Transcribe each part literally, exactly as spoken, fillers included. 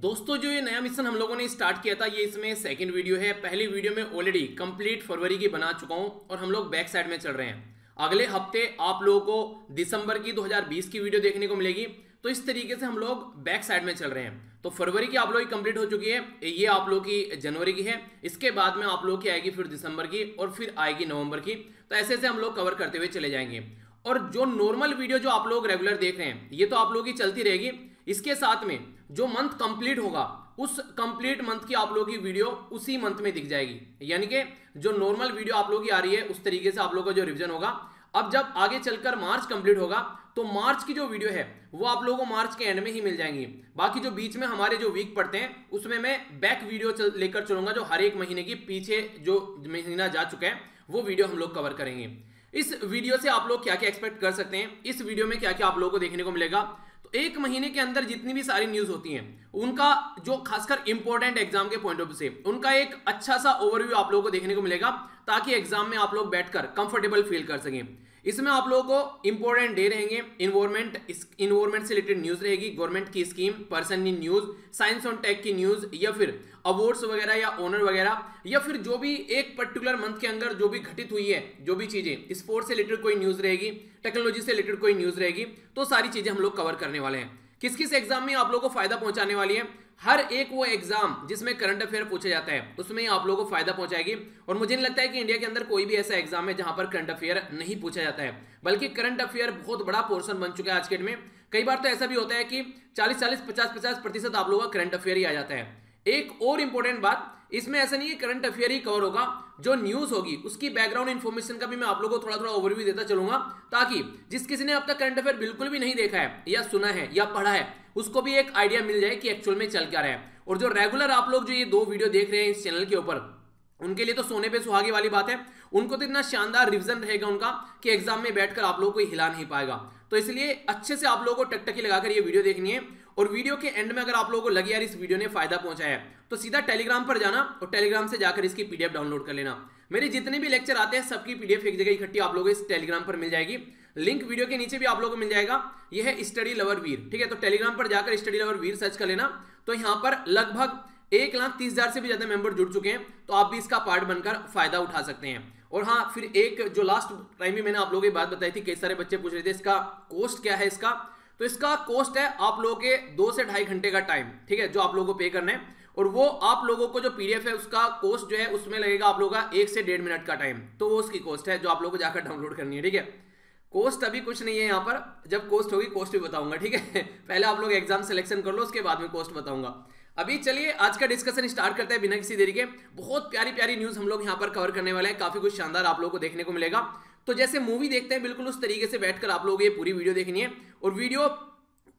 दोस्तों जो ये नया मिशन हम लोगों ने स्टार्ट किया था ये इसमें सेकंड वीडियो है। पहली वीडियो में ऑलरेडी कंप्लीट फरवरी की बना चुका हूं और हम लोग बैक साइड में चल रहे हैं। अगले हफ्ते आप लोगों को दिसंबर की दो हज़ार बीस की वीडियो देखने को मिलेगी। तो इस तरीके से हम लोग बैक साइड में चल रहे हैं। तो फरवरी की आप लोगों की कंप्लीट हो चुकी है, ये आप लोगों की जनवरी की है, इसके बाद में आप लोगों की आएगी फिर दिसंबर की और फिर आएगी नवंबर की। तो ऐसे ऐसे हम लोग कवर करते हुए चले जाएंगे। और जो नॉर्मल वीडियो जो आप लोग रेगुलर देख रहे हैं ये तो आप लोगों की चलती रहेगी। इसके साथ में जो मंथ कंप्लीट होगा उस कंप्लीट मंथ की आप लोगों की वीडियो उसी मंथ में दिख जाएगी। यानी कि जो नॉर्मल वीडियो आप लोगों की आ रही है उस तरीके से आप लोगों का जो रिवीजन होगा। अब जब आगे चलकर मार्च कंप्लीट होगा तो मार्च की जो वीडियो है वो आप लोगों को मार्च के एंड में ही मिल जाएंगी। बाकी जो बीच में हमारे जो वीक पड़ते हैं उसमें मैं बैक वीडियो चल, लेकर चलूंगा, जो हर एक महीने की पीछे जो महीना जा चुका है वो वीडियो हम लोग कवर करेंगे। इस वीडियो से आप लोग क्या क्या एक्सपेक्ट कर सकते हैं, इस वीडियो में क्या क्या आप लोगों को देखने को मिलेगा। तो एक महीने के अंदर जितनी भी सारी न्यूज होती हैं उनका जो खासकर इंपॉर्टेंट एग्जाम के पॉइंट ऑफ व्यू से उनका एक अच्छा सा ओवरव्यू आप लोगों को देखने को मिलेगा, ताकि एग्जाम में आप लोग बैठकर कंफर्टेबल फील कर सकें। इसमें आप लोगों को इंपॉर्टेंट डे रहेंगे, इन्वायरमेंट इन्वायरमेंट से रिलेटेड न्यूज रहेगी, गवर्नमेंट की scheme, person in news, science और टेक की न्यूज, या फिर अवार्ड्स वगैरह या ऑनर वगैरह, या फिर जो भी एक पर्टिकुलर मंथ के अंदर जो भी घटित हुई है जो भी चीजें, स्पोर्ट्स से रिलेटेड कोई न्यूज रहेगी, टेक्नोलॉजी से रिलेटेड कोई न्यूज रहेगी। तो सारी चीजें हम लोग कवर करने वाले हैं। किस किस एग्जाम में आप लोगों को फायदा पहुंचाने वाली है, हर एक वो एग्जाम जिसमें करंट अफेयर पूछा जाता है उसमें आप लोगों को फायदा पहुंचाएगी। और मुझे नहीं लगता है कि इंडिया के अंदर कोई भी ऐसा एग्जाम है जहां पर करंट अफेयर नहीं पूछा जाता है, बल्कि करंट अफेयर बहुत बड़ा पोर्शन बन चुका है आज के डेट में। कई बार तो ऐसा भी होता है कि चालीस चालीस पचास पचास प्रतिशत आप लोगों का करंट अफेयर ही आ जाता है। एक और इंपॉर्टेंट बात, इसमें ऐसा नहीं है करंट अफेयर ही कवर होगा, जो न्यूज होगी उसकी बैकग्राउंड इन्फॉर्मेशन का भी मैं आप लोगों को थोड़ा थोड़ा ओवरव्यू देता चलूंगा, ताकि जिस किसी ने अब तक करंट अफेयर बिल्कुल भी नहीं देखा है या सुना है या पढ़ा है उसको भी एक आइडिया मिल जाए कि एक्चुअल में चल क्या रहा है। और जो रेगुलर आप लोग जो ये दो वीडियो देख रहे हैं इस चैनल के ऊपर, उनके लिए तो सोने पे सुहागे वाली बात है। उनको तो इतना शानदार रिविजन रहेगा उनका कि एग्जाम में बैठकर आप लोगों को हिला नहीं पाएगा। तो इसलिए अच्छे से आप लोगों को टकटकी लगाकर ये वीडियो देखनी है। और वीडियो के एंड में अगर आप लोगों को लगे यार इस वीडियो ने फायदा पहुंचाया है, तो सीधा टेलीग्राम पर जाना और टेलीग्राम से जाकर इसकी पीडीएफ डाउनलोड कर लेना। मेरे जितने भी लेक्चर आते हैं सबकी पीडीएफ एक जगह इकट्ठी आप लोगों को इस टेलीग्राम पर मिल जाएगी। लिंक वीडियो के नीचे भी आप लोगों को मिल जाएगा। यह है स्टडी लवर वीर, ठीक है। तो टेलीग्राम पर जाकर स्टडी लवर वीर सर्च कर लेना। तो यहाँ पर लगभग एक लाख तीस हजार से भी ज्यादा मेंबर जुड़ चुके हैं, तो आप भी इसका पार्ट बनकर फायदा उठा सकते हैं। और हाँ, फिर एक जो लास्ट टाइम भी मैंने आप लोगों की बात बताई थी, कई सारे बच्चे पूछ रहे थे इसका कॉस्ट क्या है इसका। तो इसका कॉस्ट है आप लोगों के दो से ढाई घंटे का टाइम, ठीक है, जो आप लोगों को पे करना है। और वो आप लोगों को जो पीडीएफ है उसका कॉस्ट जो है उसमें लगेगा आप लोगों का एक से डेढ़ मिनट का टाइम। तो वो उसकी कॉस्ट है जो आप लोगों को जाकर डाउनलोड करनी है, ठीक है। कॉस्ट अभी कुछ नहीं है यहाँ पर, जब कॉस्ट होगी कॉस्ट भी बताऊंगा, ठीक है। पहले आप लोग एग्जाम सिलेक्शन कर लो, उसके बाद में कॉस्ट बताऊंगा। अभी चलिए आज का डिस्कशन स्टार्ट करते हैं बिना किसी देरी के। बहुत प्यारी प्यारी न्यूज हम लोग यहाँ पर कवर करने वाले हैं, काफी कुछ शानदार आप लोगों को देखने को मिलेगा। तो जैसे मूवी देखते हैं बिल्कुल उस तरीके से बैठकर आप लोगों को ये पूरी वीडियो देखनी है। और वीडियो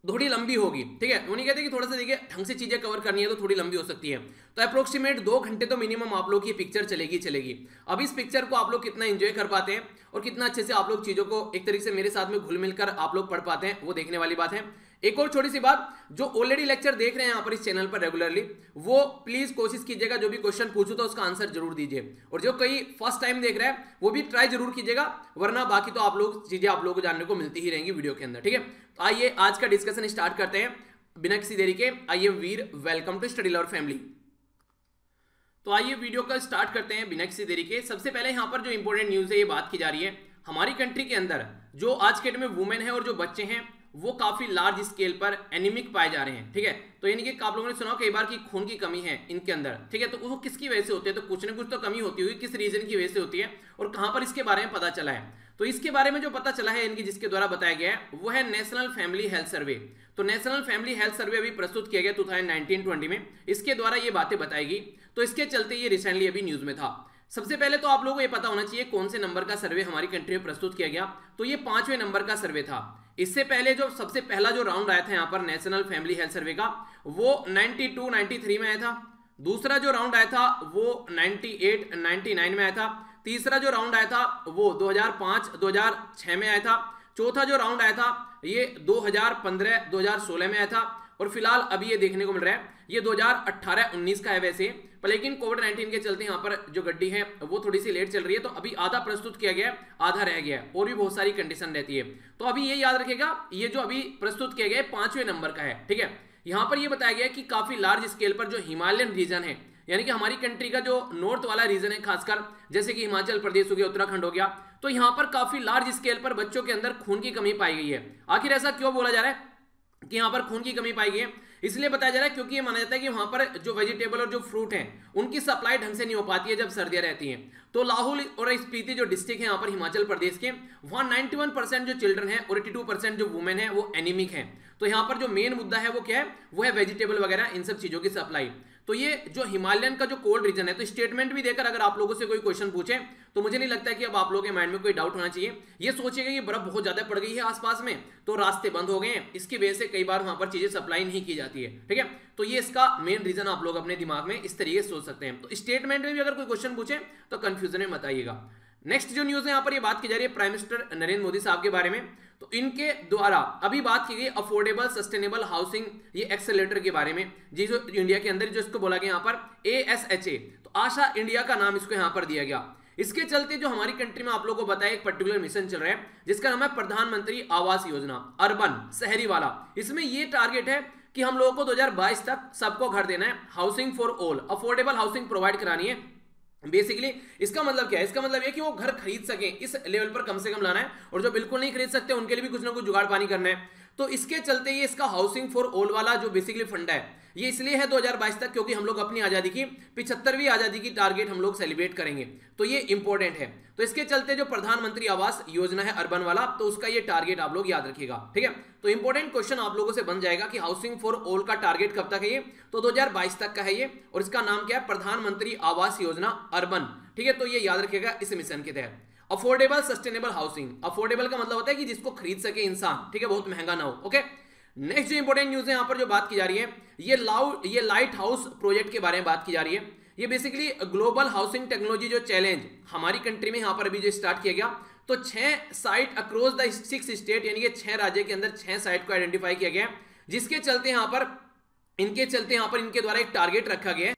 थोड़ी लंबी होगी, ठीक है। वो नहीं कहते कि थोड़ा सा देखिए ढंग से चीजें कवर करनी है तो थोड़ी लंबी हो सकती है। तो अप्रोक्सीमेट दो घंटे तो मिनिमम आप लोग की पिक्चर चलेगी चलेगी। अब इस पिक्चर को आप लोग कितना एंजॉय कर पाते हैं और कितना अच्छे से आप लोग चीजों को एक तरीके से मेरे साथ में घुल मिलकर आप लोग पढ़ पाते हैं, वो देखने वाली बात है। एक और छोटी सी बात, जो ऑलरेडी लेक्चर देख रहे हैं यहाँ पर इस चैनल पर रेगुलरली, वो प्लीज कोशिश कीजिएगा जो भी क्वेश्चन पूछूं तो उसका आंसर जरूर दीजिए। और जो कई फर्स्ट टाइम देख रहा है वो भी ट्राई जरूर कीजिएगा, वरना बाकी तो आप लोग चीजें आप लोगों को जानने को मिलती ही रहेंगी वीडियो के अंदर, ठीक है। तो आइए आज का डिस्कशन स्टार्ट करते हैं बिना किसी देरी के। आइए Veer, welcome to study lover family. तो आइए वीडियो का स्टार्ट करते हैं बिना किसी देरी के। सबसे पहले यहाँ पर जो इंपॉर्टेंट न्यूज है ये बात की जा रही है, हमारी कंट्री के अंदर जो आज के डेट में वुमेन है और जो बच्चे हैं वो काफी लार्ज स्केल पर एनीमिक पाए जा रहे हैं, ठीक है। तो यानी कि आप लोगों ने सुना कई बार कि खून की कमी है इनके अंदर, ठीक है। तो वो किसकी वजह से होती है, तो कुछ ना कुछ तो कमी होती होगी, किस रीजन की वजह से होती है और कहां पर इसके बारे में पता चला है। तो इसके बारे में जो पता चला है इनकी, जिसके द्वारा बताया गया है, वो है नेशनल फैमिली हेल्थ सर्वे। तो नेशनल फैमिली हेल्थ सर्वे अभी प्रस्तुत किया गया टू थाउजेंड नाइनटीन ट्वेंटी में, इसके द्वारा ये बातें बताएगी। तो इसके चलते ये रिसेंटली अभी न्यूज में था। सबसे पहले तो आप लोगों को ये पता होना चाहिए कौन से नंबर का सर्वे हमारी कंट्री में प्रस्तुत किया गया, तो ये पांचवें नंबर का सर्वे था। इससे पहले जो सबसे पहला जो राउंड आया था यहाँ पर नेशनल फैमिली हेल्थ सर्वे का, वो बानवे तिरानवे में आया था। दूसरा जो राउंड आया था वो अट्ठानवे निन्यानवे में आया था। तीसरा जो राउंड आया था वो दो हज़ार पाँच दो हज़ार छह में आया था। चौथा जो राउंड आया था ये दो हज़ार पंद्रह दो हज़ार सोलह में आया था। और फिलहाल अभी ये देखने को मिल रहा है ये दो हज़ार अठारह उन्नीस का है वैसे, पर लेकिन कोविड नाइन्टीन के चलते यहाँ पर जो गड्डी है वो थोड़ी सी लेट चल रही है। तो अभी आधा प्रस्तुत किया गया है, आधा रह गया है, और भी बहुत सारी कंडीशन रहती है। तो अभी ये याद रखेगा, ये जो अभी प्रस्तुत किया गया है पांचवें नंबर का है, ठीक है। यहाँ पर यह बताया गया कि काफी लार्ज स्केल पर जो हिमालयन रीजन है, यानी कि हमारी कंट्री का जो नॉर्थ वाला रीजन है, खासकर जैसे कि हिमाचल प्रदेश हो गया, उत्तराखंड हो गया, तो यहाँ पर काफी लार्ज स्केल पर बच्चों के अंदर खून की कमी पाई गई है। आखिर ऐसा क्यों बोला जा रहा है कि यहाँ पर खून की कमी पाई गई है? इसलिए बताया जा रहा है क्योंकि ये माना जाता है कि वहाँ पर जो वेजिटेबल और जो फ्रूट हैं उनकी सप्लाई ढंग से नहीं हो पाती है जब सर्दियाँ रहती हैं। तो लाहौल और स्पीति जो डिस्ट्रिक्ट है यहाँ पर हिमाचल प्रदेश के, वहाँ इक्यानवे परसेंट जो चिल्ड्रन है और बयासी परसेंट जो वुमेन है वो एनीमिक है। तो यहाँ पर जो मेन मुद्दा है वो क्या है, वो है वेजिटेबल वगैरह इन सब चीज़ों की सप्लाई। तो ये जो हिमालयन का जो कोल्ड रीजन है, तो स्टेटमेंट भी देकर अगर आप लोगों से कोई क्वेश्चन पूछे तो मुझे नहीं लगता कि अब आप लोगों के माइंड में कोई डाउट होना चाहिए। ये सोचेगा कि बर्फ बहुत ज्यादा पड़ गई है आसपास में, तो रास्ते बंद हो गए हैं, इसकी वजह से कई बार वहां पर चीजें सप्लाई नहीं की जाती है। ठीक है, तो ये इसका मेन रीजन आप लोग अपने दिमाग में इस तरीके से सोच सकते हैं। तो स्टेटमेंट में भी अगर कोई क्वेश्चन पूछे तो कंफ्यूजन में मत आइएगा। नेक्स्ट जो न्यूज है यहाँ पर ये बात की जा रही है प्राइम मिनिस्टर नरेंद्र मोदी साहब के बारे में। तो इनके द्वारा अभी बात की गई अफोर्डेबल सस्टेनेबल हाउसिंग ये एक्सेलेटर के बारे में, जिसको इंडिया के अंदर जो इसको बोला गया यहाँ पर ए एस एच ए, तो आशा इंडिया का नाम इसको यहाँ पर दिया गया। इसके चलते जो हमारी कंट्री में आप लोगों को बताया एक पर्टिकुलर मिशन चल रहा है जिसका नाम है प्रधानमंत्री आवास योजना, अर्बन शहरी वाला। इसमें ये टारगेट है कि हम लोगों को दो हज़ार बाईस तक सबको घर देना है, housing for all, affordable housing provide करानी है। बेसिकली इसका मतलब क्या है, इसका मतलब ये कि वो घर खरीद सकें इस लेवल पर कम से कम लाना है, और जो बिल्कुल नहीं खरीद सकते उनके लिए भी कुछ ना कुछ जुगाड़ पानी करना है। तो इसके चलते ये इसका हाउसिंग फॉर ऑल वाला जो बेसिकली फंड है ये इसलिए है दो हज़ार बाईस तक क्योंकि हम लोग अपनी आज़ादी की पिछहत्तरवीं आज़ादी की टारगेट हम लोग सेलिब्रेट करेंगे, तो ये इंपॉर्टेंट है। तो इसके चलते जो प्रधानमंत्री आवास योजना है अर्बन वाला, तो उसका ये टारगेट आप लोग याद रखिएगा। ठीक है, तो इंपॉर्टेंट क्वेश्चन आप लोगों से बन जाएगा कि हाउसिंग फॉर ऑल का टारगेट कब तक है ये, तो दो हज़ार बाईस तक का है ये, और इसका नाम क्या है, प्रधानमंत्री आवास योजना अर्बन। ठीक है, तो ये याद रखिएगा इस मिशन के तहत। अफोर्डेबल सस्टेनेबल हाउसिंग, अफोर्डेबल का मतलब होता है कि जिसको खरीद सके इंसान, ठीक है, बहुत महंगा ना हो। ओके, नेक्स्ट जो इंपॉर्टेंट न्यूज है यहाँ पर जो बात की जा रही है ये लाउ ये लाइट हाउस प्रोजेक्ट के बारे में बात की जा रही है। ये बेसिकली ग्लोबल हाउसिंग टेक्नोलॉजी जो चैलेंज हमारी कंट्री में यहाँ पर अभी जो स्टार्ट किया गया, तो छह site across the six state, यानी कि छह राज्य के अंदर छह साइट को आइडेंटिफाई किया गया, जिसके चलते यहाँ पर इनके चलते यहाँ पर इनके द्वारा एक टारगेट रखा गया है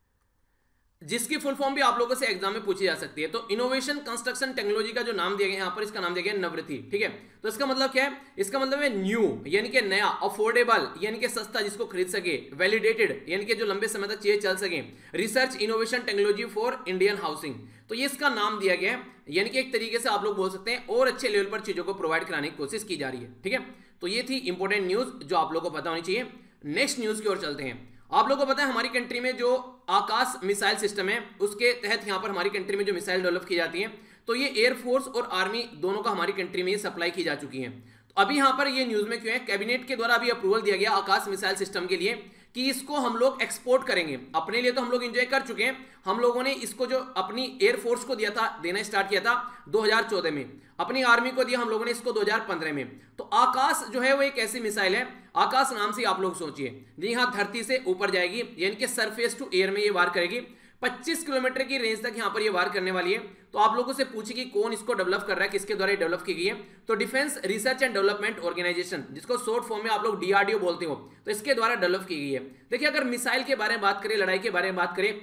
जिसकी फुल फॉर्म भी आप लोगों से एग्जाम में पूछी जा सकती है। तो इनोवेशन कंस्ट्रक्शन टेक्नोलॉजी का जो नाम दिया गया यहाँ पर, इसका नाम दिया गया नवरथी। ठीक है, तो इसका मतलब क्या है, इसका मतलब है न्यू यानी कि नया, अफोर्डेबल यानी कि सस्ता जिसको खरीद सके, वैलिडेटेड यानी कि जो लंबे समय तक चीजें चल सके, research innovation technology for Indian housing, तो ये इसका नाम दिया गया है। यानी कि एक तरीके से आप लोग बोल सकते हैं और अच्छे लेवल पर चीजों को प्रोवाइड कराने की कोशिश की जा रही है। ठीक है, तो ये थी इंपॉर्टेंट न्यूज जो आप लोगों को पता होनी चाहिए। नेक्स्ट न्यूज की ओर चलते हैं। आप लोगों को पता है हमारी कंट्री में जो आकाश मिसाइल सिस्टम है उसके तहत यहाँ पर हमारी कंट्री में जो मिसाइल डेवलप की जाती है, तो ये एयरफोर्स और आर्मी दोनों का हमारी कंट्री में ये सप्लाई की जा चुकी है। तो अभी यहाँ पर ये न्यूज़ में क्यों है, कैबिनेट के द्वारा अभी अप्रूवल दिया गया आकाश मिसाइल सिस्टम के लिए कि इसको हम लोग एक्सपोर्ट करेंगे। अपने लिए तो हम लोग एंजॉय कर चुके हैं, हम लोगों ने इसको जो अपनी एयरफोर्स को दिया था, देना स्टार्ट किया था दो हज़ार चौदह में, अपनी आर्मी को दिया हम लोगों ने इसको दो हज़ार पंद्रह में। तो आकाश जो है वो एक ऐसी मिसाइल है, आकाश नाम से आप लोग सोचिए, जी हाँ, धरती से ऊपर जाएगी यानी कि सरफेस टू एयर में ये वार करेगी। पच्चीस किलोमीटर की रेंज तक यहाँ पर ये वार करने वाली है। तो आप लोगों से पूछे कि कौन इसको डेवलप कर रहा है, किसके द्वारा डेवलप की गई है, तो defence research and development organisation, जिसको शॉर्ट फॉर्म में आप लोग डी आर डी ओ बोलते हो, तो इसके द्वारा डेवलप की गई है। देखिए, अगर मिसाइल के बारे में बात करें, लड़ाई के बारे में बात करें,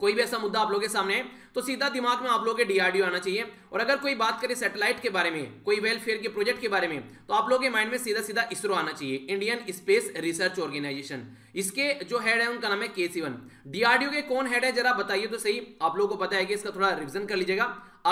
कोई भी ऐसा मुद्दा आप लोगों के सामने है तो सीधा दिमाग में आप लोगों के डी आर डी ओ आना चाहिए। और अगर कोई बात करे सैटेलाइट के बारे में, कोई वेलफेयर के प्रोजेक्ट के बारे में, तो आप लोगों के माइंड में सीधा सीधा इसरो आना चाहिए, इंडियन स्पेस रिसर्च ऑर्गेनाइजेशन। इसके जो हेड है उनका नाम है K Sivan. D R D O के कौन हेड है जरा बताइए तो सही। आप लोगों को पता है कि इसका थोड़ा रिविजन कर लीजिएगा।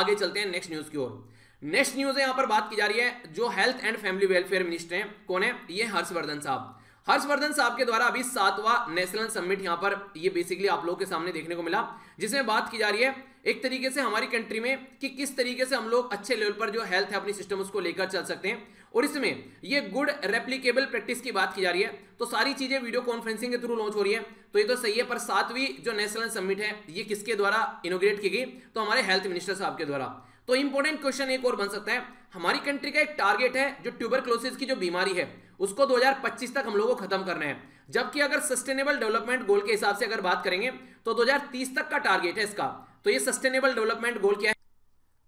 आगे चलते हैं नेक्स्ट न्यूज की ओर। नेक्स्ट न्यूज है यहाँ पर बात की जा रही है जो health and family welfare minister है, कौन है, ये हर्षवर्धन साहब। हर्षवर्धन साहब के द्वारा अभी सातवां नेशनल समिट यहाँ पर ये बेसिकली आप लोगों के सामने देखने को मिला, जिसमें बात की जा रही है एक तरीके से हमारी कंट्री में कि किस तरीके से हम लोग अच्छे लेवल पर जो हेल्थ है अपनी सिस्टम उसको लेकर चल सकते हैं। और इसमें ये गुड रेप्लिकेबल प्रैक्टिस की बात की जा रही है। तो सारी चीजें वीडियो कॉन्फ्रेंसिंग के थ्रू लॉन्च हो रही है, तो ये तो सही है, पर सातवीं जो नेशनल समिट है ये किसके द्वारा इनोग्रेट की गई, तो हमारे हेल्थ मिनिस्टर साहब के द्वारा। तो इंपॉर्टेंट क्वेश्चन एक और बन सकता है, हमारी कंट्री का एक टारगेट है जो ट्यूबरक्लोसिस की जो बीमारी है उसको दो हज़ार पच्चीस तक हम लोगों को खत्म करना है, जबकि अगर सस्टेनेबल डेवलपमेंट गोल के हिसाब से अगर बात करेंगे तो दो हज़ार तीस तक का टारगेट है इसका। तो ये सस्टेनेबल डेवलपमेंट गोल क्या है,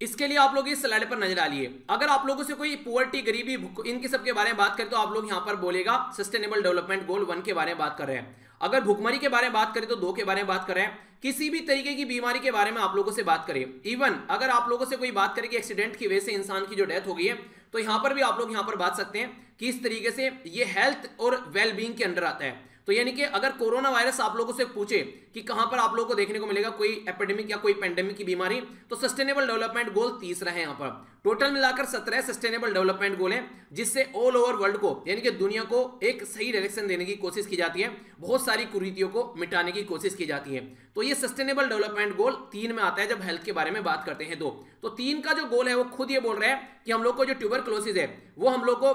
इसके लिए आप लोग इस स्लाइड पर नजर डालिए। अगर आप लोगों से कोई पुअर्टी, गरीबी, इनके सब के बारे में बात करें तो आप लोग यहाँ पर बोलेगा सस्टेनेबल डेवलपमेंट गोल वन के बारे में बात कर रहे हैं। अगर भुखमरी के बारे में बात करें तो दो के बारे में बात कर रहे हैं। किसी भी तरीके की बीमारी के बारे में आप लोगों से बात करें, इवन अगर आप लोगों से कोई बात करे कि एक्सीडेंट की वजह से इंसान की जो डेथ हो गई है, तो यहाँ पर भी आप लोग यहाँ पर बात सकते हैं कि इस तरीके से ये हेल्थ और वेलबींग के अंडर आता है। तो यानी कि अगर कोरोना वायरस आप लोगों से पूछे कि कहां पर आप लोगों को देखने को मिलेगा कोई एपिडेमिक या कोई पेंडेमिक की बीमारी, तो सस्टेनेबल डेवलपमेंट गोल तीसरा है। यहां पर टोटल मिलाकर सत्रह सस्टेनेबल डेवलपमेंट गोल हैं, जिससे ऑल ओवर वर्ल्ड को यानी कि दुनिया को एक सही डायरेक्शन देने की कोशिश की जाती है, बहुत सारी कुरीतियों को मिटाने की कोशिश की जाती है। तो ये सस्टेनेबल डेवलपमेंट गोल तीन में आता है जब हेल्थ के बारे में बात करते हैं। दो तो तीन का जो गोल है वो खुद ये बोल रहा है कि हम लोग को जो ट्यूबरक्लोसिस है वो हम लोग को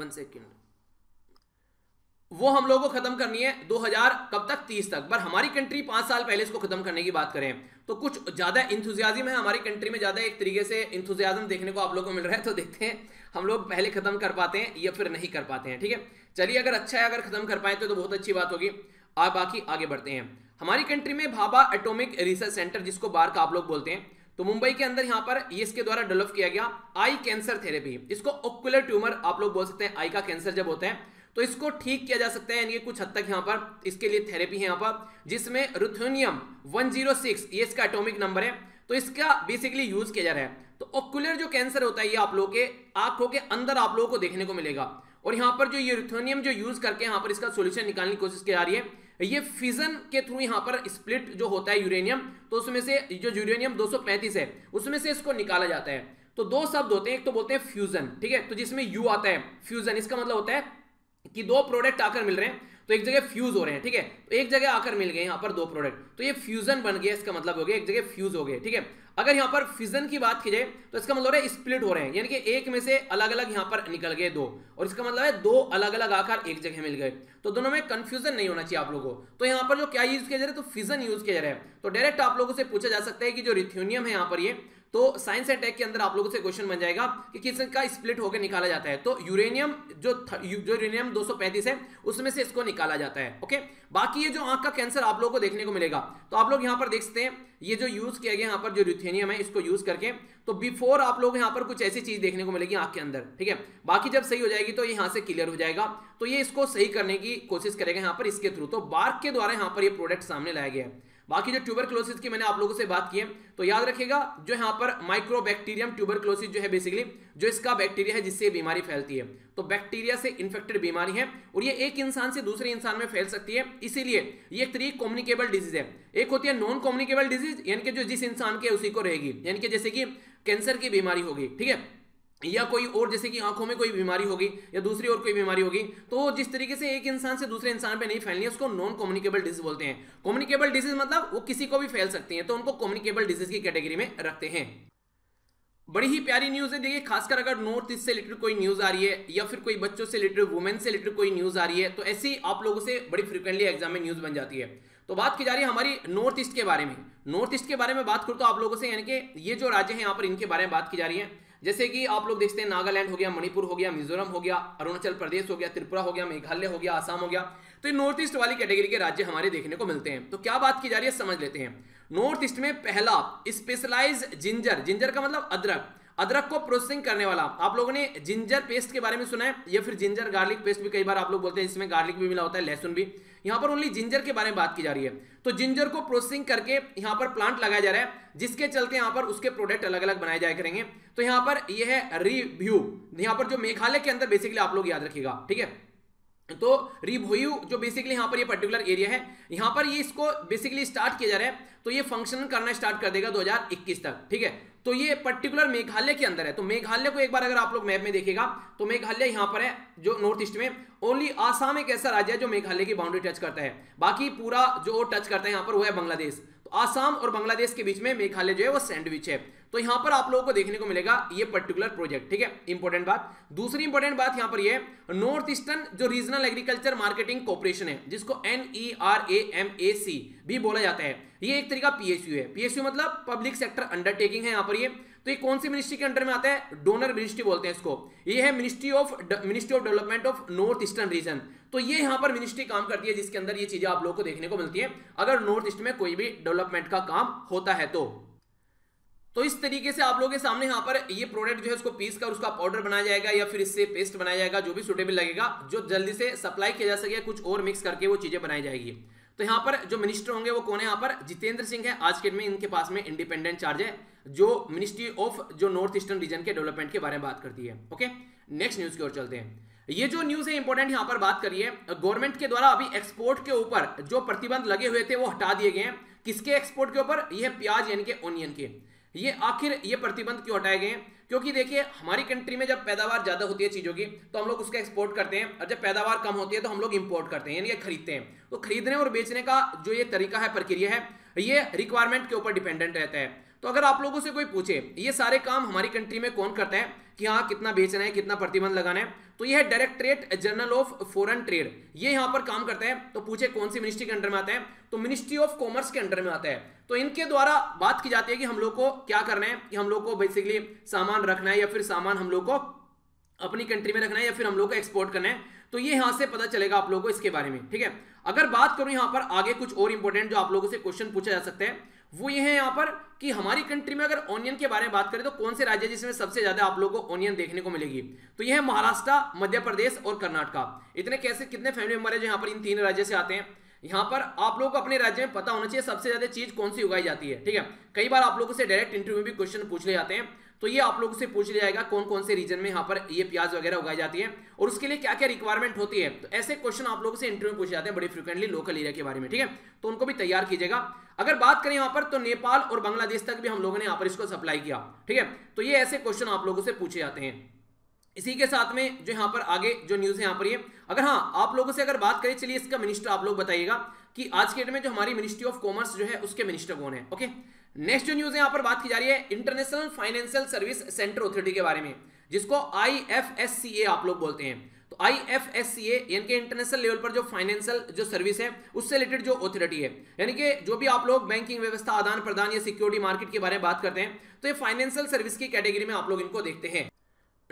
वन सेकेंड वो हम लोगों को खत्म करनी है दो हज़ार कब तक, तीस तक। पर हमारी कंट्री पांच साल पहले इसको खत्म करने की बात करें तो कुछ ज्यादा इंथुजियाज्म है हमारी कंट्री में, ज्यादा एक तरीके से इंथुजियाज्म देखने को आप लोगों को मिल रहा है। तो देखते हैं हम लोग पहले खत्म कर पाते हैं या फिर नहीं कर पाते हैं। ठीक है, चलिए अगर अच्छा है, अगर खत्म कर पाए तो, तो बहुत अच्छी बात होगी। आप बाकी आगे बढ़ते हैं। हमारी कंट्री में भाभा एटोमिक रिसर्च सेंटर, जिसको बार्क आप लोग बोलते हैं, तो मुंबई के अंदर यहाँ पर ये इसके द्वारा डेवलप किया गया आई कैंसर थेरेपी, इसको ऑक्युलर ट्यूमर आप लोग बोल सकते हैं। आई का कैंसर जब होता है तो इसको ठीक किया जा सकता है, यानी कुछ हद तक यहाँ पर इसके लिए थेरेपी है यहाँ पर, जिसमें रुथेनियम एक सौ छह ये इसका एटॉमिक नंबर है, तो इसका बेसिकली यूज किया जा रहा है। तो ऑक्युलर जो कैंसर होता है ये आप लोगों के आंखों के अंदर आप लोगों को देखने को मिलेगा, और यहाँ पर जो ये रुथेनियम जो यूज करके यहाँ पर इसका सोल्यूशन निकालने की कोशिश की जा रही है। ये फिजन के थ्रू यहाँ पर स्प्लिट जो होता है यूरेनियम, तो उसमें से जो यूरेनियम दो सौ पैंतीस है उसमें से इसको निकाला जाता है। तो दो शब्द होते हैं, एक तो बोलते हैं फ्यूजन, ठीक है, तो जिसमें यू आता है फ्यूजन, इसका मतलब होता है कि दो प्रोडक्ट आकर मिल रहे हैं तो एक जगह फ्यूज हो रहे हैं, ठीक है, तो एक जगह आकर मिल गए यहाँ पर दो प्रोडक्ट, तो ये फ्यूजन बन गया, इसका मतलब हो गया एक जगह फ्यूज हो गए। ठीक है, अगर यहाँ पर फिजन की बात की जाए तो इसका मतलब है स्प्लिट हो रहे हैं, यानी कि एक में से अलग अलग यहाँ पर निकल गए दो, और इसका मतलब है दो अलग अलग आकर एक जगह मिल गए, तो दोनों में कंफ्यूजन नहीं होना चाहिए आप लोगों को। तो यहाँ पर जो क्या यूज किया जा रहा है, तो फिजन यूज किया जा रहा है। तो डायरेक्ट आप लोगों से पूछा जा सकता है कि जो रुथेनियम है यहाँ पर, ये तो साइंस एंड टेक के अंदर आप लोगों से क्वेश्चन बन जाएगा कि किसका स्प्लिट होकर निकाला जाता है, तो यूरेनियम जो जो यूरेनियम दो सौ पैंतीस है उसमें से इसको निकाला जाता है। ओके, बाकी ये जो आंख का कैंसर आप लोगों को देखने को मिलेगा तो आप लोग यहाँ पर देख सकते हैं ये जो यूज किया गया यहाँ पर जो रुथेनियम है इसको यूज करके, तो बिफोर आप लोग यहाँ पर कुछ ऐसी चीज देखने को मिलेगी आंख के अंदर। ठीक है, बाकी जब सही हो जाएगी तो यहाँ से क्लियर हो जाएगा, तो ये इसको सही करने की कोशिश करेगा यहाँ पर इसके थ्रू। तो बार्क के द्वारा यहाँ पर ये प्रोडक्ट सामने लाया गया है। बाकी जो ट्यूबरक्लोसिस की मैंने आप लोगों से बात की है तो याद रखिएगा जो यहाँ पर माइक्रोबैक्टीरियम ट्यूबरक्लोसिस जो है बेसिकली जो इसका बैक्टीरिया है जिससे बीमारी फैलती है, तो बैक्टीरिया से इन्फेक्टेड बीमारी है और ये एक इंसान से दूसरे इंसान में फैल सकती है, इसीलिए ये एक तरीके कम्युनिकेबल डिजीज है। एक होती है नॉन कम्युनिकेबल डिजीज, यानी कि जो जिस इंसान के उसी को रहेगी, यानी कि जैसे कि कैंसर की बीमारी होगी, ठीक है, या कोई और जैसे कि आंखों में कोई बीमारी होगी या दूसरी और कोई बीमारी होगी, तो जिस तरीके से एक इंसान से दूसरे इंसान पे नहीं फैलनी है उसको नॉन कम्युनिकेबल डिजीज बोलते हैं। कम्युनिकेबल डिजीज मतलब वो किसी को भी फैल सकती हैं, तो उनको कम्युनिकेबल डिजीज की कैटेगरी में रखते हैं। बड़ी ही प्यारी न्यूज़ है, देखिए खासकर अगर नॉर्थ ईस्ट से रिलेटेड कोई न्यूज़ आ रही है या फिर कोई बच्चों से रिलेटेड, वुमेन से रिलेटेड कोई न्यूज़ आ रही है, तो ऐसी आप लोगों से बड़ी फ्रिक्वेंटली एग्जाम में न्यूज़ बन जाती है। तो बात की जा रही है हमारी नॉर्थ ईस्ट के बारे में। नॉर्थ ईस्ट के बारे में बात करूँ तो आप लोगों से, यानी कि ये जो राज्य हैं यहाँ पर इनके बारे में बात की जा रही है, जैसे कि आप लोग देखते हैं नागालैंड हो गया, मणिपुर हो गया, मिजोरम हो गया, अरुणाचल प्रदेश हो गया, त्रिपुरा हो गया, मेघालय हो गया, आसाम हो गया, तो ये नॉर्थ ईस्ट वाली कैटेगरी के राज्य हमारे देखने को मिलते हैं। तो क्या बात की जा रही है समझ लेते हैं। नॉर्थ ईस्ट में पहला स्पेशलाइज जिंजर, जिंजर का मतलब अदरक, अदरक को प्रोसेसिंग करने वाला, आप लोगों ने जिंजर पेस्ट के बारे में सुना है या फिर जिंजर गार्लिक पेस्ट भी कई बार आप लोग बोलते हैं, इसमें गार्लिक भी मिला होता है, लहसुन भी, यहाँ पर ओनली जिंजर के बारे में बात की जा रही है। तो जिंजर को प्रोसेसिंग करके यहाँ पर प्लांट लगाया जा रहा है, जिसके चलते यहाँ पर उसके प्रोडक्ट अलग अलग बनाए जाए करेंगे। तो यहाँ पर यह है रिव्यू, यहाँ पर जो मेघालय के अंदर बेसिकली आप लोग याद रखिएगा, ठीक है, तो रिभोयू जो बेसिकली यहाँ पर ये पर्टिकुलर एरिया है, यहाँ पर ये इसको बेसिकली स्टार्ट किया जा रहा है, तो ये फंक्शन करना स्टार्ट कर देगा दो हज़ार इक्कीस तक। ठीक है, तो ये पर्टिकुलर मेघालय के अंदर है। तो मेघालय को एक बार अगर आप लोग मैप में देखिएगा तो मेघालय यहाँ पर है जो नॉर्थ ईस्ट में। ओनली आसाम एक ऐसा राज्य है जो मेघालय की बाउंड्री टच करता है, बाकी पूरा जो टच करता है यहाँ पर वो है बांग्लादेश। तो आसाम और बांग्लादेश के बीच में मेघालय जो है वो सैंडविच है। तो यहाँ पर आप लोगों को देखने को मिलेगा ये पर्टिकुलर प्रोजेक्ट। ठीक है, इंपॉर्टेंट बात। दूसरी इंपॉर्टेंट बात यहाँ पर ये नॉर्थ ईस्टर्न जो रीजनल एग्रीकल्चर मार्केटिंग कॉर्पोरेशन है, जिसको N E R A M A C भी बोला जाता है, ये एक तरीका पीएसयू है। पीएसयू मतलब पब्लिक सेक्टर अंडरटेकिंग है यहाँ पर ये। तो ये कौन सी मिनिस्ट्री के अंडर में आता है? डोनर मिनिस्ट्री बोलते हैं इसको। ये है ministry of ministry of development of north eastern region. तो ये यहाँ पर मिनिस्ट्री काम करती है जिसके अंदर ये चीजें आप लोगों को देखने को मिलती है, अगर नॉर्थ ईस्ट में कोई भी डेवलपमेंट का काम होता है तो। तो इस तरीके से आप लोगों के सामने यहाँ पर ये प्रोडक्ट जो है उसको पीस कर उसका पाउडर बनाया जाएगा या फिर इससे पेस्ट बनाया जाएगा, जो भी सूटेबल लगेगा, जो जल्दी से सप्लाई किया जा सके, कुछ और मिक्स करके वो चीजें बनाई जाएगी। तो यहाँ पर जो मिनिस्टर होंगे वो कौन है? यहाँ पर जितेंद्र सिंह है। आज के डेट में इनके पास में इंडिपेंडेंट चार्ज है जो मिनिस्ट्री ऑफ जो नॉर्थ ईस्टर्न रीजन के डेवलपमेंट के बारे में बात करती है। ओके, नेक्स्ट न्यूज की ओर चलते हैं। ये जो न्यूज है इंपॉर्टेंट यहाँ पर बात करिए, गवर्नमेंट के द्वारा अभी एक्सपोर्ट के ऊपर जो प्रतिबंध लगे हुए थे वो हटा दिए गए हैं। किसके एक्सपोर्ट के ऊपर? यह प्याज यानी कि ऑनियन के। ये आखिर ये प्रतिबंध क्यों हटाए गए हैं? क्योंकि देखिए हमारी कंट्री में जब पैदावार ज़्यादा होती है चीज़ों की तो हम लोग उसका एक्सपोर्ट करते हैं, और जब पैदावार कम होती है तो हम लोग इंपोर्ट करते हैं यानी कि खरीदते हैं। तो खरीदने और बेचने का जो ये तरीका है, प्रक्रिया है, ये रिक्वायरमेंट के ऊपर डिपेंडेंट रहता है। तो अगर आप लोगों से कोई पूछे ये सारे काम हमारी कंट्री में कौन करता है कि हाँ कितना बेचना है, कितना प्रतिबंध लगाना है, तो यह है directorate general of foreign trade, ये यहाँ पर काम करता है। तो पूछे कौन सी मिनिस्ट्री के अंडर में आता है? तो मिनिस्ट्री ऑफ कॉमर्स के अंडर में आता है। तो इनके द्वारा बात की जाती है कि हम लोग को क्या करना है, कि हम लोग को बेसिकली सामान रखना है या फिर सामान हम लोग को अपनी कंट्री में रखना है या फिर हम लोग को एक्सपोर्ट करना है। तो ये यहाँ से पता चलेगा आप लोगों को इसके बारे में, ठीक है। अगर बात करूँ यहाँ पर आगे कुछ और इंपॉर्टेंट जो आप लोगों से क्वेश्चन पूछा जा सकता है वो ये है यहाँ पर कि हमारी कंट्री में अगर ऑनियन के बारे में बात करें तो कौन से राज्य जिसमें सबसे ज्यादा आप लोगों को ऑनियन देखने को मिलेगी? तो यह है महाराष्ट्र, मध्य प्रदेश और कर्नाटका। इतने कैसे कितने फैमिली मेंबर है जो यहाँ पर इन तीन राज्य से आते हैं? यहाँ पर आप लोगों को अपने राज्य में पता होना चाहिए सबसे ज्यादा चीज कौन सी उगाई जाती है, ठीक है। कई बार आप लोगों से डायरेक्ट इंटरव्यू में भी क्वेश्चन पूछ ले जाते हैं, तो ये आप लोगों से पूछ लिया जाएगा कौन कौन से रीजन में यहाँ पर ये प्याज वगैरह उगाई जाती है और उसके लिए क्या क्या रिक्वायरमेंट होती है। तो ऐसे क्वेश्चन आप लोगों से इंटरव्यू में पूछे जाते हैं बड़े फ्रिक्वेंटली लोकल एरिया के बारे में, ठीक है। तो उनको भी तैयार कीजिएगा। अगर बात करें यहाँ पर तो नेपाल और बांग्लादेश तक भी हम लोगों ने यहाँ पर इसको सप्लाई किया, ठीक है। तो ये ऐसे क्वेश्चन आप लोगों से पूछे जाते हैं। इसी के साथ में जो यहाँ पर आगे जो न्यूज़ है यहाँ पर ये, अगर हाँ आप लोगों से अगर बात करें, चलिए इसका मिनिस्टर आप लोग बताइएगा कि आज के डेट में जो हमारी मिनिस्ट्री ऑफ कॉमर्स जो है उसके मिनिस्टर कौन है। ओके, नेक्स्ट जो न्यूज़ यहाँ पर बात की जा रही है international financial service centre authority के बारे में, जिसको आई एफ एस सी ए आप लोग बोलते हैं। तो आई एफ एस सी ए यानी कि इंटरनेशनल लेवल पर जो फाइनेंशियल जो सर्विस है उससे रिलेटेड जो ऑथोरिटी है, यानी कि जो भी आप लोग बैंकिंग व्यवस्था, आदान प्रदान या सिक्योरिटी मार्केट के बारे में बात करते हैं तो ये फाइनेंशियल सर्विस की कैटेगरी में आप लोग इनको देखते हैं।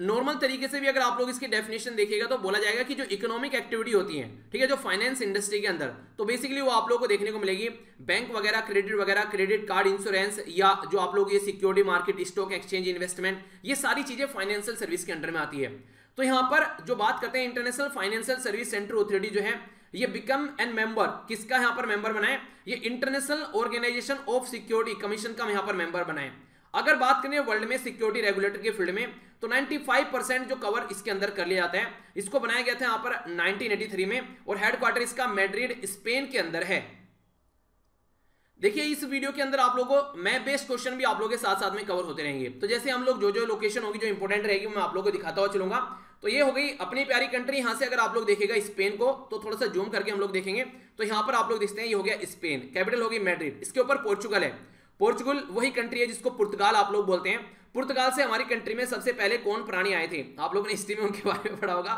नॉर्मल तरीके से भी अगर आप लोग इसकी डेफिनेशन देखिएगा तो बोला जाएगा कि जो इकोनॉमिक एक्टिविटी होती है, ठीक है, जो फाइनेंस इंडस्ट्री के अंदर, तो बेसिकली वो आप लोग को देखने को मिलेगी बैंक वगैरह, क्रेडिट वगैरह, क्रेडिट कार्ड, इंश्योरेंस या जो आप लोग ये security market, stock exchange, investment, ये सारी चीजें फाइनेंशियल सर्विस के अंडर में आती है। तो यहाँ पर जो बात करते हैं international financial service centre authority जो है ये बिकम एन मेंबर, किसका यहाँ पर मेंबर बनाए? ये international organisation of security commission का यहाँ पर मेंबर बनाए। अगर बात करें वर्ल्ड में सिक्योरिटी रेगुलेटर के फील्ड में तो पचानवे परसेंट जो कवर इसके अंदर कर लिया जाता है। इसको बनाया गया था यहाँ पर उन्नीस सौ तिरासी में और हेडक्वार्टर इसका मैड्रिड स्पेन के अंदर है। देखिए इस वीडियो के अंदर आप लोगों को मैं बेस्ट क्वेश्चन भी आप लोगों के साथ साथ में कवर होते रहेंगे, तो जैसे हम लोग जो जो लोकेशन होगी जो इंपॉर्टेंट रहेगी मैं आप लोगों को दिखाता हुआ चलूंगा। तो ये हो गई अपनी प्यारी कंट्री। यहाँ से अगर आप लोग देखेगा स्पेन को तो थोड़ा सा जूम करके हम लोग देखेंगे तो यहाँ पर आप लोग देखते हैं ये हो गया स्पेन, कैपिटल होगी मैड्रिड, इसके ऊपर पोर्चुगल है। पोर्चुगल वही कंट्री है जिसको पुर्तगाल आप लोग बोलते हैं। पुर्तगाल से हमारी कंट्री में सबसे पहले कौन प्राणी आए थे? आप लोगों ने हिस्ट्री में उनके बारे में पढ़ा होगा।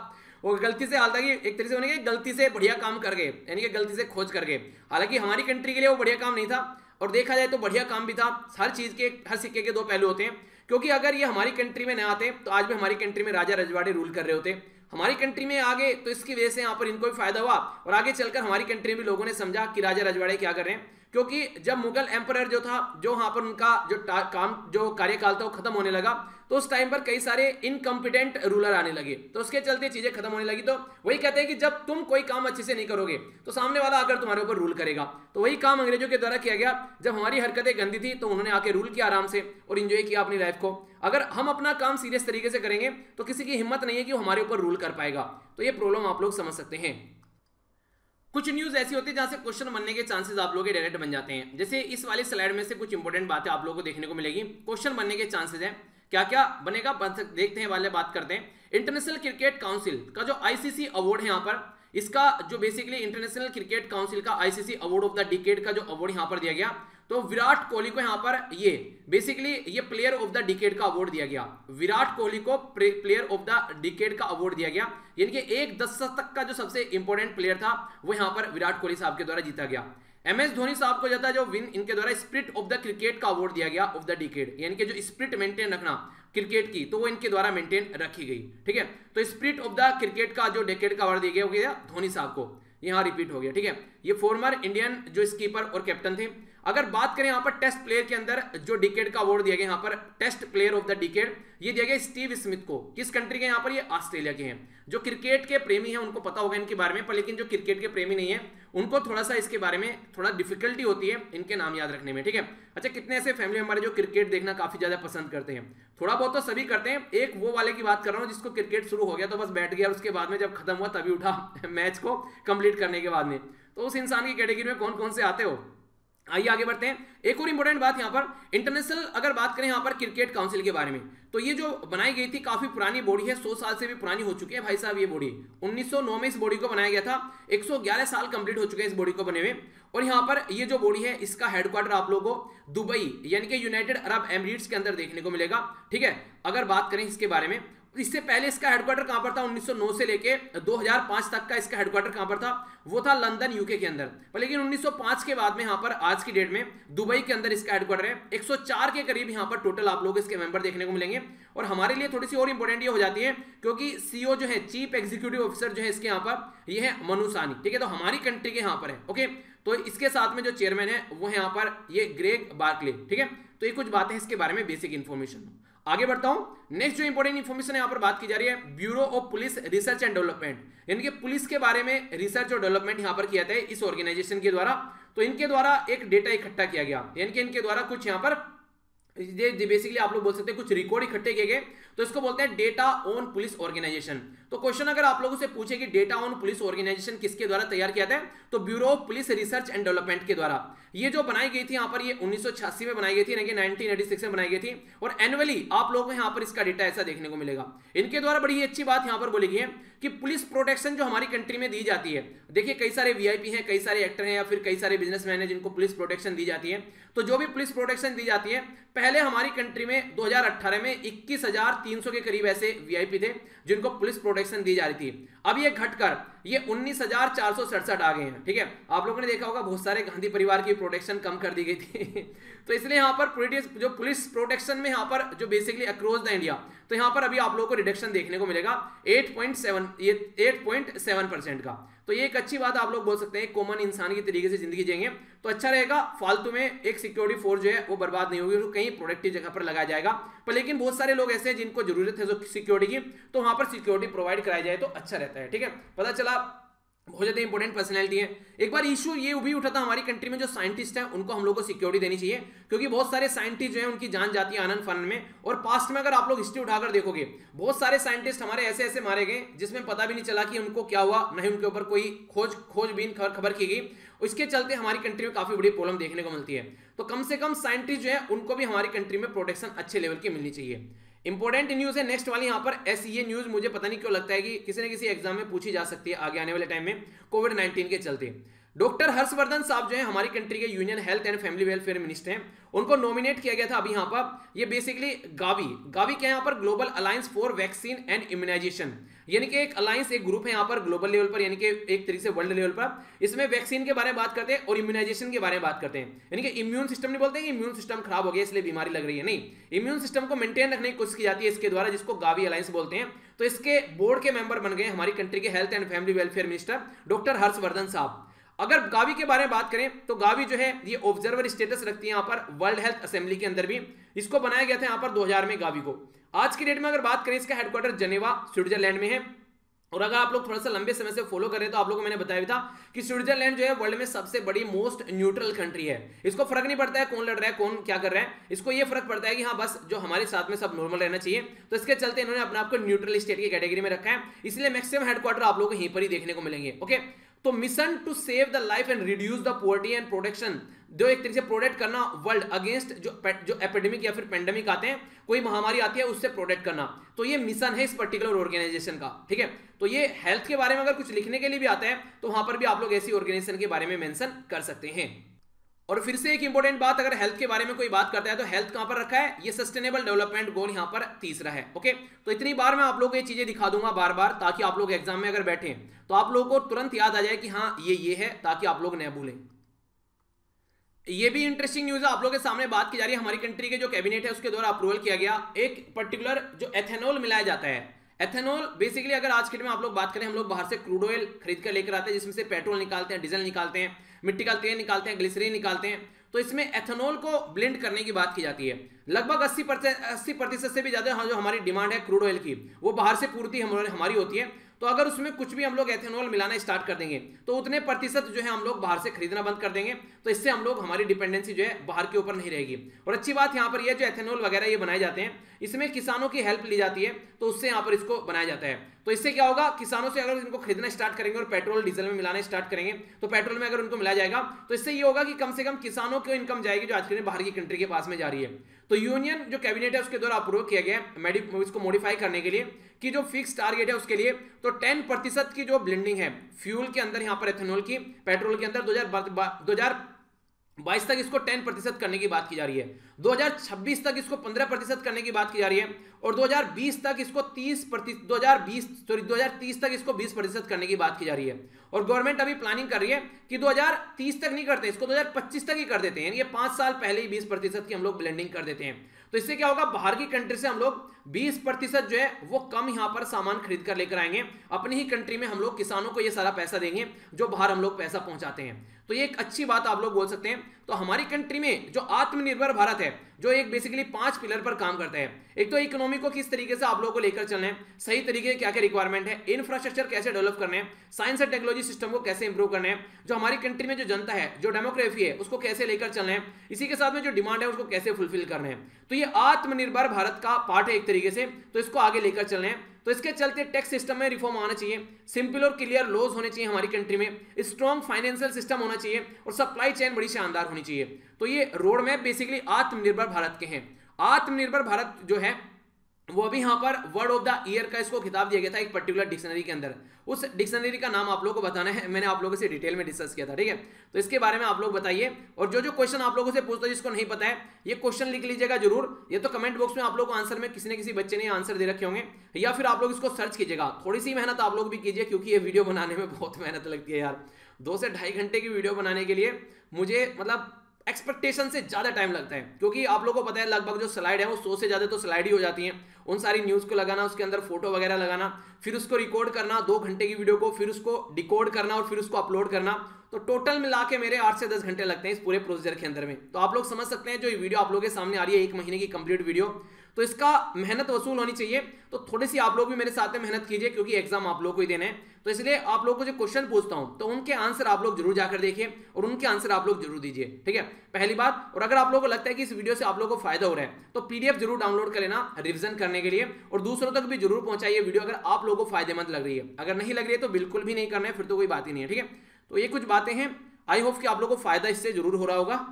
वो गलती से, हालांकि एक तरीके से उन्हें गलती से बढ़िया काम कर गए, यानी कि गलती से खोज कर गए। हालांकि हमारी कंट्री के लिए वो बढ़िया काम नहीं था और देखा जाए तो बढ़िया काम भी था। हर चीज़ के, हर सिक्के के दो पहलू होते हैं, क्योंकि अगर ये हमारी कंट्री में न आते तो आज भी हमारी कंट्री में राजा रजवाड़े रूल कर रहे होते। हमारी कंट्री में आगे तो इसकी वजह से यहाँ पर इनको भी फायदा हुआ और आगे चलकर हमारी कंट्री में लोगों ने समझा कि राजा रजवाड़े क्या कर रहे हैं, क्योंकि जब मुगल एम्परर जो था, जो यहाँ पर उनका जो काम जो कार्यकाल था वो खत्म होने लगा तो उस टाइम पर कई सारे इनकम्पिटेंट रूलर आने लगे, तो उसके चलते चीजें खत्म होने लगी। तो वही कहते हैं कि जब तुम कोई काम अच्छे से नहीं करोगे तो सामने वाला आकर तुम्हारे ऊपर रूल करेगा। तो वही काम अंग्रेजों के द्वारा किया गया। जब हमारी हरकतें गंदी थी तो उन्होंने आके रूल किया आराम से और इंजॉय किया अपनी लाइफ को। अगर हम अपना काम सीरियस तरीके से करेंगे तो किसी की हिम्मत नहीं है कि वो हमारे ऊपर रूल कर पाएगा। तो ये प्रॉब्लम आप लोग समझ सकते हैं। कुछ न्यूज़ ऐसी होती है जहाँ से क्वेश्चन बनने के चांसेस आप लोगों के डायरेक्ट बन जाते हैं। जैसे इस वाली स्लाइड में से कुछ इंपॉर्टेंट बातें आप लोगों को देखने को मिलेगी, क्वेश्चन बनने के चांसेस हैं। क्या क्या बनेगा देखते हैं, वाले बात करते हैं। इंटरनेशनल क्रिकेट काउंसिल का जो आईसीसी अवार्ड है यहाँ पर, इसका जो बेसिकली इंटरनेशनल क्रिकेट काउंसिल का ICC award of the decade का जो अवार्ड यहाँ पर दिया गया, तो विराट कोहली को यहाँ पर ये बेसिकली ये प्लेयर ऑफ द डिकेड का अवार्ड दिया गया। विराट कोहली को प्लेयर ऑफ द डिकेड का अवार्ड दिया गया, यानी कि एक दशक तक का जो सबसे इंपॉर्टेंट प्लेयर था वो यहाँ पर विराट कोहली साहब के द्वारा जीता गया। एम एस धोनी साहब को जाता है जो विन इनके द्वारा स्पिरिट ऑफ द क्रिकेट का अवार्ड दिया गया ऑफ द डिकेड, यानी कि जो स्पिरिट मेंटेन रखना क्रिकेट की, तो वो इनके द्वारा मेंटेन रखी गई, ठीक है। तो स्पिरिट ऑफ द क्रिकेट का जो डिकेड का अवार्ड दिया गया वो गया धोनी साहब को, यहाँ रिपीट हो गया, ठीक है। ये फॉर्मर इंडियन जो स्कीपर और कैप्टन थे। अगर बात करें यहाँ पर टेस्ट प्लेयर के अंदर जो डिकेड का अवार्ड दिया गया, यहाँ पर test player of the decade ये दिया गया स्टीव स्मिथ को। किस कंट्री के यहाँ पर? ये ऑस्ट्रेलिया के हैं। जो क्रिकेट के प्रेमी हैं उनको पता होगा इनके बारे में, पर लेकिन जो क्रिकेट के प्रेमी नहीं है उनको थोड़ा सा इसके बारे में थोड़ा डिफिकल्टी होती है इनके नाम याद रखने में, ठीक है। अच्छा, कितने ऐसे फैमिली मेंबर जो क्रिकेट देखना काफी ज्यादा पसंद करते हैं? थोड़ा बहुत तो सभी करते हैं। एक वो वाले की बात कर रहा हूँ जिसको क्रिकेट शुरू हो गया तो बस बैठ गया, और उसके बाद में जब खत्म हुआ तभी उठा मैच को कंप्लीट करने के बाद में। तो उस इंसान की कैटेगरी में कौन कौन से आते हो, आइए आगे बढ़ते हैं। एक और इंपॉर्टेंट बात यहाँ पर इंटरनेशनल अगर बात करें यहाँ पर क्रिकेट काउंसिल के बारे में, तो ये जो बनाई गई थी काफी पुरानी बॉडी है, सौ साल से भी पुरानी हो चुकी है भाई साहब। ये बॉडी उन्नीस सौ नौ में इस बॉडी को बनाया गया था, एक सौ ग्यारह साल कंप्लीट हो चुके हैं इस बॉडी को बने हुए। और यहाँ पर ये जो बॉडी है इसका हेडक्वार्टर आप लोगों को दुबई यानी कि यूनाइटेड अरब एमिरेट्स के अंदर देखने को मिलेगा, ठीक है। अगर बात करें इसके बारे में, इससे पहले इसका हेडक्वार्टर कहां पर था? उन्नीस सौ नौ से लेके दो हज़ार पाँच तक का इसका हेडक्वार्टर कहां पर था? वो था लंदन यूके के अंदर, पर लेकिन उन्नीस सौ पाँच के बाद में यहां पर आज की डेट में दुबई के अंदर इसका हेडक्वार्टर है। एक सौ चार के करीब यहां पर टोटल आप लोग इसके मेंबर देखने को मिलेंगे। और हमारे लिए थोड़ी सी और इंपॉर्टेंट ये हो जाती है क्योंकि सीईओ जो है, चीफ एग्जीक्यूटिव ऑफिसर जो है इसके यहाँ पर, ये है मनु सानी, ठीक है। तो हमारी कंट्री के यहाँ पर है, ओके। तो इसके साथ में जो चेयरमैन है वो है यहाँ पर ये ग्रेग बार्कले, ठीक है। तो ये कुछ बातें इसके बारे में बेसिक इन्फॉर्मेशन। आगे बढ़ता हूं, नेक्स्ट जो इंपॉर्टेंट इन्फॉर्मेशन यहाँ पर बात की जा रही है bureau of police research and development, यानी कि पुलिस के बारे में रिसर्च और डेवलपमेंट यहाँ पर किया जाता है इस ऑर्गेनाइजेशन के द्वारा। तो इनके द्वारा एक डेटा इकट्ठा किया गया, यानी कि इनके द्वारा कुछ यहाँ पर बेसिकली आप लोग बोल सकते हैं कुछ रिकॉर्ड इकट्ठे किए गए, तो इसको बोलते हैं डेटा ऑन पुलिस ऑर्गेनाइजेशन। तो क्वेश्चन अगर आप लोगों से पूछे कि डेटा ऑन पुलिस ऑर्गेनाइजेशन किसके द्वारा तैयार किया था, तो bureau of police research and development के द्वारा। ये जो बनाई गई थी यहाँ पर, ये उन्नीस सौ छियासी में बनाई गई थी, उन्नीस सौ छियासी में बनाई गई थी, और एनुअली आप लोगों को यहाँ पर इसका डेटा ऐसा देखने को मिलेगा। इनके द्वारा बड़ी अच्छी बात यहाँ पर बोली गई है कि पुलिस प्रोटेक्शन जो हमारी कंट्री में दी जाती है, देखिए कई सारे वीआईपी हैं, कई सारे एक्टर हैं या फिर कई सारे बिजनेसमैन हैं जिनको पुलिस प्रोटेक्शन दी जाती है। तो जो भी पुलिस प्रोटेक्शन दी जाती है, पहले हमारी कंट्री में दो हज़ार अठारह में इक्कीस हज़ार तीन सौ के करीब ऐसे वीआईपी थे जिनको पुलिस प्रोटेक्शन दी जा रही थी। अब ये घटकर ये उन्नीस हज़ार चार सौ सड़सठ आ गए हैं, ठीक है। आप लोगों ने देखा होगा बहुत सारे गांधी परिवार की प्रोटेक्शन कम कर दी गई थी तो इसलिए यहाँ पर जो पुलिस प्रोटेक्शन में यहाँ पर जो बेसिकली अक्रॉस द इंडिया, तो यहाँ पर अभी आप लोगों को रिडक्शन देखने को मिलेगा आठ पॉइंट सात ये आठ पॉइंट सात परसेंट का। तो ये एक अच्छी बात आप लोग बोल सकते हैं, कॉमन इंसान की तरीके से जिंदगी जिएंगे तो अच्छा रहेगा। फालतू में एक सिक्योरिटी फोर्स जो है वो बर्बाद नहीं होगी, उसको कहीं प्रोडक्टिव जगह पर लगाया जाएगा। पर लेकिन बहुत सारे लोग ऐसे हैं जिनको जरूरत है सिक्योरिटी की, तो वहां पर सिक्योरिटी प्रोवाइड कराई जाए तो अच्छा रहता है, ठीक है। पता चला बहुत ज्यादा इंपॉर्टेंट पर्सनैलिटी है। एक बार इशू ये भी उठा था हमारी कंट्री में, जो साइंटिस्ट हैं उनको हम लोग को सिक्योरिटी देनी चाहिए क्योंकि बहुत सारे साइंटिस्ट जो हैं उनकी जान जाती है आनंद फानन में। और पास्ट में अगर आप लोग हिस्ट्री उठाकर देखोगे, बहुत सारे साइंटिस्ट हमारे ऐसे ऐसे मारे गए जिसमें पता भी नहीं चला कि उनको क्या हुआ, नहीं उनके ऊपर कोई खोज खोजबीन खबर की गई। उसके चलते हमारी कंट्री में काफी बड़ी प्रॉब्लम देखने को मिलती है। तो कम से कम साइंटिस्ट जो है उनको भी हमारी कंट्री में प्रोटेक्शन अच्छे लेवल की मिलनी चाहिए। इंपॉर्टेंट न्यूज है नेक्स्ट वाली यहाँ पर एसईए न्यूज, मुझे पता नहीं क्यों लगता है कि किसी न किसी एग्जाम में पूछी जा सकती है आगे आने वाले टाइम में कोविड नाइन्टीन के चलते। डॉक्टर हर्षवर्धन साहब जो है हमारी कंट्री के union health and family welfare minister हैं, उनको नॉमिनेट किया गया था अभी यहाँ पर। ये बेसिकली गावी गावी क्या है यहाँ पर, global alliance for vaccine and immunisation, यानी कि एक अलायंस एक ग्रुप है यहाँ पर ग्लोबल लेवल पर, यानी कि एक तरीके से वर्ल्ड लेवल पर। इसमें वैक्सीन के बारे में बात करते हैं और इम्यूनाइजेशन के बारे में बात करते हैं, यानी कि इम्यून सिस्टम नहीं बोलते हैं कि इम्यून सिस्टम खराब हो गया इसलिए बीमारी लग रही है, नहीं, इम्यून सिस्टम को मेंटेन रखने की कोशिश की जाती है इसके द्वारा, जिसको गावी अलायंस बोलते हैं। तो इसके बोर्ड के मेंबर बन गए हमारी कंट्री के health and family welfare minister doctor Harshvardhan साहब। अगर गावी के बारे में बात करें तो गावी जो है ये ऑब्जर्वर स्टेटस रखती है यहाँ पर वर्ल्ड हेल्थ असेंबली के अंदर भी। इसको बनाया गया था यहाँ पर दो हज़ार में गावी को। आज की डेट में अगर बात करें इसका हेडक्वार्टर जेनेवा स्विट्जरलैंड में है। और अगर आप लोग थोड़ा सा लंबे समय से फॉलो कर रहे हैं तो आप लोगों को मैंने बताया था कि स्विट्जरलैंड जो है वर्ल्ड में सबसे बड़ी मोस्ट न्यूट्रल कंट्री है। इसको फर्क नहीं पड़ता है कौन लड़ रहा है कौन क्या कर रहा है, इसको ये फर्क पड़ता है कि हाँ बस जो हमारे साथ में सब नॉर्मल रहना चाहिए। तो इसके चलते इन्होंने अपने आपको न्यूट्रल स्टेट की कैटेगरी में रखा है, इसलिए मैक्सिमम हेडक्वार्टर आप लोग को यहीं पर ही देखने को मिलेंगे, ओके। तो mission to save the life and reduce the poverty and protection, जो एक तरीके से प्रोटेक्ट करना वर्ल्ड अगेंस्ट जो जो एपिडेमिक या फिर पेंडेमिक आते हैं, कोई महामारी आती है उससे प्रोटेक्ट करना, तो ये मिशन है इस पर्टिकुलर ऑर्गेनाइजेशन का, ठीक है। तो ये हेल्थ के बारे में अगर कुछ लिखने के लिए भी आता है तो वहां पर भी आप लोग ऐसी ऑर्गेनाइजेशन के बारे में मेंशन कर सकते हैं। और फिर से एक इंपॉर्टेंट बात, अगर हेल्थ के बारे में कोई बात करता है तो हेल्थ कहां पर रखा है, ये सस्टेनेबल डेवलपमेंट गोल यहां पर तीसरा है, ओके। तो इतनी बार मैं आप लोगों को ये चीजें दिखा दूंगा बार बार, ताकि आप लोग एग्जाम में अगर बैठे तो आप लोगों को तुरंत याद आ जाए कि हाँ ये ये है, ताकि आप लोग न भूलें। ये भी इंटरेस्टिंग न्यूज है आप लोगों के सामने, बात की जा रही है हमारी कंट्री के जो कैबिनेट है उसके द्वारा अप्रूवल किया गया एक पर्टिकुलर जो एथेनॉल मिलाया जाता है। एथेनॉल बेसिकली अगर आज के डेट में आप लोग बात करें, हम लोग बाहर से क्रूड ऑयल खरीद कर लेकर आते हैं जिसमें से पेट्रोल निकालते हैं, डीजल निकालते हैं, मिट्टी का तेल निकालते हैं, ग्लिसरीन निकालते हैं। तो इसमें एथेनॉल को ब्लेंड करने की बात की जाती है। लगभग अस्सी परसेंट से भी ज़्यादा हाँ जो हमारी डिमांड है क्रूड ऑयल की, वो बाहर से पूर्ति हमारी होती है। तो अगर उसमें कुछ भी हम लोग एथेनॉल मिलाना स्टार्ट कर देंगे तो उतने प्रतिशत जो है हम लोग बाहर से खरीदना बंद कर देंगे। तो इससे हम लोग हमारी डिपेंडेंसी जो है बाहर के ऊपर नहीं रहेगी। और अच्छी बात यहाँ पर यह जो एथेनॉल वगैरह ये बनाए जाते हैं, इसमें किसानों की हेल्प ली जाती है, तो उससे यहाँ पर इसको बनाया जाता है। तो इससे क्या होगा, किसानों से अगर इनको खरीदना स्टार्ट करेंगे और पेट्रोल डीजल में मिलाना स्टार्ट करेंगे, तो पेट्रोल में अगर उनको मिला जाएगा तो इससे ये होगा कि कम से कम किसानों की इनकम जाएगी जो आज के दिन बाहर की कंट्री के पास में जा रही है। तो यूनियन जो कैबिनेट है उसके द्वारा अप्रूव किया गया है इसको मॉडिफाई करने के लिए कि जो फिक्स टारगेट है उसके लिए तो दस प्रतिशत की जो ब्लेंडिंग है फ्यूल के अंदर यहां पर एथेनॉल की, पेट्रोल के अंदर दो हज़ार बाईस तक इसको दस प्रतिशत करने की बात की जा रही है, दो हज़ार छब्बीस तक इसको पंद्रह प्रतिशत करने की बात की जा रही है और दो हज़ार बीस तक इसको तीस प्रतिशत दो हज़ार बीस सॉरी दो हज़ार तीस तक इसको बीस प्रतिशत करने की बात की जा रही है। और गवर्नमेंट अभी प्लानिंग कर रही है कि दो हज़ार तीस तक नहीं करते, इसको दो हज़ार पच्चीस तक ही कर देते हैं, ये पाँच साल पहले ही बीस प्रतिशत की हम लोग ब्लेंडिंग कर देते हैं। तो इससे क्या होगा, बाहर की कंट्री से हम लोग बीस प्रतिशत जो है वो कम यहाँ पर सामान खरीद कर लेकर आएंगे, अपनी ही कंट्री में हम लोग किसानों को ये सारा पैसा देंगे जो बाहर हम लोग पैसा पहुँचाते हैं। तो ये एक अच्छी बात आप लोग बोल सकते हैं। तो हमारी कंट्री में जो आत्मनिर्भर भारत है जो एक बेसिकली पांच पिलर पर काम करता है, एक तो इकोनॉमी को किस तरीके से आप लोगों को लेकर चलना है, सही तरीके से क्या क्या रिक्वायरमेंट है, इंफ्रास्ट्रक्चर कैसे डेवलप करना है, साइंस एंड टेक्नोलॉजी सिस्टम को कैसे इंप्रूव करना है, जो हमारी कंट्री में जो जनता है जो डेमोग्राफी है उसको कैसे लेकर चलना है, इसी के साथ में जो डिमांड है उसको कैसे फुलफिल करना है। तो ये आत्मनिर्भर भारत का पार्ट है एक तरीके से, तो इसको आगे लेकर चलना है। तो इसके चलते टैक्स सिस्टम में रिफॉर्म आना चाहिए, सिंपल और क्लियर लॉज होने चाहिए हमारी कंट्री में, स्ट्रॉन्ग फाइनेंशियल सिस्टम होना चाहिए और सप्लाई चेन बड़ी शानदार होनी चाहिए। तो ये रोड मैप बेसिकली आत्मनिर्भर भारत के हैं। आत्मनिर्भर भारत जो है वो अभी यहाँ पर वर्ड ऑफ द ईयर का इसको खिताब दिया गया था एक पर्टिकुलर डिक्शनरी के अंदर, उस डिक्शनरी का नाम आप लोगों को बताना है, मैंने आप लोगों से डिटेल में डिस्कस किया था, ठीक है। तो इसके बारे में आप लोग बताइए और जो जो क्वेश्चन आप लोगों से पूछता है जिसको नहीं पता है ये क्वेश्चन लिख लीजिएगा जरूर, ये तो कमेंट बॉक्स में आप लोग को आंसर में किसी न किसी बच्चे ने आंसर दे रखे होंगे या फिर आप लोग इसको सर्च कीजिएगा, थोड़ी सी मेहनत आप लोग भी कीजिए क्योंकि ये वीडियो बनाने में बहुत मेहनत लगती है यार, दो से ढाई घंटे की वीडियो बनाने के लिए मुझे मतलब एक्सपेक्टेशन से ज़्यादा टाइम लगता है क्योंकि आप लोगों को पता है लगभग जो स्लाइड है वो सौ से ज़्यादा तो स्लाइड ही हो जाती हैं, उन सारी न्यूज़ को लगाना, उसके अंदर फोटो वगैरह लगाना, फिर उसको रिकॉर्ड करना, दो घंटे की वीडियो को फिर उसको डिकोड करना और फिर उसको अपलोड करना, तो टोटल मिला के मेरे आठ से दस घंटे लगते हैं इस पूरे प्रोसीजर के अंदर में। तो आप लोग समझ सकते हैं जो ये वीडियो आप लोगों के सामने आ रही है एक महीने की कंप्लीट वीडियो, तो इसका मेहनत वसूल होनी चाहिए। तो थोड़ी सी आप लोग भी मेरे साथ में मेहनत कीजिए क्योंकि एग्जाम आप लोग को ही देना है, तो इसलिए आप लोग को जो क्वेश्चन पूछता हूं तो उनके आंसर आप लोग जरूर जाकर देखिए और उनके आंसर आप लोग जरूर दीजिए, ठीक है, पहली बात। और अगर आप लोग को लगता है कि इस वीडियो से आप लोग को फायदा हो रहा है तो पीडीएफ जरूर डाउनलोड कर लेना रिविजन करने के लिए और दूसरों तक भी जरूर पहुंचाइए वीडियो अगर आप लोग को फायदेमंद लग रही है, अगर नहीं लग रही है तो बिल्कुल भी नहीं करना है, फिर तो कोई बात ही नहीं है, ठीक है। तो ये कुछ बातें हैं, आई होप कि आप लोग को फायदा इससे जरूर हो रहा होगा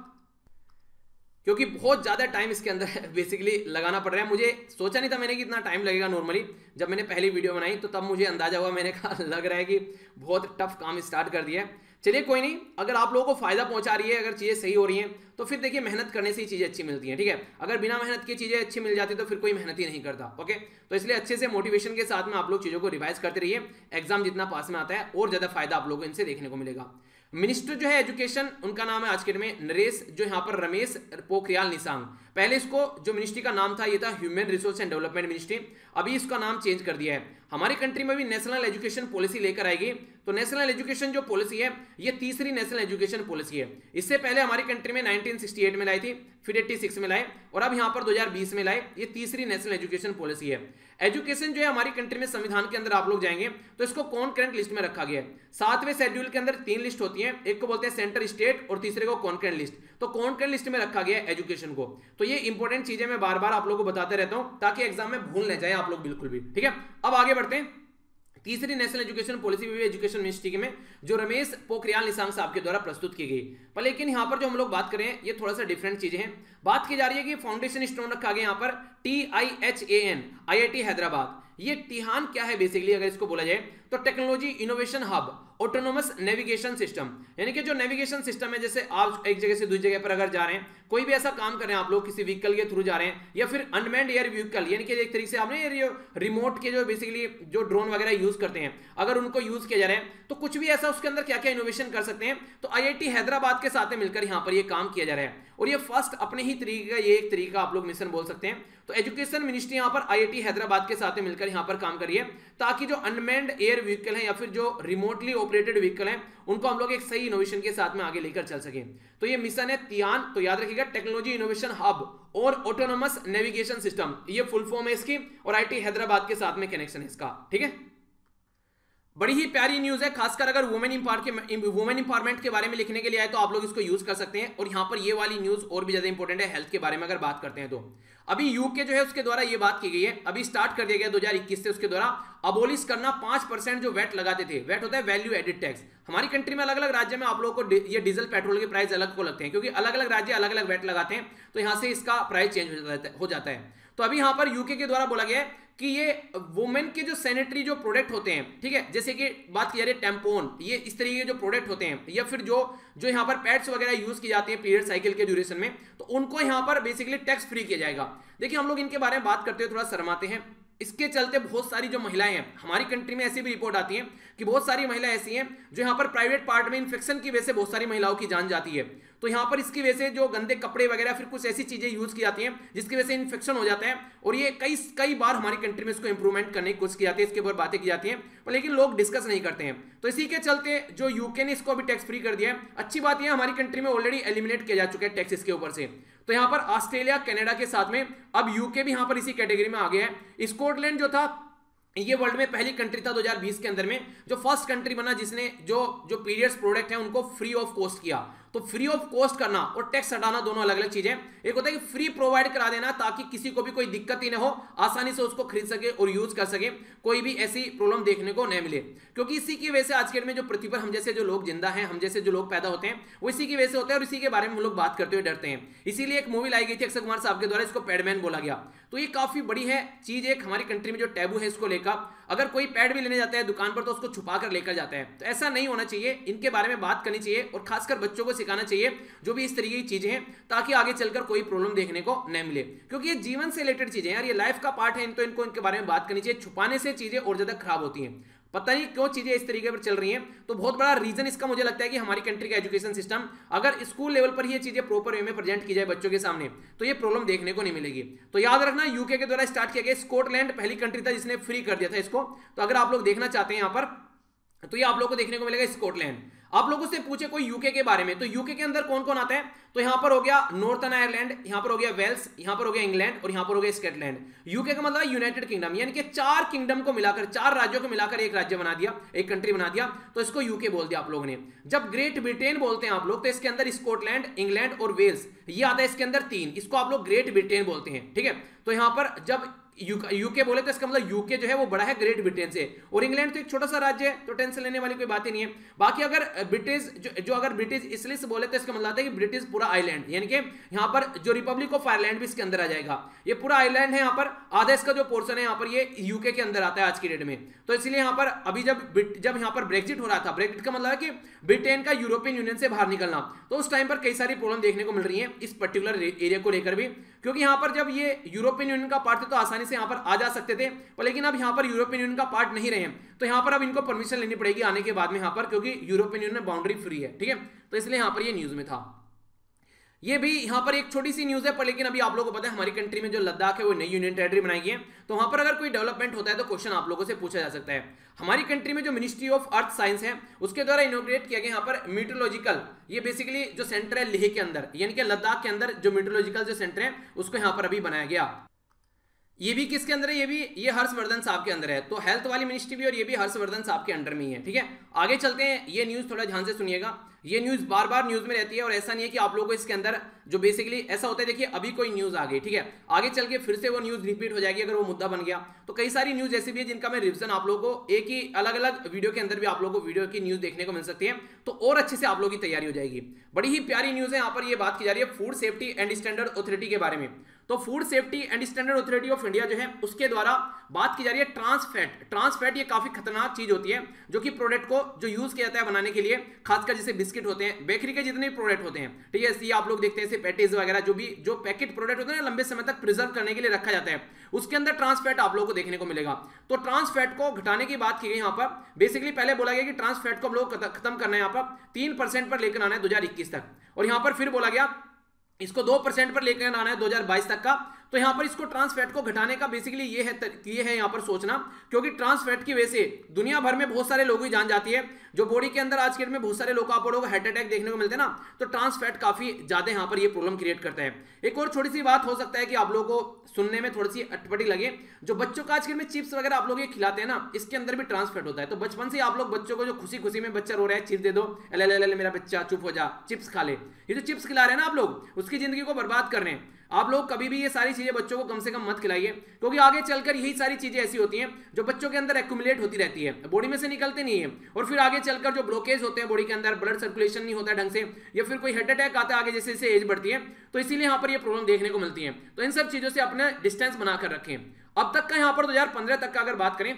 क्योंकि बहुत ज़्यादा टाइम इसके अंदर बेसिकली लगाना पड़ रहा है। मुझे सोचा नहीं था मैंने कि इतना टाइम लगेगा, नॉर्मली जब मैंने पहली वीडियो बनाई तो तब मुझे अंदाजा हुआ, मैंने कहा लग रहा है कि बहुत टफ काम स्टार्ट कर दिया है। चलिए कोई नहीं, अगर आप लोगों को फ़ायदा पहुंचा रही है, अगर चीज़ें सही हो रही हैं तो फिर देखिए मेहनत करने से ही चीज़ें अच्छी मिलती हैं, ठीक है। अगर बिना मेहनत की चीज़ें अच्छी मिल जाती तो फिर कोई मेहनत ही नहीं करता, ओके। तो इसलिए अच्छे से मोटिवेशन के साथ में आप लोग चीज़ों को रिवाइज करते रहिए, एग्जाम जितना पास में आता है और ज़्यादा फायदा आप लोगों को इनसे देखने को मिलेगा। मिनिस्टर जो है एजुकेशन, उनका नाम है आज के डेट में नरेश जो यहाँ पर रमेश पोखरियाल निशंक, पहले इसको जो मिनिस्ट्री का नाम था ये था human resource and development ministry, अभी इसका नाम चेंज कर दिया है। हमारी कंट्री में भी नेशनल एजुकेशन पॉलिसी लेकर आएगी, तो नेशनल एजुकेशन जो पॉलिसी है ये तीसरी नेशनल एजुकेशन पॉलिसी है। इससे पहले हमारी कंट्री में नाइनटीन सिक्सटी एट में लाई थी, फिर छियासी में लाए और अब यहाँ पर दो हज़ार बीस में लाए, ये तीसरी नेशनल एजुकेशन पॉलिसी है। एजुकेशन जो है हमारी कंट्री में संविधान के अंदर आप लोग जाएंगे तो इसको कॉन्करेंट लिस्ट में रखा गया है। सातवें शेड्यूल के अंदर तीन लिस्ट होती है, एक को बोलते हैं सेंटर स्टेट और तीसरे को कॉन्करेंट लिस्ट, तो कॉन्करेंट लिस्ट में रखा गया है एजुकेशन को। तो ये इंपॉर्टेंट चीजें मैं बार बार आप लोगों को बताते रहता हूँ ताकि एग्जाम में भूल न जाए आप लोग बिल्कुल भी, ठीक है। अब आगे बढ़ते हैं, तीसरी नेशनल एजुकेशन पॉलिसी भी एजुकेशन मिनिस्ट्री में जो रमेश पोखरियाल निशंक साहब के द्वारा प्रस्तुत की गई, पर लेकिन यहाँ पर जो हम लोग बात कर रहे हैं ये थोड़ा सा डिफरेंट चीजें हैं। बात की जा रही है कि फाउंडेशन स्टोन रखा गया यहाँ पर T I H A N I I T Hyderabad, ये टिहान क्या है बेसिकली अगर इसको बोला जाए तो technology innovation hub, autonomous navigation system, यानी कि जो नेविगेशन सिस्टम है जैसे आप एक जगह से दूसरी जगह पर अगर जा रहे हैं, कोई भी ऐसा काम कर रहे हैं आप लोग किसी व्हीकल के थ्रू जा रहे हैं या फिर अनमैन्ड एयर व्हीकल, यानी कि एक तरीके से आपने रिमोट के जो बेसिकली जो ड्रोन वगैरह यूज करते हैं अगर उनको यूज किया जा रहे हैं तो कुछ भी ऐसा उसके अंदर क्या क्या इनोवेशन कर सकते हैं। तो आईआईटी हैदराबाद के साथ मिलकर यहाँ पर यह काम किया जा रहा है और ये फर्स्ट अपने ही तरीके का ये एक तरीका आप लोग मिशन बोल सकते हैं। तो एजुकेशन मिनिस्ट्री यहाँ पर आईआईटी हैदराबाद के साथ मिलकर यहाँ पर काम करिए ताकि जो अनमैन्ड एयर व्हीकल है या फिर जो रिमोटली अपडेटेड व्हीकल हैं उनको हम लोग एक सही इनोवेशन के साथ में आगे लेकर चल सकें। तो ये मिशन है तियान, तो याद रखिएगा टेक्नोलॉजी इनोवेशन हब और ऑटोनोमस नेविगेशन सिस्टम, ये फुल फॉर्म है इसकी और आईटी हैदराबाद के साथ में कनेक्शन है इसका। ठीक है, बड़ी ही प्यारी न्यूज है, खासकर अगर वुमेन एम्पावरमेंट के बारे में लिखने के लिए आए तो आप लोग इसको यूज कर सकते हैं। और यहाँ पर ये वाली न्यूज और भी ज्यादा इंपॉर्टेंट है हेल्थ के बारे में अगर बात करते हैं तो। अभी यूके जो है उसके द्वारा ये बात की गई है, अभी स्टार्ट कर दिया गया दो हज़ार इक्कीस से, उसके द्वारा अबोलिश करना पांच परसेंट जो वैट लगाते थे, वैट होता है वैल्यू एडिड टैक्स। हमारी कंट्री में अलग अलग राज्य में आप लोगों को ये डीजल पेट्रोल के प्राइस अलग को लगते हैं क्योंकि अलग अलग राज्य अलग अलग वैट लगाते हैं, तो यहाँ से इसका प्राइस चेंज हो जाता है। तो अभी यहाँ पर यूके के द्वारा बोला गया है कि ये वुमेन के जो सैनिटरी जो प्रोडक्ट होते हैं, ठीक है, जैसे कि बात की जा रही है टेम्पोन, ये इस तरीके के जो प्रोडक्ट होते हैं या फिर जो जो यहाँ पर पैड्स वगैरह यूज की जाती है पीरियड साइकिल के ड्यूरेशन में, तो उनको यहाँ पर बेसिकली टैक्स फ्री किया जाएगा। देखिए हम लोग इनके बारे में बात करते हुए थोड़ा शर्माते हैं, इसके चलते बहुत सारी जो महिलाएं हैं हमारी कंट्री में, ऐसी भी रिपोर्ट आती है कि बहुत सारी महिलाएं ऐसी हैं जो यहाँ पर प्राइवेट पार्ट में इन्फेक्शन की वजह से बहुत सारी महिलाओं की जान जाती है। तो यहाँ पर इसकी वजह से जो गंदे कपड़े वगैरह फिर कुछ ऐसी चीजें यूज की जाती हैं जिसकी वजह से इन्फेक्शन हो जाता है, और ये कई कई बार हमारी कंट्री में इसको इंप्रूवमेंट करने की कोशिश की जाती है, इसके ऊपर बातें की जाती हैं पर लेकिन लोग डिस्कस नहीं करते हैं। तो इसी के चलते जो यूके ने इसको अभी टैक्स फ्री कर दिया है, अच्छी बात यह हमारी कंट्री में ऑलरेडी एलिमिनेट किया जा चुका है टैक्स इसके ऊपर से। तो यहाँ पर ऑस्ट्रेलिया कनाडा के साथ में अब यूके भी यहाँ पर इसी कैटेगरी में आ गया है। स्कॉटलैंड जो था ये वर्ल्ड में पहली कंट्री था दो हज़ार बीस के अंदर में जो फर्स्ट कंट्री बना जिसने जो जो पीरियड्स प्रोडक्ट हैं उनको फ्री ऑफ कॉस्ट किया। तो फ्री ऑफ कॉस्ट करना और टैक्स हटाना दोनों अलग अलग चीजें। एक होता है कि फ्री प्रोवाइड करा देना ताकि किसी को भी कोई दिक्कत ही ना हो, आसानी से उसको खरीद सके और यूज कर सके, कोई भी ऐसी प्रॉब्लम देखने को न मिले। क्योंकि इसी की वजह से आज के डेट में जो पृथ्वी पर हम जैसे जो लोग जिंदा हैं, हम जैसे जो लोग पैदा होते हैं वो इसी की वजह से होते हैं और इसी के बारे में हम लोग बात करते हुए डरते हैं। इसीलिए एक मूवी लाई गई थी अक्षय कुमार साहब के द्वारा, इसको पैडमैन बोला गया। तो ये काफी बड़ी है चीज, एक हमारी कंट्री में जो टैबू है इसको लेकर, अगर कोई पैड भी लेने जाता है दुकान पर तो उसको छुपा कर लेकर जाता है। तो ऐसा नहीं होना चाहिए, इनके बारे में बात करनी चाहिए और खासकर बच्चों को सिखाना चाहिए जो भी इस तरीके की चीजें हैं, ताकि आगे चलकर कोई प्रॉब्लम देखने को न मिले। क्योंकि ये जीवन से रिलेटेड चीजें यार, ये लाइफ का पार्ट है, इनको इनको इनके बारे में बात करनी चाहिए। छुपाने से चीजें और ज्यादा खराब होती हैं, पता नहीं क्यों चीजें इस तरीके पर चल रही हैं। तो बहुत बड़ा रीजन इसका मुझे लगता है कि हमारी कंट्री का एजुकेशन सिस्टम, अगर स्कूल लेवल पर ये चीजें प्रॉपर वे में प्रेजेंट की जाए बच्चों के सामने तो ये प्रॉब्लम देखने को नहीं मिलेगी। तो याद रखना यूके के द्वारा स्टार्ट किया गया, स्कॉटलैंड पहली कंट्री था जिसने फ्री कर दिया था इसको। तो अगर आप लोग देखना चाहते हैं यहाँ पर तो ये आप लोग को देखने को मिलेगा। स्कॉटलैंड, आप लोगों से पूछे कोई यूके के बारे में तो यूके के अंदर कौन कौन आता है, तो यहां पर हो गया नॉर्थन आयरलैंड, यहां पर हो गया वेल्स, यहां पर हो गया इंग्लैंड और यहां पर हो गया स्कॉटलैंड। यूके का मतलब यूनाइटेड किंगडम, यानी कि चार किंगडम को मिलाकर, चार राज्यों को मिलाकर एक राज्य बना दिया, एक कंट्री बना दिया, तो इसको यूके बोल दिया आप लोगों ने। जब ग्रेट ब्रिटेन बोलते हैं आप लोग तो इसके अंदर स्कॉटलैंड, इंग्लैंड और वेल्स ये आता है, इसके अंदर तीन, इसको आप लोग ग्रेट ब्रिटेन बोलते हैं। ठीक है, तो यहां पर जब यूके बोले तो इसका मतलब यूके जो है वो बड़ा है ग्रेट ब्रिटेन से, और इंग्लैंड तो एक छोटा सा राज्य है, तो टेंशन लेने वाली कोई बात ही नहीं है। बाकी अगर ब्रिटिश जो, जो अगर ब्रिटिश इसलिए से बोले तो इसका मतलब है कि ब्रिटिश पूरा आइलैंड, यानी कि यहाँ पर जो रिपब्लिक ऑफ आयरलैंड भी इसके अंदर आ जाएगा, ये पूरा आइलैंड है। यहाँ पर आधा इसका जो पोर्शन है यहाँ पर ये यूके के अंदर आता है आज की डेट में। तो इसलिए यहाँ पर अभी जब जब यहाँ पर ब्रेग्जिट हो रहा था, ब्रेग्जिट का मतलब है कि ब्रिटेन का यूरोपियन यूनियन से बाहर निकलना, तो उस टाइम पर कई सारी प्रॉब्लम देखने को मिल रही है इस पर्टिकुलर एरिया को लेकर भी, क्योंकि यहाँ पर जब ये यूरोपियन यूनियन का पार्ट था तो आसानी से यहाँ पर आ जा सकते थे, पर लेकिन अब यहाँ पर यूरोपियन यूनियन का पार्ट नहीं रहे, तो यहाँ पर अब इनको परमिशन लेनी पड़ेगी आने के बाद में यहाँ पर, क्योंकि यूरोपियन यूनियन में बाउंड्री फ्री है। ठीक है, तो इसलिए यहाँ पर ये न्यूज में था। ये भी यहाँ पर एक छोटी सी न्यूज है, पर लेकिन अभी आप लोगों को पता है हमारी कंट्री में जो लद्दाख है वो नई यूनियन टेरिटरी बनाई है, तो वहां पर अगर कोई डेवलपमेंट होता है तो क्वेश्चन आप लोगों से पूछा जा सकता है। हमारी कंट्री में जो मिनिस्ट्री ऑफ अर्थ साइंस है उसके द्वारा इनोग्रेट किया गया यहाँ पर मीटरोलॉजिकल, ये बेसिकली जो सेंटर है लेह के अंदर, यानी कि लद्दाख के अंदर जो मीटरोलॉजिकल जो सेंटर है उसको यहाँ पर अभी बनाया गया। ये भी किसके अंदर है, ये भी ये हर्षवर्धन साहब के अंदर है, तो हेल्थ वाली मिनिस्ट्री भी और ये भी हर्षवर्धन साहब के अंडर में ही है। ठीक है, आगे चलते हैं, ये न्यूज थोड़ा ध्यान से सुनिएगा, ये न्यूज बार बार न्यूज में रहती है और ऐसा नहीं है कि आप लोगों को इसके अंदर जो बेसिकली ऐसा होता है, देखिए अभी कोई न्यूज आ गई, ठीक है, आगे चल के फिर से वो न्यूज रिपीट हो जाएगी अगर वो मुद्दा बन गया। तो कई सारी न्यूज ऐसी भी है जिनका मैं रिविजन आप लोगों को एक ही अलग अलग वीडियो के अंदर भी आप लोगों को वीडियो की न्यूज देखने को मिल सकती है, तो और अच्छे से आप लोगों की तैयारी हो जाएगी। बड़ी ही प्यारी न्यूज है, यहाँ पर यह बात की जा रही है food safety and standard authority के बारे में। तो food safety and standard authority of India जो है उसके द्वारा बात की जा रही है ट्रांसफैट, ट्रांसफैट ये काफी खतरनाक चीज होती है जो कि प्रोडक्ट को जो यूज किया जाता है बनाने के लिए, खासकर जैसे बिस्किट होते हैं, बेकरी के जितने भी प्रोडक्ट होते हैं, ठीक है, ये आप लोग देखते हैं जैसे पैटीज वगैरह जो भी जो पैकेट प्रोडक्ट होते हैं ना, लंबे समय तक प्रिजर्व करने के लिए रखा जाता है, उसके अंदर ट्रांसफैट आप लोगों को देखने को मिलेगा। तो ट्रांसफैट को घटाने की बात की गई यहाँ पर, बेसिकली पहले बोला गया कि ट्रांसफैट को हम लोग खत्म करना है, यहाँ पर तीन परसेंट पर लेकर आना है दो हजार इक्कीस तक, और यहाँ पर फिर बोला गया इसको दो परसेंट पर लेकर आना है दो हजार बाईस तक का। तो यहाँ पर इसको ट्रांस फैट को घटाने का बेसिकली ये है ये है यहाँ पर सोचना, क्योंकि ट्रांस फैट की वजह से दुनिया भर में बहुत सारे लोगों की जान जाती है। जो बॉडी के अंदर आज के डेट में बहुत सारे लोग आप लोगों को हार्ट अटैक देखने को मिलते हैं ना, तो ट्रांस फैट काफी ज्यादा यहाँ पर ये प्रॉब्लम क्रिएट करता है। एक और छोटी सी बात हो सकता है कि आप लोगों को सुनने में थोड़ी सी अटपटी लगे, जो बच्चों का आज के डेट में चिप्स वगैरह आप लोग ये खिलाते हैं ना, इसके अंदर भी ट्रांस फैट होता है। तो बचपन से आप लोग बच्चों को जो खुशी खुशी में बच्चा रो रहा है चिप्स दे दो, अल अल अल मेरा बच्चा चुप हो जा चिप्स खा ले, ये जो चिप्स खिला रहे हैं ना आप लोग, उसकी जिंदगी को बर्बाद कर रहे हैं। आप लोग कभी भी ये सारी चीजें बच्चों को कम से कम मत खिलाइए, क्योंकि आगे चलकर यही सारी चीजें ऐसी होती हैं जो बच्चों के अंदर एक्यूमुलेट होती रहती है, बॉडी में से निकलते नहीं है, और फिर आगे चलकर जो ब्लॉकेज होते हैं बॉडी के अंदर, ब्लड सर्कुलेशन नहीं होता ढंग से, या फिर कोई हार्ट अटैक आता है आगे जैसे जैसे एज बढ़ती है। तो इसीलिए यहाँ पर ये प्रॉब्लम देखने को मिलती है। तो इन सब चीजों से अपना डिस्टेंस बनाकर रखें। अब तक का यहाँ पर दो हजार पंद्रह तक का अगर बात करें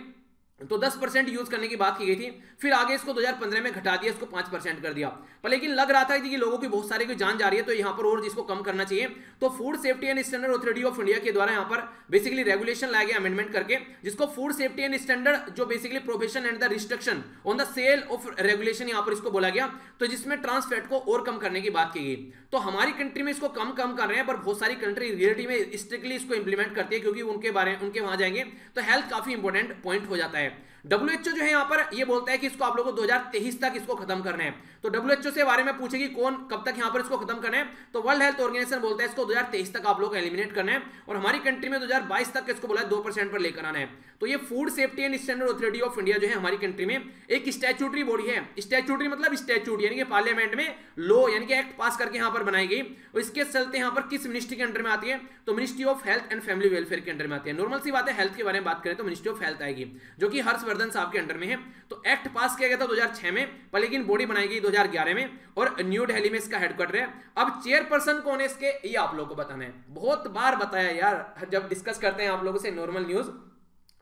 तो दस परसेंट यूज करने की बात की गई थी, फिर आगे इसको दो हजार पंद्रह में घटा दिया, इसको पाँच परसेंट कर दिया। पर लेकिन लग रहा था कि लोगों की बहुत सारी की जान जा रही है, तो यहाँ पर और जिसको कम करना चाहिए। तो food safety and standard authority of India के द्वारा यहाँ पर बेसिकली रेगुलेशन लाया गया अमेंडमेंट करके, जिसको फूड सेफ्टी एंड स्टैंडर्ड जो basically prohibition and the restriction on the sale of regulation यहाँ पर इसको बोला गया, तो जिसमें ट्रांस फैट को और कम करने की बात की गई। तो हमारी कंट्री में इसको कम कम कर रहे हैं, पर बहुत सारी कंट्री रियलिटी में स्ट्रिक्टली इसको इंप्लीमेंट करती है, क्योंकि उनके बारे उनके वहां जाएंगे तो हेल्थ काफी इंपॉर्टेंट पॉइंट हो जाता है। डब्ल्यूएचओ जो है यहाँ पर ये बोलता है कि इसको आप लोगों को दो हजार तेईस तक इसको खत्म करना है। तो डब्ल्यूएचओ से बारे में पूछेगी कौन कब तक यहाँ पर इसको खत्म करना है, तो वर्ल्ड हेल्थ ऑर्गेनाइजेशन बोलता है इसको दो हजार तेईस तक आप लोग एलिमिनेट करना है, और हमारी कंट्री में दो हजार बाईस तक इसको बोला है दो परसेंट पर लेकर आना है। तो ये food safety and standard authority of India जो है हमारी कंट्री में एक स्टैट्यूटरी बॉडी है। स्टैट्यूटरी मतलब स्टैट्यूट यानी कि पार्लियामेंट में लॉ यानी कि एक्ट पास करके यहाँ पर बनाई गई, और इसके चलते यहाँ पर किस मिनिस्ट्री के अंडर में आती है, तो ministry of health and family welfare के अंडर में आती है। नॉर्मल सी बात है, हेल्थ के बारे में बात करें तो मिनिस्ट्री ऑफ हेल्थ आएगी, जो कि हर्षवर्धन साहब के अंडर में है। तो एक्ट पास किया गया था दो हजार छह में, पर लेकिन बॉडी बनाई गई दो हजार ग्यारह में, और न्यू दिल्ली में इसका हेडक्वार्टर है। अब चेयरपर्सन कौन है इसके, ये आप लोगों को बताना है। बहुत बार बताया यार, जब डिस्कस करते हैं आप लोगों से नॉर्मल न्यूज,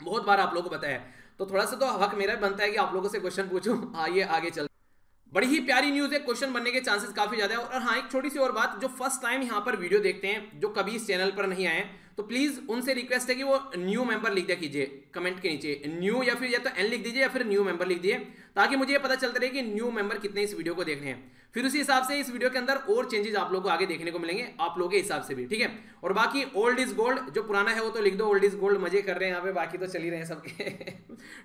बहुत बार आप लोगों को बताया, तो थोड़ा सा तो हक मेरा बनता है कि आप लोगों से क्वेश्चन पूछूं। आइए आगे चल, बड़ी ही प्यारी न्यूज़ है, क्वेश्चन बनने के चांसेस काफ़ी ज़्यादा है। और हाँ, एक छोटी सी और बात, जो फर्स्ट टाइम यहाँ पर वीडियो देखते हैं, जो कभी इस चैनल पर नहीं आए हैं, तो प्लीज़ उनसे रिक्वेस्ट है कि वो न्यू मेंबर लिख दिया कीजिए कमेंट के नीचे, न्यू या फिर या तो एन लिख दीजिए या फिर न्यू मेंबर लिख दीजिए, ताकि मुझे ये पता चलता रहे कि न्यू मेंबर कितने इस वीडियो को देख रहे हैं। फिर उसी हिसाब से इस वीडियो के अंदर और चेंजेस आप लोगों को आगे देखने को मिलेंगे, आप लोगों के हिसाब से भी, ठीक है। और बाकी ओल्ड इज गोल्ड, जो पुराना है वो तो लिख दो, ओल्ड इज गोल्ड मजे कर रहे हैं यहाँ पे, बाकी तो चल ही रहे हैं सबके,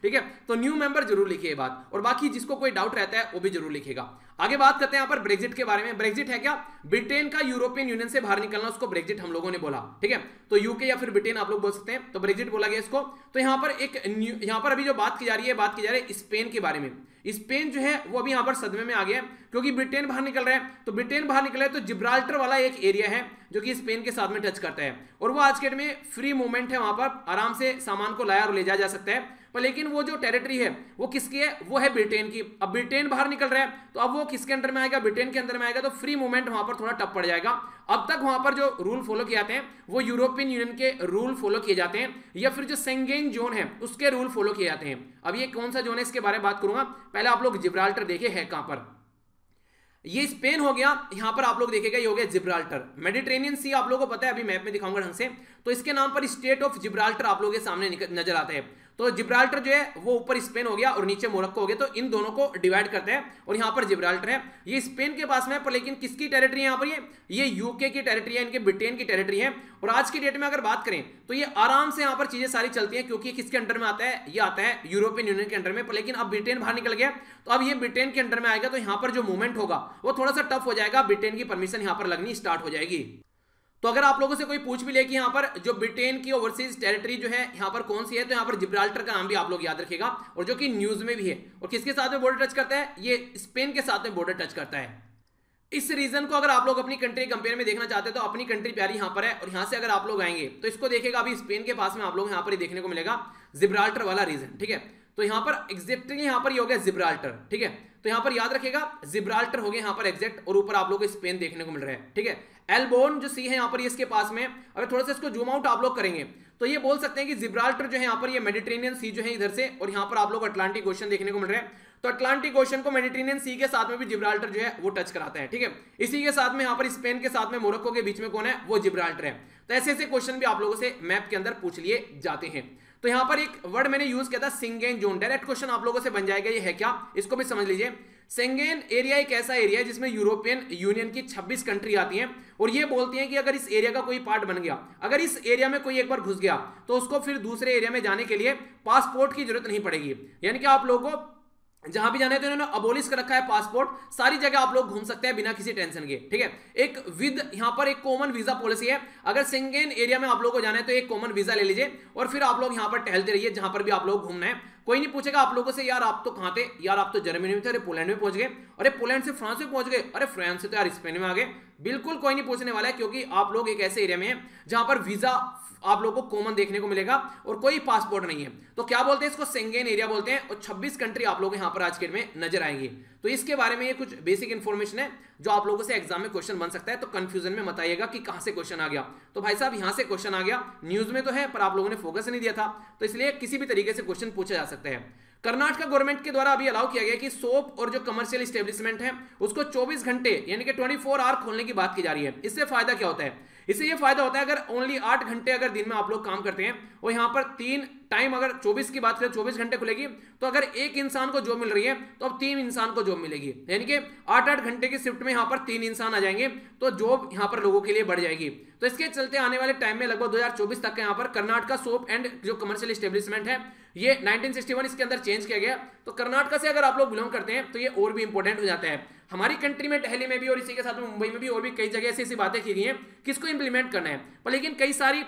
ठीक है। तो न्यू मेंबर जरूर लिखिए बात, और बाकी जिसको कोई डाउट रहता है वो भी जरूर लिखेगा। आगे बात करते हैं यहाँ पर ब्रेग्जिट के बारे में। ब्रेग्जिट है क्या, ब्रिटेन का यूरोपियन यूनियन से बाहर निकलना, उसको ब्रेग्जिट हम लोगों ने बोला, ठीक है। तो यूके या फिर ब्रिटेन आप लोग बोल सकते हैं, तो ब्रेग्जिट बोला गया इसको। तो यहाँ पर एक यहाँ पर अभी जो बात की जा रही है बात की जा रही है स्पेन के बारे में। स्पेन जो है वो अभी यहाँ पर सदमे में आ गया, क्योंकि ब्रिटेन बाहर निकल रहा है, तो ब्रिटेन बाहर निकला है तो जिब्राल्टर वाला एक एरिया है जो कि स्पेन के साथ में टच करता है, और वो आज के डेट में फ्री मूवमेंट है, वहां पर आराम से सामान को लाया और ले जाया जा सकता है। पर लेकिन वो जो टेरिटरी है वो किसकी है, वो है ब्रिटेन की। अब ब्रिटेन बाहर निकल रहा है तो अब वो किसके अंडर में आएगा, ब्रिटेन के अंदर में आएगा, तो फ्री मूवमेंट वहां पर थोड़ा टफ पड़ जाएगा। अब तक वहां पर जो रूल फॉलो किए जाते हैं वो यूरोपियन यूनियन के रूल फॉलो किए जाते हैं, या फिर जो शेंगेन जोन है उसके रूल फॉलो किए जाते हैं। अब ये कौन सा जोन है इसके बारे में बात करूंगा, पहले आप लोग जिब्राल्टर देखे है कहां पर, ये स्पेन हो गया, यहां पर आप लोग देखेगा ये हो गया जिब्राल्टर। मेडिटेरेनियन सी आप लोगों को पता है, अभी मैप में दिखाऊंगा ढंग से, तो इसके नाम पर स्टेट ऑफ जिब्राल्टर आप लोगों के सामने नजर आता है। तो जिब्राल्टर जो है वो ऊपर स्पेन हो गया और नीचे मोरक्को हो गया, तो इन दोनों को डिवाइड करते हैं, और यहाँ पर जिब्राल्टर है, ये स्पेन के पास में है, पर लेकिन किसकी टेरिटरी है यहाँ पर, ये ये यूके की टेरिटरी है, इनके ब्रिटेन की टेरिटरी है। और आज की डेट में अगर बात करें तो ये आराम से यहाँ पर चीजें सारी चलती हैं, क्योंकि किसके अंडर में आता है, ये आता है यूरोपियन यूनियन के अंडर में। पर लेकिन अब ब्रिटेन बाहर निकल गया तो अब ये ब्रिटेन के अंडर में आएगा, तो यहाँ पर जो मूवमेंट होगा वो थोड़ा सा टफ हो जाएगा, ब्रिटेन की परमिशन यहाँ पर लगनी स्टार्ट हो जाएगी। तो अगर आप लोगों से कोई पूछ भी ले कि यहाँ पर जो ब्रिटेन की ओवरसीज टेरिटरी जो है यहाँ पर कौन सी है, तो यहाँ पर जिब्राल्टर का नाम भी आप लोग याद रखेगा, और जो कि न्यूज़ में भी है। और किसके साथ में बॉर्डर टच करता है, ये स्पेन के साथ में बॉर्डर टच करता है। इस रीजन को अगर आप लोग अपनी कंट्री कंपेयर में देखना चाहते हैं तो अपनी कंट्री प्यारी यहाँ पर है, और यहाँ से अगर आप लोग आएंगे तो इसको देखेगा, अभी स्पेन के पास में आप लोग यहाँ पर देखने को मिलेगा जिब्राल्टर वाला रीजन, ठीक है। तो यहाँ पर एग्जैक्टली यहाँ पर ये हो गया जिब्राल्टर, ठीक है। तो यहाँ पर याद रखेगा जिब्राल्टर हो गया यहाँ पर एग्जैक्ट, और ऊपर आप लोग को स्पेन देखने को मिल रहा है, ठीक है। एल्बोन जो सी है यहाँ पर इसके पास में, अगर थोड़ा सा इसको जूम आउट आप लोग करेंगे तो ये बोल सकते हैं कि जिब्राल्टर जो है यहाँ पर ये मेडिटेरेनियन सी जो है इधर से, और यहाँ पर आप लोग अटलांटिक ओशन देखने को मिल रहा है, तो अटलांटिक ओशन को मेडिटेरेनियन सी के साथ में भी जिब्राल्टर जो है वो टच कराता है, ठीक है। इसी के साथ में यहाँ पर स्पेन के साथ में मोरक्को के बीच में कौन है, वो जिब्राल्टर है। तो ऐसे ऐसे क्वेश्चन भी आप लोगों से मैप के अंदर पूछ लिए जाते हैं। तो यहाँ पर एक वर्ड मैंने यूज किया था शेंगेन जोन, डायरेक्ट क्वेश्चन आप लोगों से बन जाएगा ये है क्या, इसको भी समझ लीजिए। शेंगेन एरिया एक ऐसा एरिया है जिसमें यूरोपियन यूनियन की छब्बीस कंट्री आती हैं और ये बोलती हैं कि अगर इस एरिया का कोई पार्ट बन गया, अगर इस एरिया में कोई एक बार घुस गया तो उसको फिर दूसरे एरिया में जाने के लिए पासपोर्ट की जरूरत नहीं पड़ेगी। यानी कि आप लोगों को जहां भी जाना है तो इन्होंने अबोलिश कर रखा है पासपोर्ट, सारी जगह आप लोग घूम सकते हैं बिना किसी टेंशन के। ठीक है, एक विद यहां पर एक कॉमन वीजा पॉलिसी है, अगर शेंगेन एरिया में आप लोगों को जाना है तो एक कॉमन वीजा ले लीजिए और फिर आप लोग यहां पर टहलते रहिए जहां पर भी आप लोग घूमना है। कोई नहीं पूछेगा आप लोगों से यार आप तो कहां थे, यार आप तो जर्मनी में थे, अरे पोलैंड में पहुंच गए, अरे पोलैंड से फ्रांस में पहुंच गए, अरे फ्रांस से तो यार स्पेन में आ गए। बिल्कुल कोई नहीं पूछने वाला है क्योंकि आप लोग एक ऐसे एरिया में हैं जहां पर वीजा आप लोगों को कॉमन देखने को मिलेगा और कोई पासपोर्ट नहीं है। तो क्या बोलते हैं इसको, शेंगेन एरिया बोलते हैं और छब्बीस कंट्री आप लोग यहां पर आज के डेट में नजर आएंगी। तो इसके बारे में ये कुछ बेसिक इन्फॉर्मेशन है जो आप लोगों से एग्जाम में क्वेश्चन बन सकता है, तो कंफ्यूजन में मत आइएगा कि कहां से क्वेश्चन आ गया। तो भाई साहब यहां से क्वेश्चन आ गया, न्यूज में तो है पर आप लोगों ने फोकस नहीं दिया था, तो इसलिए किसी भी तरीके से क्वेश्चन पूछा जा सकता है। कर्नाटक गवर्नमेंट के द्वारा अभी अलाउ किया गया कि सोप और जो कमर्शियल स्टेब्लिशमेंट है उसको चौबीस घंटे यानी कि चौबीस आवर खोलने की बात की जा रही है। इससे फायदा क्या होता है, इससे ये फायदा होता है अगर ओनली आठ घंटे अगर दिन में आप लोग काम करते हैं और यहाँ पर तीन टाइम अगर चौबीस की बात करें चौबीस घंटे खुलेगी, तो अगर एक इंसान को जॉब मिल रही है तो अब तीन इंसान को जॉब मिलेगी, यानी कि आठ आठ घंटे की शिफ्ट में यहाँ पर तीन इंसान आ जाएंगे तो जॉब यहाँ पर लोगों के लिए बढ़ जाएगी। तो इसके चलते आने वाले टाइम में लगभग दो हज़ार चौबीस तक यहाँ पर कर्नाटका सोप एंड जो कमर्शियल स्टेब्लिशमेंट है ये नाइनटीन सिक्सटी वन इसके अंदर चेंज किया गया। तो कर्नाटका से अगर आप लोग बिलोंग करते हैं तो ये और भी इंपॉर्टेंट हो जाता है। हमारी कंट्री में दिल्ली में भी और इसी के साथ में मुंबई में भी और भी कई जगह ऐसी ऐसी बातें की गई हैं किसको इंप्लीमेंट करना है, पर लेकिन कई सारी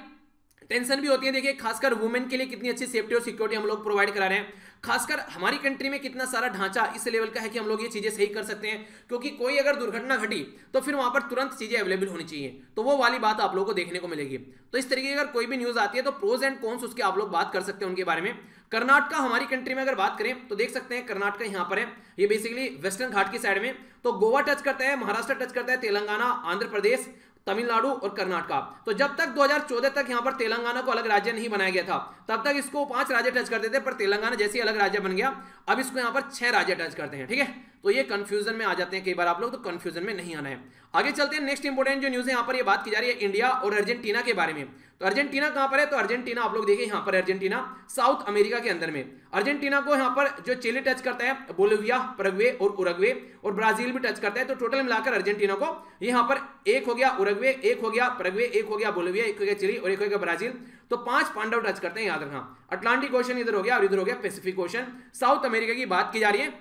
टेंशन भी होती है। देखिए खासकर वुमेन के लिए कितनी अच्छी सेफ्टी और सिक्योरिटी हम लोग प्रोवाइड करा रहे हैं, खासकर हमारी कंट्री में कितना सारा ढांचा इस लेवल का है कि हम लोग ये चीजें सही कर सकते हैं, क्योंकि कोई अगर दुर्घटना घटी तो फिर वहां पर तुरंत चीजें अवेलेबल होनी चाहिए, तो वो वाली बात आप लोगों को देखने को मिलेगी। तो इस तरीके की अगर कोई भी न्यूज आती है तो प्रोज एंड कॉन्स उसके आप लोग बात कर सकते हैं उनके बारे में। कर्नाटका हमारी कंट्री में अगर बात करें तो देख सकते हैं कर्नाटका यहाँ पर है, ये बेसिकली वेस्टर्न घाट की साइड में, तो गोवा टच करता है, महाराष्ट्र टच करता है, तेलंगाना, आंध्र प्रदेश, तमिलनाडु और कर्नाटका। तो जब तक दो हज़ार चौदह तक यहां पर तेलंगाना को अलग राज्य नहीं बनाया गया था तब तक इसको पांच राज्य टच करते थे, पर तेलंगाना जैसे अलग राज्य बन गया अब इसको यहां पर छह राज्य टच करते हैं। ठीक है, तो ये कंफ्यूजन में आ जाते हैं कई बार आप लोग, तो कंफ्यूजन में नहीं आना है। आगे चलते हैं, नेक्स्ट इंपोर्टेंट जो न्यूज है यहाँ पर ये बात की जा रही है इंडिया और अर्जेंटीना के बारे में। तो अर्जेंटीना कहाँ पर है, तो अर्जेंटीना आप लोग देखिए यहाँ पर अर्जेंटीना साउथ अमेरिका के अंदर में, अर्जेंटीना को यहाँ पर जो चिली टच करता है, बोलिविया, परग्वे और उरुग्वे और ब्राजील भी टच करता है। तो टोटल मिलाकर अर्जेंटीना को यहाँ पर एक हो गया उरुग्वे, एक हो गया परग्वे, एक हो गया बोलिविया, एक हो गया चिली और एक हो गया ब्राजील, तो पांच पांडव टच करते हैं, याद रखना। अटलांटिक ओशन इधर हो गया और इधर हो गया पैसिफिक ओशन। साउथ अमेरिका की बात की जा रही है,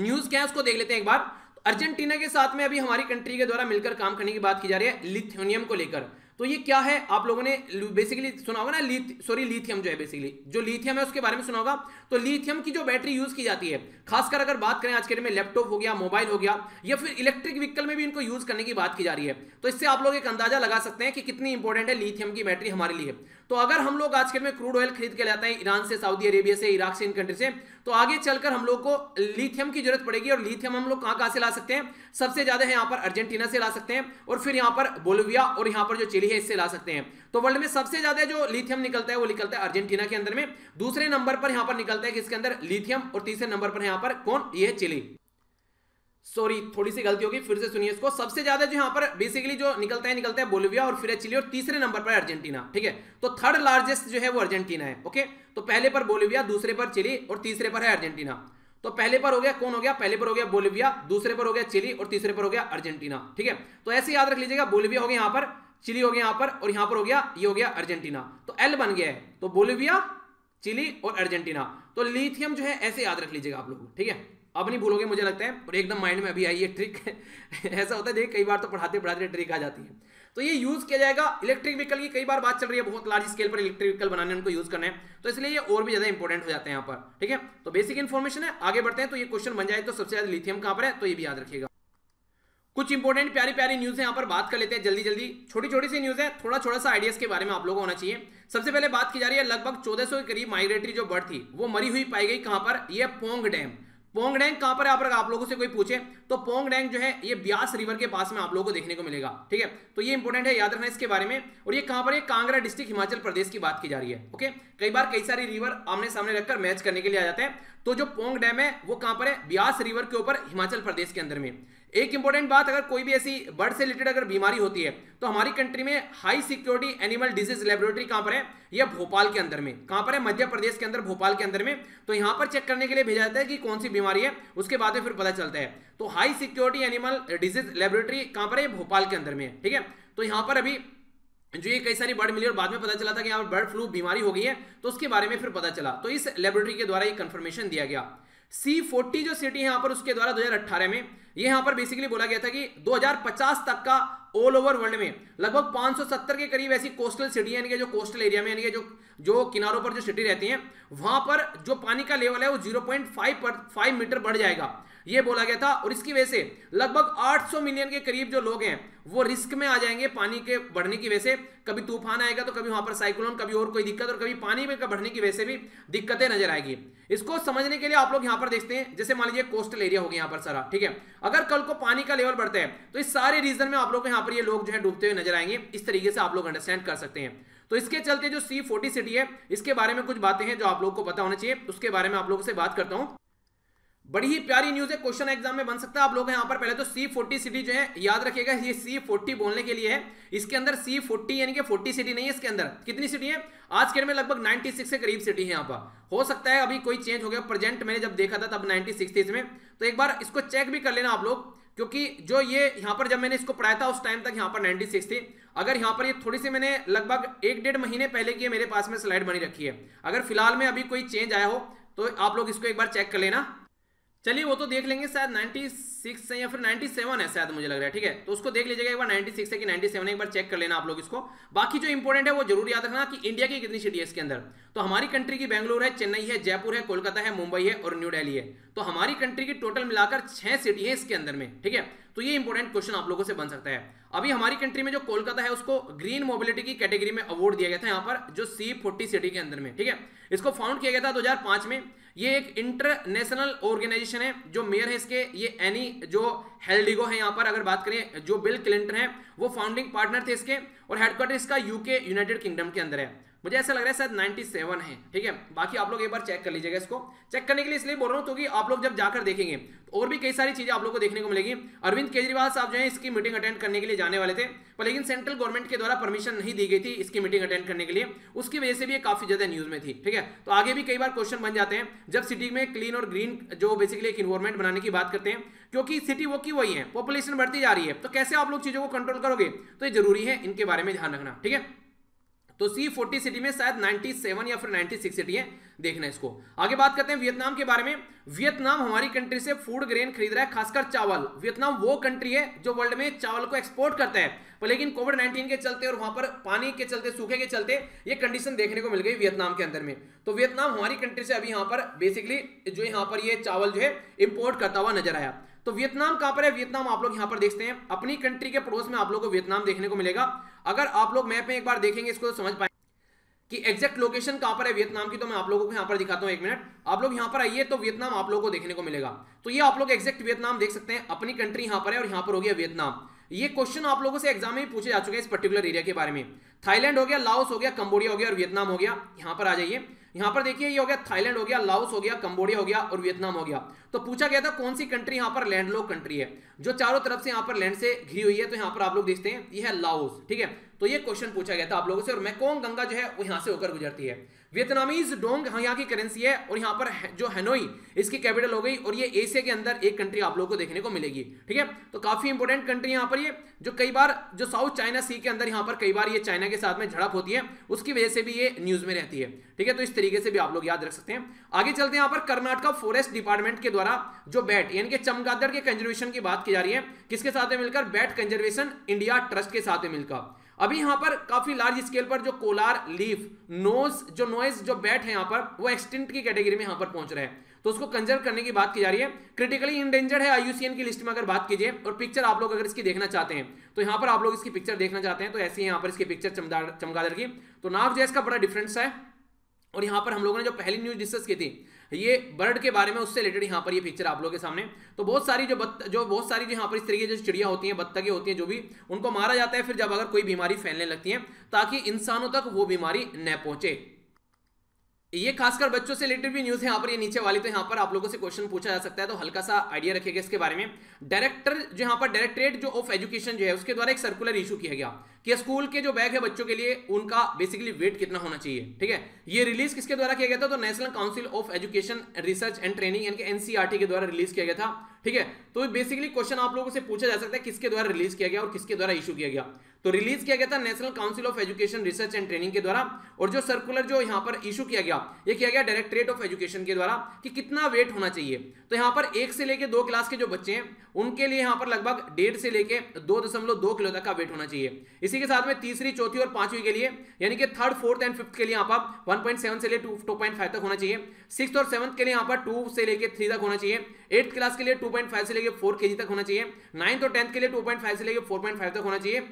न्यूज क्या है उसको देख लेते हैं एक बार। अर्जेंटीना के साथ में अभी हमारी कंट्री के द्वारा मिलकर काम करने की बात की जा रही है लिथियोनियम को लेकर। तो ये क्या है, आप लोगों ने बेसिकली सुना होगा ना लीथ सॉरी लिथियम जो है, बेसिकली जो लिथियम है उसके बारे में सुना होगा। तो लिथियम की जो बैटरी यूज की जाती है, खासकर अगर बात करें आज के डेट में लैपटॉप हो गया, मोबाइल हो गया या फिर इलेक्ट्रिक व्हीकल में भी इनको यूज करने की बात की जा रही है। तो इससे आप लोग एक अंदाजा लगा सकते हैं कि कितनी इंपॉर्टेंट है लिथियम की बैटरी हमारे लिए। तो अगर हम लोग आज के डेट में क्रूड ऑयल खरीद के लाते हैं ईरान से, सऊदी अरेबिया से, इराक से, इन कंट्री से, तो आगे चलकर हम लोग को लिथियम की जरूरत पड़ेगी। और लिथियम हम लोग कहाँ कहाँ से ला सकते हैं, सबसे ज्यादा है यहाँ पर अर्जेंटीना से ला सकते हैं और फिर यहाँ पर बोलिविया और यहाँ पर जो चिली है इससे ला सकते हैं। तो वर्ल्ड में सबसे ज्यादा जो लिथियम निकलता है वो निकलता है अर्जेंटीना के अंदर में, दूसरे नंबर पर यहाँ पर निकलता है किसके अंदर लिथियम और तीसरे नंबर पर यहाँ पर कौन, ये है चिली। सॉरी थोड़ी सी गलती होगी, फिर से सुनिए इसको। सबसे ज्यादा जो यहाँ पर बेसिकली जो निकलता है निकलता है बोलिविया और फिर चिली और तीसरे नंबर पर अर्जेंटीना। ठीक है, तो थर्ड लार्जेस्ट जो है वो अर्जेंटीना है। ओके, तो पहले पर बोलिविया, दूसरे पर चिली और तीसरे पर है अर्जेंटीना। तो पहले पर हो गया कौन हो गया, पहले पर हो गया बोलिविया, दूसरे पर हो गया चिली और तीसरे पर हो गया अर्जेंटीना। ठीक है, तो ऐसे याद रख लीजिएगा, बोलिविया हो गया यहाँ पर, चिली हो गया यहाँ पर और यहाँ पर हो गया ये हो गया अर्जेंटीना। तो एल बन गया है, तो बोलिविया, चिली और अर्जेंटीना। तो लिथियम जो है ऐसे याद रख लीजिएगा आप लोग। ठीक है, अब नहीं भूलोगे मुझे लगता है, और एकदम माइंड में अभी आई ये ट्रिक। ऐसा होता है, देखिए कई बार तो पढ़ाते पढ़ाते ट्रिक आ जाती है। तो ये यूज किया जाएगा इलेक्ट्रिक व्हीकल की, कई बार बात चल रही है बहुत लार्ज स्केल पर इलेक्ट्रिक व्हीकल बनाने उनको यूज करना है, तो इसलिए ये और भी ज्यादा इंपॉर्टेंट हो जाते हैं यहाँ पर। ठीक है, तो बेसिक इन्फॉर्मेशन है, आगे बढ़ते हैं। तो ये क्वेश्चन बन जाए तो सबसे ज्यादा लिथियम कहाँ पर है, तो ये भी याद रखिएगा। कुछ इंपॉर्टेंट प्यारी प्यारी न्यूज है यहाँ पर, बात कर लेते हैं जल्दी जल्दी। छोटी छोटी सी न्यूज है, थोड़ा थोड़ा सा आइडियाज के बारे में आप लोगों को होना चाहिए। सबसे पहले बात की जा रही है, लगभग चौदह सौ के करीब माइग्रेटरी जो बर्ड थी वो मरी हुई पाई गई कहाँ पर, यह पोंग डैम। पोंग डैम कहां पर है, आप, आप लोगों से कोई पूछे तो पोंग डैम जो है ये ब्यास रिवर के पास में आप लोगों को देखने को मिलेगा। ठीक है, तो ये इंपॉर्टेंट है, याद रखना इसके बारे में। और ये कहां पर है, कांगड़ा डिस्ट्रिक्ट हिमाचल प्रदेश की बात की जा रही है। ओके, कई बार कई सारी रिवर आमने सामने रखकर मैच करने के लिए आ जाते हैं, तो जो पोंग डैम है वो कहां पर है, ब्यास रिवर के ऊपर हिमाचल प्रदेश के अंदर में। एक इंपॉर्टेंट बात, अगर कोई भी ऐसी बर्ड से रिलेटेड अगर बीमारी होती है तो हमारी कंट्री में high security animal disease laboratory कहां पर है, यह भोपाल के अंदर में, कहां पर है, मध्य प्रदेश के अंदर भोपाल के अंदर में। तो यहां पर चेक करने के लिए भेजा जाता है कि कौन सी बीमारी है, उसके बाद में फिर पता चलता है। तो high security animal disease laboratory कहां पर है, भोपाल के अंदर में, ठीक है। तो यहां पर अभी जो ये कई सारी बर्ड मिली और बाद में पता चला था कि यहाँ पर बर्ड फ्लू बीमारी हो गई है, तो उसके बारे में फिर पता चला, तो इस लेबोरेटरी के द्वारा ये कंफर्मेशन दिया गया। सी चालीस जो सिटी है यहाँ पर, उसके द्वारा दो हज़ार अठारह में ये यहाँ पर बेसिकली बोला गया था कि दो हज़ार पचास तक का ऑल ओवर वर्ल्ड में लगभग पाँच सौ सत्तर के करीब ऐसी कोस्टल सिटी यानी कि जो कोस्टल एरिया में यानी कि जो जो किनारों पर जो सिटी रहती हैं वहाँ पर जो पानी का लेवल है वो जीरो पॉइंट फाइव पर फाइव मीटर बढ़ जाएगा, ये बोला गया था। और इसकी वजह से लगभग आठ सौ मिलियन के करीब जो लोग हैं वो रिस्क में आ जाएंगे पानी के बढ़ने की वजह से। कभी तूफान आएगा तो कभी वहां पर साइक्लोन, कभी और कोई दिक्कत, और कभी पानी में बढ़ने की वजह से भी दिक्कतें नजर आएगी। इसको समझने के लिए आप लोग यहां पर देखते हैं, जैसे मान लीजिए कोस्टल एरिया हो गया यहाँ पर सारा, ठीक है। अगर कल को पानी का लेवल बढ़ता है तो इस सारे रीजन में आप लोग यहाँ पर ये लोग जो है डूबते हुए नजर आएंगे, इस तरीके से आप लोग अंडरस्टैंड कर सकते हैं। तो इसके चलते जो सी चालीस सिटी है इसके बारे में कुछ बातें हैं जो आप लोग को पता होना चाहिए, उसके बारे में आप लोगों से बात करता हूँ। बड़ी ही प्यारी न्यूज है, क्वेश्चन एग्जाम में बन सकता है। आप लोग यहाँ पर पहले तो सी चालीस सिटी जो है याद रखिएगा, ये सी चालीस बोलने के लिए है, इसके अंदर सी चालीस यानी कि चालीस सिटी नहीं है, इसके अंदर कितनी सिटी है आज के डेट में, लगभग छियानवे के करीब सिटी है यहाँ पर। हो सकता है अभी कोई चेंज हो गया, प्रेजेंट मैंने जब देखा था तब छियानवे थी इसमें, तो एक बार इसको चेक भी कर लेना आप लोग, क्योंकि जो ये यहाँ पर जब मैंने इसको पढ़ाया था उस टाइम तक यहाँ पर छियानवे थी। अगर यहाँ पर ये थोड़ी सी मैंने लगभग एक डेढ़ महीने पहले की मेरे पास में स्लाइड बनी रखी है, अगर फिलहाल में अभी कोई चेंज आया हो तो आप लोग इसको एक बार चेक कर लेना। चलिए वो तो देख लेंगे, शायद छियानवे है या फिर सत्तानवे है शायद, मुझे लग रहा है, ठीक है। तो उसको देख लीजिएगा एक बार, छियानवे है कि सत्तानवे है, एक बार चेक कर लेना आप लोग इसको। बाकी जो इंपॉर्टेंट है वो जरूर याद रखना कि इंडिया की कितनी सिटी है इसके अंदर। तो हमारी कंट्री की बेंगलुरु है, चेन्नई है, जयपुर है, कोलकाता है, मुंबई है और न्यू दिल्ली है। तो हमारी कंट्री की टोटल मिलाकर छह सिटी है इसके अंदर में, ठीक है। तो ये इंपॉर्टेंट क्वेश्चन आप लोगों से बन सकता है। अभी हमारी कंट्री में जो कोलकाता है उसको ग्रीन मोबिलिटी की कैटेगरी में अवार्ड दिया गया था यहाँ पर, जो सी चालीस सिटी के अंदर में, ठीक है। इसको फाउंड किया गया था दो हज़ार पाँच में। ये एक इंटरनेशनल ऑर्गेनाइजेशन है, जो मेयर है इसके ये एनी जो हेल्डिगो है यहाँ पर, अगर बात करें जो बिल क्लिंटन है वो फाउंडिंग पार्टनर थे इसके, और हेडक्वार्टर इसका यूके यूनाइटेड किंगडम के अंदर है। मुझे ऐसा लग रहा है शायद सत्तानवे है, ठीक है। बाकी आप लोग एक बार चेक कर लीजिएगा, इसको चेक करने के लिए इसलिए बोल रहा हूँ क्योंकि आप लोग जब जाकर देखेंगे तो और भी कई सारी चीजें आप लोग को देखने को मिलेगी। अरविंद केजरीवाल साहब जो है इसकी मीटिंग अटेंड करने के लिए जाने वाले थे, पर लेकिन सेंट्रल गवर्नमेंट के द्वारा परमिशन नहीं दी गई थी इसकी मीटिंग अटेंड करने के लिए, उसकी वजह से भी काफी ज्यादा न्यूज में थी, ठीक है। तो आगे भी कई बार क्वेश्चन बन जाते हैं जब सिटी में क्लीन और ग्रीन जो बेसिकली एक इन्वायरमेंट बनाने की बात करते हैं, क्योंकि सिटी वो की वही है, पॉपुलेशन बढ़ती जा रही है, तो कैसे आप लोग चीजों को कंट्रोल करोगे, तो ये जरूरी है, इनके बारे में ध्यान रखना, ठीक है। तो सी चालीस सिटी में शायद सत्तानवे या फिर छियानवे सिटी है, देखना इसको। आगे बात करते हैं वियतनाम के बारे में। वियतनाम हमारी कंट्री से फूड ग्रेन खरीद रहा है, खासकर चावल। वियतनाम वो कंट्री है जो वर्ल्ड में चावल को एक्सपोर्ट करता है, पर लेकिन कोविड नाइनटीन के चलते और वहां पर पानी के चलते, सूखे के चलते ये कंडीशन देखने को मिल गई वियतनाम के अंदर में। तो वियतनाम हमारी कंट्री से अभी यहाँ पर बेसिकली जो यहाँ पर ये चावल जो है इंपोर्ट करता हुआ नजर आया। तो वियतनाम कहाँ पर है, वियतनाम आप लोग यहाँ पर देखते हैं, अपनी कंट्री के पड़ोस में आप लोग को वियतनाम देखने को मिलेगा। अगर आप लोग मैप में एक बार देखेंगे इसको तो समझ पाएंगे कि एग्जैक्ट लोकेशन कहाँ पर है वियतनाम की। तो मैं आप लोगों को यहाँ पर दिखाता हूँ, एक मिनट आप लोग यहाँ पर आइए, तो वियतनाम आप लोगों को देखने को मिलेगा। तो ये आप लोग एग्जैक्ट वियतनाम देख सकते हैं, अपनी कंट्री यहाँ पर है और यहाँ पर हो गया वियतनाम। ये क्वेश्चन आप लोगों से एग्जाम में पूछे जा चुके हैं इस पर्टिकुलर एरिया के बारे में। थाईलैंड हो गया, लाओस हो गया, कंबोडिया हो गया और वियतनाम हो गया। यहाँ पर आ जाइए, यहाँ पर देखिए ये हो गया थाईलैंड, हो गया लाओस, हो गया कंबोडिया, हो गया और वियतनाम हो गया। तो पूछा गया था कौन सी कंट्री यहाँ पर लैंडलॉक कंट्री है, जो चारों तरफ से यहाँ पर लैंड से घिरी हुई है। तो यहाँ पर आप लोग देखते हैं ये है लाओस, ठीक है। तो ये क्वेश्चन पूछा गया था आप लोगों से। और मेकोंग गंगा जो है वो यहाँ से होकर गुजरती है। वियतनामीज डोंग यहाँ की करेंसी है और यहाँ पर जो हनोई इसकी कैपिटल हो गई, और ये एशिया के अंदर एक कंट्री आप लोगों को देखने को मिलेगी, ठीक है। तो काफी इंपॉर्टेंट कंट्री यहाँ पर ये, जो कई बार जो साउथ चाइना सी के अंदर यहाँ पर कई बार ये चाइना के साथ में झड़प होती है, उसकी वजह से भी ये न्यूज में रहती है, ठीक है। तो इस तरीके से भी आप लोग याद रख सकते हैं। आगे चलते हैं, यहाँ पर कर्नाटक फॉरेस्ट डिपार्टमेंट के द्वारा जो बैट यानी कि चमगादड़ के कंजर्वेशन की बात की जा रही है, किसके साथ में मिलकर, बैट कंजर्वेशन इंडिया ट्रस्ट के साथ में मिलकर। अभी यहाँ पर काफी लार्ज स्केल पर जो कोलार, लीफ, नोज जो नॉइज जो बैट है यहाँ पर, वो एक्सटिंक्ट की कैटेगरी में यहाँ पर पहुंच रहा है, तो उसको कंजर्व करने की बात की जा रही है। क्रिटिकली इंडेंजर्ड है आई यू सी एन की लिस्ट में अगर बात कीजिए, और पिक्चर आप लोग अगर इसकी देखना चाहते हैं तो यहाँ पर आप लोग इसकी पिक्चर देखना चाहते हैं, तो ऐसी है यहाँ पर इसकी पिक्चर चमगादड़ की। तो नाव जो इसका बड़ा डिफरेंस है, और यहाँ पर हम लोगों ने जो पहली न्यूज डिस्कस की थी ये बर्ड के बारे में, उससे रिलेटेड यहाँ पर ये पिक्चर आप लोगों के सामने। तो बहुत सारी जो बत, जो बहुत सारी जो यहाँ पर इस तरीके जो चिड़िया होती हैं, बत्तखें होती हैं, जो भी उनको मारा जाता है, फिर जब अगर कोई बीमारी फैलने लगती है ताकि इंसानों तक वो बीमारी न पहुंचे। ये खासकर बच्चों से रिलेटेड भी न्यूज है यहाँ पर, ये नीचे वाली। तो यहाँ पर आप लोगों से क्वेश्चन पूछा जा सकता है, तो हल्का सा आइडिया रखिएगा इसके बारे में। डायरेक्टर जो यहाँ पर डायरेक्टरेट जो ऑफ एजुकेशन जो है उसके द्वारा एक सर्कुलर इशू किया गया कि स्कूल के जो बैग है बच्चों के लिए उनका बेसिकली वेट कितना होना चाहिए, ठीक है। ये रिलीज किसके द्वारा किया गया था, तो national council of education research and training यानी कि एनसीईआरटी के द्वारा रिलीज किया गया था, ठीक है। तो बेसिकली क्वेश्चन आप लोगों से पूछा जा सकता है किसके द्वारा रिलीज किया गया और किसके द्वारा इशू किया गया। तो रिलीज किया गया था national council of education research and training के द्वारा, और जो सर्कुलर जो यहाँ पर इशू किया गया ये किया गया डायरेक्टरेट ऑफ एजुकेशन के द्वारा कि कितना वेट होना चाहिए। तो यहाँ पर एक से लेकर दो क्लास के जो बच्चे हैं उनके लिए यहाँ पर लगभग डेढ़ से लेकर दो दशमलव दो किलो तक का वेट होना चाहिए। इसी के साथ में तीसरी, चौथी और पांचवी के लिए यानी कि थर्ड, फोर्थ एंड फिफ्थ के लिए यहाँ पर वन पॉइंट सेवन से लेकर टू पॉइंट फाइव तक होना चाहिए। सिक्स्थ और सेवंथ के लिए यहाँ पर टू से लेकर थ्री तक होना चाहिए। एट्थ क्लास के लिए टू पॉइंट फाइव से लेकर फोर के जी तक होना चाहिए। नाइन्थ और टेंथ के लिए टू पॉइंट फाइव से लेकर फोर पॉइंट फाइव तक होना चाहिए।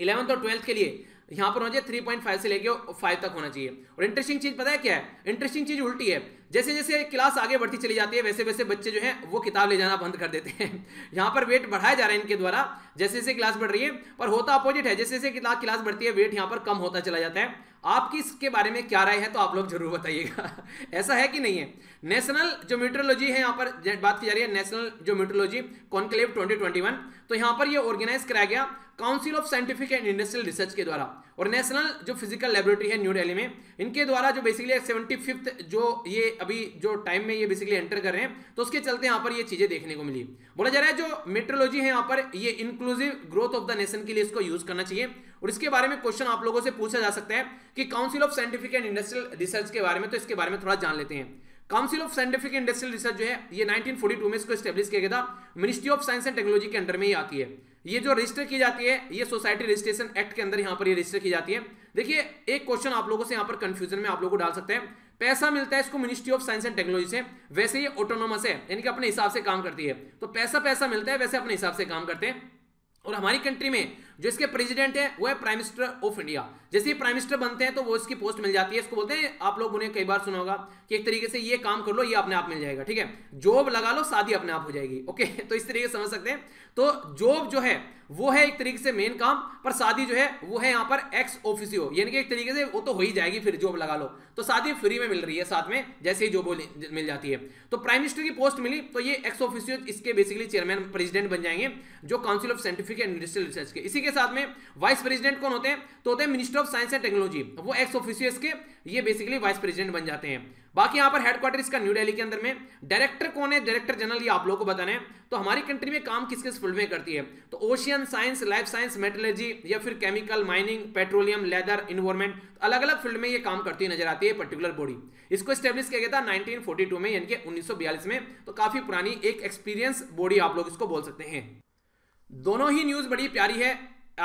इलेवंथ और ट्वेल्थ के लिए यहाँ पर होना चाहिए थ्री पॉइंट फाइव से लेकर फाइव तक होना चाहिए। और इंटरेस्टिंग चीज पता है क्या है, इंटरेस्टिंग चीज उल्टी है, जैसे जैसे क्लास आगे बढ़ती चली जाती है वैसे वैसे बच्चे जो हैं वो किताब ले जाना बंद कर देते हैं। यहाँ पर वेट बढ़ाया जा रहा है इनके द्वारा जैसे जैसे क्लास बढ़ रही है, पर होता अपोजिट है, जैसे जैसे क्लास बढ़ती है वेट यहाँ पर कम होता चला जाता है। आपकी इसके बारे में क्या राय है तो आप लोग जरूर बताइएगा ऐसा है कि नहीं है। नेशनल जो मीटरोलॉजी है यहाँ पर बात की जा रही है, नेशनल जो meteorology conclave twenty twenty one, तो यहाँ पर ये ऑर्गेनाइज कराया गया council of scientific and industrial research के द्वारा, और नेशनल जो फिजिकल लेबोरेटरी है न्यू दिल्ली में इनके द्वारा जो बेसिकली सेवेंटी फिफ्थ जो ये अभी जो टाइम में ये बेसिकली एंटर कर रहे हैं, तो उसके चलते यहाँ पर ये चीजें देखने को मिली। बोला जा रहा है जो मेट्रोलॉजी है यहाँ पर ये inclusive growth of the nation के लिए इसको यूज करना चाहिए। और इसके बारे में क्वेश्चन आप लोगों से पूछा जा सकता है कि council of scientific and industrial research के बारे में, तो इसके बारे में थोड़ा जान लेते हैं। Council of scientific industrial research जो है ये नाइनटीन फोर्टी टू में इसको एस्टेब्लिश किया गया था। Ministry of science and technology के अंडर में ही आती है। ये जो रजिस्टर की जाती है ये सोसाइटी रजिस्ट्रेशन एक्ट के अंदर यहाँ पर ये रजिस्टर की जाती है। देखिए एक क्वेश्चन आप लोगों से यहाँ पर कंफ्यूजन में आप लोगों को डाल सकते हैं, पैसा मिलता है इसको ministry of science and technology से, वैसे ये ऑटोनोमस है यानी कि अपने हिसाब से काम करती है, तो पैसा पैसा मिलता है वैसे अपने हिसाब से काम करते हैं। और हमारी कंट्री में जो इसके प्रेसिडेंट है वो है प्राइम मिनिस्टर ऑफ इंडिया। जैसे ही प्राइम मिनिस्टर बनते हैं तो वो इसकी पोस्ट मिल जाती है, इसको बोलते हैं, आप लोग उन्हें कई बार सुना होगा कि एक तरीके से ये काम कर लो ये अपने आप मिल जाएगा, ठीक है, जॉब लगा लो शादी अपने आप हो जाएगी, ओके। तो इस तरीके से समझ सकते हैं, तो जॉब जो है वो है एक तरीके से मेन काम, पर शादी जो है वो है यहाँ पर एक्स ऑफिसियो यानी कि एक तरीके से वो तो हो ही जाएगी, फिर जॉब लगा लो, तो शादी फ्री में मिल रही है साथ में जैसे ही जॉब मिल जाती है। तो प्राइम मिनिस्टर की पोस्ट मिली तो ये एक्स ऑफिसियो इसके बेसिकली चेयरमैन प्रेसिडेंट बन जाएंगे जो council of scientific and industrial research के। इसी के साथ में वाइस प्रेसिडेंट कौन होते हैं, तो होते हैं minister of science and technology, वो एक्स ऑफिसियो इसके ये बेसिकली वाइस प्रेसिडेंट बन जाते हैं। बाकी यहाँ पर हेडक्वार्टर इसका न्यू दिल्ली के अंदर में। डायरेक्टर कौन है, डायरेक्टर जनरल, ये आप लोगों को बताना है। तो हमारी कंट्री में काम किस किस फील्ड में करती है, तो ocean science, life science, metallurgy या फिर chemical, mining, petroleum, leather, environment, अलग अलग फील्ड में ये काम करती नजर आती है पर्टिकुलर बॉडी। इसको स्टेब्लिश किया गया था नाइनटीन फोर्टी टू में यानी कि उन्नीस सौ बयालीस में, तो काफी पुरानी एक एक्सपीरियंस बॉडी आप लोग इसको बोल सकते हैं। दोनों ही न्यूज बड़ी प्यारी है,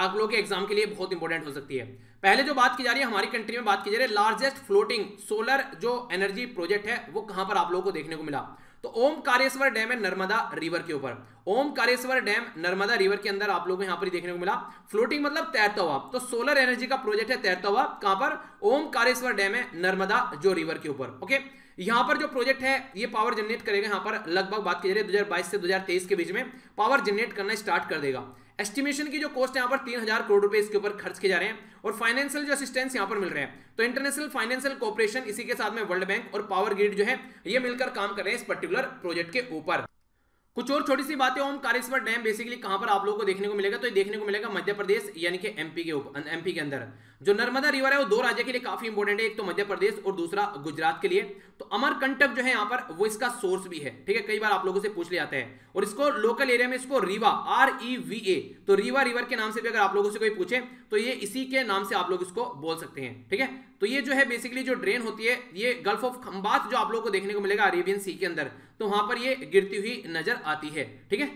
आप लोगों के एग्जाम के लिए बहुत इंपॉर्टेंट हो सकती है। पहले जो बात की जा रही है हमारी कंट्री में बात की जा रही है लार्जेस्ट फ्लोटिंग सोलर जो एनर्जी प्रोजेक्ट है वो कहां पर आप लोगों को देखने को मिला, तो ओमकारेश्वर डैम है नर्मदा रिवर के ऊपर। ओमकारेश्वर डैम नर्मदा रिवर के अंदर आप लोगों को यहां पर देखने को मिला। फ्लोटिंग मतलब तैरता हुआ, तो सोलर एनर्जी का प्रोजेक्ट है तैरता हुआ, कहां पर, ओमकारेश्वर डैम है नर्मदा जो रिवर के ऊपर, ओके। यहां पर जो प्रोजेक्ट है ये पावर जनरेट करेगा, यहां पर लगभग बात की जा रही है दो हजार बाईस से दो हजार तेईस के बीच में पावर जनरेट करना स्टार्ट कर देगा। एस्टिमेशन की जो कॉस्ट है यहाँ पर तीन हजार करोड़ रुपए इसके ऊपर खर्च किए जा रहे हैं, और फाइनेंशियल जो असिस्टेंस यहाँ पर मिल रहे हैं तो इंटरनेशनल फाइनेंशियल कॉर्पोरेशन इसी के साथ में वर्ल्ड बैंक और पावर ग्रिड जो है ये मिलकर काम कर रहे हैं इस पर्टिकुलर प्रोजेक्ट के ऊपर। कुछ और छोटी सी बातें, ओमकारेश्वर डैम बेसिकली कहां पर आप लोगों को देखने को मिलेगा, तो ये देखने को मिलेगा मध्य प्रदेश यानी कि एमपी के ऊपर। एमपी के अंदर जो नर्मदा रिवर है वो दो राज्य के लिए काफी इंपॉर्टेंट है, एक तो मध्य प्रदेश और दूसरा गुजरात के लिए। तो अमरकंटक जो है यहाँ पर वो इसका सोर्स भी है, ठीक है, कई बार आप लोगों से पूछ लिया जाता है। और इसको लोकल एरिया में इसको Rewa, R E V A, तो रीवा रिवर के नाम से भी अगर आप लोगों से कोई पूछे तो ये इसी के नाम से आप लोग इसको बोल सकते हैं, ठीक है। तो ये जो है बेसिकली जो ड्रेन होती है ये गल्फ ऑफ खंबात जो आप लोगों को देखने को मिलेगा अरेबियन सी के अंदर, तो वहां पर ये गिरती हुई नजर आती है, ठीक है।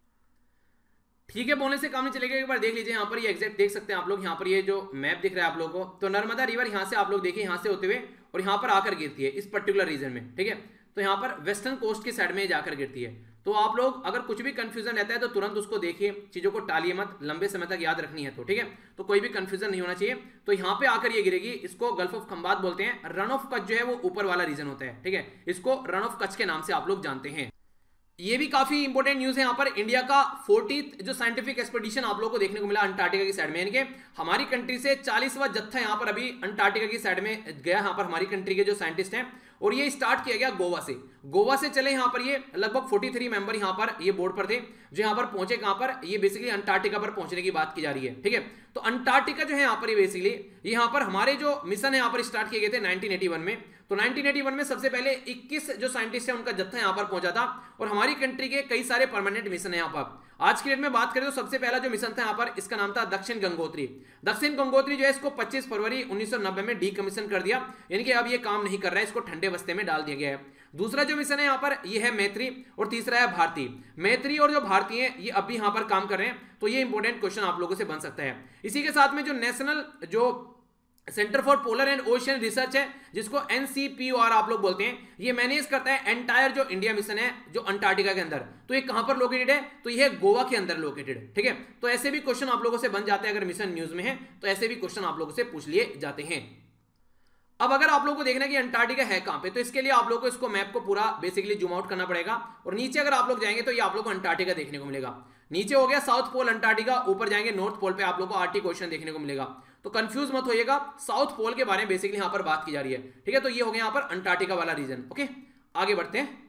ठीक है, बोलने से काम नहीं चलेगा, एक बार देख लीजिए यहाँ पर ये एग्जैक्ट देख सकते हैं आप लोग, यहाँ पर ये जो मैप दिख रहा है आप लोगों को, तो नर्मदा रिवर यहाँ से आप लोग देखिए यहाँ से होते हुए और यहाँ पर आकर गिरती है इस पर्टिकुलर रीजन में, ठीक है। तो यहाँ पर वेस्टर्न कोस्ट की साइड में जाकर गिरती है। तो आप लोग अगर कुछ भी कंफ्यूजन रहता है तो तुरंत उसको देखिए, चीज़ों को टालिए मत, लंबे समय तक याद रखनी है तो, ठीक है, तो कोई भी कंफ्यूजन नहीं होना चाहिए। तो यहाँ पे आकर ये गिरेगी, इसको गल्फ ऑफ खंबात बोलते हैं। रन ऑफ कच्छ जो है वो ऊपर वाला रीजन होता है, ठीक है, इसको रन ऑफ कच्छ के नाम से आप लोग जानते हैं। ये भी काफी इंपॉर्टेंट न्यूज है। यहाँ पर इंडिया का फोर्टीथ जो साइंटिफिक एक्सपेडिशन आप लोगों को देखने को मिला अंटार्कटिका की साइड में, यानी कि हमारी कंट्री से चालीसवां जत्था यहाँ पर अभी अंटार्कटिका की साइड में गया। यहाँ पर हमारी कंट्री के जो साइंटिस्ट हैं, और ये स्टार्ट किया गया गोवा से। गोवा से चले यहाँ पर ये लगभग तैंतालीस मेंबर यहाँ पर ये बोर्ड पर थे जो यहाँ पर पहुंचे। कहाँ पर? ये बेसिकली अंटार्कटिका पर पहुंचने की बात की जा रही है, ठीक है। तो अंटार्कटिका जो है यहाँ पर ये बेसिकली ये यहाँ पर हमारे जो मिशन है यहाँ पर स्टार्ट किए गए थे नाइनटीन एटी वन में। तो नाइनटीन एटी वन में सबसे पहले इक्कीस जो साइंटिस्ट है उनका जत्था यहाँ पर पहुंचा था, और हमारी कंट्री के कई सारे परमानेंट मिशन है यहाँ पर। आज की डेट में बात करें तो सबसे पहला जो मिशन था यहाँ पर, इसका नाम था दक्षिण गंगोत्री। दक्षिण गंगोत्री जो है इसको पच्चीस फरवरी उन्नीस सौ नब्बे में डीकमीशन कर दिया, यानी कि अब ये काम नहीं कर रहा है, इसको ठंडे बस्ते में डाल दिया गया है। दूसरा जो मिशन है यहाँ पर ये है मैत्री, और तीसरा है भारती। मैत्री और जो भारतीय है ये अभी यहाँ पर काम कर रहे हैं, तो ये इंपॉर्टेंट क्वेश्चन आप लोगों से बन सकता है। इसी के साथ में जो नेशनल जो centre for polar and ocean research है, जिसको N C P O R आप लोग बोलते हैं, ये मैनेज करता है एंटायर जो इंडिया मिशन है जो अंटार्कटिका के अंदर। तो ये कहां पर लोकेटेड है? तो ये है गोवा के अंदर लोकेटेड, ठीक है। तो ऐसे भी क्वेश्चन आप लोगों से बन जाते हैं, अगर मिशन न्यूज में है तो ऐसे भी क्वेश्चन आप लोगों से पूछ लिए जाते हैं। अब अगर आप लोगों को देखना है कि अंटार्कटिका है कहां पे, तो इसके लिए आप लोगों को इसको मैप को पूरा बेसिकली जूम आउट करना पड़ेगा, और नीचे अगर आप लोग जाएंगे तो ये आप लोगों को अंटार्कटिका देखने को मिलेगा। नीचे हो गया साउथ पोल अंटार्कटिका, ऊपर जाएंगे नॉर्थ पोल पे आप लोगों को आर्कटिक ओशन देखने को मिलेगा। तो कंफ्यूज मत होइएगा, साउथ पोल के बारे में बेसिकली यहां पर बात की जा रही है, ठीक है। तो ये हो गया यहाँ पर अंटार्कटिका वाला रीजन। ओके, आगे बढ़ते हैं।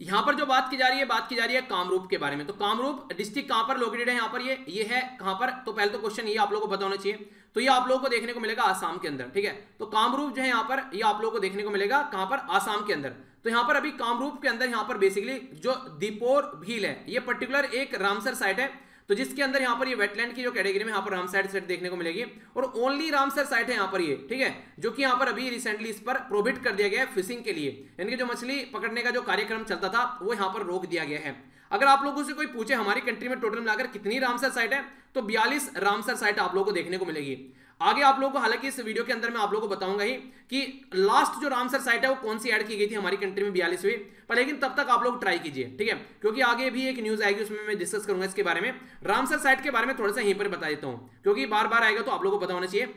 यहाँ पर जो बात की जा रही है, बात की जा रही है कामरूप के बारे में। तो कामरूप डिस्ट्रिक्ट कहाँ पर लोकेटेड है? यहाँ पर ये ये है कहाँ पर? तो पहले तो क्वेश्चन ये आप लोगों को पता होना चाहिए। तो ये आप लोगों को देखने को मिलेगा आसाम के अंदर, ठीक है। तो कामरूप जो है यहाँ पर ये आप लोगों को देखने को मिलेगा कहाँ पर? आसाम के अंदर। तो यहाँ पर अभी कामरूप के अंदर यहाँ पर बेसिकली जो दीपोर भील है ये पर्टिकुलर एक रामसर साइट है, तो जिसके अंदर यहाँ पर ये वेटलैंड की जो कैटेगरी में यहाँ पर रामसर साइट देखने को मिलेगी, और ओनली रामसर साइट है यहाँ पर ये, ठीक है। जो कि यहाँ पर अभी रिसेंटली इस पर प्रोहिबिट कर दिया गया है फिशिंग के लिए, यानी कि जो मछली पकड़ने का जो कार्यक्रम चलता था वो यहाँ पर रोक दिया गया है। अगर आप लोगों से कोई पूछे हमारी कंट्री में टोटल मिलाकर कितनी रामसर साइट है, तो बयालीस रामसर साइट आप लोगों को देखने को मिलेगी। आगे आप लोगों को, हालांकि इस वीडियो के अंदर मैं आप लोगों को बताऊंगा ही कि लास्ट जो रामसर साइट है वो कौन सी ऐड की गई थी हमारी कंट्री में बयालीसवीं पर, लेकिन तब तक आप लोग ट्राई कीजिए, ठीक है, क्योंकि आगे भी एक न्यूज आएगी उसमें मैं डिस्कस करूंगा इसके बारे में। रामसर साइट के बारे में थोड़ा सा यहीं पर बता देता हूं, क्योंकि बार बार आएगा तो आप लोगों को पता होना चाहिए।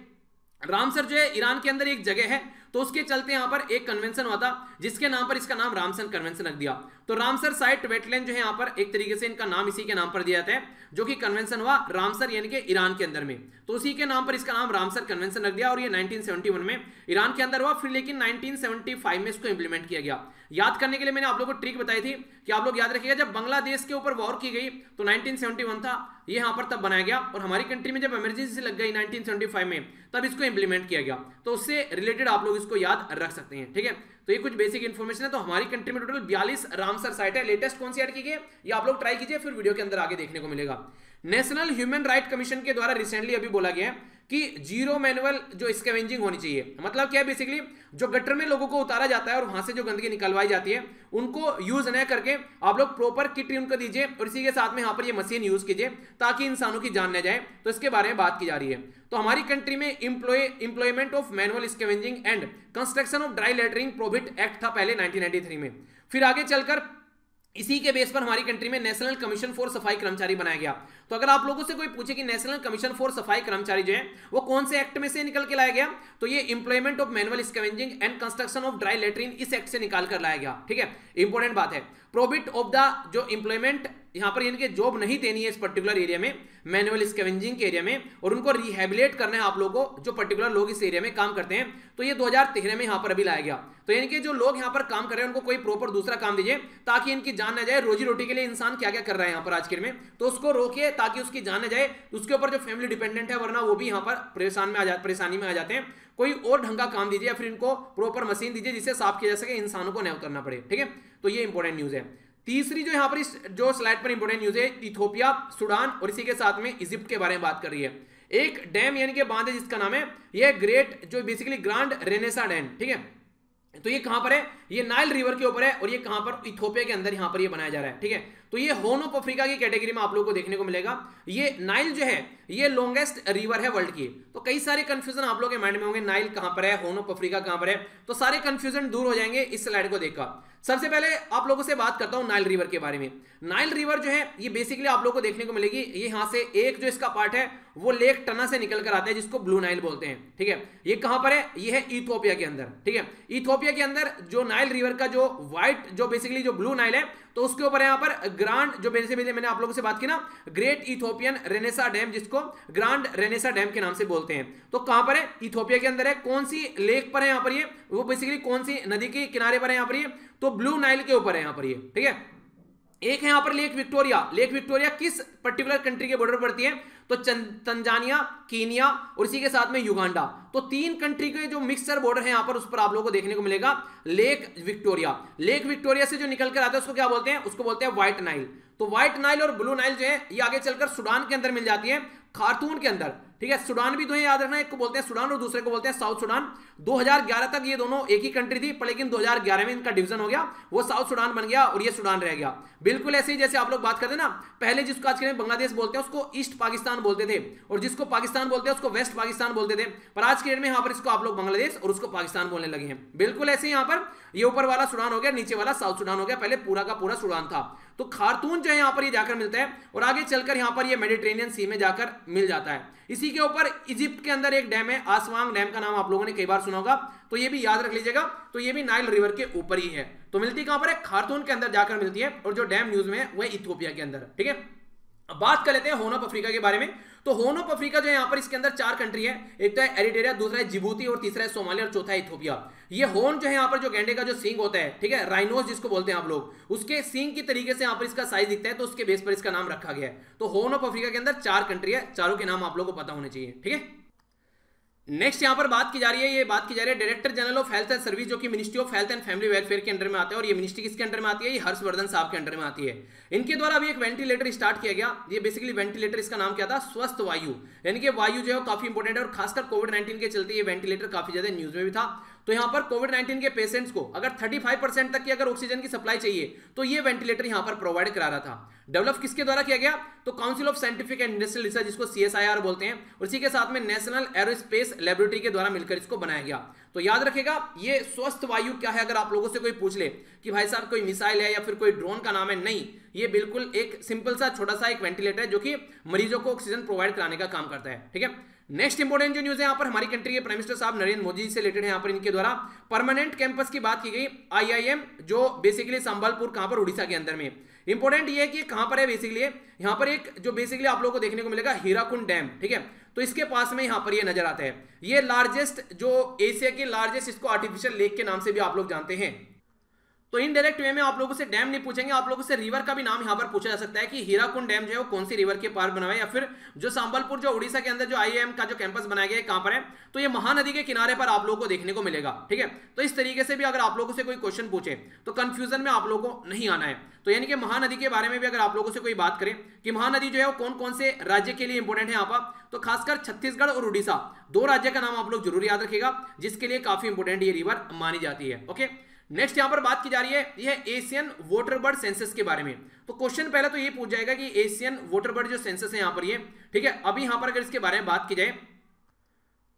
रामसर जो है ईरान के अंदर एक जगह है, तो उसके चलते यहाँ पर एक कन्वेंशन हुआ था जिसके नाम पर इसका नाम रामसर कन्वेंशन रख दिया। तो रामसर साइट वेटलैंड जो है यहाँ पर एक तरीके से इनका नाम इसी के नाम पर दिया जाता है, जो कि कन्वेंशन हुआ रामसर यानी कि ईरान के अंदर में, तो उसी के नाम पर इसका नाम रामसर कन्वेंशन रख दिया। और ये नाइनटीन सेवेंटी वन में ईरान के अंदर हुआ, फिर लेकिन नाइनटीन सेवेंटी फाइव में इसको इंप्लीमेंट किया गया। याद करने के लिए मैंने आप लोगों को ट्रिक बताई थी कि आप लोग याद रखिएगा, जब बांग्लादेश के ऊपर वॉर की गई तो नाइनटीन सेवेंटी वन था, ये यहाँ पर तब बनाया गया, और हमारी कंट्री में जब इमरजेंसी लग गई नाइनटीन सेवेंटी फाइव में तब इसको इंप्लीमेंट किया गया। तो उससे रिलेटेड आप लोग इसको याद रख सकते हैं, ठीक है। तो ये कुछ बेसिक इन्फॉर्मेशन है। तो हमारी कंट्री में टोटल बयालीस रामसर साइट है, लेटेस्ट कौन सी ऐड की गई है ये आप लोग ट्राई कीजिए, फिर वीडियो के अंदर आगे देखने को मिलेगा। नेशनल ह्यूमन राइट कमीशन के द्वारा रिसेंटली अभी बोला गया है कि जीरो मैनुअल जो स्कैवेंजिंग होनी चाहिए। मतलब क्या है, बेसिकली जो गटर में लोगों को उतारा जाता है और वहां से जो गंदगी निकलवाई जाती है उनको यूज न करके आप लोग प्रॉपर किट उनको दीजिए, और इसी के साथ में यहाँ पर ये मशीन यूज कीजिए ताकि इंसानों की जान न जाए। तो इसके बारे में बात की जा रही है। तो हमारी कंट्री में employment of manual scavenging and construction of dry lettering prohibit act था पहले नाइनटीन नाइनटी थ्री में, फिर आगे चलकर इसी के बेस पर हमारी कंट्री में नेशनल कमीशन फॉर सफाई कर्मचारी बनाया गया। तो अगर आप लोगों से कोई पूछे कि नेशनल कमीशन फॉर सफाई कर्मचारी जो है वो कौन से एक्ट में से निकल के लाया गया, तो ये employment of manual scavenging and construction of dry latrine इस एक्ट से निकाल कर लाया गया, ठीक है। इंपॉर्टेंट बात है, प्रोहिबिट ऑफ द जो इंप्लॉयमेंट यहाँ पर इनके जॉब नहीं देनी है इस पर्टिकुलर एरिया में, मैनुअल स्कैवेंजिंग के एरिया में, और उनको रिहेबिलिएट करना है आप लोगों को जो पर्टिकुलर लोग इस एरिया में काम करते हैं। तो ये दो हज़ार तेरह में यहाँ पर अभी लाया गया। तो यानी कि जो लोग यहाँ पर काम कर रहे हैं उनको कोई प्रॉपर दूसरा काम दीजिए ताकि इनकी जान न जाए। रोजी रोटी के लिए इंसान क्या क्या कर रहा है यहाँ पर आज के में, तो उसको रोकिए ताकि उसकी जान न जाए, उसके ऊपर जो फैमिली डिपेंडेंट है, वरना वो भी यहाँ पर परेशान में आ जा परेशानी में आ जाते हैं। कोई और ढंग का काम दीजिए, या फिर इनको प्रॉपर मशीन दीजिए जिससे साफ किया जा सके, इंसानों को न उतरना पड़े, ठीक है। तो ये इंपॉर्टेंट न्यूज़ है। तीसरी जो यहाँ पर इस जो स्लाइड पर इंपोर्टेंट न्यूज है, इथोपिया, सूडान और इसी के साथ में इजिप्ट के बारे में बात कर रही है। एक डैम यानी कि बांध है जिसका नाम है यह ग्रेट जो बेसिकली ग्रांड रेनेसा डैम, ठीक है। तो ये कहां पर है? ये नाइल रिवर के ऊपर है, और ये कहां पर? इथोपिया के अंदर यहाँ पर ये बनाया जा रहा है, ठीक है। तो ये होर्न ऑफ अफ्रीका की कैटेगरी में आप लोगों को देखने को मिलेगा। ये नाइल जो है ये लॉन्गेस्ट रिवर है वर्ल्ड की। तो कई सारे कंफ्यूजन आप लोगों के माइंड में होंगे, नाइल कहां पर है, होर्न ऑफ अफ्रीका कहां पर है, तो सारे कंफ्यूजन दूर हो जाएंगे इस स्लाइड को देखकर। सबसे पहले आप लोगों से बात करता हूं नाइल रिवर के बारे में। नाइल रिवर जो है ये बेसिकली आप लोगों को देखने को मिलेगी, ये यहां से एक जो इसका पार्ट है वो लेक टना से निकल कर आता है जिसको ब्लू नाइल बोलते हैं, ठीक है। ये कहां पर है, ये है इथियोपिया के अंदर, ठीक है। इथियोपिया के अंदर जो नाइल रिवर का जो व्हाइट जो बेसिकली जो ब्लू नाइल है तो उसके ऊपर यहां पर ग्रांड जो बेसिकली मैंने आप लोगों से बात की ना, ग्रेट इथियोपियन रेनेसा डैम, जिसको ग्रांड रेनेसा डैम के नाम से बोलते हैं। तो कहां पर है, इथियोपिया के अंदर है। कौन सी लेक पर है यहां पर, ये वो बेसिकली कौन सी नदी के किनारे पर है यहां पर, ये तो ब्लू नाइल के ऊपर है यहां पर ये, ठीक है। एक है यहां पर लेक विक्टोरिया। लेक विक्टोरिया किस पर्टिकुलर कंट्री के बॉर्डर पड़ती है, तो तंजानिया, कीनिया और इसी के साथ में युगांडा। तो तीन कंट्री के जो मिक्सचर बॉर्डर है यहां पर, उस पर आप लोगों को देखने को मिलेगा लेक विक्टोरिया। लेक विक्टोरिया से जो निकल कर आता है उसको क्या बोलते हैं, उसको बोलते हैं व्हाइट नाइल। तो व्हाइट नाइल और ब्लू नाइल जो है ये आगे चलकर सूडान के अंदर मिल जाती है, खार्तूम के अंदर, ठीक है। सूडान भी दो याद रखना, एक को बोलते हैं सूडान और दूसरे को बोलते हैं साउथ सूडान। दो हज़ार ग्यारह तक ये दोनों एक ही कंट्री थी, पर लेकिन दो हज़ार ग्यारह में इनका डिवीजन हो गया, वो साउथ सूडान बन गया और ये सूडान रह गया। बिल्कुल ऐसे ही जैसे आप लोग बात करते हैं ना, पहले जिसको आज के बांग्लादेश बोलते हैं उसको ईस्ट पाकिस्तान बोलते थे, और जिसको पाकिस्तान बोलते हैं उसको वेस्ट पाकिस्तान बोलते थे, पर आज के डेट में यहाँ पर इसको आप लोग बांग्लादेश और उसको पाकिस्तान बोलने लगे हैं। बिल्कुल ऐसे ही यहाँ पर ये ऊपर वाला सूडान हो गया, नीचे वाला साउथ सूडान हो गया, पहले पूरा का पूरा सूडान था। तो खार्तूम जो है यहाँ पर ये जाकर मिलता है और आगे चलकर यहाँ पर ये मेडिटेरेनियन सी में जाकर मिल जाता है। इसी के ऊपर इजिप्ट के अंदर एक डैम है, आसवांग डैम का नाम आप लोगों ने कई बार सुना होगा, तो ये भी याद रख लीजिएगा। तो ये भी नाइल रिवर के ऊपर ही है। तो मिलती कहां पर है, खार्तूम के अंदर जाकर मिलती है, और जो डैम न्यूज में है वह इथियोपिया के अंदर, ठीक है। अब बात कर लेते हैं होर्न ऑफ अफ्रीका के बारे में। तो होर्न ऑफ अफ्रीका जो है यहाँ पर इसके अंदर चार कंट्री है, एक तो है एरिटेरिया, दूसरा है जिबूती और तीसरा है सोमालिया और चौथा है इथियोपिया। ये होर्न जो है यहाँ पर जो गैंडे का जो सींग होता है, ठीक है, राइनोस जिसको बोलते हैं आप लोग, उसके सींग की तरीके से यहाँ पर इसका साइज दिखता है, तो उसके बेस पर इसका नाम रखा गया है। तो होर्न ऑफ अफ्रीका के अंदर चार कंट्री है, चारों के नाम आप लोग को पता होने चाहिए, ठीक है। नेक्स्ट यहाँ पर बात की जा रही है, ये बात की जा रही है director general of health and service, जो कि ministry of health and family welfare के अंडर में आता है, और ये मिनिस्ट्री किसके अंडर में आती है, ये हर्षवर्धन साहब के अंडर में आती है। इनके द्वारा अभी एक वेंटिलेटर स्टार्ट किया गया, ये बेसिकली वेंटिलेटर, इसका नाम क्या था, स्वस्थ वायु, यानी कि वायु जो है काफी इंपॉर्टेंट है, और खासकर कोविड नाइन्टीन के चलते ये वेंटिलेटर काफी ज्यादा न्यूज में भी था। तो यहाँ पर कोविड नाइन्टीन के पेशेंट्स को अगर पैंतीस परसेंट तक की अगर ऑक्सीजन की सप्लाई चाहिए तो ये वेंटिलेटर यहाँ पर प्रोवाइड करा रहा था। डेवलप किसके द्वारा किया गया, तो council of scientific and industrial research, जिसको सीएसआईआर बोलते हैं, और इसी के साथ में नेशनल एरोस्पेस लेबोरेटरी के द्वारा मिलकर इसको बनाया गया। तो याद रखेगा ये स्वस्थ वायु क्या है, अगर आप लोगों से कोई पूछ ले कि भाई साहब कोई मिसाइल है या फिर कोई ड्रोन का नाम है, नहीं, ये बिल्कुल एक सिंपल सा छोटा सा एक वेंटिलेटर है जो कि मरीजों को ऑक्सीजन प्रोवाइड कराने का काम करता है, ठीक है। नेक्स्ट इंपोर्टेंट जो न्यूज है यहाँ पर, हमारी कंट्री के प्राइम मिनिस्टर साहब नरेंद्र मोदी जी से रिलेटेड है, यहाँ पर इनके द्वारा परमानेंट कैंपस की बात की गई, आईआईएम जो बेसिकली संबलपुर, कहाँ पर, उड़ीसा के अंदर में। इंपॉर्टेंट ये है कि कहाँ पर है, बेसिकली यहाँ पर एक जो बेसिकली आप लोगों को देखने को मिलेगा हीराकुंड डैम, ठीक है, तो इसके पास में यहाँ पर ये नजर आता है। ये लार्जेस्ट जो एशिया के लार्जेस्ट, इसको आर्टिफिशियल लेक के नाम से भी आप लोग जानते हैं। तो इनडायरेक्ट वे में आप लोगों से डैम नहीं पूछेंगे, आप लोगों से रिवर का भी नाम यहाँ पर पूछा जा सकता है कि हीराकुंड डैम जो है वो कौन सी रिवर के पार बना है, या फिर जो संबलपुर जो उड़ीसा के अंदर जो आईआईएम का जो कैंपस बनाया गया है कहाँ पर है, तो ये महानदी के किनारे पर आप लोगों को देखने को मिलेगा, ठीक है। तो इस तरीके से भी अगर आप लोगों से कोई क्वेश्चन पूछे तो कंफ्यूजन में आप लोगों को नहीं आना है। तो यानी कि महानदी के बारे में भी अगर आप लोगों से कोई बात करें कि महानदी जो है वो कौन कौन से राज्य के लिए इंपॉर्टेंट है यहाँ पर, तो खासकर छत्तीसगढ़ और उड़ीसा, दो राज्य का नाम आप लोग जरूर याद रखेगा, जिसके लिए काफी इंपॉर्टेंट ये रिवर मानी जाती है, ओके। नेक्स्ट यहाँ पर बात की जा रही है, यह एशियन वाटर बर्ड सेंसस के बारे में। तो क्वेश्चन पहले तो ये पूछ जाएगा कि एशियन वाटर बर्ड जो सेंसस है यहाँ पर ये, ठीक है। अभी यहाँ पर अगर इसके बारे में बात की जाए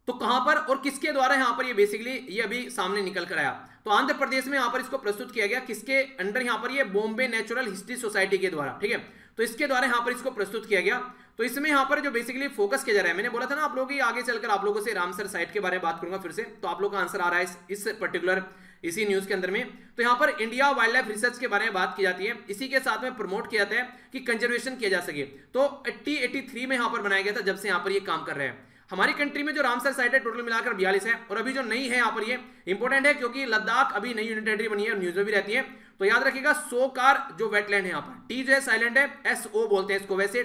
तो कहाँ पर और किसके द्वारा यहाँ पर ये बेसिकली ये अभी सामने निकल कर आया, तो आंध्र प्रदेश में यहाँ पर इसको प्रस्तुत किया गया, किसके अंडर, यहाँ पर ये बॉम्बे नेचुरल हिस्ट्री सोसाइटी के द्वारा, ठीक है, तो इसके द्वारा यहाँ पर इसको प्रस्तुत किया गया। तो इसमें यहाँ पर जो बेसिकली फोकस किया जा रहा है, मैंने बोला था ना आप लोग आगे चलकर आप लोगों से रामसर साइट के बारे में बात करूंगा फिर से, तो आप लोग का आंसर आ रहा है इस, इस पर्टिकुलर इसी न्यूज के अंदर में। तो यहाँ पर इंडिया वाइल्ड लाइफ रिसर्च के बारे में बात की जाती है, इसी के साथ में प्रमोट किया जाता है कि कंजर्वेशन किया जा सके। तो एटीन एटी थ्री में यहाँ पर बनाया गया था, जब से यहाँ पर ये काम कर रहे हैं। हमारी कंट्री में जो रामसर साइट है टोटल मिलाकर बयालीस है, और अभी जो नई है यहाँ पर ये इंपॉर्टेंट है क्योंकि लद्दाख अभी नई यूनियन टेरेटरी बनी है और न्यूज में भी रहती है। तो याद रखिएगा सो कार जो वेटलैंड है यहाँ पर, टी जो है साइलेंट है, एस ओ बोलते हैं इसको, वैसे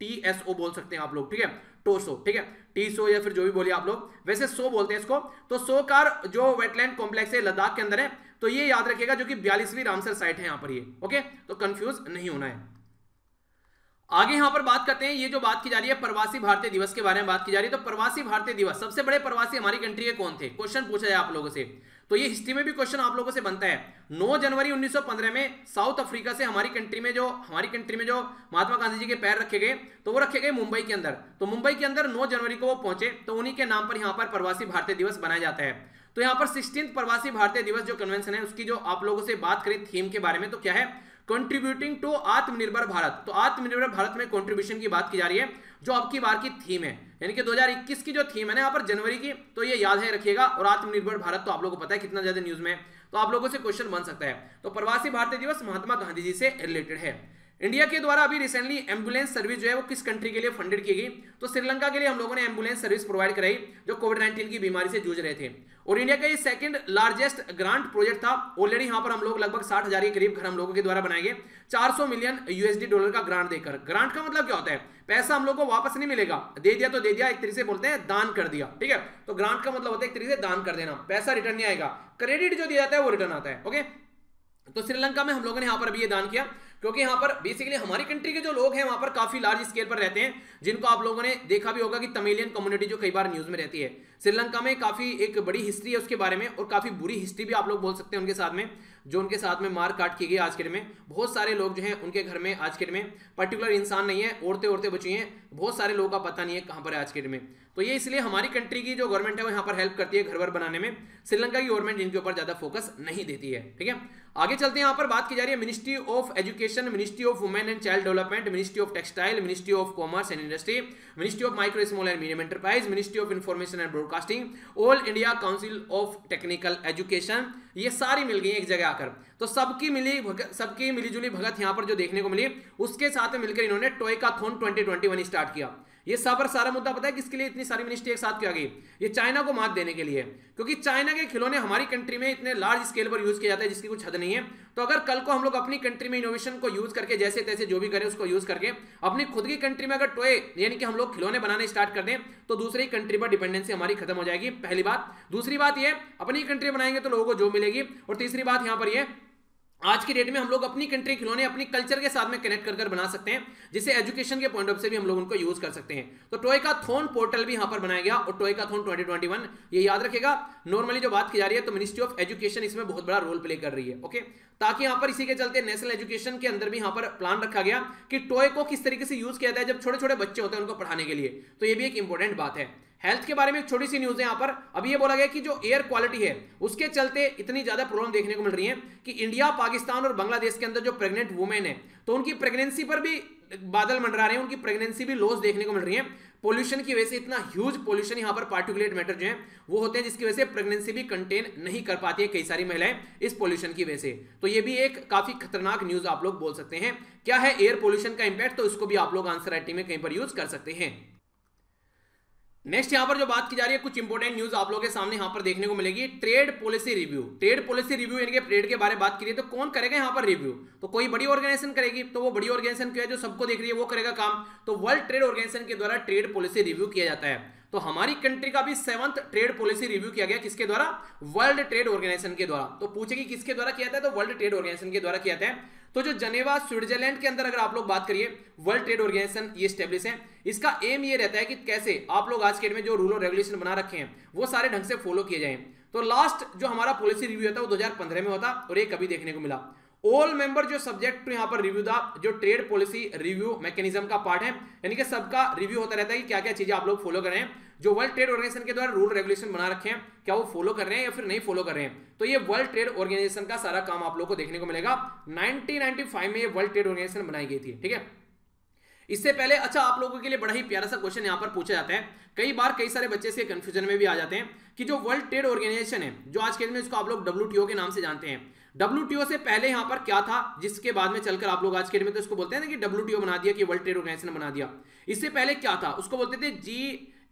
टी एस ओ बोल सकते हैं आप लोग, ठीक है, टोसो, ठीक है, टी सो या फिर जो भी बोलिए आप लोग, वैसे सो बोलते हैं इसको। तो सो कार जो वेटलैंड कॉम्प्लेक्स है लद्दाख के अंदर है, तो ये याद रखिएगा जो कि बयालीसवीं रामसर साइट है यहाँ पर ये, ओके। तो कंफ्यूज नहीं होना है। आगे यहाँ पर बात करते हैं, ये जो बात की जा रही है प्रवासी भारतीय दिवस के बारे में बात की जा रही है। तो प्रवासी भारतीय दिवस, सबसे बड़े प्रवासी हमारी कंट्री के कौन थे, क्वेश्चन पूछा जाए आप लोगों से। तो ये हिस्ट्री में भी क्वेश्चन आप लोगों से बनता है। नौ जनवरी उन्नीस सौ पंद्रह में साउथ अफ्रीका से हमारी कंट्री में जो हमारी कंट्री में जो महात्मा गांधी जी के पैर रखे गए, तो वो रखे गए मुंबई के अंदर। तो मुंबई के अंदर नौ जनवरी को वो पहुंचे, तो उन्हीं के नाम पर यहाँ पर प्रवासी भारतीय दिवस बनाया जाता है। तो यहाँ पर सिक्सटीन्थ प्रवासी भारतीय दिवस जो कन्वेंशन है, उसकी जो आप लोगों से बात करें थीम के बारे में, तो क्या है, कंट्रीब्यूटिंग टू आत्मनिर्भर भारत। तो आत्मनिर्भर भारत में कंट्रीब्यूशन की बात की जा रही है, जो अब की बार की थीम है, यानी कि दो हज़ार इक्कीस की जो थीम है ना यहाँ पर जनवरी की, तो ये याद है रखिएगा। और आत्मनिर्भर भारत तो आप लोगों को पता है कितना ज्यादा न्यूज में, तो आप लोगों से क्वेश्चन बन सकता है। तो प्रवासी भारतीय दिवस महात्मा गांधी जी से रिलेटेड है। इंडिया के द्वारा अभी रिसेंटली एम्बुलेंस सर्विस जो है वो किस कंट्री के लिए फंडेड की गई, तो श्रीलंका के लिए हम लोगों ने एम्बुलेंस सर्विस प्रोवाइड कराई, जो कोविड नाइन्टीन की बीमारी से जूझ रहे थे। और इंडिया का ये सेकंड लार्जेस्ट ग्रांट प्रोजेक्ट था। ऑलरेडी यहाँ पर हम लोग लगभग साठ हजार के करीब घर हम लोगों के द्वारा बनाए गए, चार सौ मिलियन यूएसडी डॉलर का ग्रांट देकर। ग्रांट का मतलब क्या होता है, पैसा हम लोग को वापस नहीं मिलेगा, दे दिया तो दे दिया, एक तरीके से बोलते हैं दान कर दिया, ठीक है। तो ग्रांट का मतलब होता है एक तरीके से दान कर देना, पैसा रिटर्न नहीं आएगा, क्रेडिट जो दिया जाता है वो रिटर्न आता है। ओके, तो श्रीलंका में हम लोगों ने यहाँ पर भी ये दान किया, क्योंकि यहाँ पर बेसिकली हमारी कंट्री के जो लोग हैं वहाँ पर काफी लार्ज स्केल पर रहते हैं, जिनको आप लोगों ने देखा भी होगा कि तमिलियन कम्युनिटी जो कई बार न्यूज में रहती है, श्रीलंका में काफी एक बड़ी हिस्ट्री है उसके बारे में, और काफी बुरी हिस्ट्री भी आप लोग बोल सकते हैं उनके साथ में, जो उनके साथ में मार काट की गई। आज के डेट में बहुत सारे लोग जो हैं उनके घर में आज के डेट में पर्टिकुलर इंसान नहीं है, औरतें औरतें बची हैं, बहुत सारे लोगों का पता नहीं है कहाँ पर है आज के डेट में। तो ये इसलिए हमारी कंट्री की जो गवर्नमेंट है वो यहाँ पर हेल्प करती है घर वर बनाने में, श्रीलंका की गवर्नमेंट इनके ऊपर ज्यादा फोकस नहीं देती है, ठीक है। आगे चलते हैं, यहाँ पर बात की जा रही है ministry of education, ministry of women and child development, ministry of textile, ministry of commerce and industry, ministry of micro small and medium enterprise, ministry of information and broadcasting, all India council of technical education, ये सारी मिल गई एक जगह आकर। तो सबकी मिली सबकी मिलीजुली भगत यहाँ पर जो देखने को मिली, उसके साथ मिलकर इन्होंने toycathon twenty twenty one start किया। ये सारा सारा मुद्दा पता है किसके लिए, इतनी सारी मिनिस्ट्री एक साथ क्यों आ गई, ये चाइना को मात देने के लिए, क्योंकि चाइना के खिलौने हमारी कंट्री में इतने लार्ज स्केल पर यूज किया जाता है जिसकी कुछ हद नहीं है। तो अगर कल को हम लोग अपनी कंट्री में इनोवेशन को यूज करके, जैसे तैसे जो भी करें उसको यूज करके, अपनी खुद की कंट्री में अगर टॉय यानी कि हम लोग खिलौने बनाने स्टार्ट कर दें, तो दूसरी कंट्री पर डिपेंडेंसी हमारी खत्म हो जाएगी, पहली बात। दूसरी बात ये, अपनी कंट्री बनाएंगे तो लोगों को जॉब मिलेगी। और तीसरी बात यहाँ पर ये, आज की डेट में हम लोग अपनी कंट्री खिलौने अपनी कल्चर के साथ में कनेक्ट कर कर बना सकते हैं, जिसे एजुकेशन के पॉइंट ऑफ से भी हम लोग उनको यूज कर सकते हैं। तो टोयकाथॉन पोर्टल भी यहाँ पर बनाया गया, और टोयकाथॉन ट्वेंटी ट्वेंटी वन, ये याद रखेगा। नॉर्मली जो बात की जा रही है, तो मिनिस्ट्री ऑफ एजुकेशन इसमें बहुत बड़ा रोल प्ले कर रही है, ओके। ताकि यहाँ पर इसी के चलते नेशनल एजुकेशन के अंदर भी यहाँ पर प्लान रखा गया कि टॉय को किस तरीके से यूज किया जाता है जब छोटे छोटे बच्चे होते हैं उनको पढ़ाने के लिए। तो ये भी एक इंपॉर्टेंट बात है। हेल्थ के बारे में एक छोटी सी न्यूज है यहाँ पर। अब ये बोला गया कि जो एयर क्वालिटी है उसके चलते इतनी ज्यादा प्रॉब्लम देखने को मिल रही है कि इंडिया, पाकिस्तान और बांग्लादेश के अंदर जो प्रेग्नेंट वुमेन है, तो उनकी प्रेगनेंसी पर भी बादल मंडरा रहे हैं, उनकी प्रेगनेंसी भी लॉस देखने को मिल रही है पोल्यूशन की वजह से। इतना ह्यूज पोल्यूशन यहाँ पर पार्टिकुलेट मैटर जो है वो होते हैं, जिसकी वजह से प्रेगनेंसी भी कंटेन नहीं कर पाती है कई सारी महिलाएं इस पोल्यूशन की वजह से। तो ये भी एक काफी खतरनाक न्यूज आप लोग बोल सकते हैं। क्या है एयर पोल्यूशन का इंपैक्ट, तो इसको भी आप लोग आंसर राइटिंग में कहीं पर यूज कर सकते हैं। नेक्स्ट यहाँ पर जो बात की जा रही है, कुछ इंपॉर्टेंट न्यूज आप लोगों के सामने यहाँ पर देखने को मिलेगी। Trade policy review, trade policy review यानी कि ट्रेड के बारे में बात की है, तो कौन करेगा यहाँ पर रिव्यू, तो कोई बड़ी ऑर्गेनाइजेशन करेगी। तो वो बड़ी ऑर्गेनाइजेशन क्या है जो सबको देख रही है वो करेगा काम। तो वर्ल्ड ट्रेड ऑर्गेनाइजेशन के द्वारा ट्रेड पॉलिसी रिव्यू किया जाता है। तो हमारी कंट्री का भी सेवंथ ट्रेड पॉलिसी रिव्यू किया गया, किसके द्वारा, वर्ल्ड ट्रेड ऑर्गेनाइजेशन के द्वारा। तो पूछेगी किसके द्वारा किया था, तो वर्ल्ड ट्रेड ऑर्गेनाइजेशन के द्वारा किया था। तो जो जनेवा स्विट्जरलैंड के अंदर अगर आप लोग बात करिए, वर्ल्ड ट्रेड ऑर्गेनाइजेशन ये स्टेब्लिश है। इसका एम ये रहता है कि कैसे आप लोग आज के डेट में जो रूल और रेगुलेशन बना रखे हैं वो सारे ढंग से फॉलो किए जाएं। तो लास्ट जो हमारा पॉलिसी रिव्यू होता है वो दो हज़ार पंद्रह में होता, और ये कभी देखने को मिला। ऑल मेंबर जो सब्जेक्ट टू यहाँ पर रिव्यू था, जो ट्रेड पॉलिसी रिव्यू मैकेनिज्म का पार्ट है, यानी कि सबका रिव्यू होता रहता है कि क्या क्या चीजें आप लोग फॉलो कर रहे हैं, जो वर्ल्ड ट्रेड ऑर्गेनाइजेशन के द्वारा रूल रेगुलेशन बना रखे हैं क्या वो फॉलो कर रहे हैं या फिर नहीं फॉलो कर रहे हैं। तो ये वर्ल्ड ट्रेड ऑर्गेनाइजेशन का सारा काम आप लोग को देखने को मिलेगा। नाइनटीन नाइंटी फाइव में ये वर्ल्ड ट्रेड ऑर्गेनाइजेशन बनाई गई थी, ठीक है। इससे पहले अच्छा आप लोगों के लिए बड़ा ही प्यारा सा क्वेश्चन यहाँ पर पूछा जाता है, कई बार कई सारे बच्चे से कंफ्यूजन में भी आ जाते हैं कि जो वर्ल्ड ट्रेड ऑर्गेनाइजेशन है, जो आज के दिन में इसको आप लोग डब्ल्यूटीओ के नाम से जानते हैं, डब्ल्यूटीओ से पहले यहाँ पर क्या था, जिसके बाद में चलकर आप लोग आज के डेट में तो इसको बोलते हैं ना कि डब्ल्यूटीओ बना दिया, कि वर्ल्ड ट्रेड ऑर्गेनाइजेशन बना दिया। इससे पहले क्या था, उसको बोलते थे जी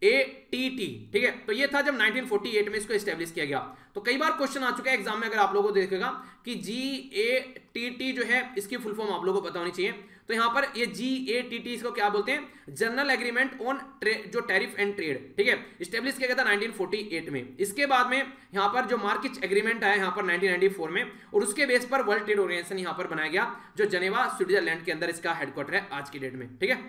ए टी टी, ठीक है। तो ये था जब नाइनटीन फोर्टी एट में इसको एस्टेब्लिश किया गया। तो कई बार क्वेश्चन आ चुका है एग्जाम में, अगर आप लोगों को देखेगा कि जी ए टी टी जो है इसकी फुल फॉर्म आप लोगों को पता होनी चाहिए। तो यहाँ पर ये जी ए टी टी इसको क्या बोलते हैं, जनरल एग्रीमेंट ऑन जो टैरिफ एंड ट्रेड, ठीक है, एस्टेब्लिश किया गया था नाइनटीन फोर्टी एट में। इसके बाद में यहाँ पर जो मार्केट एग्रीमेंट आया यहाँ पर नाइनटीन नाइंटी फोर में, और उसके बेस पर वर्ल्ड ट्रेड ऑर्गेनाइजेशन यहाँ पर बनाया गया, जो जनेवा स्विट्जरलैंड के अंदर इसका हेडक्वार्टर है आज की डेट में, ठीक है।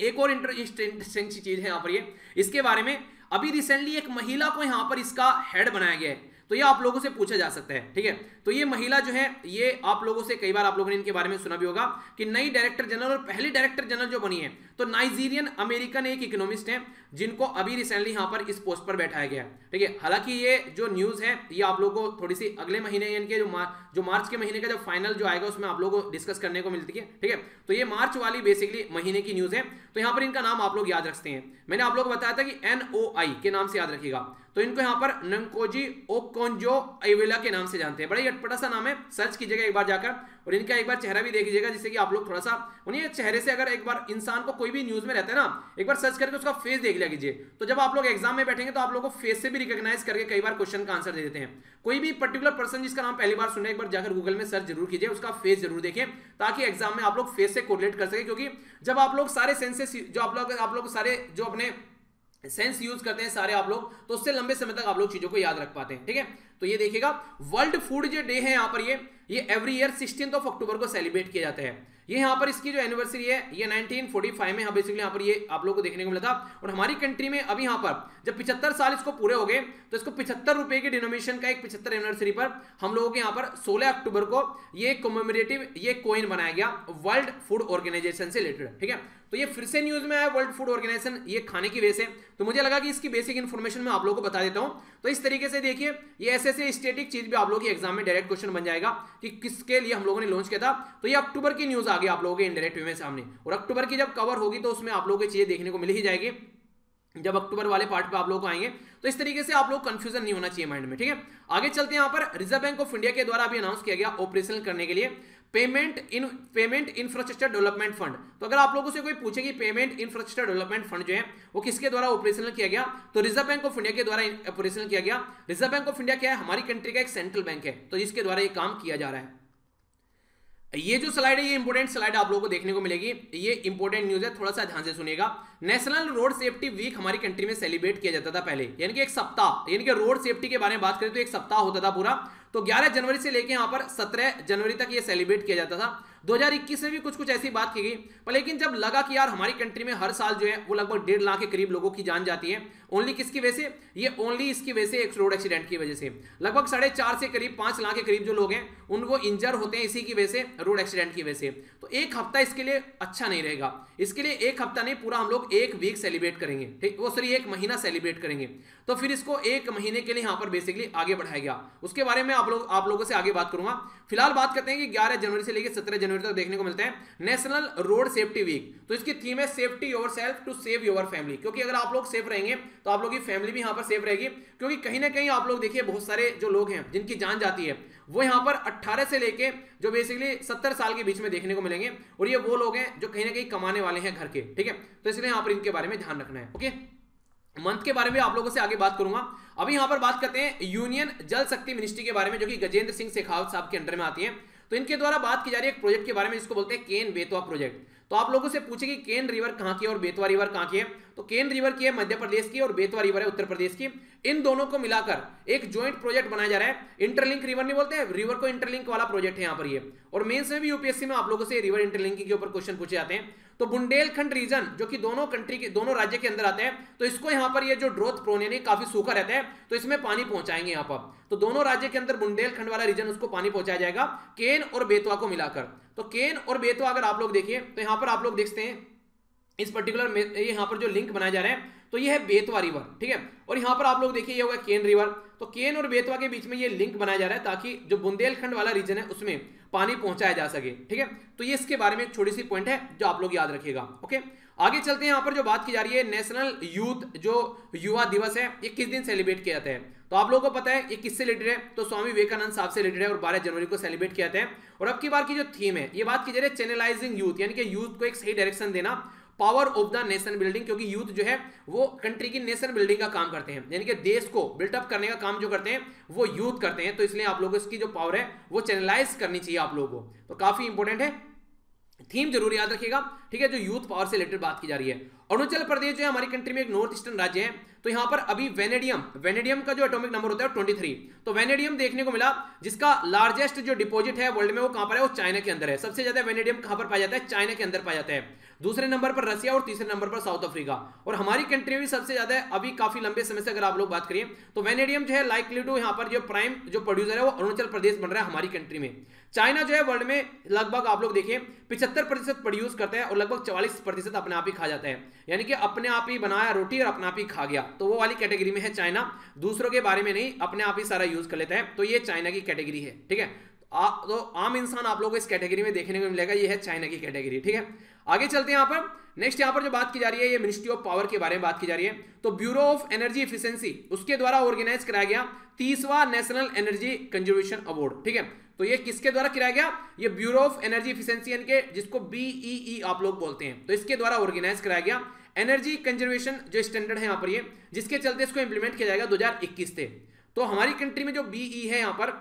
एक और इंटरेस्टिंग चीज है यहाँ पर, ये इसके बारे में अभी रिसेंटली एक महिला को यहाँ पर इसका हेड बनाया गया है, तो ये आप लोगों से पूछा जा सकता है, ठीक है। तो ये महिला जो है ये आप लोगों से कई बार आप लोगों ने इनके बारे में सुना भी होगा कि नई डायरेक्टर जनरल और पहली डायरेक्टर जनरल जो बनी है, तो नाइजीरियन अमेरिकन एक इकोनॉमिस्ट है जिनको अभी रिसेंटली यहाँ पर इस पोस्ट पर बैठाया गया है, ठीक है। हालांकि ये जो न्यूज है ये आप लोगों को थोड़ी सी अगले महीने इनके जो मार, जो मार्च के महीने का जब फाइनल जो आएगा उसमें आप लोगों को डिस्कस करने को मिलती है, ठीक है। तो ये मार्च वाली बेसिकली महीने की न्यूज है। तो यहाँ पर इनका नाम आप लोग याद रखते हैं, मैंने आप लोग को बताया था कि एन ओ आई के नाम से याद रखिएगा। तो इनको यहाँ पर नंकोजी ओकोंजो एवेला के नाम से जानते हैं, बड़ा अटपटा सा नाम है, सर्च कीजिएगा एक बार जाकर, और इनका एक बार चेहरा भी देखिएगा, जिससे कि आप लोग थोड़ा सा उन्हें चेहरे से, अगर एक बार इंसान को कोई भी न्यूज में रहता है ना, एक बार सर्च करके उसका फेस देख लिया कीजिए, तो जब आप लोग एग्जाम में बैठेंगे तो आप लोग को फेस से भी रिकॉग्नाइज करके कई बार क्वेश्चन का आंसर दे देते हैं। कोई भी पर्टिकुलर पर्सन जिसका नाम पहली बार सुने, एक बार जाकर गूगल में सर्च जरूर कीजिए, उसका फेस जरूर देखें, ताकि एग्जाम में आप लोग फेस से कोरिलेट कर सके, क्योंकि जब आप लोग सारे सेंसेस जो आप लोग आप लोग सारे जो अपने सेंस यूज करते हैं सारे आप लोग, तो उससे लंबे समय तक आप लोग चीजों को याद रख पाते हैं, ठीक है। तो ये देखिएगा वर्ल्ड फूड जो डे है यहाँ पर, ये ये every year sixteenth of October को सेलिब्रेट किया जाता है। ये यहाँ पर इसकी जो एनिवर्सरी है ये नाइनटीन फोर्टी फाइव में बेसिकली यहाँ पर ये आप लोगों को देखने को मिला था, और हमारी कंट्री में अभी यहाँ पर जब पिछहत्तर साल इसको पूरे हो गए, तो इसको पिछहत्तर रुपए के डिनोमिनेशन का एक पिछहत्तर एनिवर्सरी पर हम लोगों के यहाँ पर सोलह अक्टूबर को ये कॉमेमोरेटिव ये कॉइन बनाया गया वर्ल्ड फूड ऑर्गेनाइजेशन से रिलेटेड, ठीक है। तो ये फिर से न्यूज में आया वर्ल्ड फूड ऑर्गेनाइजेशन, ये खाने की वजह से, तो मुझे लगा कि इसकी बेसिक इन्फॉर्मेशन मैं आप लोगों को बता देता हूँ। तो इस तरीके से देखिए ये ऐसे ऐसे स्टैटिक चीज भी आप लोगों के एग्जाम में डायरेक्ट क्वेश्चन बन जाएगा कि किसके लिए हम लोगों ने लॉन्च किया था। तो ये अक्टूबर की न्यूज आ गई आप लोगों के इनडायरेक्ट वे में सामने, और अक्टूबर की जब कवर होगी तो उसमें आप लोगों को चीजें देखने को मिल ही जाएगी, जब अक्टूबर वाले पार्ट पे आप लोग आएंगे। तो इस तरीके से आप लोग कंफ्यूजन नहीं होना चाहिए माइंड में, ठीक है। आगे चलते हैं, यहाँ पर रिजर्व बैंक ऑफ इंडिया के द्वारा अभी अनाउंस किया गया ऑपरेशनल करने के लिए payment in payment infrastructure development fund. तो अगर आप लोगों से कोई पूछे कि पेमेंट इंफ्रास्ट्रक्चर डेवलपमेंट फंड जो है वो किसके द्वारा ऑपरेशनल किया गया, तो रिजर्व बैंक ऑफ इंडिया के द्वारा ऑपरेशनल किया गया। रिजर्व बैंक ऑफ इंडिया क्या है, हमारी कंट्री का एक सेंट्रल बैंक है, तो इसके द्वारा ये काम किया जा रहा है। ये जो स्लाइड है ये इंपोर्टेंट स्लाइड आप लोगों को देखने को मिलेगी, ये इंपोर्टेंट न्यूज है, थोड़ा सा ध्यान से सुनिएगा। नेशनल रोड सेफ्टी वीक हमारी कंट्री में सेलिब्रेट किया जाता था पहले, यानी कि एक सप्ताह, यानी कि रोड सेफ्टी के बारे में बात करें तो एक सप्ताह होता था पूरा, तो ग्यारह जनवरी से लेकर यहाँ पर सत्रह जनवरी तक ये सेलिब्रेट किया जाता था। दो हज़ार इक्कीस में भी कुछ कुछ ऐसी बात की गई, पर लेकिन जब लगा कि यार हमारी कंट्री में हर साल जो है वो लगभग डेढ़ लाख के करीब लोगों की जान जाती है, ओनली किसकी वजह से, ये ओनली इसकी वजह से, एक रोड एक्सीडेंट की वजह से, लगभग साढ़े चार से करीब पांच लाख के करीब जो लोग हैं उनको इंजर होते हैं इसी की वजह से, रोड एक्सीडेंट की वजह से। तो एक हफ्ता इसके लिए अच्छा नहीं रहेगा, इसके लिए एक हफ्ता नहीं, पूरा हम लोग एक वीक सेलिब्रेट करेंगे, ठीक, वो सॉरी एक महीना सेलिब्रेट करेंगे। तो फिर इसको एक महीने के लिए यहाँ पर बेसिकली आगे बढ़ाया गया, उसके बारे में आप लोग आप लोगों से आगे बात करूंगा। फिलहाल बात करते हैं कि ग्यारह जनवरी से लेकर सत्रह जनवरी तक देखने को मिलता है नेशनल रोड सेफ्टी वीक। तो इसकी थीम है safety yourself to save your family, क्योंकि अगर आप लोग सेफ रहेंगे तो आप लोग की फैमिली भी यहाँ पर सेफ रहेगी, क्योंकि कहीं ना कहीं आप लोग देखिए बहुत सारे जो लोग हैं जिनकी जान जाती है वो यहाँ पर अट्ठारह से लेके जो बेसिकली सत्तर साल के बीच में देखने को मिलेंगे, और ये वो लोग हैं जो कहीं ना कहीं कमाने वाले हैं घर के, ठीक है। तो इसलिए यहाँ पर इनके बारे में ध्यान रखना है, ओके। मंथ के बारे में आप लोगों से आगे बात करूंगा। अभी यहाँ पर बात करते हैं यूनियन जल शक्ति मिनिस्ट्री के बारे में, जो कि गजेंद्र सिंह शेखावत साहब के अंडर में आती है। तो इनके द्वारा बात की जा रही है एक प्रोजेक्ट के बारे में, इसको बोलते हैं केन बेतवा प्रोजेक्ट। तो आप लोगों से पूछे कि केन रिवर कहाँ की है और बेतवा रिवर कहाँ की है, तो केन रिवर की है मध्य प्रदेश की और बेतवा रिवर है उत्तर प्रदेश की। इन दोनों को मिलाकर एक ज्वाइंट प्रोजेक्ट बनाया जा रहा है, इंटरलिंक रिवर नहीं बोलते हैं, रिवर को इंटरलिंक वाला प्रोजेक्ट है यहाँ पर ये, और मेंस में भी यूपीएससी में आप लोगों से रिवर इंटरलिंकिंग के ऊपर क्वेश्चन पूछे जाते हैं। तो बुंदेलखंड रीजन जो कि दोनों कंट्री के दोनों राज्य के अंदर आते हैं, तो इसको यहाँ पर ये जो ड्रोथ प्रोन यानी काफी सूखा रहता है, तो इसमें पानी पहुंचाएंगे यहाँ पर, तो दोनों राज्य के अंदर बुंदेलखंड वाला रीजन उसको पानी पहुंचाया जाएगा केन और बेतवा को मिलाकर। तो केन और बेतवा अगर आप लोग देखिए तो यहाँ पर आप लोग देखते हैं इस पर्टिकुलर यहाँ पर जो लिंक बनाया जा रहा है, तो ये है बेतवा रिवर, ठीक है, और यहाँ पर आप लोग देखिए ये होगा केन रिवर। तो केन और बेतवा के बीच में ये लिंक बनाया जा रहा है ताकि जो बुंदेलखंड वाला रीजन है उसमें पानी पहुंचाया जा सके, ठीक है। तो ये इसके बारे में एक छोटी सी पॉइंट है जो आप लोग याद रखिएगा, ओके। आगे चलते हैं, यहाँ पर जो बात की जा रही है नेशनल यूथ जो युवा दिवस है ये किस दिन सेलिब्रेट किया जाता है, तो आप लोगों को पता है ये किससे रिलेटेड है, तो स्वामी विवेकानंद साहब से रिलेटेड है, और बारह जनवरी को सेलिब्रेट किया जाता है। और अब की बार की जो थीम है ये बात की जा रही है चैनलाइजिंग यूथ, यानी कि यूथ को एक सही डायरेक्शन देना, power of the nation building, क्योंकि यूथ जो है वो कंट्री की नेशन बिल्डिंग का काम करते हैं, यानी कि देश को बिल्टअप करने का काम जो करते हैं वो यूथ करते हैं। तो इसलिए आप लोगों को इसकी जो पावर है वो चैनलाइज करनी चाहिए आप लोगों को, तो काफी इंपॉर्टेंट है। थीम जरूर याद रखिएगा, ठीक है, जो यूथ पावर से रिलेटेड बात की जा रही है। अरुणाचल प्रदेश जो है हमारी कंट्री में एक नॉर्थ ईस्टर्न राज्य है, तो यहाँ पर अभी वेनेडियम वेनेडियम का जो एटॉमिक नंबर होता है तेईस, तो वेनेडियम देखने को मिला, जिसका लार्जेस्ट जो डिपॉजिट है वर्ल्ड में वो कहाँ पर है, वो चाइना के अंदर है। सबसे ज्यादा वेनेडियम कहाँ पर पाया जाता है, चाइना के अंदर पाया जाता है। दूसरे नंबर पर रसिया और तीसरे नंबर पर साउथ अफ्रीका, और हमारी कंट्री में सबसे ज्यादा अभी काफी लंबे समय से अगर आप लोग बात करिए तो वेनेडियम जो है लाइकली टू यहाँ पर जो प्राइम जो प्रोड्यूसर है वो अरुणाचल प्रदेश बन रहा है हमारी कंट्री में। चाइना जो है वर्ल्ड में लगभग आप लोग देखिए पिछहत्तर प्रतिशत प्रोड्यूस करता है और लगभग चवालीस प्रतिशत अपने आप ही खा जाता है, यानी कि अपने आप ही बनाया रोटी और अपने आप ही खा गया, तो वो वाली कैटेगरी में है चाइना। दूसरों के बारे में नहीं, अपने आप ही सारा यूज कर लेता है, तो ये चाइना की कैटेगरी है, ठीक है। आ, तो आम इंसान आप लोगों को इस कैटेगरी में देखने को मिलेगा, ये है चाइना की कैटेगरी, ठीक है। आगे चलते हैं यहाँ पर, नेक्स्ट यहाँ पर जो बात की जा रही है ये मिनिस्ट्री ऑफ पावर के बारे में बात की जा रही है। तो ब्यूरो ऑफ एनर्जी एफिशिएंसी उसके द्वारा ऑर्गेनाइज कराया गया तीसवां नेशनल एनर्जी कंजर्वेशन अवार्ड, ठीक है। तो ये किसके द्वारा कराया गया, ये ब्यूरो ऑफ एनर्जी एफिशिएंसी के, जिसको बीईई आप लोग बोलते हैं, तो इसके द्वारा ऑर्गेनाइज कराया गया एनर्जी कंजर्वेशन जो स्टैंडर्ड है यहाँ पर, ये जिसके चलते इसको इंप्लीमेंट किया जाएगा दो हज़ार इक्कीस से। तो हमारी कंट्री में जो बीई है यहाँ पर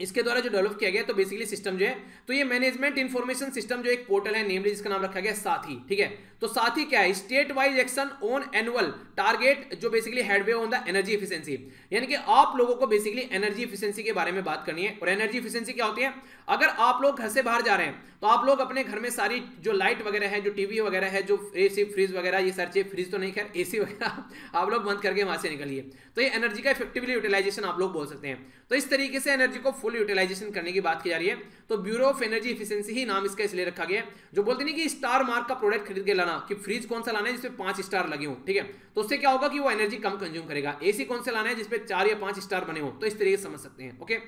इसके द्वारा जो डेवलप किया गया, तो बेसिकली सिस्टम जो है, तो ये मैनेजमेंट इंफॉर्मेशन सिस्टम जो एक पोर्टल है नेमली, जिसका नाम रखा गया साथी, ठीक है। तो साथी क्या है, state wise action on annual target जो basically headway on the energy efficiency, यानी कि आप लोगों को बेसिकली एनर्जी एफिशिएंसी के बारे में बात करनी है। और एनर्जी एफिशिएंसी क्या होती है, अगर आप लोग घर से बाहर जा रहे हैं तो आप लोग अपने घर में सारी जो लाइट वगैरह है, जो टीवी वगैरह है, जो एसी फ्रिज वगैरह, ये सारी चीज, फ्रिज तो नहीं खैर, एसी वगैरह आप लोग बंद करके वहां से निकलिए, तो ये एनर्जी का इफेक्टिवली यूटिलाइजेशन आप लोग बोल सकते हैं। तो इस तरीके से एनर्जी को फुल यूटिलाइजेशन करने की बात की जा रही है। तो ब्यूरो ऑफ एनर्जी एफिशिएंसी ही नाम इसका इसलिए रखा गया, जो बोलते नहीं कि स्टार मार्क का प्रोडक्ट खरीद के लाना, कि फ्रिज कौन सा लाना है जिसमें पांच स्टार लगे हो, ठीक है, तो उससे क्या होगा कि वो एनर्जी कम कंज्यूम करेगा। एसी कौन सा लाना है जिसपे चार या पांच स्टार बने हो, तो इस तरीके से समझ सकते हैं। Okay,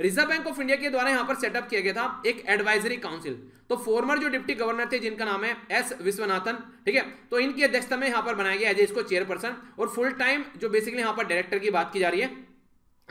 reserve bank of India के द्वारा यहाँ पर सेटअप किया गया था एक एडवाइजरी काउंसिल। तो फॉर्मर जो डिप्टी गवर्नर थे जिनका नाम है एस विश्वनाथन, ठीक है, तो इनकी अध्यक्षता में यहाँ पर बनाया गया है इसको चेयरपर्सन, और फुल टाइम जो बेसिकली यहाँ पर डायरेक्टर की बात की जा रही है,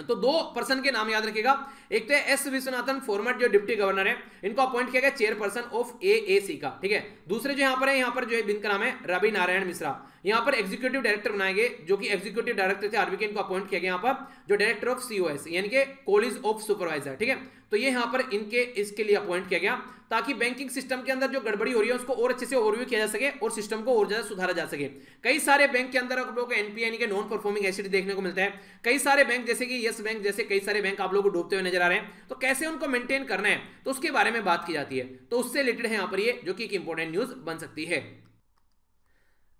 तो दो पर्सन के नाम याद रखिएगा, एक तो एस विश्वनाथन फॉर्मर जो डिप्टी गवर्नर है, इनको अपॉइंट किया गया चेयरपर्सन ऑफ एएसी का, ठीक है। दूसरे जो यहाँ पर है, यहाँ पर जो है इनका नाम है रवि नारायण मिश्रा, यहाँ पर एग्जीक्यूटिव डायरेक्टर बनाए गए, जो कि एग्जीक्यूटिव डायरेक्टर थे आरबीके, इनको अपॉइंट किया गया यहाँ पर जो डायरेक्टर ऑफ सीओएस यानी कि कॉलेज ऑफ सुपरवाइजर, ठीक है, तो ये यहाँ पर इनके इसके लिए अपॉइंट किया गया, ताकि बैंकिंग सिस्टम के अंदर जो गड़बड़ी हो रही है उसको और अच्छे से ओवरव्यू किया जा सके और सिस्टम को और ज्यादा सुधारा जा सके। कई सारे बैंक के अंदर आप लोग एनपीए यानी कि नॉन परफॉर्मिंग एसेट देखने को मिलता है, कई सारे बैंक जैसे कि यस बैंक जैसे कई सारे बैंक आप लोग को डूबते हुए नजर आ रहे हैं, तो कैसे उनको मेंटेन करना है, तो उसके बारे में बात की जाती है। तो उससे रिलेटेड है यहाँ पर ये, जो कि एक इंपॉर्टेंट न्यूज बन सकती है।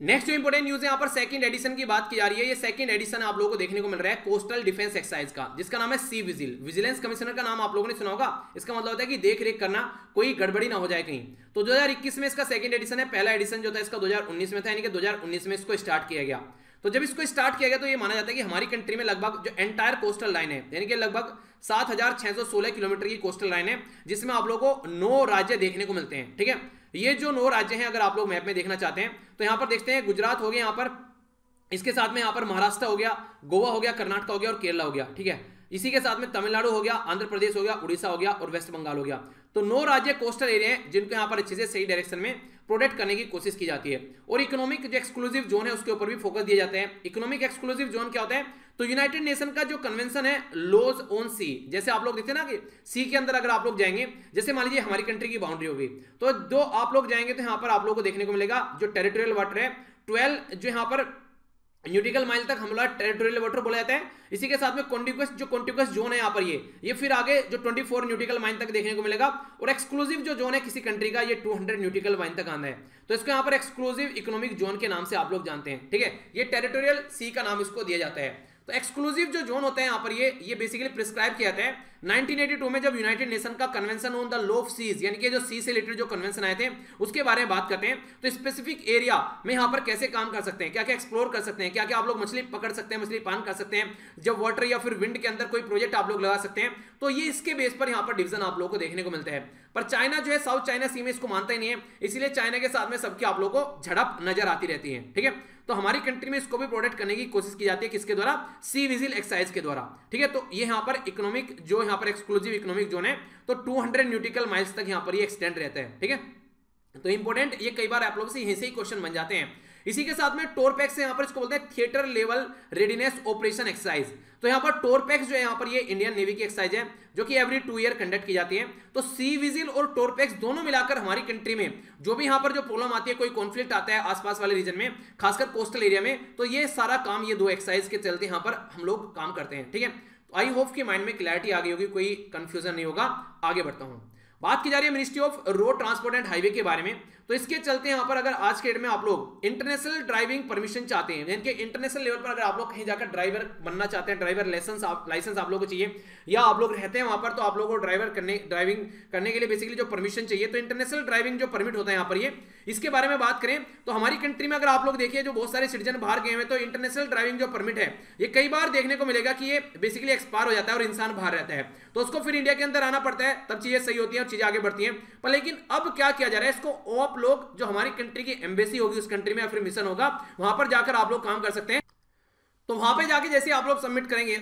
नेक्स्ट जो इंपोर्टेंट न्यूज है यहाँ पर सेकंड एडिशन की बात की जा रही है। ये सेकंड एडिशन आप लोगों को देखने को मिल रहा है कोस्टल डिफेंस एक्सरसाइज का, जिसका नाम है सी विजिल। विजिलेंस कमिश्नर का नाम आप लोगों ने सुना होगा, इसका मतलब होता है कि देख रेख करना, कोई गड़बड़ी ना हो जाए कहीं। तो दो हज़ार इक्कीस में इसका सेकंड एडिशन है, पहला एडिशन जो था इसका दो हज़ार उन्नीस में था, यानी कि दो हज़ार उन्नीस में इसको स्टार्ट किया गया। तो जब इसको स्टार्ट किया गया तो ये माना जाता है कि हमारी कंट्री में लगभग जो एंटायर कोस्टल लाइन है, यानी कि लगभग सात हज़ार छह सौ सोलह किलोमीटर की कोस्टल लाइन है, जिसमें आप लोगों को नौ राज्य देखने को मिलते हैं, ठीक है। ये जो नौ राज्य हैं अगर आप लोग मैप में देखना चाहते हैं तो यहाँ पर देखते हैं, गुजरात हो गया यहाँ पर, इसके साथ में यहाँ पर महाराष्ट्र हो गया, गोवा हो गया, कर्नाटक हो गया और केरला हो गया, ठीक है। इसी के साथ में तमिलनाडु हो गया, आंध्र प्रदेश हो गया, उड़ीसा हो गया और वेस्ट बंगाल हो गया। तो नौ राज्य कोस्टल एरिया हैं जिनको यहाँ पर अच्छे से सही डायरेक्शन में प्रोटेक्ट करने की कोशिश की जाती है। और इकोनॉमिक जो एक्सक्लूसिव जोन है उसके ऊपर भी फोकस दिया जाता है। इकोनॉमिक एक्सक्लूसिव जोन क्या होता है, तो यूनाइटेड नेशन का जो कन्वेंशन है लॉज ऑन सी, जैसे आप लोग देखते हैं ना कि सी के अंदर अगर आप लोग जाएंगे, जैसे मान लीजिए हमारी कंट्री की बाउंड्री होगी, तो दो आप लोग जाएंगे तो यहाँ पर आप लोग को देखने को मिलेगा जो टेरिटोरियल वाटर है ट्वेल्व जो यहाँ पर न्यूटिकल माइल तक हमारा टेरिटोरियल वाटर बोला जाता है। इसी के साथ में कॉन्टिग्युअस जो कॉन्टिग्युअस जोन है यहाँ पर ये ये फिर आगे जो चौबीस न्यूटिकल माइल तक देखने को मिलेगा, और एक्सक्लूसिव जो जोन है किसी कंट्री का ये दो सौ न्यूटिकल माइल तक आना है, तो इसको यहाँ पर एक्सक्लूसिव इकोनॉमिक जोन के नाम से आप लोग जानते हैं, ठीक है। ये टेरिटोरियल सी का नाम इसको दिया जाता है। तो एक्सक्लूसिव जो जोन होता है यहाँ पर ये ये बेसिकली प्रिस्क्राइब किया जाता है नाइनटीन एटी टू में, जब यूनाइटेड नेशन का convention on the law of seas यानी कि जो सी से रिलेटेड जो कन्वेंशन आए थे उसके बारे में बात करते हैं। तो स्पेसिफिक एरिया में यहाँ पर कैसे काम कर सकते हैं, क्या क्या एक्सप्लोर कर सकते हैं, क्या क्या आप लोग मछली पकड़ सकते हैं, मछली पान कर सकते हैं, जब वाटर या फिर विंड के अंदर कोई प्रोजेक्ट आप लोग लगा सकते हैं, तो ये इसके बेस पर यहाँ पर डिवीजन आप लोग को देखने को मिलता है। पर चाइना जो है साउथ चाइना सी में इसको मानता ही नहीं है, इसलिए चाइना के साथ में सबकी आप लोग को झड़प नजर आती रहती है, ठीक है। तो हमारी कंट्री में इसको भी प्रोटेक्ट करने की कोशिश की जाती है, किसके द्वारा, सी विजिल एक्सरसाइज के द्वारा, ठीक है। तो ये यहाँ पर इकोनॉमिक जो यहाँ पर एक्सक्लूसिव इकोनॉमिक जोन है, तो दो सौ न्यूटिकल माइल्स तक यहाँ पर ये एक्सटेंड रहता है, ठीक है। तो इंपोर्टेंट, ये कई बार आप लोग से ऐसे ही क्वेश्चन बन जाते हैं। इसी के साथ में टोरपैक्स यहाँ पर इसको बोलते हैं theatre level readiness operation exercise. तो यहाँ पर टोरपैक्स जो है यहाँ पर ये इंडियन नेवी की एक्सरसाइज है जो कि एवरी टू ईयर कंडक्ट की जाती है। तो सी विजिल और टोरपैक्स दोनों मिलाकर हमारी कंट्री में जो भी यहाँ पर जो प्रॉब्लम आती है, कोई कॉन्फ्लिक्ट आता है आसपास वाले रीजन में, खासकर कोस्टल एरिया में, तो ये सारा काम ये दो एक्सरसाइज के चलते यहाँ पर हम लोग काम करते हैं। ठीक है, तो आई होप कि माइंड में क्लैरिटी आ गई होगी, कोई कंफ्यूजन नहीं होगा। आगे बढ़ता हूँ, बात की जा रही है ministry of road transport and highway के बारे में। तो इसके चलते यहाँ पर अगर आज के डेट में आप लोग इंटरनेशनल ड्राइविंग परमिशन चाहते हैं, यानी कि इंटरनेशनल लेवल पर अगर आप लोग कहीं जाकर ड्राइवर बनना चाहते हैं, ड्राइवर लाइसेंस आप लाइसेंस आप लोग को चाहिए, या आप लोग रहते हैं वहाँ पर तो आप लोगों को ड्राइवर करने ड्राइविंग करने के लिए बेसिकली जो परमिशन चाहिए, तो इंटरनेशनल ड्राइविंग जो परमिट होता है यहाँ पर ये, इसके बारे में बात करें तो हमारी कंट्री में अगर आप लोग देखिए जो बहुत सारे सिटीजन बाहर गए हैं, तो इंटरनेशनल ड्राइविंग जो परमिट है ये कई बार देखने को मिलेगा कि ये बेसिकली एक्सपायर हो जाता है और इंसान बाहर रहता है, तो उसको फिर इंडिया के अंदर आना पड़ता है, तब चीजें सही होती हैं और चीजें आगे बढ़ती हैं। पर लेकिन अब क्या किया जा रहा है, इसको आप लोग जो हमारी कंट्री की एम्बेसी होगी उस कंट्री में या फिर मिशन होगा वहां पर जाकर आप लोग काम कर सकते हैं। तो वहां पे जाके जैसे आप लोग सबमिट करेंगे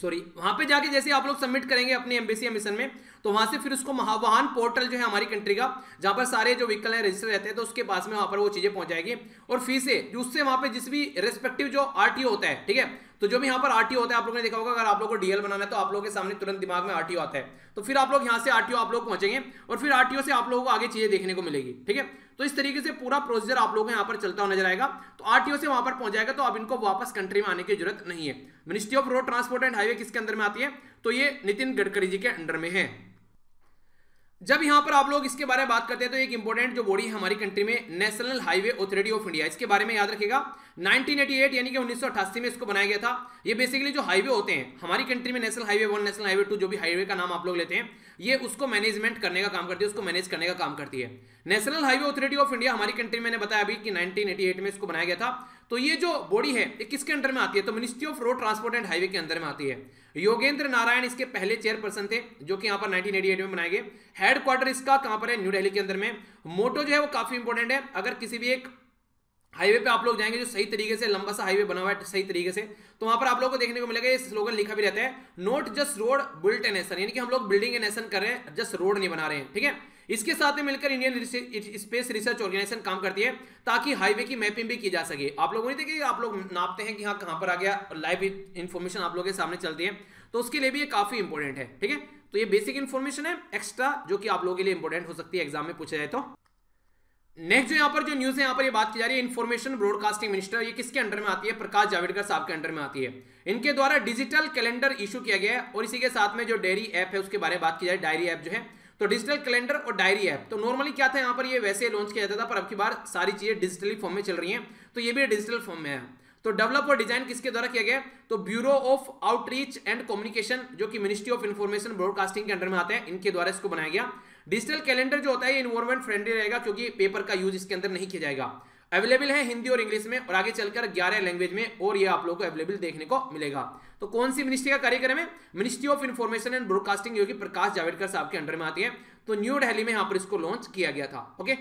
सॉरी वहां पे जाके जैसे आप लोग सबमिट करेंगे अपनी एम्बेसी या मिशन में, तो वहां से फिर उसको महावाहन पोर्टल जो है हमारी कंट्री का, जहां पर सारे जो व्हीकल हैं रजिस्टर रहते हैं, तो उसके पास में वहां पर वो चीजें पहुंच जाएगी। और फीस है उससे वहां पे जिस भी रेस्पेक्टिव जो आरटीओ होता है, ठीक है, तो जो भी यहाँ पर आरटीओ होता है आप लोगों ने देखा होगा, अगर आप लोग को डीएल बनाना है तो आप लोगों के सामने तुरंत दिमाग में आरटीओ आता है, तो फिर आप लोग यहाँ से आरटीओ आप लोग पहुंचेंगे और फिर आरटीओ से आप लोगों को आगे चीजें देखने को मिलेगी। ठीक है, तो इस तरीके से पूरा प्रोसीजर आप लोगों को यहाँ पर चलता हुआ नजर आएगा। तो आरटीओ से वहां पर पहुंच जाएगा, तो अब इनको वापस कंट्री में आने की जरूरत नहीं है। Ministry of road transport and highway किसके अंदर में आती है, तो ये नितिन गडकरी जी के अंडर में है। जब यहाँ पर आप लोग इसके बारे में बात करते हैं तो एक इंपॉर्टेंट जो बॉडी है हमारी कंट्री में, national highway authority of India, इसके बारे में याद रखिएगा नाइनटीन एटी एट यानी कि उन्नीस सौ अट्ठासी में इसको बनाया गया था। ये बेसिकली जो हाईवे होते हैं हमारी कंट्री में, national highway one, national highway two, जो भी हाईवे का नाम आप लोग लेते हैं, ये उसको मैनेजमेंट करने का काम करती है, उसको मैनेज करने का काम करती है national highway authority of India. हमारी कंट्री में मैंने बताया अभी कि नाइनटीन एटी एट में इसको बनाया गया था। तो ये जो बॉडी है ये किसके अंडर में आती है, तो ministry of road transport and highway के अंदर में आती है। योगेंद्र नारायण इसके पहले चेयरपर्सन थे, जो कि यहाँ पर नाइनटीन एटी एट में बनाए गए। हेडक्वार्टर इसका कहाँ पर है, न्यू दिल्ली के अंदर में। मोटो जो है वो काफी इंपॉर्टेंट है, अगर किसी भी एक हाईवे पे आप लोग जाएंगे जो सही तरीके से लंबा सा हाईवे बना हुआ है सही तरीके से, तो वहां पर आप लोगों को देखने को मिलेगा ये स्लोगन लिखा भी रहता है, not just road built a nation, यानी कि हम लोग बिल्डिंग ए नेशन कर रहे हैं, जस्ट रोड नहीं बना रहे हैं। ठीक है, इसके साथ में मिलकर इंडियन स्पेस रिसर्च ऑर्गेनाइजेशन काम करती है ताकि हाईवे की मैपिंग भी की जा सके। आप लोगों ने देखिए आप लोग नापते हैं कि हाँ कहाँ पर आ गया, लाइव इन्फॉर्मेशन आप लोगों के सामने चलती है, तो उसके लिए भी ये काफी इंपॉर्टेंट है। ठीक है, तो ये बेसिक इन्फॉर्मेशन है एक्स्ट्रा जो कि आप लोगों के लिए इंपॉर्टेंट हो सकती है एग्जाम में पूछा जाए तो। नेक्स्ट जो यहाँ पर जो न्यूज है यहाँ पर ये बात की जा रही है इन्फॉर्मेशन ब्रॉडकास्टिंग मिनिस्टर, ये किसके अंडर में आती है, प्रकाश जावड़ेकर साहब के अंडर में आती है। इनके द्वारा डिजिटल कैलेंडर इशू किया गया है और इसी के साथ में जो डायरी ऐप है उसके बारे में बात की जाए, डायरी ऐप जो है, तो डिजिटल कैलेंडर और डायरी ऐप, तो नॉर्मली क्या था यहाँ पर ये वैसे लॉन्च किया जाता था, पर अब की बार सारी चीजें डिजिटली फॉर्म में चल रही हैं, तो ये भी डिजिटल फॉर्म में है। तो डेवलप और डिजाइन किसके द्वारा किया गया, तो bureau of outreach and communication, जो कि मिनिस्ट्री ऑफ इन्फॉर्मेशन ब्रॉडकास्टिंग के अंडर में आते हैं, इनके द्वारा इसको बनाया गया। डिजिटल कैलेंडर जो होता है ये एनवायरमेंट फ्रेंडली रहेगा क्योंकि पेपर का यूज इसके अंदर नहीं किया जाएगा। अवेलेबल है हिंदी और इंग्लिश में और आगे चलकर ग्यारह लैंग्वेज में, और ये आप लोगों को अवेलेबल देखने को मिलेगा। तो कौन सी मिनिस्ट्री का कार्यक्रम है, ministry of information and broadcasting, जो कि प्रकाश जावड़ेकर साहब के अंडर में आती है। तो न्यू दिल्ली में यहाँ पर इसको लॉन्च किया गया था। ओके,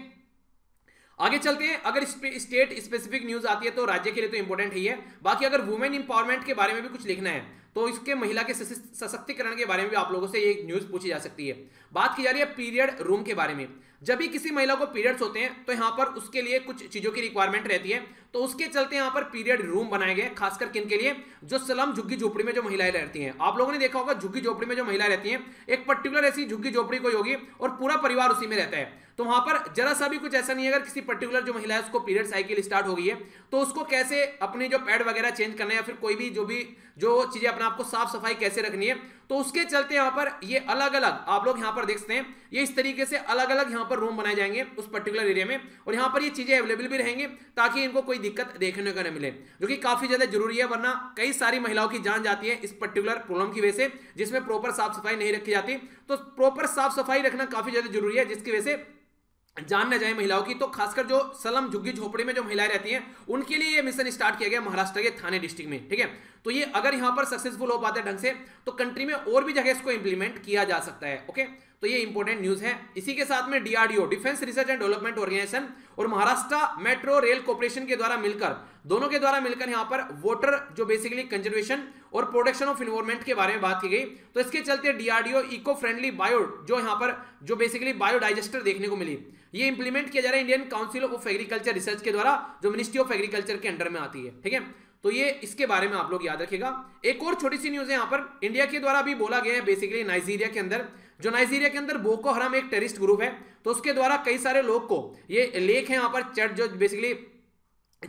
आगे चलते हैं। अगर स्टेट स्पेसिफिक न्यूज आती है तो राज्य के लिए तो इंपॉर्टेंट ही है। बाकी अगर वुमेन इंपावरमेंट के बारे में भी कुछ लिखना है तो इसके महिला के सशक्तिकरण के बारे में भी आप लोगों से एक न्यूज पूछी जा सकती है। बात की जा रही है पीरियड रूम के बारे में। जब भी किसी महिला को पीरियड्स होते हैं तो यहाँ पर उसके लिए कुछ चीजों की रिक्वायरमेंट रहती है, तो उसके चलते यहाँ पर पीरियड रूम बनाए गए, खासकर किन के लिए, जो स्लम झुग्गी झोपड़ी में जो महिलाएं रहती हैं। आप लोगों ने देखा होगा झुग्गी झोपड़ी में जो महिलाएं रहती हैं, एक पर्टिकुलर ऐसी झुग्गी झोपड़ी कोई होगी और पूरा परिवार उसी में रहता है, तो वहां पर जरा सा भी कुछ ऐसा नहीं है। अगर किसी पर्टिकुलर जो महिला है उसको पीरियड साइकिल स्टार्ट हो गई है तो उसको कैसे अपने जो पैड वगैरह चेंज करना है या फिर कोई भी जो भी जो चीजें अपने आपको साफ सफाई कैसे रखनी है, तो उसके चलते यहाँ पर ये अलग अलग आप लोग यहाँ पर देख सकते हैं, ये इस तरीके से अलग अलग यहाँ पर रूम बनाए जाएंगे उस पर्टिकुलर एरिया में, और यहाँ पर ये चीजें अवेलेबल भी रहेंगे ताकि इनको कोई दिक्कत देखने को न मिले, जो कि काफी ज्यादा जरूरी है, वरना कई सारी महिलाओं की जान जाती है इस पर्टिकुलर प्रॉब्लम की वजह से, जिसमें प्रॉपर साफ सफाई नहीं रखी जाती। तो प्रॉपर साफ सफाई रखना काफी ज्यादा जरूरी है, जिसकी वजह से जान न जाए महिलाओं की। तो खासकर जो सलम झुग्गी झोपड़ी में जो महिलाएं रहती हैं उनके लिए ये मिशन स्टार्ट किया गया महाराष्ट्र के थाने डिस्ट्रिक्ट में। ठीक है, तो ये अगर यहाँ पर सक्सेसफुल हो पाते ढंग से तो कंट्री में और भी जगह इसको इंप्लीमेंट किया जा सकता है। ओके, तो ये इंपॉर्टेंट न्यूज है। इसी के साथ में DRDO defence research and development organisation और महाराष्ट्र मेट्रो रेल कॉर्पोरेशन के द्वारा मिलकर दोनों के द्वारा मिलकर यहाँ पर वाटर जो बेसिकली कंजर्वेशन और प्रोटेक्शन ऑफ एनवायरमेंट के बारे में बात की गई। तो इसके चलते डीआरडीओ इको फ्रेंडली बायो जो यहाँ पर जो बेसिकली बायोडाइजेस्टर देखने को मिली, ये इंप्लीमेंट किया जा रहा है Indian council of agriculture research के द्वारा जो मिनिस्ट्री ऑफ एग्रीकल्चर के अंडर में आती है। ठीक है, तो ये इसके बारे में आप लोग याद रखिएगा। एक और छोटी सी न्यूज है यहाँ पर इंडिया के द्वारा भी बोला गया है, बेसिकली नाइजीरिया के अंदर जो नाइजीरिया के अंदर बोको हराम एक टेररिस्ट ग्रुप है, तो उसके द्वारा कई सारे लोग को ये लेक है यहाँ पर चैट जो बेसिकली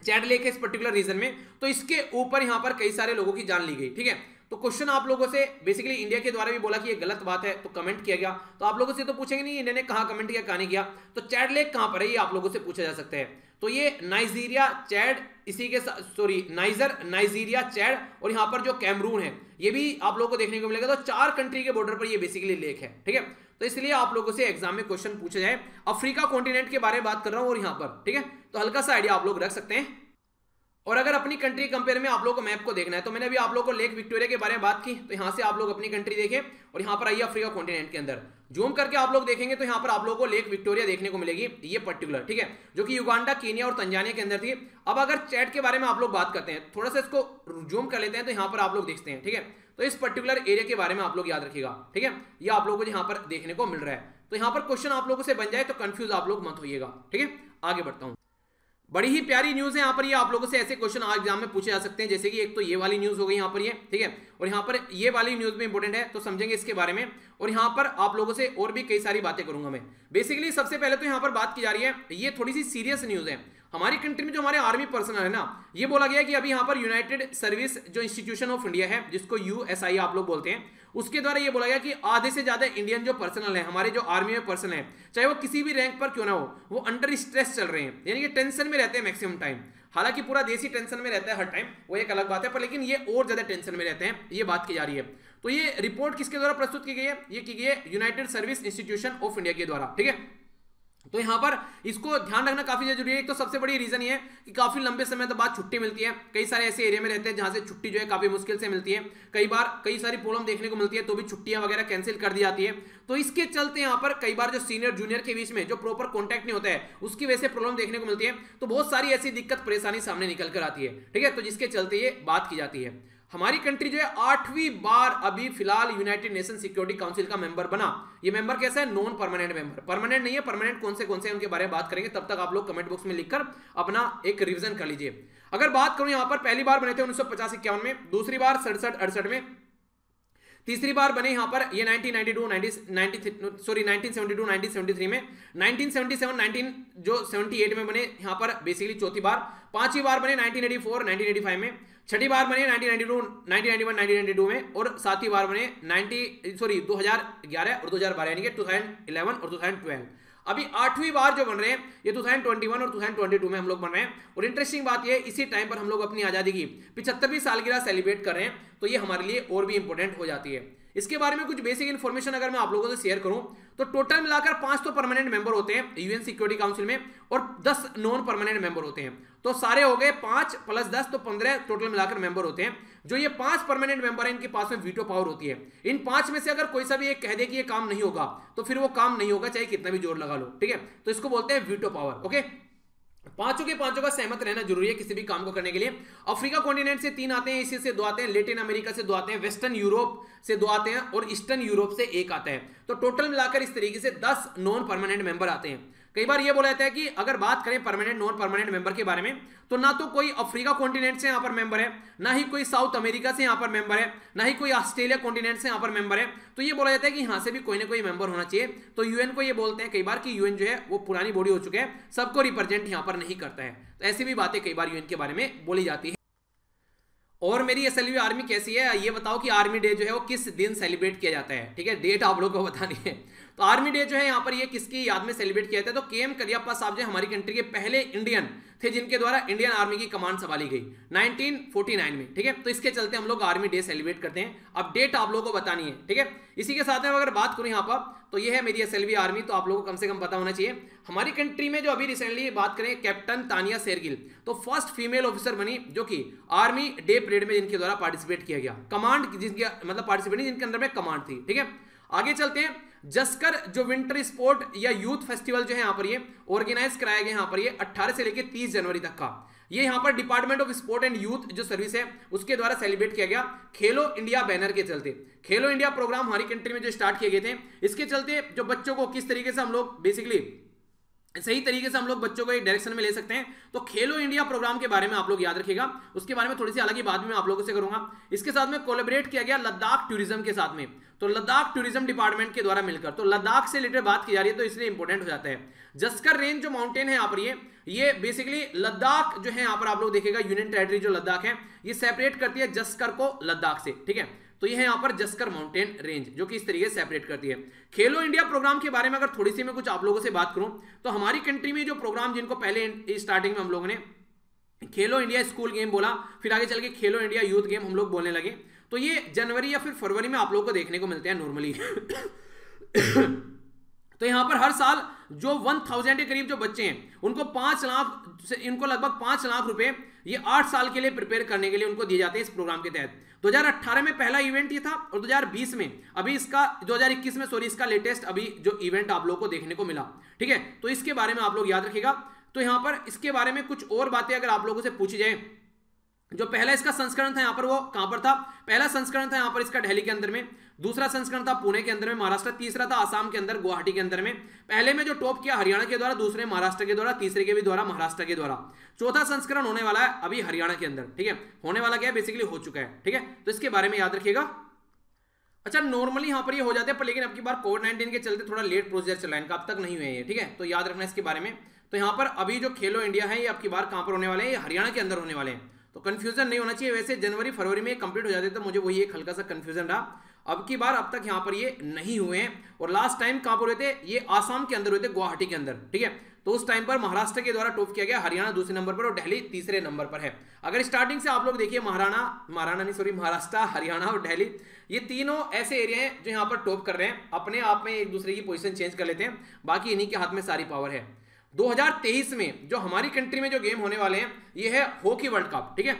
चैट लेक है इस पर्टिकुलर रीजन में, तो इसके ऊपर यहाँ पर कई सारे लोगों की जान ली गई। ठीक है, तो क्वेश्चन आप लोगों से बेसिकली इंडिया के द्वारा भी बोला कि ये गलत बात है तो कमेंट किया गया, तो आप लोगों से तो पूछेंगे नहीं इन्होंने कहाँ कमेंट किया कहाँ नहीं किया, तो चैड लेक कहाँ पर है ये आप लोगों से पूछा जा सकता है। तो ये नाइजीरिया चैड इसी के साथ सॉरी नाइजर नाइजीरिया चैड और यहाँ पर जो कैमरून है ये भी आप लोगों को देखने को मिलेगा। तो चार कंट्री के बॉर्डर पर ये बेसिकली लेक है। ठीक है, तो इसलिए आप लोगों से एग्जाम में क्वेश्चन पूछा जाए। अफ्रीका कॉन्टिनेंट के बारे में बात कर रहा हूँ और यहाँ पर ठीक है, तो हल्का सा आइडिया आप लोग रख सकते हैं। और अगर अपनी कंट्री कंपेयर में आप लोगों को मैप को देखना है तो मैंने अभी आप लोगों को लेक विक्टोरिया के बारे में बात की, तो यहाँ से आप लोग अपनी कंट्री देखें और यहाँ पर आइए अफ्रीका कॉन्टिनेंट के अंदर जूम करके आप लोग देखेंगे तो यहाँ पर आप लोगों को लेक विक्टोरिया देखने को मिलेगी ये पर्टिकुलर। ठीक है, जो कि युगांडा केनिया और तंजानिया के अंदर थी। अब अगर चैट के बारे में आप लोग बात करते हैं, थोड़ा सा इसको जूम कर लेते हैं तो यहाँ पर आप लोग देखते हैं। ठीक है, तो इस पर्टिकुलर एरिया के बारे में आप लोग याद रखिएगा। ठीक है, ये आप लोगों को यहाँ पर देखने को मिल रहा है। तो यहाँ पर क्वेश्चन आप लोगों से बन जाए तो कंफ्यूज आप लोग मत होइएगा। ठीक है, आगे बढ़ता हूँ। बड़ी ही प्यारी न्यूज़ है यहाँ पर, ये आप लोगों से ऐसे क्वेश्चन आज एग्जाम में पूछे जा सकते हैं, जैसे कि एक तो ये वाली न्यूज़ हो गई यहाँ पर ये। ठीक है, और यहाँ पर ये वाली न्यूज़ में इंपॉर्टेंट है तो समझेंगे इसके बारे में, और यहाँ पर आप लोगों से और भी कई सारी बातें करूंगा मैं। बेसिकली सबसे पहले तो यहाँ पर बात की जा रही है, ये थोड़ी सी सीरियस न्यूज़ है। हमारी कंट्री में जो हमारे आर्मी पर्सनल है ना, ये बोला गया कि अभी यहाँ पर यूनाइटेड सर्विस जो इंस्टीट्यूशन ऑफ इंडिया है जिसको यूएसआई आप लोग बोलते हैं, उसके द्वारा ये बोला गया कि आधे से ज्यादा इंडियन जो पर्सनल है हमारे जो आर्मी में पर्सनल है, चाहे वो किसी भी रैंक पर क्यों ना हो, वो अंडर स्ट्रेस चल रहे हैं, यानी कि टेंशन में रहते हैं मैक्सिमम टाइम। हालांकि पूरा देश ही टेंशन में रहता है हर टाइम, वो एक अलग बात है, पर लेकिन ये और ज्यादा टेंशन में रहते हैं, ये बात की जा रही है। तो ये रिपोर्ट किसके द्वारा प्रस्तुत की गई है, ये की गई है united service institution of India के द्वारा। ठीक है, तो यहाँ पर इसको ध्यान रखना काफी जरूरी है। एक तो सबसे बड़ी रीजन ये है कि काफी लंबे समय तक बाद छुट्टी मिलती है, कई सारे ऐसे एरिया में रहते हैं जहाँ से छुट्टी जो है काफी मुश्किल से मिलती है, कई बार कई सारी प्रॉब्लम देखने को मिलती है, तो भी छुट्टियां वगैरह कैंसिल कर दी जाती है। तो इसके चलते यहाँ पर कई बार जो सीनियर जूनियर के बीच में जो प्रॉपर कॉन्टैक्ट नहीं होता है, उसकी वजह से प्रॉब्लम देखने को मिलती है। तो बहुत सारी ऐसी दिक्कत परेशानी सामने निकल कर आती है। ठीक है, तो जिसके चलते ये बात की जाती है। हमारी कंट्री जो है आठवीं बार अभी फिलहाल यूनाइटेड नेशन सिक्योरिटी काउंसिल का मेंबर बना। ये मेंबर कैसा है, नॉन परमानेंट मेंबर, परमानेंट नहीं है। परमानेंट कौन से कौन से हैं उनके बारे में बात करेंगे, तब तक आप लोग कमेंट बॉक्स में लिखकर अपना एक रिवीजन कर लीजिए। अगर बात करूं यहाँ पर पहली बार बने थे उन्नीस सौ पचास इक्यावन में, दूसरी बार सड़सठ अड़सठ में, तीसरी बार बने यहाँ पर ये nineteen ninety two sorry nineteen seventy two nineteen seventy three में, नाइनटीन सेवेंटी सेवन नाइनटीन जो अठहत्तर में बने यहाँ पर बेसिकली चौथी बार, पांचवी बार बने nineteen eighty four nineteen eighty five में, छठी बार बने nineteen ninety two nineteen ninety one nineteen ninety two में, और सातवीं बार बने नाइनटी सॉरी दो हज़ार ग्यारह और दो हज़ार बारह यानी कि दो हज़ार ग्यारह और दो हज़ार बारह। अभी आठवीं बार जो बन रहे हैं ये दो हज़ार इक्कीस और दो हज़ार बाईस में हम लोग बन रहे हैं। और इंटरेस्टिंग बात ये है इसी टाइम पर हम लोग अपनी आज़ादी की पिछहत्तरवीं सालगिरह सेलिब्रेट कर रहे हैं, तो ये हमारे लिए और भी इंपॉर्टेंट हो जाती है। इसके बारे में कुछ बेसिक इन्फॉर्मेशन अगर मैं आप लोगों से शेयर करूं तो टोटल मिलाकर पांच तो परमानेंट मेंबर होते हैं यूएन सिक्योरिटी काउंसिल में और दस नॉन परमानेंट मेंबर होते हैं। तो सारे हो गए पांच प्लस दस तो पंद्रह टोटल मिलाकर मेंबर होते हैं। जो ये पांच परमानेंट मेंबर हैं इनके पास में वीटो पावर होती है। इन पांच में से अगर कोई सा भी एक कह दे कि ये काम नहीं होगा तो फिर वो काम नहीं होगा, चाहे कितना भी जोर लगा लो। ठीक है, तो इसको बोलते हैं वीटो पावर। ओके, पांचों के पांचों का सहमत रहना जरूरी है किसी भी काम को करने के लिए। अफ्रीका कॉन्टिनेंट से तीन आते हैं, एशिया से दो आते हैं, लैटिन अमेरिका से दो आते हैं, वेस्टर्न यूरोप से दो आते हैं और ईस्टर्न यूरोप से एक आता है। तो टोटल मिलाकर इस तरीके से दस नॉन परमानेंट मेंबर आते हैं। कई बार ये बोला जाता है कि अगर बात करें परमानेंट नॉन परमानेंट मेंबर के बारे में तो ना तो कोई अफ्रीका कॉन्टिनेंट से यहाँ पर मेंबर है, ना ही कोई साउथ अमेरिका से यहाँ पर मेंबर है, ना ही कोई ऑस्ट्रेलिया कॉन्टिनेंट से यहाँ पर मेंबर है। तो ये बोला जाता है कि यहाँ से भी कोई ना कोई मेंबर होना चाहिए। तो यूएन को ये बोलते हैं कई बार कि यूएन जो है वो पुरानी बॉडी हो चुकी है, सबको रिप्रेजेंट यहाँ पर नहीं करता है। तो ऐसी भी बातें कई बार यूएन के बारे में बोली जाती है। और मेरी असल में आर्मी कैसी है ये बताओ कि आर्मी डे जो है वो किस दिन सेलिब्रेट किया जाता है। ठीक है, डेट आप लोगों को बतानी है। तो आर्मी डे जो है यहाँ पर ये किसकी याद में सेलिब्रेट किया जाता है, तो के एम करियप्पा साहब जो हमारी कंट्री के पहले इंडियन थे जिनके द्वारा इंडियन आर्मी की कमांड संभाली गई नाइनटीन फोर्टी नाइन में। ठीक है, तो इसके चलते हम लोग आर्मी डे सेलिब्रेट करते हैं। अब डेट आप लोगों को बतानी है। ठीक है, इसी के साथ में अगर बात करूँ यहाँ पर तो ये है मेरी एसएलवी आर्मी, तो आप लोगों को कम से कम पता होना चाहिए। हमारी कंट्री में जो अभी रिसेंटली बात करें कैप्टन तानिया शेरगिल तो फर्स्ट फीमेल ऑफिसर बनी जो कि आर्मी डे परेड में जिनके द्वारा पार्टिसिपेट किया गया, कमांड जिनके मतलब पार्टिसिपेट जिनके अंदर में कमांड थी। ठीक है, आगे चलते हैं। जस्कर जो विंटर स्पोर्ट या यूथ फेस्टिवल जो है यहाँ पर ये ऑर्गेनाइज कराया गया यहाँ पर ये अट्ठारह से लेकर तीस जनवरी तक का, ये यहाँ पर department of sport and youth जो सर्विस है उसके द्वारा सेलिब्रेट किया गया खेलो इंडिया बैनर के चलते। खेलो इंडिया प्रोग्राम हमारी कंट्री में जो स्टार्ट किए गए थे इसके चलते जो बच्चों को किस तरीके से हम लोग बेसिकली सही तरीके से हम लोग बच्चों को एक डायरेक्शन में ले सकते हैं, तो खेलो इंडिया प्रोग्राम के बारे में आप लोग याद रखिएगा, उसके बारे में थोड़ी सी अलग बात में आप लोगों से करूंगा। इसके साथ में कोलैबोरेट किया गया लद्दाख टूरिज्म के साथ में, तो लद्दाख टूरिज्म डिपार्टमेंट के द्वारा मिलकर, तो लद्दाख से रिलेटेड बात की जा रही है तो इसलिए इंपॉर्टेंट हो जाता है। जस्कर रेंज जो माउंटेन है यहाँ पर ये ये बेसिकली लद्दाख जो है यहाँ पर आप लोग देखेगा यूनियन टेरिटरी जो लद्दाख है ये सेपरेट करती है जस्कर को लद्दाख से, ठीक है, तो ये है यहाँ पर जस्कर माउंटेन रेंज जो कि इस तरीके से सेपरेट करती है। खेलो इंडिया प्रोग्राम के बारे में अगर थोड़ी सी मैं कुछ आप लोगों से बात करूं तो हमारी कंट्री में जो प्रोग्राम जिनको पहले स्टार्टिंग में हम लोगों ने खेलो इंडिया स्कूल गेम बोला, फिर आगे चल के खेलो इंडिया यूथ गेम हम लोग बोलने लगे, तो ये जनवरी या फिर फरवरी में आप लोगों को देखने को मिलते हैं नॉर्मली। तो यहाँ पर हर साल जो एक हज़ार के करीब जो बच्चे हैं उनको पाँच लाख से इनको लगभग पाँच लाख रुपए ये आठ साल के लिए प्रिपेयर करने के लिए उनको दिए जाते हैं इस प्रोग्राम के तहत। दो हज़ार अठारह में पहला इवेंट ये था और दो हज़ार बीस में अभी इसका दो हज़ार इक्कीस में सॉरी इसका लेटेस्ट अभी जो इवेंट आप लोगों को देखने को मिला, ठीक है, तो इसके बारे में आप लोग याद रखिएगा। तो यहाँ पर इसके बारे में कुछ और बातें अगर आप लोगों से पूछी जाए, जो पहला इसका संस्करण था यहाँ पर वो कहाँ पर था, पहला संस्करण था यहाँ पर इसका दिल्ली के अंदर में, दूसरा संस्करण था पुणे के अंदर में महाराष्ट्र, तीसरा था आसाम के अंदर गुवाहाटी के अंदर में, पहले में जो टॉप किया हरियाणा के द्वारा, दूसरे महाराष्ट्र के द्वारा, तीसरे के भी द्वारा महाराष्ट्र के द्वारा, चौथा संस्करण होने वाला है अभी हरियाणा के अंदर, ठीक है, होने वाला क्या है बेसिकली हो चुका है, ठीक है, तो इसके बारे में याद रखिएगा। अच्छा नॉर्मली यहाँ पर ये हो जाते हैं पर लेकिन अब की बार कोविड नाइन्टीन के चलते थोड़ा लेट प्रोसीजर चला है, इनका अब तक नहीं हुए ये, ठीक है, तो याद रखना इसके बारे में। तो यहाँ पर अभी जो खेलो इंडिया है ये अब की बार कहाँ पर होने वाले हैं, ये हरियाणा के अंदर होने वाले हैं, तो कंफ्यूजन नहीं होना चाहिए। वैसे जनवरी फरवरी में कंप्लीट हो जाते तो मुझे वही एक हल्का सा कंफ्यूजन रहा, अब की बार अब तक यहाँ पर ये नहीं हुए हैं और लास्ट टाइम कहाँ पर हुए थे, ये आसाम के अंदर हुए थे गुवाहाटी के अंदर, ठीक है, तो उस टाइम पर महाराष्ट्र के द्वारा टॉप किया गया, हरियाणा दूसरे नंबर पर और दिल्ली तीसरे नंबर पर है। अगर स्टार्टिंग से आप लोग देखिए महाराणा महाराणा नहीं सॉरी महाराष्ट्र, हरियाणा और दिल्ली ये तीनों ऐसे एरिया हैं जो यहाँ पर टॉप कर रहे हैं, अपने आप में एक दूसरे की पोजीशन चेंज कर लेते हैं, बाकी इन्हीं के हाथ में सारी पावर है। दो हज़ार तेईस में जो हमारी कंट्री में जो गेम होने वाले हैं ये है हॉकी वर्ल्ड कप, ठीक है,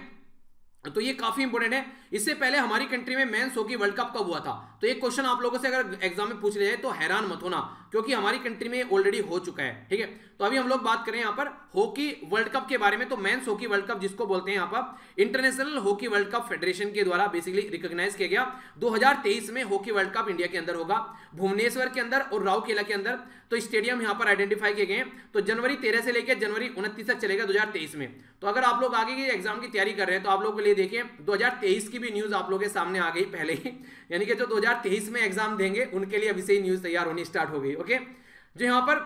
तो ये काफी इंपोर्टेंट है। इससे पहले हमारी कंट्री में मेंस हॉकी वर्ल्ड कप कब हुआ था, तो एक क्वेश्चन आप लोगों से अगर एग्जाम में पूछ लिया जाए तो हैरान मत होना क्योंकि हमारी कंट्री में ऑलरेडी हो चुका है, ठीक है। तो अभी हम लोग बात करें यहाँ पर हॉकी वर्ल्ड कप के बारे में, तो मेंस हॉकी वर्ल्ड कप जिसको बोलते हैं यहाँ पर international hockey world cup federation के द्वारा बेसिकली रिकॉग्नाइज किया गया। दो हजार तेईस में हॉकी वर्ल्ड कप इंडिया के अंदर होगा, भुवनेश्वर के अंदर और राउरकेला के अंदर, तो स्टेडियम यहाँ पर आइडेंटिफाई किए गए हैं, तो जनवरी तेरह से लेकर जनवरी उनतीस तक चलेगा दो हजार तेईस में। तो अगर आप लोग आगे के एग्जाम की तैयारी कर रहे हैं तो आप लोग देखिए दो हज़ार तेईस की भी न्यूज़ आप लोगों के सामने आ गई पहले ही, यानी कि जो दो हज़ार तेईस में एग्जाम देंगे उनके लिए अभी से ही न्यूज़ तैयार होनी स्टार्ट हो गई, ओके। जो यहाँ पर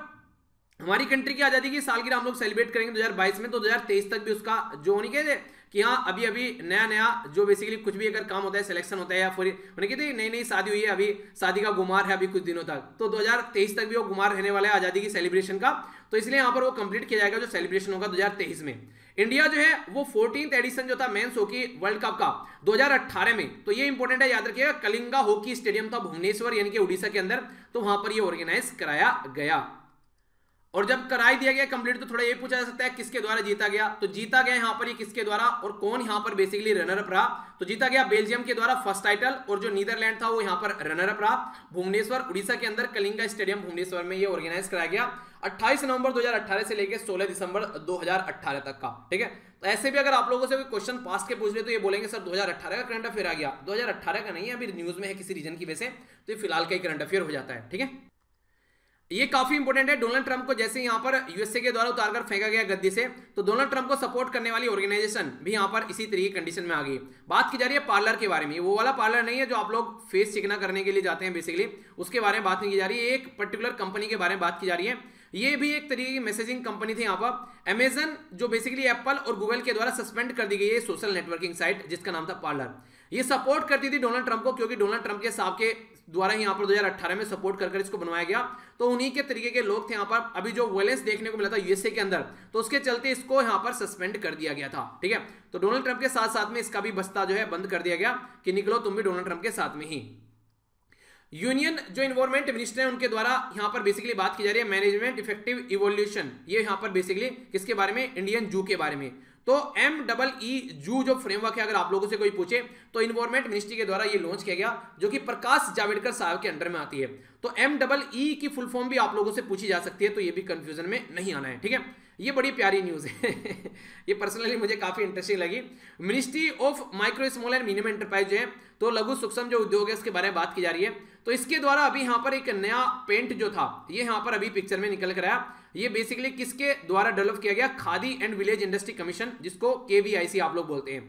हमारी कंट्री की आज़ादी की सालगिरह हम लोग सेलिब्रेट करेंगे दो हज़ार बाईस में, तो दो हज़ार तेईस तक भी उसका जो नहीं कहते कि हाँ अभी अभी नया नया जो बेसिकली कुछ भी अगर काम होता है, सिलेक्शन होता है या फिर उन्हें कहते हैं नई नई शादी हुई है, अभी शादी का गुमार है अभी कुछ दिनों तक, तो दो हज़ार तेईस तक भी वो गुमार रहने वाला है आज़ादी की सेलिब्रेशन का, तो इसलिए यहाँ पर वो कंप्लीट किया जाएगा जो सेलिब्रेशन होगा दो हज़ार तेईस में। इंडिया जो है वो फोर्टीन्थ एडिशन जो था मेंस हॉकी वर्ल्ड कप का दो हज़ार अठारह में, तो ये इंपॉर्टेंट है याद रखिएगा, कलिंगा हॉकी स्टेडियम था भुवनेश्वर यानी कि उड़ीसा के अंदर, तो वहां पर ये ऑर्गेनाइज कराया गया। और जब कराई दिया गया कंप्लीट तो थोड़ा ये पूछा जा सकता है किसके द्वारा जीता गया, तो जीता गया यहाँ पर ये किसके द्वारा और कौन यहाँ पर बेसिकली रनर अप रहा, तो जीता गया बेल्जियम के द्वारा फर्स्ट टाइटल और जो नीदरलैंड था वो यहाँ पर रनर अप रहा। भुवनेश्वर उड़ीसा के अंदर कलिंगा स्टेडियम भुवनेश्वर में ये ऑर्गेनाइज कराया गया अट्ठाईस नवंबर दो हज़ार अठारह से लेकर सोलह दिसंबर दो हज़ार अठारह तक का, ठीक है। तो ऐसे भी अगर आप लोगों से कोई क्वेश्चन पास्ट के पूछ ले तो ये बोलेंगे सर दो हज़ार अठारह का करंट अफेयर आ गया, दो हज़ार अठारह का नहीं है अभी न्यूज में है किसी रीजन की वजह से, तो ये फिलहाल का ही करंट अफेयर हो जाता है, ठीक है। ये काफी इंपोर्टेंट है, डोनाल्ड ट्रंप को जैसे यहाँ पर यूएसए के द्वारा उतारकर फेंका गया गद्दी से, तो डोनाल्ड ट्रंप को सपोर्ट करने वाली ऑर्गेनाइजेशन भी यहाँ पर इसी तरीके की कंडीशन में आ गई। बात की जा रही है पार्लर के बारे में, वो वाला पार्लर नहीं है जो आप लोग फेस चिकना करने के लिए जाते हैं बेसिकली, उसके बारे में बात नहीं की जा रही है, एक पर्टिकुलर कंपनी के बारे में बात की जा रही है। ये भी एक तरीके की मैसेजिंग कंपनी थी यहाँ पर, अमेजन जो बेसिकली एप्पल और गूगल के द्वारा सस्पेंड कर दी गई है सोशल नेटवर्किंग साइट जिसका नाम था पार्लर। ये सपोर्ट करती थी डोनाल्ड ट्रंप को क्योंकि डोनाल्ड ट्रंप के साहब के द्वारा यहाँ पर दो हज़ार अठारह में सपोर्ट करके इसको बनवाया गया, तो उन्हीं के तरीके के लोग थे यहाँ पर। अभी जो वायलेंस देखने को मिला था यूएसए के अंदर तो उसके चलते इसको यहाँ पर सस्पेंड कर दिया गया था, ठीक है। तो डोनाल्ड ट्रंप के साथ साथ में इसका भी बस्ता जो है बंद कर दिया गया कि निकलो तुम भी डोनाल्ड ट्रंप के साथ में ही। यूनियन जो इन्वायरमेंट मिनिस्टर है उनके द्वारा यहाँ पर बेसिकली बात की जा रही है मैनेजमेंट इफेक्टिव इवोल्यूशन, ये यहाँ पर बेसिकली किसके बारे में, इंडियन जू के बारे में। तो एम डबल ई जू जो फ्रेमवर्क है, अगर आप लोगों से कोई पूछे तो इन्वायरमेंट मिनिस्ट्री के द्वारा ये लॉन्च किया गया, जो कि प्रकाश जावड़ेकर साहब के अंडर में आती है। तो एम डबल ई की फुल फॉर्म भी आप लोगों से पूछी जा सकती है, तो ये भी कंफ्यूजन में नहीं आना है, ठीक है। ये बड़ी प्यारी न्यूज है ये पर्सनली मुझे काफी इंटरेस्टिंग लगी। Ministry of micro small and medium enterprise जो है, तो लघु सूक्ष्म जो उद्योग है इसके बारे में बात की जा रही है। तो इसके द्वारा अभी यहाँ पर एक नया पेंट जो था ये यहाँ पर अभी पिक्चर में निकल कर आया। ये बेसिकली किसके द्वारा डेवलप किया गया, khadi and village industry commission, जिसको केवीआईसी आप लोग बोलते हैं।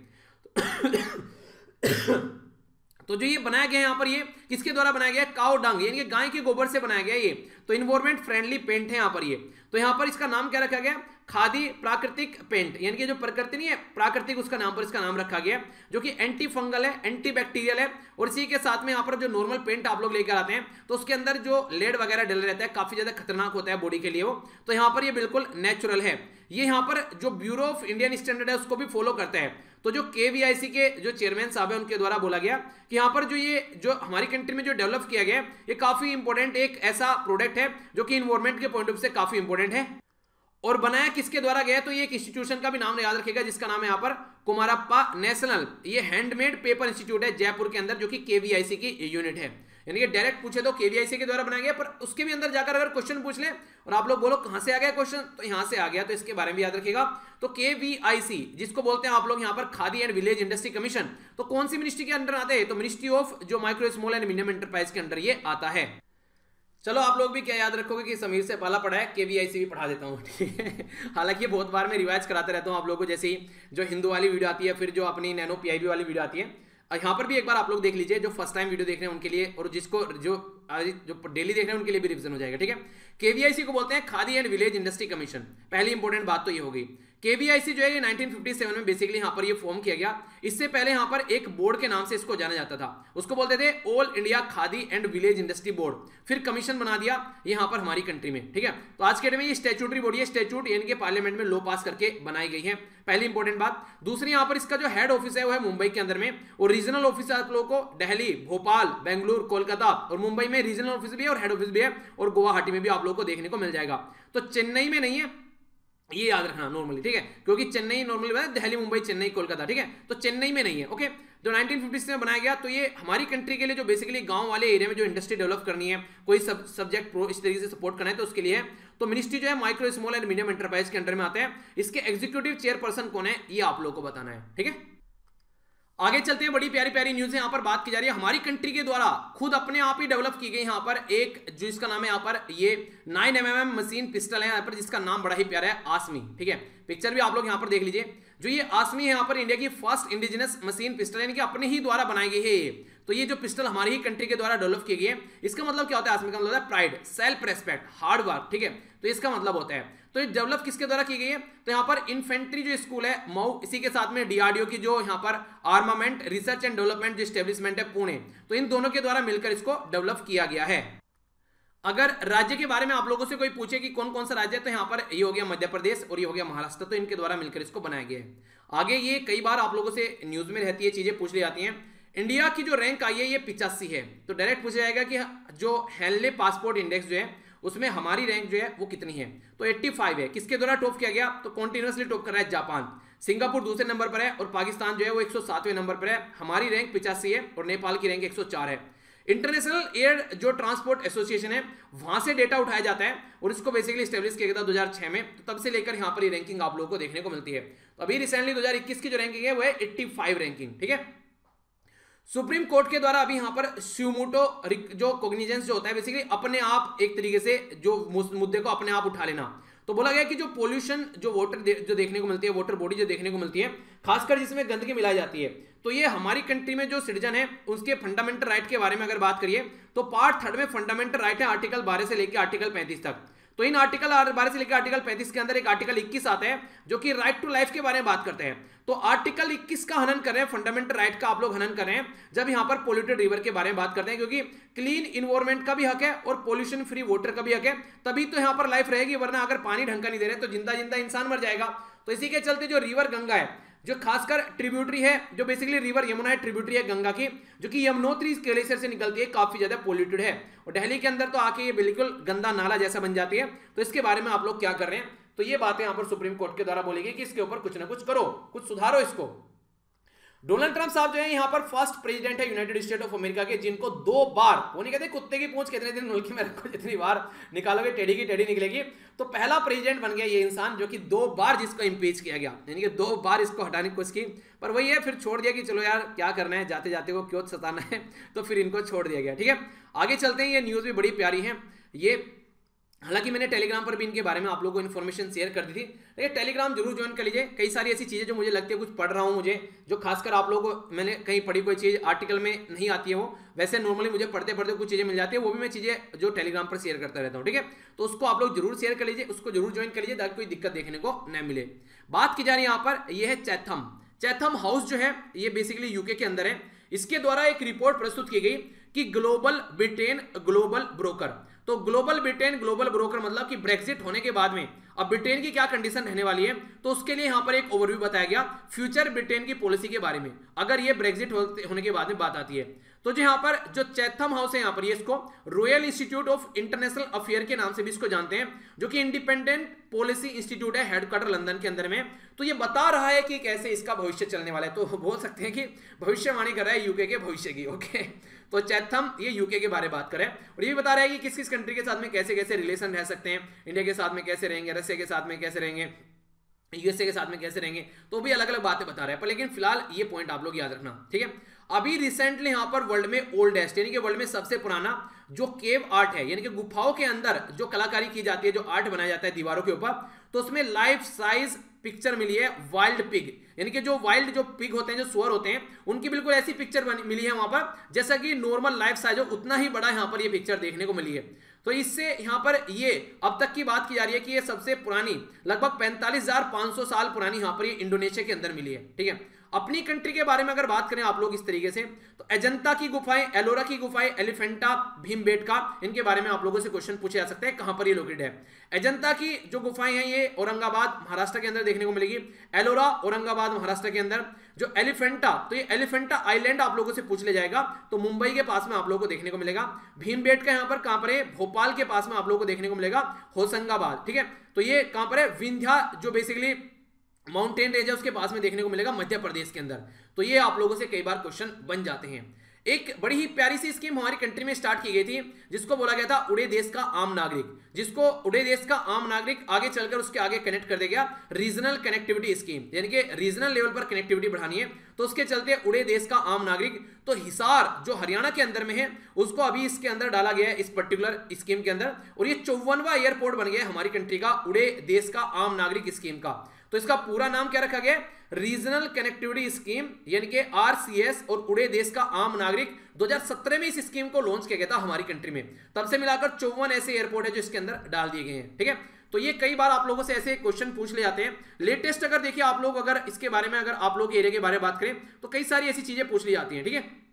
तो जो ये बनाया गया है यहाँ पर, ये किसके द्वारा बनाया गया है, काऊ डांग यानी कि गाय के गोबर से बनाया गया ये। तो इन्वायरमेंट फ्रेंडली पेंट है यहाँ पर ये। तो यहाँ पर इसका नाम क्या रखा गया, खादी प्राकृतिक पेंट, यानी कि जो प्रकृति नहीं है प्राकृतिक, उसका नाम पर इसका नाम रखा गया, जो कि एंटी फंगल है, एंटी बैक्टीरियल है। और इसी के साथ में यहाँ पर जो नॉर्मल पेंट आप लोग लेकर आते हैं तो उसके अंदर जो लेड वगैरह डले रहता है, काफी ज्यादा खतरनाक होता है बॉडी के लिए वो। तो यहाँ पर ये बिल्कुल नेचुरल है। ये यहाँ पर जो ब्यूरो ऑफ इंडियन स्टैंडर्ड है उसको भी फॉलो करता है। तो जो केवीआईसी के जो चेयरमैन साहब है उनके द्वारा बोला गया कि यहाँ पर जो ये जो हमारी कंट्री में जो डेवलप किया गया है ये काफी इंपॉर्टेंट एक ऐसा प्रोडक्ट है जो कि इन्वायरमेंट के पॉइंट ऑफ व्यू से काफी इंपॉर्टेंट है। और बनाया किसके द्वारा गया, तो ये एक इंस्टीट्यूशन का भी नाम याद रखेगा जिसका नाम है यहाँ पर कुमारप्पा नेशनल ये हैंडमेड पेपर इंस्टीट्यूट है जयपुर के अंदर, जो कि केवीआईसी की यूनिट है। यानी कि डायरेक्ट पूछे तो केवीआईसी के द्वारा बनाया गया, पर उसके भी अंदर जाकर अगर क्वेश्चन पूछ ले और आप लोग बोलो कहां से आ गया क्वेश्चन, तो यहां से आ गया, तो इसके बारे में याद रखिएगा। तो केवीआईसी जिसको बोलते हैं आप लोग यहाँ पर khadi and village industry commission, तो कौन सी मिनिस्ट्री के अंडर आते हैं, तो मिनिस्ट्री ऑफ जो micro small and medium enterprise के अंडर ये आता है। चलो आप लोग भी क्या याद रखोगे कि समीर से पहला पढ़ा है, केवीआईसी भी पढ़ा देता हूँ, ठीक है। हालांकि ये बहुत बार मैं रिवाइज कराते रहता हूँ आप लोगों को, जैसे ही जो हिंदू वाली वीडियो आती है, फिर जो अपनी नैनो पीआईबी वाली वीडियो आती है, यहाँ पर भी एक बार आप लोग देख लीजिए जो फर्स्ट टाइम वीडियो देख रहे हैं उनके लिए, और जिसको जो जो डेली देख रहे हैं उनके लिए भी रिविजन हो जाएगा, ठीक है। केवीआईसी को बोलते हैं khadi and village industry commission, पहली इंपॉर्टेंट बात तो ये होगी। केवीआईसी जो है ये नाइनटीन फिफ्टी सेवन में बेसिकली यहाँ पर ये फॉर्म किया गया। इससे पहले यहाँ पर एक बोर्ड के नाम से इसको जाना जाता था, उसको बोलते थे all India khadi and village industry board, फिर कमीशन बना दिया यहाँ पर हमारी कंट्री में, ठीक है। तो आज के डेट में ये स्टैट्यूटरी बॉडी है, स्टैट्यूट यानी कि पार्लियामेंट में लॉ पास करके बनाई गई है, पहली इंपॉर्टेंट बात। दूसरी यहाँ पर इसका जो हेड ऑफिस है वो है मुंबई के अंदर में, और रीजनल ऑफिस आप लोगों को दिल्ली, भोपाल, बेंगलुरु, कोलकाता और मुंबई में रीजनल ऑफिस भी है और हेड ऑफिस भी है, और गुवाहाटी में भी आप लोगों को देखने को मिल जाएगा। तो चेन्नई में नहीं है, ये याद रखना नॉर्मली, ठीक है, क्योंकि चेन्नई नॉर्मली बात है, दिल्ली, मुंबई, चेन्नई, कोलकाता, ठीक है। तो चेन्नई में नहीं है, ओके। तो नाइनटीन फिफ्टी सिक्स में बनाया गया। तो ये हमारी कंट्री के लिए जो बेसिकली गांव वाले एरिया में जो इंडस्ट्री डेवलप करनी है, कोई सब सब्जेक्ट प्रो इस तरीके से सपोर्ट करना है, तो उसके लिए है। तो मिनिस्ट्री जो है micro small and medium enterprise के अंडर में आता है। इसके एग्जीक्यूटिव चेयरपर्सन कौन है ये आप लोगों को बताना है, ठीक है। आगे चलते हैं, बड़ी प्यारी प्यारी न्यूज है यहाँ पर बात की जा रही है। हमारी कंट्री के द्वारा खुद अपने आप ही डेवलप की गई यहाँ पर एक जो इसका नाम है यहाँ पर ये nine M M M machine pistol है यहाँ पर, जिसका नाम बड़ा ही प्यारा है, आसमी, ठीक है। पिक्चर भी आप लोग यहाँ पर देख लीजिए। जो ये आसमी है यहाँ पर इंडिया की फर्स्ट इंडिजिनस मशीन पिस्टल यानी कि अपने ही द्वारा बनाई गई है ये। तो ये जो पिस्टल हमारी ही कंट्री के द्वारा डेवलप की गई है, इसका मतलब क्या होता है, आसमी का मतलब होता है pride, self respect, hard work, ठीक है। तो इसका मतलब होता है, तो ये डेवलप किसके द्वारा की गई है, तो यहाँ पर इन्फेंट्री जो स्कूल है मऊ, इसी के साथ में डीआरडीओ की जो यहाँ पर आर्मामेंट रिसर्च एंड डेवलपमेंट जो स्टेब्लिशमेंट है पुणे, तो इन दोनों के द्वारा मिलकर इसको डेवलप किया गया है। अगर राज्य के बारे में आप लोगों से कोई पूछे कि कौन कौन सा राज्य है, तो यहाँ पर ये हो गया मध्य प्रदेश और ये हो गया महाराष्ट्र, तो इनके द्वारा मिलकर इसको बनाया गया है। आगे ये कई बार आप लोगों से न्यूज में रहती है, चीजें पूछ ली जाती हैं। इंडिया की जो रैंक आई है ये पिचासी है, तो डायरेक्ट पूछा जाएगा कि जो हेनले पासपोर्ट इंडेक्स जो है उसमें हमारी रैंक जो है वो कितनी है, तो पचासी है। किसके द्वारा टॉप किया गया, तो कॉन्टिन्यूसली टॉप कर रहा है जापान, सिंगापुर दूसरे नंबर पर है और पाकिस्तान जो है वो एक सौ सातवें नंबर पर है। हमारी रैंक पिचासी है और नेपाल की रैंक एक सौ चार है। इंटरनेशनल एयर जो ट्रांसपोर्ट एसोसिएशन है वहां से डेटा उठाया जाता है और इसको बेसिकली स्टेब्लिश किया गया था दो हज़ार छह में, तो तब से लेकर यहाँ पर ये रैंकिंग आप लोगों को देखने को मिलती है। तो अभी रिसेंटली दो हज़ार इक्कीस की जो रैंकिंग है वो है पचासी रैंकिंग, ठीक है। सुप्रीम कोर्ट के द्वारा अभी यहाँ पर स्यूमोटो जो कॉग्निजेंस जो होता है बेसिकली अपने आप एक तरीके से जो मुद्दे को अपने आप उठा लेना, तो बोला गया कि जो पोल्यूशन जो वाटर दे, जो देखने को मिलती है, वाटर बॉडी जो देखने को मिलती है, खासकर जिसमें गंदगी मिलाई जाती है, तो ये हमारी कंट्री में जो सिटीजन है उसके फंडामेंटल राइट के बारे में अगर बात करिए तो पार्ट थर्ड में फंडामेंटल राइट है आर्टिकल बारह से लेकर आर्टिकल पैंतीस तक। तो इन आर्टिकल बारह से लेकर आर्टिकल पैंतीस के अंदर एक आर्टिकल इक्कीस आता है जो कि राइट टू लाइफ के बारे में बात करते हैं। तो आर्टिकल इक्कीस का हनन कर रहे हैं, फंडामेंटल राइट का आप लोग हनन कर रहे हैं जब यहाँ पर पोल्यूटेड रिवर के बारे में बात करते हैं, क्योंकि क्लीन इन्वायरमेंट का भी हक है और पोल्यूशन फ्री वाटर का भी हक है, तभी तो यहाँ पर लाइफ रहेगी, वरना अगर पानी ढंग का नहीं दे रहे तो जिंदा जिंदा इंसान मर जाएगा। तो इसी के चलते जो रिवर गंगा है जो खासकर ट्रिब्यूटरी है, जो बेसिकली रिवर यमुना है, ट्रिब्यूटरी है गंगा की, जो कि यमुनोत्री ग्लेशियर से निकलती है, काफी ज्यादा पोल्यूटेड है और दिल्ली के अंदर तो आके ये बिल्कुल गंदा नाला जैसा बन जाती है। तो इसके बारे में आप लोग क्या कर रहे हैं, तो ये बातें यहाँ पर सुप्रीम कोर्ट के द्वारा बोलेगी कि इसके ऊपर कुछ ना कुछ करो, कुछ सुधारो इसको। डोनाल्ड ट्रंप साहब जो है यहाँ पर फर्स्ट प्रेसिडेंट है यूनाइटेड स्टेट ऑफ अमेरिका के जिनको दो बार, वो नहीं कहते कुत्ते की पूंछ कितने दिन नलकी में रखो, जितनी बार निकालोगे टेढ़ी की टेढ़ी निकलेगी, तो पहला प्रेसिडेंट बन गया ये इंसान जो कि दो बार जिसको इम्पीच किया गया, यानी कि दो बार इसको हटाने की कोशिश की, पर वही है फिर छोड़ दिया कि चलो यार क्या करना है, जाते जाते वो क्यों सताना है, तो फिर इनको छोड़ दिया गया। ठीक है, आगे चलते हैं। ये न्यूज़ भी बड़ी प्यारी है ये, हालांकि मैंने टेलीग्राम पर भी इनके बारे में आप लोगों को इन्फॉर्मेशन शेयर कर दी थी, लेकिन टेलीग्राम जरूर ज्वाइन कर लीजिए। कई सारी ऐसी चीज़ें जो मुझे लगती है कुछ पढ़ रहा हूँ, मुझे जो खासकर आप लोगों को मैंने कहीं पढ़ी कोई चीज़ आर्टिकल में नहीं आती है, वो वैसे नॉर्मली मुझे पढ़ते पढ़ते कुछ चीज़ें मिल जाती है, वो भी मैं चीज़ें जो टेलीग्राम पर शेयर करता रहता हूँ। ठीक है, तो उसको आप लोग जरूर शेयर कर लीजिए, उसको जरूर ज्वाइन कर लीजिए ताकि कोई दिक्कत देखने को न मिले। बात की जा रही है यहाँ पर, यह है चैथम चैथम हाउस जो है ये बेसिकली यूके के अंदर है। इसके द्वारा एक रिपोर्ट प्रस्तुत की गई कि ग्लोबल ब्रिटेन ग्लोबल ब्रोकर, तो ग्लोबल ब्रिटेन ग्लोबल ब्रोकर मतलब कि ब्रेक्जिट होने के बाद में अब ब्रिटेन की क्या कंडीशन रहने वाली है, तो उसके लिए यहां पर एक ओवरव्यू बताया गया फ्यूचर ब्रिटेन की पॉलिसी के बारे में, अगर ये ब्रेक्जिट होने के बाद में बात आती है। तो जो यहाँ पर जो चैथम हाउस है यहाँ पर ये इसको royal institute of international affair के नाम से भी इसको जानते हैं, जो कि इंडिपेंडेंट पॉलिसी इंस्टीट्यूट है, हेडक्वार्टर लंदन के अंदर में। तो ये बता रहा है कि कैसे इसका भविष्य चलने वाला है, तो बोल सकते हैं कि भविष्यवाणी कर रहा है यूके के भविष्य की। ओके, तो चैथम ये यूके के बारे में बात कर रहे हैं और ये भी बता रहा है कि किस किस कंट्री के साथ में कैसे कैसे रिलेशन रह सकते हैं, इंडिया के साथ में कैसे रहेंगे, रसिया के साथ में कैसे रहेंगे, यूएसए के साथ में कैसे रहेंगे, तो भी अलग अलग बातें बता रहे हैं। पर लेकिन फिलहाल ये पॉइंट आप लोग याद रखना। ठीक है, अभी रिसेंटली यहाँ पर वर्ल्ड में ओल्डेस्ट यानी कि वर्ल्ड में सबसे पुराना जो केव आर्ट है, यानी कि गुफाओं के अंदर जो कलाकारी की जाती है, जो आर्ट बनाया जाता है दीवारों के ऊपर, तो उसमें लाइफ साइज पिक्चर मिली है वाइल्ड पिग, यानी कि जो वाइल्ड जो पिग होते हैं, जो सुअर होते हैं, उनकी बिल्कुल ऐसी पिक्चर मिली है वहां पर जैसा कि नॉर्मल लाइफ साइज हो उतना ही बड़ा यहाँ पर ये पिक्चर देखने को मिली है। तो इससे यहाँ पर ये अब तक की बात की जा रही है कि ये सबसे पुरानी लगभग पैंतालीस हजार पांच सौ साल पुरानी यहाँ पर ये इंडोनेशिया के अंदर मिली है। ठीक है, अपनी कंट्री के बारे में अगर बात करें आप लोग इस तरीके से, तो अजंता की गुफाएं, एलोरा की गुफाएं, एलिफेंटा, भीमबेटका, इनके बारे में आप लोगों से क्वेश्चन पूछे जा सकते हैं कहां पर ये लोकेटेड है। अजंता की जो गुफाएं हैं ये औरंगाबाद महाराष्ट्र के अंदर देखने को मिलेगी, एलोरा औरंगाबाद महाराष्ट्र के अंदर, जो एलिफेंटा तो ये एलिफेंटा आइलैंड आप लोगों से पूछ ले जाएगा तो मुंबई के पास में आप लोगों को देखने को मिलेगा। भीमबेटका यहाँ पर कहां पर है, भोपाल के पास में आप लोगों को देखने को मिलेगा, होशंगाबाद। ठीक है, तो ये कहां पर है, विंध्या जो बेसिकली माउंटेन रेंज है उसके पास में देखने को मिलेगा, मध्य प्रदेश के अंदर। तो ये आप लोगों से कई बार क्वेश्चन बन जाते हैं। एक बड़ी ही प्यारी सी स्कीम हमारी कंट्री में स्टार्ट की गई थी जिसको बोला गया था उड़े देश का आम नागरिक, जिसको उड़े देश का आम नागरिक आगे चलकर उसके आगे कनेक्ट कर देगा रीजनल कनेक्टिविटी स्कीम, यानी कि रीजनल लेवल पर कनेक्टिविटी बढ़ानी है, तो उसके चलते उड़े देश का आम नागरिक। तो हिसार जो हरियाणा के अंदर में है उसको अभी इसके अंदर डाला गया है इस पर्टिकुलर स्कीम के अंदर, और ये चौवनवा एयरपोर्ट बन गया है हमारी कंट्री का उड़े देश का आम नागरिक स्कीम का। तो इसका पूरा नाम क्या रखा गया, रीजनल कनेक्टिविटी स्कीम यानी कि आरसीएस, और उड़े देश का आम नागरिक दो हज़ार सत्रह में इस स्कीम को लॉन्च किया गया था हमारी कंट्री में। तब से मिलाकर चौवन ऐसे एयरपोर्ट है जो इसके अंदर डाल दिए गए हैं। ठीक है, तो ये कई बार आप लोगों से ऐसे क्वेश्चन पूछ ले जाते हैं। लेटेस्ट अगर देखिए आप लोग अगर इसके बारे में अगर आप लोग के एरिया के बारे में बात करें तो कई सारी ऐसी चीजें पूछ ली जाती हैं। ठीक है,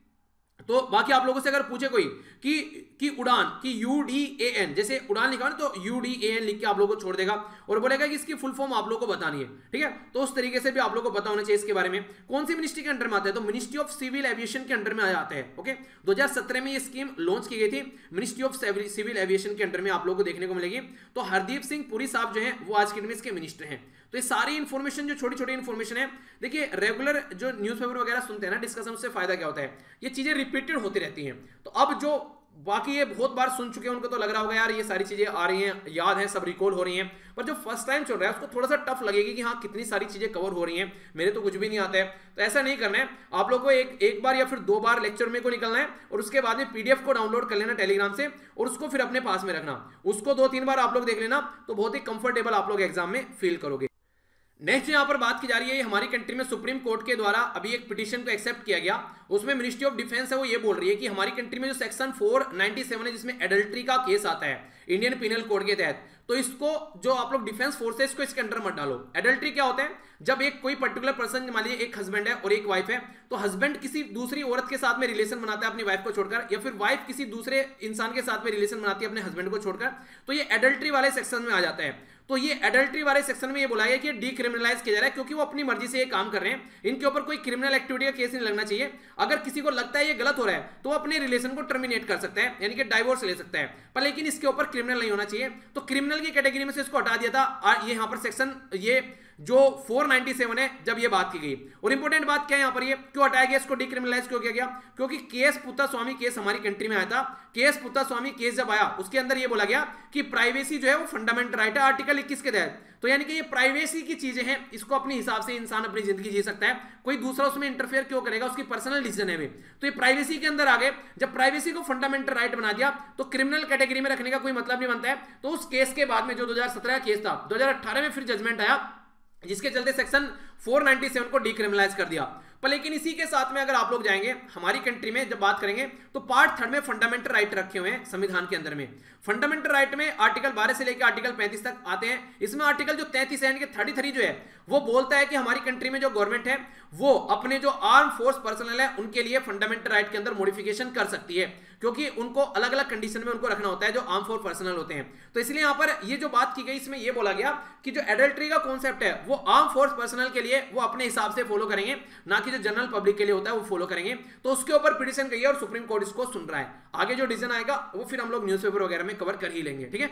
तो बाकी आप लोगों से अगर पूछे कोई कि कि उड़ान कि यू डी ए एन, जैसे उड़ान लिखा ना तो यू डी ए एन लिख के आप लोगों को छोड़ देगा और बोलेगा कि इसकी फुल फॉर्म आप लोगों को बतानी है। ठीक है, तो उस तरीके से भी आप लोगों को पता होना चाहिए इसके बारे में कौन सी मिनिस्ट्री के अंडर में आता है, तो मिनिस्ट्री ऑफ सिविल एविएशन के अंडर में आ जाता है। ओके, दो हजार सत्रह में ये स्कीम लॉन्च की गई थी, मिनिस्ट्री ऑफ सिविल एविएशन के अंडर में आप लोगों को देखने को मिलेगी। तो हरदीप सिंह पुरी साहब जो है वो आज के दिन में इसके मिनिस्टर हैं। तो ये सारी इन्फॉर्मेशन जो छोटी छोटी इन्फॉर्मेशन है, देखिए रेगुलर जो न्यूज़पेपर वगैरह सुनते हैं ना डिस्कशन, उससे फायदा क्या होता है, ये चीजें रिपीटेड होती रहती हैं। तो अब जो बाकी ये बहुत बार सुन चुके हैं उनको तो लग रहा होगा यार ये सारी चीजें आ रही हैं, याद है, सब रिकॉल हो रही हैं, पर जो फर्स्ट टाइम चल रहा है उसको थोड़ा सा टफ लगेगी कि हाँ कितनी सारी चीजें कवर हो रही हैं, मेरे तो कुछ भी नहीं आता है। तो ऐसा नहीं करना है, आप लोग को एक एक बार या फिर दो बार लेक्चर में को निकलना है और उसके बाद में पीडीएफ को डाउनलोड कर लेना टेलीग्राम से और उसको फिर अपने पास में रखना, उसको दो तीन बार आप लोग देख लेना, तो बहुत ही कंफर्टेबल आप लोग एग्जाम में फील करोगे। नेक्स्ट यहाँ पर बात की जा रही है, हमारी कंट्री में सुप्रीम कोर्ट के द्वारा अभी एक पिटीशन को एक्सेप्ट किया गया, उसमें मिनिस्ट्री ऑफ डिफेंस है वो ये बोल रही है कि हमारी कंट्री में जो सेक्शन चार सौ सत्तानवे है जिसमें एडल्ट्री का केस आता है इंडियन पिनल कोड के तहत, तो तो इसको जो आप लोग डिफेंस फोर्सेस को इसके अंडर मत डालो। एडल्ट्री क्या होता है? जब एक कोई पर्टिकुलर पर्सन, मान लीजिए एक हस्बैंड है और एक वाइफ है, तो हस्बैंड किसी दूसरी औरत के साथ में रिलेशन बनाता है अपनी वाइफ को छोड़कर, या फिर वाइफ किसी दूसरे इंसान के साथ में रिलेशन बनाती है अपने हस्बैंड को छोड़कर, तो ये एडल्ट्री वाले सेक्शन में आ जाता है। तो ये एडल्ट्री वाले सेक्शन में ये बोला गया कि डीक्रिमिनलाइज किया जा रहा है, क्योंकि वो अपनी मर्जी से ये काम कर रहे हैं, इनके ऊपर कोई क्रिमिनल एक्टिविटी का केस नहीं लगना चाहिए। अगर किसी को लगता है ये गलत हो रहा है तो वो अपने रिलेशन को टर्मिनेट कर सकता है, यानी कि डाइवोर्स ले सकता है, पर लेकिन इसके ऊपर क्रिमिनल नहीं होना चाहिए। तो क्रिमिनल की कैटेगरी में से इसको हटा दिया था। ये यहाँ पर सेक्शन ये जो चार सौ सत्तानवे है, जब ये बात की गई। और इंपॉर्टेंट बात क्या है यहाँ पर, ये क्यों हटाया गया, इसको डिक्रिमिनलाइज क्यों किया गया? क्योंकि केस पुत्तास्वामी केस हमारी कंट्री में आया था। केस पुत्तास्वामी केस जब आया, उसके अंदर ये बोला गया कि प्राइवेसी जो है वो फंडामेंटल राइट है, आर्टिकल इक्कीस के तहत। तो यानी कि ये प्राइवेसी की चीजें हैं, इसको अपने हिसाब से इंसान अपनी जिंदगी जी सकता है, कोई दूसरा उसमें इंटरफेयर क्यों करेगा, उसकी पर्सनल डिसीजन है। तो ये प्राइवेसी के अंदर आ गए। जब प्राइवेसी को फंडामेंटल राइट बना दिया तो क्रिमिनल कैटेगरी में रखने का कोई मतलब नहीं बनता है। तो उस केस के बाद में जो दो हज़ार सत्रह का केस था, दो हज़ार अठारह में फिर जजमेंट आया, जिसके चलते सेक्शन चार सौ सत्तानवे को डिक्रिमिनलाइज कर दिया। पर लेकिन इसी के साथ में अगर आप लोग जाएंगे हमारी कंट्री में, जब बात करेंगे तो पार्ट थर्ड में फंडामेंटल राइट रखे हुए हैं संविधान के अंदर में। फंडामेंटल राइट में आर्टिकल बारह से लेकर आर्टिकल पैंतीस तक आते हैं। इसमें आर्टिकल जो तैंतीस है, यानी कि थर्टी थ्री जो है, वो बोलता है कि हमारी कंट्री में जो गवर्नमेंट है वो अपने जो आर्म फोर्स पर्सनल है उनके लिए फंडामेंटल राइट के अंदर मॉडिफिकेशन कर सकती है, क्योंकि उनको अलग अलग कंडीशन में उनको रखना होता है जो आर्म फोर्स पर्सनल होते हैं। तो इसलिए यहाँ पर ये जो बात की गई, इसमें यह बोला गया कि जो एडल्ट्री का कॉन्सेप्ट है वो आर्म फोर्स पर्सनल के लिए वो अपने हिसाब से फॉलो करेंगे, ना कि जो जनरल पब्लिक के लिए होता है वो फॉलो करेंगे। तो उसके ऊपर पिटीशन गई है और सुप्रीम कोर्ट इसको सुन रहा है। आगे जो डिसीजन आएगा वो फिर हम लोग न्यूज़पेपर वगैरह में कवर कर ही लेंगे। ठीक है,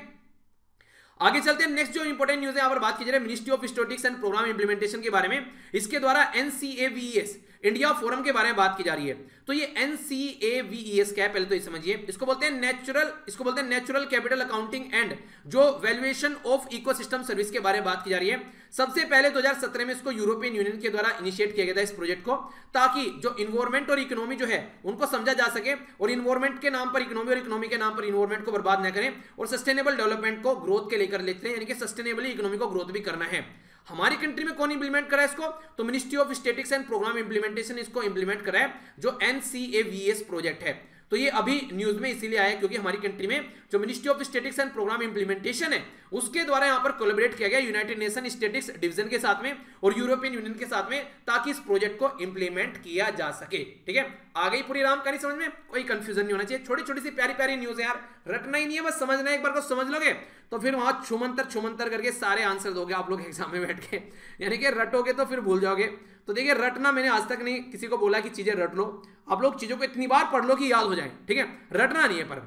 आगे चलते हैं। नेक्स्ट जो इंपॉर्टेंट न्यूज है, यहाँ पर बात की जा रही है ministry of statistics and programme implementation के बारे में। इसके द्वारा एनसीएवीईएस इंडिया फोरम के बारे में बात की जा रही है। तो ये एनसीएवीईएस क्या है, पहले तो ये समझिए। इसको बोलते हैं नेचुरल इसको बोलते हैं नेचुरल कैपिटल अकाउंटिंग एंड जो वैल्यूएशन ऑफ इकोसिस्टम सर्विस के बारे में बात की जा रही है। सबसे पहले दो हज़ार सत्रह में इसको यूरोपियन यूनियन के द्वारा इनिशिएट किया गया था इस प्रोजेक्ट को, ताकि जो इन्वायरमेंट और इकोनॉमी जो है उनको समझा जा सके, और इन्वायरमेंट के नाम पर इकोनॉमी और इकोनॉमी के नाम पर इन्वायरमेंट को बर्बाद न करें, और सस्टेनेबल डेवलपमेंट को ग्रोथ के लेकर लेते हैं, यानी कि सस्टेनेबली इकोनॉमी को ग्रोथ भी करना है। हमारी कंट्री में कौन इंप्लीमेंट करा है इसको, तो ministry of statistics and programme implementation इसको इंप्लीमेंट करा है, जो एनसीएवीएस प्रोजेक्ट है। तो ये अभी न्यूज में इसीलिए आया क्योंकि हमारी कंट्री में जो ministry of statistics and programme implementation है उसके द्वारा यहाँ पर कोलैबोरेट किया गया यूनाइटेड नेशन स्टैटिस्टिक्स डिवीजन के साथ में और यूरोपियन यूनियन के साथ में, ताकि इस प्रोजेक्ट को इंप्लीमेंट किया जा सके। ठीक है, आ गई पूरी रामकारी समझ में, कोई कंफ्यूजन नहीं होना चाहिए। छोटी छोटी सी प्यारी प्यारी न्यूज है यार, रटना ही नहीं है, बस समझना है। एक बार को समझ लोगे तो फिर वहां छुमंतर छुमंतर करके सारे आंसर दोगे आप लोग एग्जाम में बैठ के, यानी कि रटोगे तो फिर भूल जाओगे। तो देखिए, रटना मैंने आज तक नहीं किसी को बोला कि चीजें रट लो, आप लोग चीजों को इतनी बार पढ़ लो कि याद हो जाए। ठीक है, रटना नहीं है। पर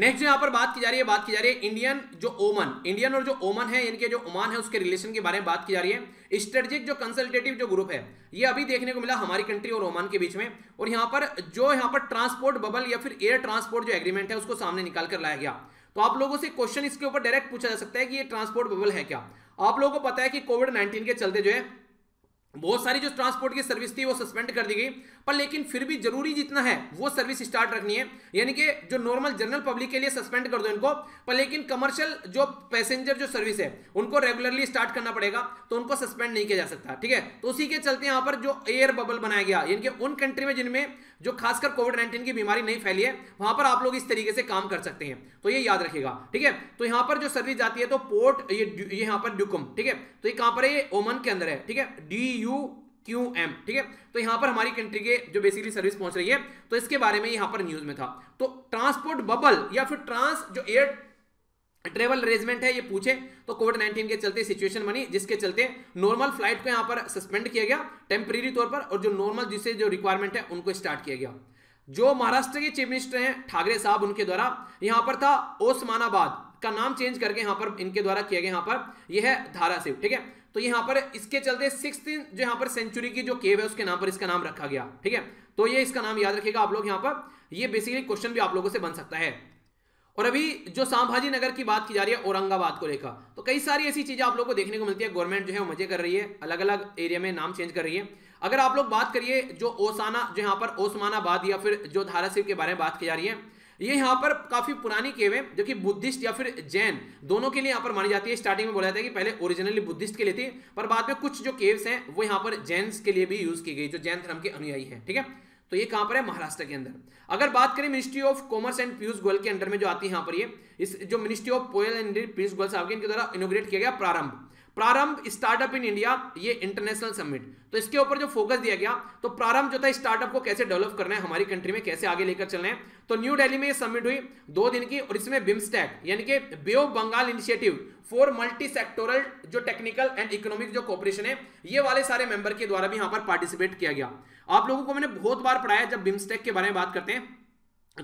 नेक्स्ट यहाँ पर बात की जा रही है बात की जा रही है इंडियन जो ओमन इंडियन और जो ओमन है, इनके जो ओमान है उसके रिलेशन के बारे में बात की जा रही है। स्ट्रेटेजिक जो कंसल्टेटिव जो ग्रुप है ये अभी देखने को मिला हमारी कंट्री और ओमान के बीच में, और यहाँ पर जो यहाँ पर ट्रांसपोर्ट बबल या फिर एयर ट्रांसपोर्ट जो एग्रीमेंट है उसको सामने निकाल कर लाया गया। तो आप लोगों से क्वेश्चन इसके ऊपर डायरेक्ट पूछा जा सकता है कि ये ट्रांसपोर्ट बबल है क्या। आप लोगों को पता है कि कोविड नाइन्टीन के चलते जो है बहुत सारी जो ट्रांसपोर्ट की सर्विस थी वो सस्पेंड कर दी गई, पर लेकिन फिर भी जरूरी जितना है वो सर्विस स्टार्ट रखनी है, यानी कि जो नॉर्मल जनरल पब्लिक के लिए सस्पेंड कर दो इनको, पर लेकिन कमर्शियल जो पैसेंजर जो सर्विस है उनको रेगुलरली स्टार्ट करना पड़ेगा, तो उनको सस्पेंड नहीं किया जा सकता। ठीक है, तो उसी के चलते यहाँ पर जो एयर बबल बनाया गया, यानी कि उन कंट्री में जिनमें जो खासकर कोविड नाइन्टीन की बीमारी नहीं फैली है वहां पर आप लोग इस तरीके से काम कर सकते हैं, तो ये याद रखेगा। ठीक है, तो यहाँ पर जो सर्विस जाती है तो पोर्ट ये यहाँ पर ड्यूकम, ठीक है, तो ये कहाँ पर है, ये ओमन के अंदर है। ठीक है, डी क्यू एम, ठीक है, तो यहां पर हमारी कंट्री के जो बेसिकली सर्विस पहुंच रही है, तो इसके बारे में यहां पर न्यूज में था। तो ट्रांसपोर्ट बबल या फिर ट्रांस जो एयर ट्रेवल अरेंजमेंट है ये पूछे तो कोविड नाइन्टीन के चलते सिचुएशन बनी, जिसके चलते नॉर्मल फ्लाइट को यहां पर सस्पेंड किया गया टेम्परेरी तौर पर, और जो नॉर्मल जिससे जो रिक्वायरमेंट है उनको स्टार्ट किया गया। जो महाराष्ट्र के चीफ मिनिस्टर हैं ठाकरे साहब, उनके द्वारा यहां पर था ओस्मानाबाद का नाम चेंज करके यहां पर इनके द्वारा किया गया, यहां पर यह है धाराशिव। ठीक है, तो यहाँ पर इसके चलते सिक्स्थ जो यहाँ पर सेंचुरी की जो केव है उसके नाम पर इसका नाम रखा गया। ठीक है, तो ये इसका नाम याद रखिएगा आप लोग। यहाँ पर ये बेसिकली क्वेश्चन भी आप लोगों से बन सकता है। और अभी जो संभाजी नगर की बात की जा रही है औरंगाबाद को लेकर, तो कई सारी ऐसी चीजें आप लोगों को देखने को मिलती है। गवर्नमेंट जो है वो मजे कर रही है, अलग अलग एरिया में नाम चेंज कर रही है। अगर आप लोग बात करिए जो ओसाना जो यहाँ पर ओस्मानाबाद या फिर जो धाराशिव के बारे में बात की जा रही है, ये यहाँ पर काफी पुरानी केव है जो कि बुद्धिस्ट या फिर जैन दोनों के लिए यहाँ पर मानी जाती है। स्टार्टिंग में बोला जाता है कि पहले ओरिजिनली बुद्धिस्ट के लिए थी, पर बाद में कुछ जो केव्स हैं वो यहाँ पर जैन्स के लिए भी यूज की गई, जो जैन धर्म के अनुयायी हैं। ठीक है, तो ये कहां पर है? महाराष्ट्र के अंदर। अगर बात करें ministry of commerce and Piyush Goyal के अंडर में जो आती है, यहाँ पर ये इस जो मिनिस्ट्री ऑफ पोयल एंड पीयूष गोयल साहब के इनके द्वारा इनोग्रेट किया गया प्रारंभ प्रारंभ स्टार्टअप इन इंडिया ये इंटरनेशनल समिट, तो इसके ऊपर जो फोकस दिया गया, तो प्रारंभ जो था स्टार्टअप को कैसे डेवलप करना है, हमारी कंट्री में कैसे आगे लेकर चलना है। तो न्यू दिल्ली में ये समिट हुई दो दिन की, और इसमें बिम्सटेक यानी कि बे of Bengal initiative for multi sectoral जो टेक्निकल एंड इकोनॉमिक जो कोऑपरेशन है, ये वाले सारे मेंबर के द्वारा भी यहाँ पर पार्टिसिपेट किया गया। आप लोगों को मैंने बहुत बार पढ़ाया जब बिम्सटेक के बारे में बात करते हैं,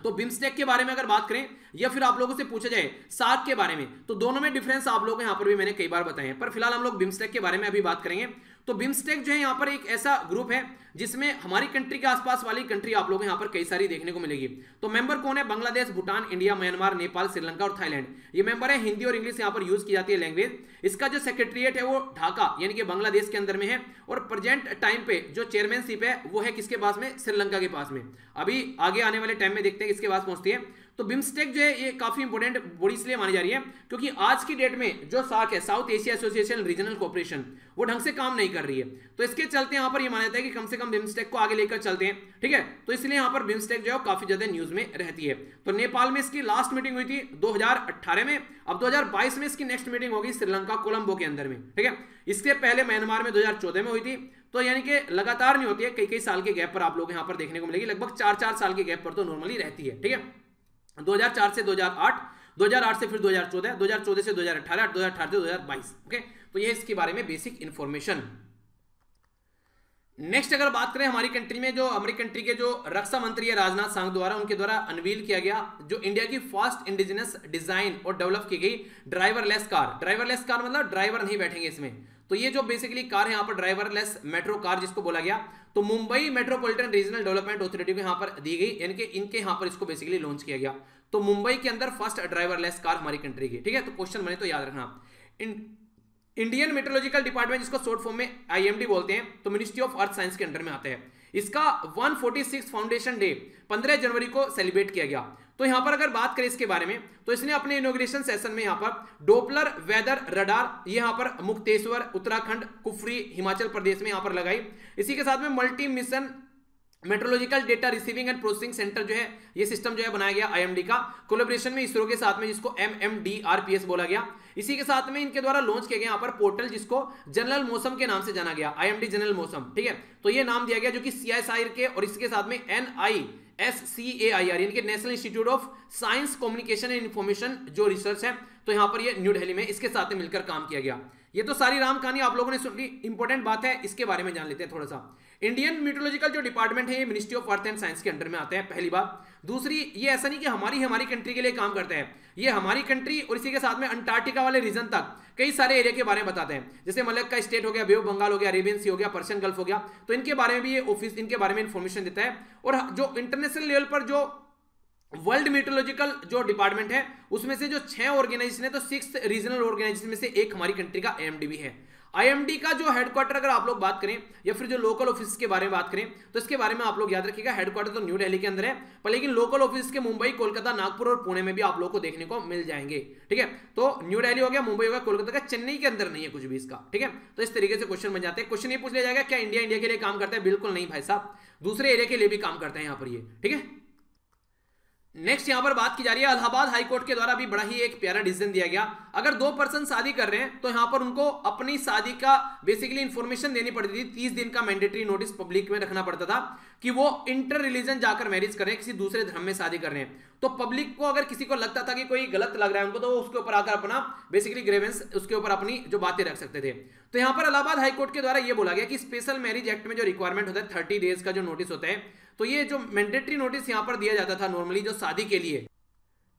तो बिम्सटेक के बारे में अगर बात करें या फिर आप लोगों से पूछा जाए सार्क के बारे में, तो दोनों में डिफरेंस आप लोगों को यहाँ पर भी मैंने कई बार बताए हैं, पर फिलहाल हम लोग बिम्सटेक के बारे में अभी बात करेंगे। तो बिम्सटेक जो है यहाँ पर एक ऐसा ग्रुप है जिसमें हमारी कंट्री के आसपास वाली कंट्री आप लोगों को यहाँ पर कई सारी देखने को मिलेगी। तो मेंबर कौन है? बांग्लादेश, भूटान, इंडिया, म्यांमार, नेपाल, श्रीलंका और थाईलैंड ये मेंबर है। हिंदी और इंग्लिश यहाँ पर यूज की जाती है लैंग्वेज। इसका जो सेक्रेटरिएट है वो ढाका यानी कि बांग्लादेश के अंदर में है, और प्रेजेंट टाइम पे जो चेयरमैनशिप है वो है किसके पास में? श्रीलंका के पास में। अभी आगे आने वाले टाइम में देखते हैं किसके पास पहुंचती है। तो बिम्सटेक जो है ये काफी इंपोर्टेंट बॉडी इसलिए मानी जा रही है क्योंकि आज की डेट में जो सार्क है, south Asia association regional cooperation, वो ढंग से काम नहीं कर रही है, तो इसके चलते यहाँ पर ये माना जाता है कि कम से कम बिम्सटेक को आगे लेकर चलते हैं, ठीक है। तो इसलिए यहाँ पर बिम्सटेक जो है काफी ज्यादा न्यूज में रहती है। तो नेपाल में इसकी लास्ट मीटिंग हुई थी दो हजार अट्ठारह में, अब दो हजार बाईस में इसकी नेक्स्ट मीटिंग होगी श्रीलंका कोलंबो के अंदर में, ठीक है। इसके पहले म्यांमार में दो हजार चौदह में हुई थी, तो यानी कि लगातार नहीं होती है, कई कई साल के गैप पर आप लोग यहाँ पर देखने को मिलेगी, लगभग चार चार साल के गैप पर तो नॉर्मली रहती है, ठीक है। दो हजार चार से दो हजार आठ, दो हजार आठ से फिर दो हजार चौदह, दो हजार चौदह से दो हजार अठारह, दो हजार अठारह से दो हजार बाईस, ओके। तो ये इसके बारे में बेसिक इंफॉर्मेशन। नेक्स्ट अगर बात करें हमारी कंट्री में, जो हमारी कंट्री के जो रक्षा मंत्री है राजनाथ सिंह द्वारा, उनके द्वारा अनवील किया गया जो इंडिया की फर्स्ट इंडिजिनस डिजाइन और डेवलप की गई ड्राइवरलेस कार। ड्राइवरलेस कार मतलब ड्राइवर नहीं बैठेंगे इसमें, तो ये जो बेसिकली कार है यहाँ पर ड्राइवरलेस मेट्रो कार जिसको बोला गया, तो Mumbai metropolitan regional development authority को यहाँ पर दी गई, यानी कि इनके यहाँ पर इसको बेसिकली लॉन्च किया गया। तो मुंबई के अंदर फर्स्ट ड्राइवरलेस कार हमारी कंट्री की, ठीक है। तो क्वेश्चन बने तो याद रखना। इंडियन मेट्रोलॉजिकल डिपार्टमेंट जिसको शॉर्ट फॉर्म में आईएमडी बोलते हैं, तो मिनिस्ट्री ऑफ अर्थ साइंस के अंडर में आता है। इसका एक सौ छियालीसवां फाउंडेशन डे पंद्रह जनवरी को सेलिब्रेट किया गया। तो यहां पर अगर बात करें इसके बारे में, तो इसने अपने इनोग्रेशन सेशन में यहां पर डोपलर वेदर रडार यहां पर मुक्तेश्वर उत्तराखंड कुफरी हिमाचल प्रदेश में यहां पर लगाई। इसी के साथ में multi mission meteorological data receiving and processing centre जो है ये सिस्टम जो है बनाया गया आईएमडी का कोलैबोरेशन में इसरो के साथ में, जिसको एमएमडीआरपीएस बोला गया। इसी के साथ में इनके द्वारा लॉन्च किया गया यहाँ पर पोर्टल जिसको जनरल मौसम के नाम से जाना गया, आईएमडी जनरल मौसम, ठीक है। तो ये नाम दिया गया जो कि सीआईएसआईआर के और इसके साथ में N I S C A I R यानी कि national institute of science communication and information जो रिसर्च है, तो यहाँ पर ये न्यू दिल्ली में इसके साथ में मिलकर काम किया गया। ये तो सारी राम कहानी आप लोगों ने सुन ली, इंपॉर्टेंट बात है, इसके बारे में जान लेते हैं थोड़ा सा। इंडियन मीटरोलॉजिकल जो डिपार्टमेंट है ये ministry of earth and science के अंडर में आता है, पहली बात। दूसरी, ये ऐसा नहीं कि हमारी हमारी कंट्री के लिए काम करते हैं, ये हमारी कंट्री और इसी के साथ में अंटार्कटिका वाले रीजन तक कई सारे एरिया के बारे में बताते हैं, जैसे मलक्का स्टेट हो गया, बे ऑफ बंगाल हो गया, अरेबियन सी हो गया, पर्शियन गल्फ हो गया, तो इनके बारे में भी ये ऑफिस इनके बारे में इंफॉर्मेशन देता है। और जो इंटरनेशनल लेवल पर जो वर्ल्ड मेट्रोलॉजिकल जो डिपार्टमेंट है उसमें से जो छह ऑर्गेनाइजेशन है, तो सिक्स रीजनल ऑर्गेनाइजेशन में से एक हमारी कंट्री का आईएमडी भी है। आईएमडी का जो हेडक्वार्टर अगर आप लोग बात करें या फिर जो लोकल ऑफिस के बारे में बात करें, तो इसके बारे में आप लोग याद रखिएगा हेडक्वार्टर तो न्यू दिल्ली के अंदर है, पर लेकिन लोकल ऑफिस के मुंबई, कोलकाता, नागपुर और पुणे में भी आप लोग को देखने को मिल जाएंगे, ठीक है। तो न्यू दिल्ली हो गया, मुंबई हो गया, कोलकाता का, चेन्नई के अंदर नहीं है कुछ भी इसका, ठीक है। तो इस तरीके से क्वेश्चन बन जाते हैं। क्वेश्चन ये पूछ लिया जाएगा क्या इंडिया इंडिया के लिए काम करता है? बिल्कुल नहीं भाई साहब, दूसरे एरिया के लिए भी काम करते हैं यहाँ पर ये, ठीक है। नेक्स्ट यहाँ पर बात की जा रही है इलाहाबाद हाईकोर्ट के द्वारा भी बड़ा ही एक प्यारा डिसीजन दिया गया। अगर दो पर्सन शादी कर रहे हैं तो यहाँ पर उनको अपनी शादी का बेसिकली इन्फॉर्मेशन देनी पड़ती थी, तीस दिन का मैंडेटरी नोटिस पब्लिक में रखना पड़ता था कि वो इंटर रिलीजन जाकर मैरिज कर रहे हैं, किसी दूसरे धर्म में शादी कर रहे हैं। तो पब्लिक को अगर किसी को लगता था कि कोई गलत लग रहा है उनको, तो वो उसके ऊपर आकर अपना बेसिकली ग्रेवेंस उसके ऊपर अपनी जो बातें रख सकते थे। तो यहाँ पर इलाहाबाद हाईकोर्ट के द्वारा ये बोला गया कि स्पेशल मैरिज एक्ट में जो रिक्वायरमेंट होता है थर्टी डेज का जो नोटिस होता है, तो ये जो मैंडेटरी नोटिस यहाँ पर दिया जाता था नॉर्मली जो शादी के लिए,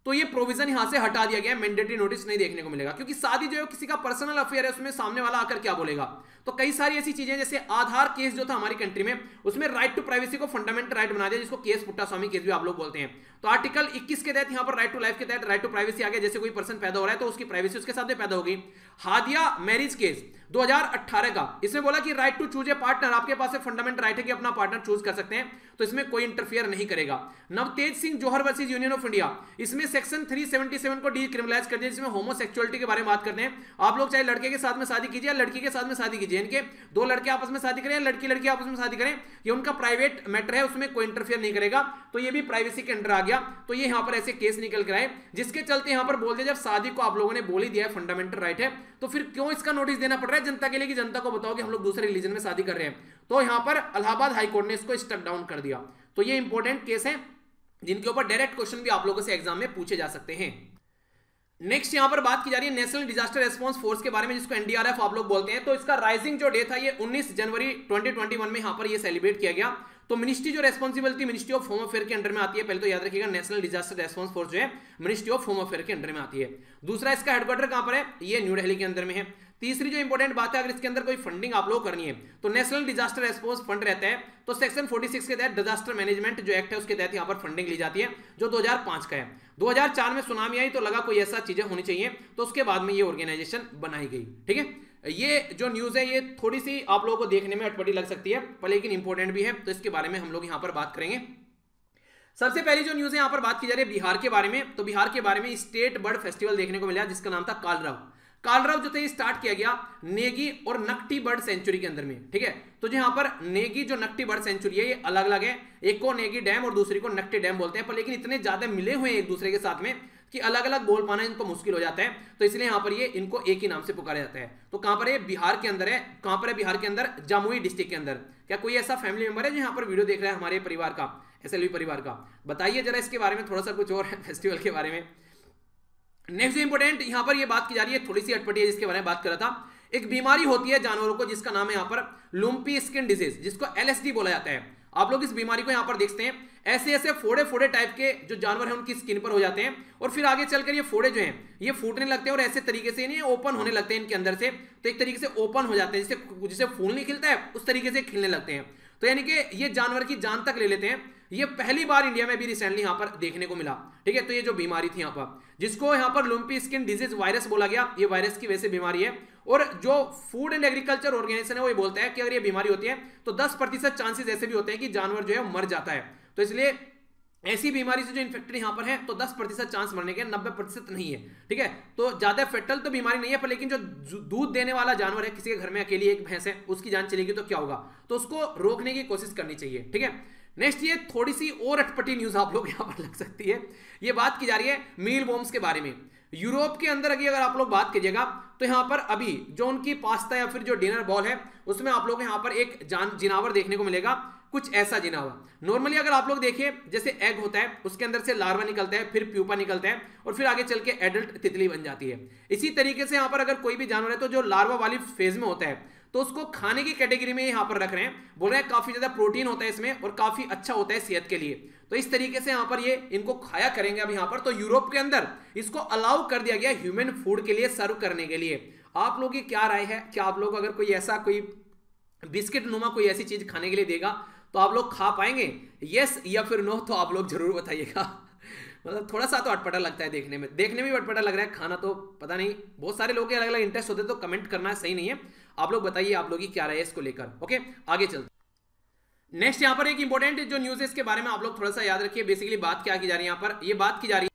तो ये प्रोविजन यहाँ से हटा दिया गया, मैंडेटरी नोटिस नहीं देखने को मिलेगा, क्योंकि शादी जो है किसी का पर्सनल अफेयर है, उसमें सामने वाला आकर क्या बोलेगा। तो कई सारी ऐसी चीजें, जैसे आधार केस जो था हमारी कंट्री में, उसमें राइट टू प्राइवेसी को फंडामेंटल राइट बना दिया, जिसको केस पुट्टास्वामी केस भी आप लोग बोलते हैं। तो आर्टिकल इक्कीस के तहत यहाँ पर राइट टू लाइफ के तहत राइट टू प्राइवेसी आ गया, जैसे कोई पर्सन पैदा हो रहा है तो उसकी प्राइवेसी उसके साथ पैदा होगी। हादिया मैरिज केस दो हजार अठारह का, इसमें बोला कि right to choose a partner, आपके पास फंडामेंटल राइट है कि अपना पार्टनर चूज कर सकते हैं। तो इसमें कोई इंटरफियर नहीं करेगा। Navtej Singh Johar versus union of India, इसमें सेक्शन तीन सौ सतहत्तर को डीक्रिमिनलाइज कर दिया, जिसमें होमोसेक्सुअलिटी के बारे में बात करते हैं। आप लोग चाहे लड़के के साथ में शादी कीजिए या लड़की के साथ में शादी कीजिए, इनके दो लड़के आपस में शादी करें या लड़की लड़की आपस में शादी करें, ये उनका प्राइवेट मैटर है, उसमें कोई इंटरफियर नहीं करेगा। तो ये भी प्राइवेसी के अंडर आ गया। तो ये यहाँ पर ऐसे केस निकल कर आए, जिसके चलते यहाँ पर बोल दिया जब शादी को आप लोगों ने बोल ही दिया है फंडामेंटल राइट है, तो फिर क्यों इसका नोटिस देना पड़ रहा है जनता के लिए कि जनता को बताओ कि हम लोग दूसरे रिलीजन में शादी कर रहे हैं। तो यहाँ पर इलाहाबाद हाईकोर्ट ने इसको स्टक डाउन कर दिया। तो ये इंपॉर्टेंट केस है जिनके ऊपर डायरेक्ट क्वेश्चन भी आप लोगों से एग्जाम में पूछे जा सकते हैं। नेक्स्ट यहाँ पर बात की जा रही है नेशनल डिजास्टर रेस्पॉन्स फोर्स के बारे में, जिसको एनडीआरएफ आप लोग बोलते हैं। तो इसका राइजिंग जो डे था ये उन्नीस जनवरी दो हज़ार इक्कीस में यहाँ पर ये सेलिब्रेट किया गया। तो मिनिस्ट्री जो रेस्पॉन्सिबल थी मिनिस्ट्री ऑफ होम अफेयर के अंडर में आती है, पहले तो याद रखिएगा नेशनल डिजास्टर रेस्पॉन्स फोर्स जो है मिनिस्ट्री ऑफ होम अफेयर के अंडर में आती है। दूसरा इसका हेडक्वार्टर कहाँ पर है, ये न्यू दिल्ली के अंदर में है। तीसरी जो इंपॉर्टेंट बात है, अगर इसके अंदर कोई फंडिंग आप लोग करनी है तो नेशनल डिजास्टर रेस्पॉन्स फंड रहता है। तो सेक्शन छियालीस के तहत डिजास्टर मैनेजमेंट जो एक्ट है उसके तहत यहाँ पर फंडिंग ली जाती है, जो दो हज़ार पाँच का है। दो हज़ार चार में सुनामी आई तो लगा कोई ऐसा चीजें होनी चाहिए, तो उसके बाद में ये ऑर्गेनाइजेशन बनाई गई। ठीक है, ये जो न्यूज है ये थोड़ी सी आप लोगों को देखने में अटपटी लग सकती है पर लेकिन इंपॉर्टेंट भी है, तो इसके बारे में हम लोग यहाँ पर बात करेंगे। सबसे पहली जो न्यूज है यहाँ पर बात की जा रही है बिहार के बारे में। तो बिहार के बारे में स्टेट बर्ड फेस्टिवल देखने को मिला जिसका नाम था कालरव। कालरव जो थे ये स्टार्ट किया गया नेगी और नकटी बर्ड सेंचुरी के अंदर में। ठीक है, तो जो यहाँ पर नेगी जो नकटी बर्ड सेंचुरी है ये अलग अलग है, एक को नेगी डैम और दूसरी को नकटी डैम बोलते हैं, पर लेकिन इतने ज्यादा मिले हुए हैं एक दूसरे के साथ में कि अलग अलग बोल पाना इनको मुश्किल हो जाता है, तो इसलिए यहाँ पर ये इनको एक ही नाम से पुकारा जाता है। तो कहाँ पर है, बिहार के अंदर है। कहाँ पर है, बिहार के अंदर जमुई डिस्ट्रिक्ट के अंदर। क्या कोई ऐसा फैमिली मेंबर है जो यहाँ पर वीडियो देख रहा है हमारे परिवार का, एसएलवी परिवार का? बताइए जरा इसके बारे में थोड़ा सा कुछ और फेस्टिवल के बारे में। नेक्स्ट इंपोर्टेंट यहाँ पर ये बात की जा रही है, थोड़ी सी अटपटी है जिसके बारे में बात कर रहा था। एक बीमारी होती है जानवरों को जिसका नाम है यहाँ पर लुम्पी स्किन डिजीज, जिसको एलएसडी बोला जाता है। आप लोग इस बीमारी को यहाँ पर देखते हैं, ऐसे ऐसे फोड़े फोड़े टाइप के जो जानवर हैं उनकी स्किन पर हो जाते हैं और फिर आगे चलकर ये फोड़े जो हैं ये फूटने लगते हैं और ऐसे तरीके से नहीं ओपन होने लगते हैं इनके अंदर से, तो एक तरीके से ओपन हो जाते हैं जिससे जिससे फूल नहीं खिलता है उस तरीके से खिलने लगते हैं। तो यानी कि ये जानवर की जान तक ले लेते हैं। ये पहली बार इंडिया में भी रिसेंटली यहाँ पर देखने को मिला। ठीक है, तो ये जो बीमारी थी यहाँ पर जिसको यहाँ पर लुम्पी स्किन डिजीज वायरस बोला गया, ये वायरस की वजह से बीमारी है। और जो फूड एंड एग्रीकल्चर ऑर्गेनाइजेशन है वो ये बोलता है कि अगर ये बीमारी होती है तो दस प्रतिशत चांसेस ऐसे भी होते हैं कि जानवर जो है मर जाता है। तो इसलिए ऐसी बीमारी से जो इन्फेक्टेड यहाँ पर है तो दस प्रतिशत चांस मरने के, नब्बे प्रतिशत नहीं है। ठीक है, तो ज्यादा फेटल तो बीमारी नहीं है पर लेकिन जो दूध देने वाला जानवर है, किसी के घर में अकेली एक भैंस है उसकी जान चलेगी तो क्या होगा, तो उसको रोकने की कोशिश करनी चाहिए। ठीक है, नेक्स्ट ये थोड़ी सी और अटपटी न्यूज आप लोग यहाँ पर लग सकती है। ये बात की जा रही है मील बॉम्ब्स के बारे में। यूरोप के अंदर अगर आप लोग बात कीजिएगा तो यहाँ पर अभी जो उनकी पास्ता या फिर जो डिनर बॉल है उसमें आप लोग यहाँ पर एक जान जिनावर देखने को मिलेगा, कुछ ऐसा जिनावर। नॉर्मली अगर आप लोग देखिए जैसे एग होता है उसके अंदर से लार्वा निकलता है, फिर प्यूपा निकलता है और फिर आगे चल के एडल्ट तितली बन जाती है। इसी तरीके से यहाँ पर अगर कोई भी जानवर है तो जो लार्वा वाली फेज में होता है तो उसको खाने की कैटेगरी में यहाँ पर रख रहे हैं, बोल रहे हैं काफी ज्यादा प्रोटीन होता है इसमें और काफी अच्छा होता है सेहत के लिए, तो इस तरीके से यहाँ पर ये इनको खाया करेंगे अब यहाँ पर। तो यूरोप के अंदर इसको अलाउ कर दिया गया ह्यूमन फूड के लिए सर्व करने के लिए। आप लोगों की क्या राय है, क्या आप लोग अगर कोई ऐसा कोई बिस्किट नुमा कोई ऐसी चीज खाने के लिए देगा तो आप लोग खा पाएंगे, यस या फिर नो? तो आप लोग जरूर बताइएगा। मतलब थोड़ा सा तो अटपटा लगता है देखने में, देखने में भी अटपटा लग रहा है, खाना तो पता नहीं। बहुत सारे लोग के अलग अलग इंटरेस्ट होते हैं तो कमेंट करना सही नहीं है। आप लोग बताइए आप लोग की क्या राय है इसको लेकर। ओके, आगे चलते। नेक्स्ट यहाँ पर एक इंपॉर्टेंट जो न्यूज है इसके बारे में आप लोग थोड़ा सा याद रखिए। बेसिकली बात क्या की जा रही है यहाँ पर, ये बात की जा रही है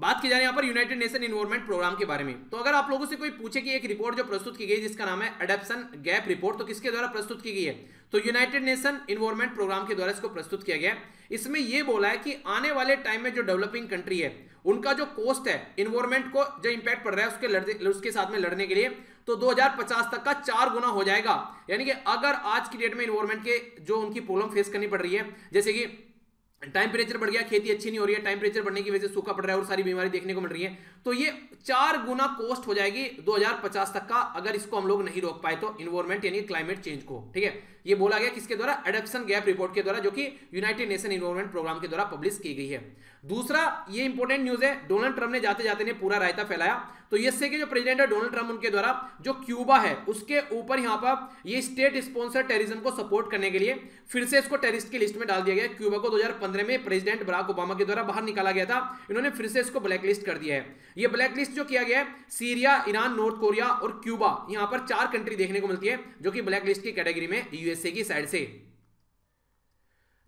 बात की जा रही है यहाँ पर यूनाइटेड नेशन एनवायरमेंट प्रोग्राम के बारे में। तो अगर आप लोगों से कोई पूछे कि एक रिपोर्ट जो प्रस्तुत की गई जिसका नाम है एडेप्शन गैप रिपोर्ट, तो किसके द्वारा प्रस्तुत की गई है, तो यूनाइटेड नेशन एनवायरमेंट प्रोग्राम के द्वारा इसको प्रस्तुत किया गया। इसमें यह बोला है कि आने वाले टाइम में जो डेवलपिंग कंट्री है उनका जो कॉस्ट है एनवायरमेंट को जो इंपैक्ट पड़ रहा है उसके लड़, उसके साथ में लड़ने के लिए तो दो हज़ार पचास तक का चार गुना हो जाएगा। यानी कि अगर आज की डेट में एनवायरमेंट के जो उनकी प्रॉब्लम फेस करनी पड़ रही है, जैसे कि टेम्परेचर बढ़ गया, खेती अच्छी नहीं हो रही है, टेम्परेचर बढ़ने की वजह से सूखा पड़ रहा है और सारी बीमारी देखने को मिल रही है, तो ये चार गुना कॉस्ट हो जाएगी दो हज़ार पचास तक का अगर इसको हम लोग नहीं रोक पाए तो एनवायरमेंट यानी क्लाइमेट चेंज को। ठीक है, ये बोला गया किसके द्वारा, एडेप्शन गैप रिपोर्ट के द्वारा, जो कि यूनाइटेड नेशन एनवायरमेंट प्रोग्राम के द्वारा पब्लिश की गई है। दूसरा ये इंपॉर्टेंट न्यूज है, डोनाल्ड ट्रम्प ने जाते जाते ने पूरा रायता फैलाया। तो यूएसए के जो प्रेसिडेंट है डोनाल्ड ट्रम्प, उनके द्वारा जो क्यूबा है उसके ऊपर यहाँ पर ये स्टेट स्पॉन्सर टेररिज्म को सपोर्ट करने के लिए फिर से इसको टेररिस्ट की लिस्ट में डाल दिया गया। क्यूबा को दो हज़ार पंद्रह में प्रेसिडेंट बराक ओबामा के द्वारा बाहर निकाला गया था, इन्होंने फिर से इसको ब्लैकलिस्ट कर दिया है। ये ब्लैकलिस्ट जो किया गया है सीरिया, ईरान, नॉर्थ कोरिया और क्यूबा, यहाँ पर चार कंट्री देखने को मिलती है जो कि ब्लैकलिस्ट की कैटेगरी में यूएसए की साइड से।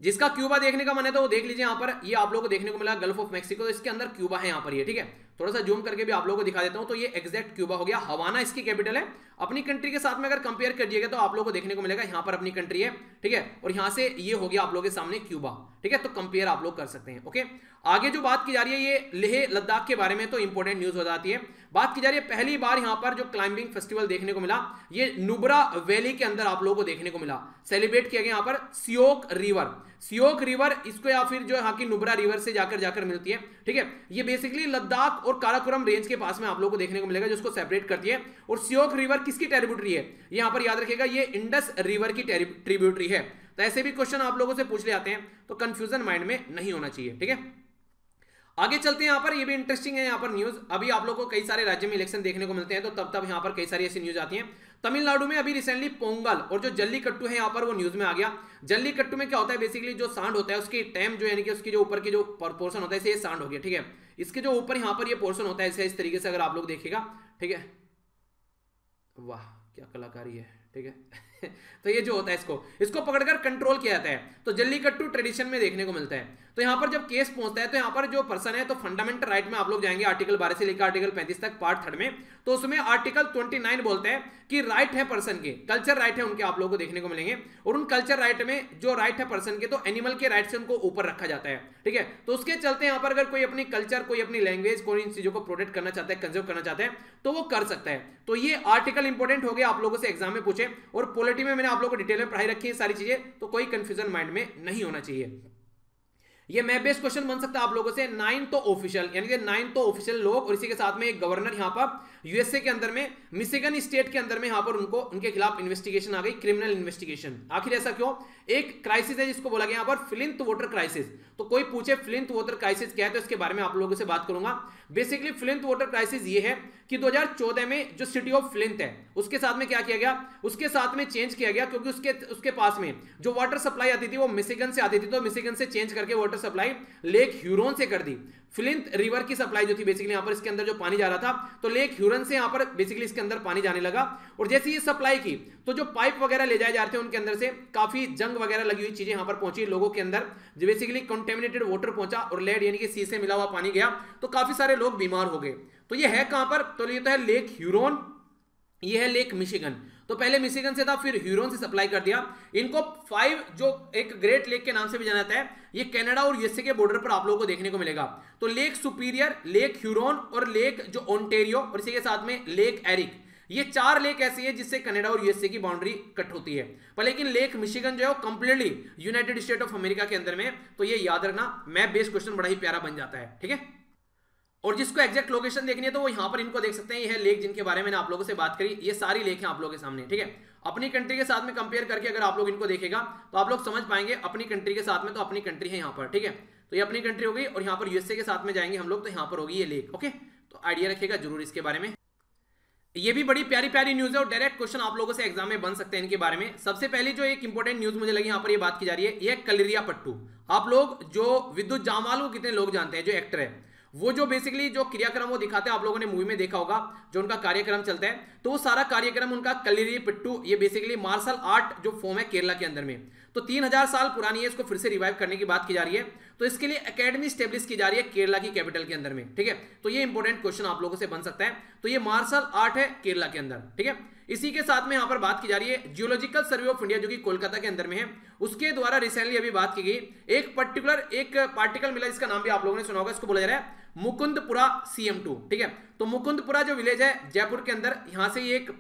जिसका क्यूबा देखने का मन है तो वो देख लीजिए। यहाँ पर ये आप लोगों को देखने को मिला गल्फ ऑफ मेक्सिको, इसके अंदर क्यूबा है यहाँ पर ये, ठीक है। थोड़ा सा जूम करके भी आप लोगों को दिखा देता हूँ, तो ये एग्जैक्ट क्यूबा हो गया। हवाना इसकी कैपिटल है। अपनी कंट्री के साथ में अगर कंपेयर करिएगा तो आप लोगों को देखने को मिलेगा यहाँ पर अपनी कंट्री है, ठीक है, और यहाँ से ये हो गया आप लोगों के सामने क्यूबा, ठीक है। तो कंपेयर आप लोग कर सकते हैं। ओके, आगे जो बात की जा रही है ये लेह लद्दाख के बारे में, तो इंपॉर्टेंट न्यूज हो जाती है। बात की जा रही है पहली बार यहाँ पर जो क्लाइंबिंग फेस्टिवल देखने को मिला ये नुब्रा वैली के अंदर आप लोगों को देखने को मिला, सेलिब्रेट किया गया यहाँ पर। सियोक रिवर, सियोक रिवर इसको या फिर जो यहाँ की नुब्रा रिवर से जाकर जाकर मिलती है, ठीक है। ये बेसिकली लद्दाख और काराकोरम रेंज के पास में आप लोगों को देखने को मिलेगा जो इसको सेपरेट करती है। और सियोक रिवर किसकी ट्रिब्यूटरी है यहाँ पर याद रखिएगा, ये इंडस रिवर की ट्रिब्यूटरी है। तो ऐसे भी क्वेश्चन आप लोगों से पूछ ले आते हैं, तो कंफ्यूजन माइंड में नहीं होना चाहिए, ठीक है। आगे चलते हैं यहाँ पर, ये भी इंटरेस्टिंग है यहाँ पर न्यूज। अभी आप लोगों को कई सारे राज्य में इलेक्शन देखने को मिलते हैं, तो तब तब यहाँ पर कई सारी ऐसी न्यूज आती है। तमिलनाडु में अभी रिसेंटली पोंगल और जो जल्लीकट्टू है यहाँ पर वो न्यूज में आ गया। जल्लीकट्टू में क्या होता है, बेसिकली जो सांड होता है उसकी टैम जो यानी कि उसकी जो ऊपर की जो पोर्शन होता है इसे सांड हो गया, ठीक है। इसके जो ऊपर यहाँ पर ये पोर्शन होता है ऐसे इस तरीके से अगर आप लोग देखिएगा, ठीक है। वाह क्या कलाकारी है, ठीक है। तो ये जो होता है इसको इसको पकड़कर कंट्रोल किया जाता है, तो जल्लीकट्टू ट्रेडिशन में देखने को मिलता है। तो यहाँ पर जब केस पहुंचता है तो यहाँ पर जो पर्सन है, तो फंडामेंटल राइट में आप लोग जाएंगे आर्टिकल बारह से लेकर आर्टिकल पैंतीस तक पार्ट थर्ड में, तो उसमें आर्टिकल ट्वेंटी नाइन बोलते हैं कि राइट है पर्सन के, कल्चर राइट है उनके आप लोगों को देखने को मिलेंगे। और उन कल्चर राइट में जो राइट है पर्सन के, तो एनिमल के राइट से उनको ऊपर रखा जाता है, ठीक है। तो उसके चलते यहाँ पर अगर कोई अपनी कल्चर, कोई अपनी लैंग्वेज, कोई इन चीजों को प्रोटेक्ट करना चाहता है, कंजर्व करना चाहता है, तो वो कर सकता है। तो ये आर्टिकल इंपॉर्टेंट हो गया आप लोगों से एग्जाम में पूछे, और पॉलिटी में मैंने आप लोगों को डिटेल में पढ़ाई रखी है सारी चीजें, तो कोई कंफ्यूजन माइंड में नहीं होना चाहिए। ये मैप बेस्ड क्वेश्चन बन सकता है आप लोगों से। नाइन तो ऑफिशियल यानी कि नाइन तो ऑफिशियल लोग, और इसी के साथ में एक गवर्नर यहाँ पर यूएसए के अंदर में मिशिगन स्टेट के अंदर में यहाँ पर उनको उनके खिलाफ इन्वेस्टिगेशन आ गई, क्रिमिनल इन्वेस्टिगेशन। आखिर ऐसा क्यों? एक क्राइसिस है जिसको बोला गया यहाँ पर फ्लिंट वाटर क्राइसिस। तो कोई पूछे फ्लिंट वाटर क्राइसिस क्या है, तो इसके बारे में आप लोगों से बात करूंगा। बेसिकली फ्लिंट वाटर क्राइसिस ये है कि दो हज़ार चौदह में जो सिटी ऑफ फ्लिंट है उसके साथ में क्या किया गया, उसके साथ में चेंज किया गया, क्योंकि उसके उसके पास में जो वाटर सप्लाई आती थी वो मिशिगन से आती थी, तो मिशिगन से चेंज करके वाटर सप्लाई लेक ह्यूरॉन से कर दी। फ्लिंट रिवर की सप्लाई जो थी बेसिकली यहाँ पर इसके अंदर जो पानी जा रहा था, तो लेक ह्यूरन से यहाँ पर बेसिकली इसके अंदर पानी जाने लगा। और जैसे ये सप्लाई की तो जो पाइप वगैरह ले जाए जा रहे थे उनके अंदर से काफी जंग वगैरह लगी हुई चीजें यहाँ पर पहुंची लोगों के अंदर, जो बेसिकली कंटेमिनेटेड वाटर पहुंचा और लेड यानी कि सी से मिला हुआ पानी गया, तो काफी सारे लोग बीमार हो गए। तो ये है कहां पर, तो ये तो है लेक ह्यूरॉन, ये है लेक मिशिगन। तो पहले मिशिगन से था, फिर ह्यूरॉन से सप्लाई कर दिया इनको। फाइव जो एक ग्रेट लेक के नाम से भी जाना जाता है, ये कनाडा और यूएसए के बॉर्डर पर आप लोगों को देखने को मिलेगा। तो लेक सुपीरियर, लेक ह्यूरॉन और लेक जो ओंटेरियो और इसी के साथ में लेक एरिक, ये चार लेक ऐसी है जिससे कनाडा और यूएसए की बाउंड्री कट होती है। पर लेकिन लेक मिशिगन जो है वो completely United state of America के अंदर में, तो ये याद रखना। मैप बेस्ड क्वेश्चन बड़ा ही प्यारा बन जाता है, ठीक है। और जिसको एग्जैक्ट लोकेशन देखनी है तो वो यहाँ पर इनको देख सकते हैं। यह है लेक जिनके बारे में आप लोगों से बात करी, ये सारी लेक है आप लोगों के सामने, ठीक है। अपनी कंट्री के साथ में कंपेयर करके अगर आप लोग इनको देखेगा तो आप लोग समझ पाएंगे अपनी कंट्री के साथ में, तो अपनी कंट्री है यहाँ पर, ठीक है। तो ये अपनी कंट्री हो गई, और यहाँ पर यूएसए के साथ में जाएंगे हम लोग तो यहाँ पर होगी ये लेक। ओके, तो आइडिया रखेगा जरूर इसके बारे में। ये भी बड़ी प्यारी प्यारी न्यूज है और डायरेक्ट क्वेश्चन आप लोगों से एग्जाम में बन सकते हैं इनके बारे में। सबसे पहले जो एक इंपॉर्टेंट न्यूज मुझे लगी यहाँ पर ये बात की जा रही है, यह कलरिया पट्टू। आप लोग जो विद्युत जामवाल को कितने लोग जानते हैं, जो एक्टर है, वो जो बेसिकली जो क्रियाक्रम वो दिखाते हैं आप लोगों ने मूवी में देखा होगा, जो उनका कार्यक्रम चलता है, तो वो सारा कार्यक्रम उनका कलरी पिट्टू, ये बेसिकली मार्शल आर्ट जो फॉर्म है केरला के अंदर में, तो तीन हज़ार साल पुरानी है, इसको फिर से रिवाइव करने की बात की जा रही है। तो इसके लिए एकेडमी स्टेब्लिश की जा रही है केरला की कैपिटल के अंदर में, ठीक है। तो ये इंपॉर्टेंट क्वेश्चन आप लोगों से बन सकता है। तो ये मार्शल आर्ट है केरला के अंदर, ठीक है। इसी के साथ में यहाँ पर बात की जा रही है जियोलॉजिकल सर्वे ऑफ इंडिया जो कि कोलकाता के अंदर में है, उसके द्वारा रिसेंटली अभी बात की गई, एक पर्टिकुलर एक पार्टिकल मिला, इसका नाम भी आप लोगों ने सुना होगा, इसको बोला जा रहा है मुकुंदपुरा सी एम टू, ठीक है। तो मुकुंदपुरा जो विलेज है जयपुर के अंदर, यहां से ये एक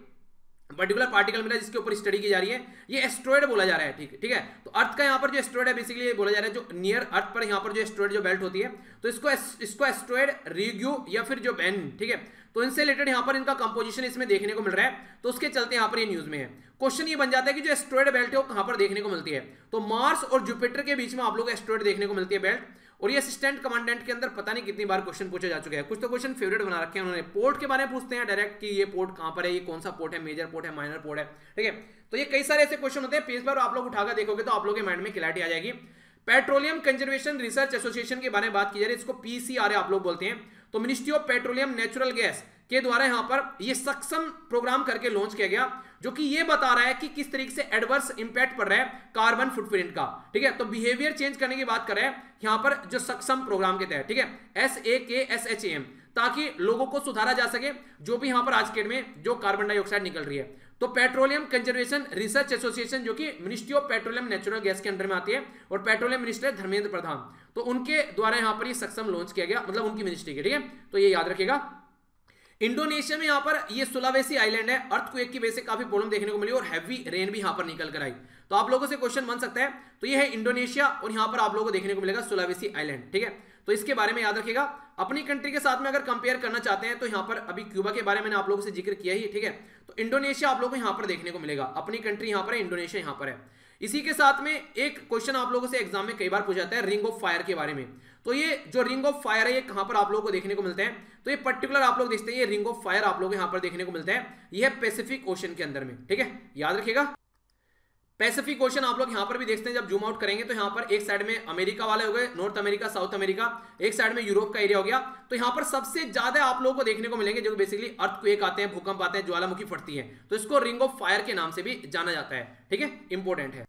पर्टिकुलर पार्टिकल मिला जिसके ऊपर स्टडी की जा रही है, ये एस्ट्रॉइड बोला जा रहा है, ठीक ठीक है। तो अर्थ का यहाँ पर जो एस्ट्रॉइड है बेसिकली बोला जा रहा है, जो नियर अर्थ पर यहाँ पर जो एस्ट्रॉइड जो बेल्ट होती है, तो इसको इसको एस्ट्रॉइड रिग्यू या फिर जो बेन, ठीक है, तो इनसे रिलेटेड यहाँ पर इनका कंपोजिशन इसमें देखने को मिल रहा है। तो उसके चलते यहाँ पर ये न्यूज में है। क्वेश्चन ये बन जाता है कि जो एस्ट्रॉइड बेल्ट है वो कहाँ पर देखने को मिलती है, तो मार्स और जुपिटर के बीच में आप लोग एस्ट्रॉइड देखने को मिलती है बेल्ट। और ये असिस्टेंट कमांडेंट के अंदर पता नहीं कितनी बार क्वेश्चन पूछा जा चुका है, कुछ तो क्वेश्चन फेवरेट बना रखे हैं उन्होंने। पोर्ट के बारे में पूछते हैं डायरेक्ट कि ये पोर्ट कहां पर है, ये कौन सा पोर्ट है, मेजर पोर्ट है, माइनर पोर्ट है, ठीक है। तो ये कई सारे ऐसे क्वेश्चन होते हैं, पेज पर आप लोग उठाकर देखोगे तो आप लोगों के माइंड में क्लैरिटी आ जाएगी। पेट्रोलियम कंजर्वेशन रिसर्च एसोसिएशन के बारे में बात की जा रही है, इसको पीसीआर आप लोग बोलते हैं। तो ministry of petroleum natural gas के द्वारा यहाँ पर ये सक्षम प्रोग्राम करके लॉन्च किया गया, जो कि ये बता रहा है कि किस तरीके से एडवर्स इंपैक्ट पड़ रहा है कार्बन फुटप्रिंट का। ठीक है, तो बिहेवियर चेंज करने की बात कर रहे हैं यहाँ पर जो सक्षम प्रोग्राम के तहत, ठीक है, एस ए के एस एच एम, ताकि लोगों को सुधारा जा सके जो भी यहाँ पर आज के डेट में जो कार्बन डाइऑक्साइड निकल रही है। तो पेट्रोलियम कंजर्वेशन रिसर्च एसोसिएशन, जो कि ministry of petroleum natural gas के अंडर में आती है और पेट्रोलियम मिनिस्टर धर्मेंद्र प्रधान, तो उनके द्वारा यहाँ पर ये सक्षम लॉन्च किया गया, मतलब उनकी मिनिस्ट्री के। ठीक है, तो ये याद रखेगा। इंडोनेशिया में यहाँ पर ये सुलावेसी आइलैंड है, अर्थक्वेक की वजह से काफी प्रॉब्लम देखने को मिली और हैवी रेन भी यहाँ पर निकल कर आई, तो आप लोगों से क्वेश्चन बन सकता है। तो ये है इंडोनेशिया और यहाँ पर आप लोगों को देखने को मिलेगा सुलावेसी आइलैंड। ठीक है, तो इसके बारे में याद रखिएगा। अपनी कंट्री के साथ में अगर कंपेयर करना चाहते हैं तो यहाँ पर अभी क्यूबा के बारे में आप लोगों से जिक्र किया ही, ठीक है, तो इंडोनेशिया आप लोगों को यहाँ पर देखने को मिलेगा। अपनी कंट्री यहाँ पर है, इंडोनेशिया यहाँ पर है। इसी के साथ में एक क्वेश्चन आप लोगों से एग्जाम में कई बार पूछा जाता है रिंग ऑफ फायर के बारे में। तो ये जो रिंग ऑफ फायर है ये कहाँ पर आप लोगों को देखने को मिलते हैं, तो ये पर्टिकुलर आप लोग देखते हैं ये रिंग ऑफ फायर आप लोगों को यहाँ पर देखने को मिलता है, ये है पैसिफिक ओशन के अंदर में। ठीक है, याद रखिएगा। पैसिफिक ओशन आप लोग यहाँ पर भी देखते हैं, जब जूम आउट करेंगे तो यहाँ पर एक साइड में अमेरिका वाले हो गए, नॉर्थ अमेरिका, साउथ अमेरिका, एक साइड में यूरोप का एरिया हो गया। तो यहाँ पर सबसे ज्यादा आप लोगों को देखने को मिलेंगे जो बेसिकली अर्थक्वेक आते हैं, भूकंप आते हैं, ज्वालामुखी फटती है, तो इसको रिंग ऑफ फायर के नाम से भी जाना जाता है। ठीक है, इंपॉर्टेंट है।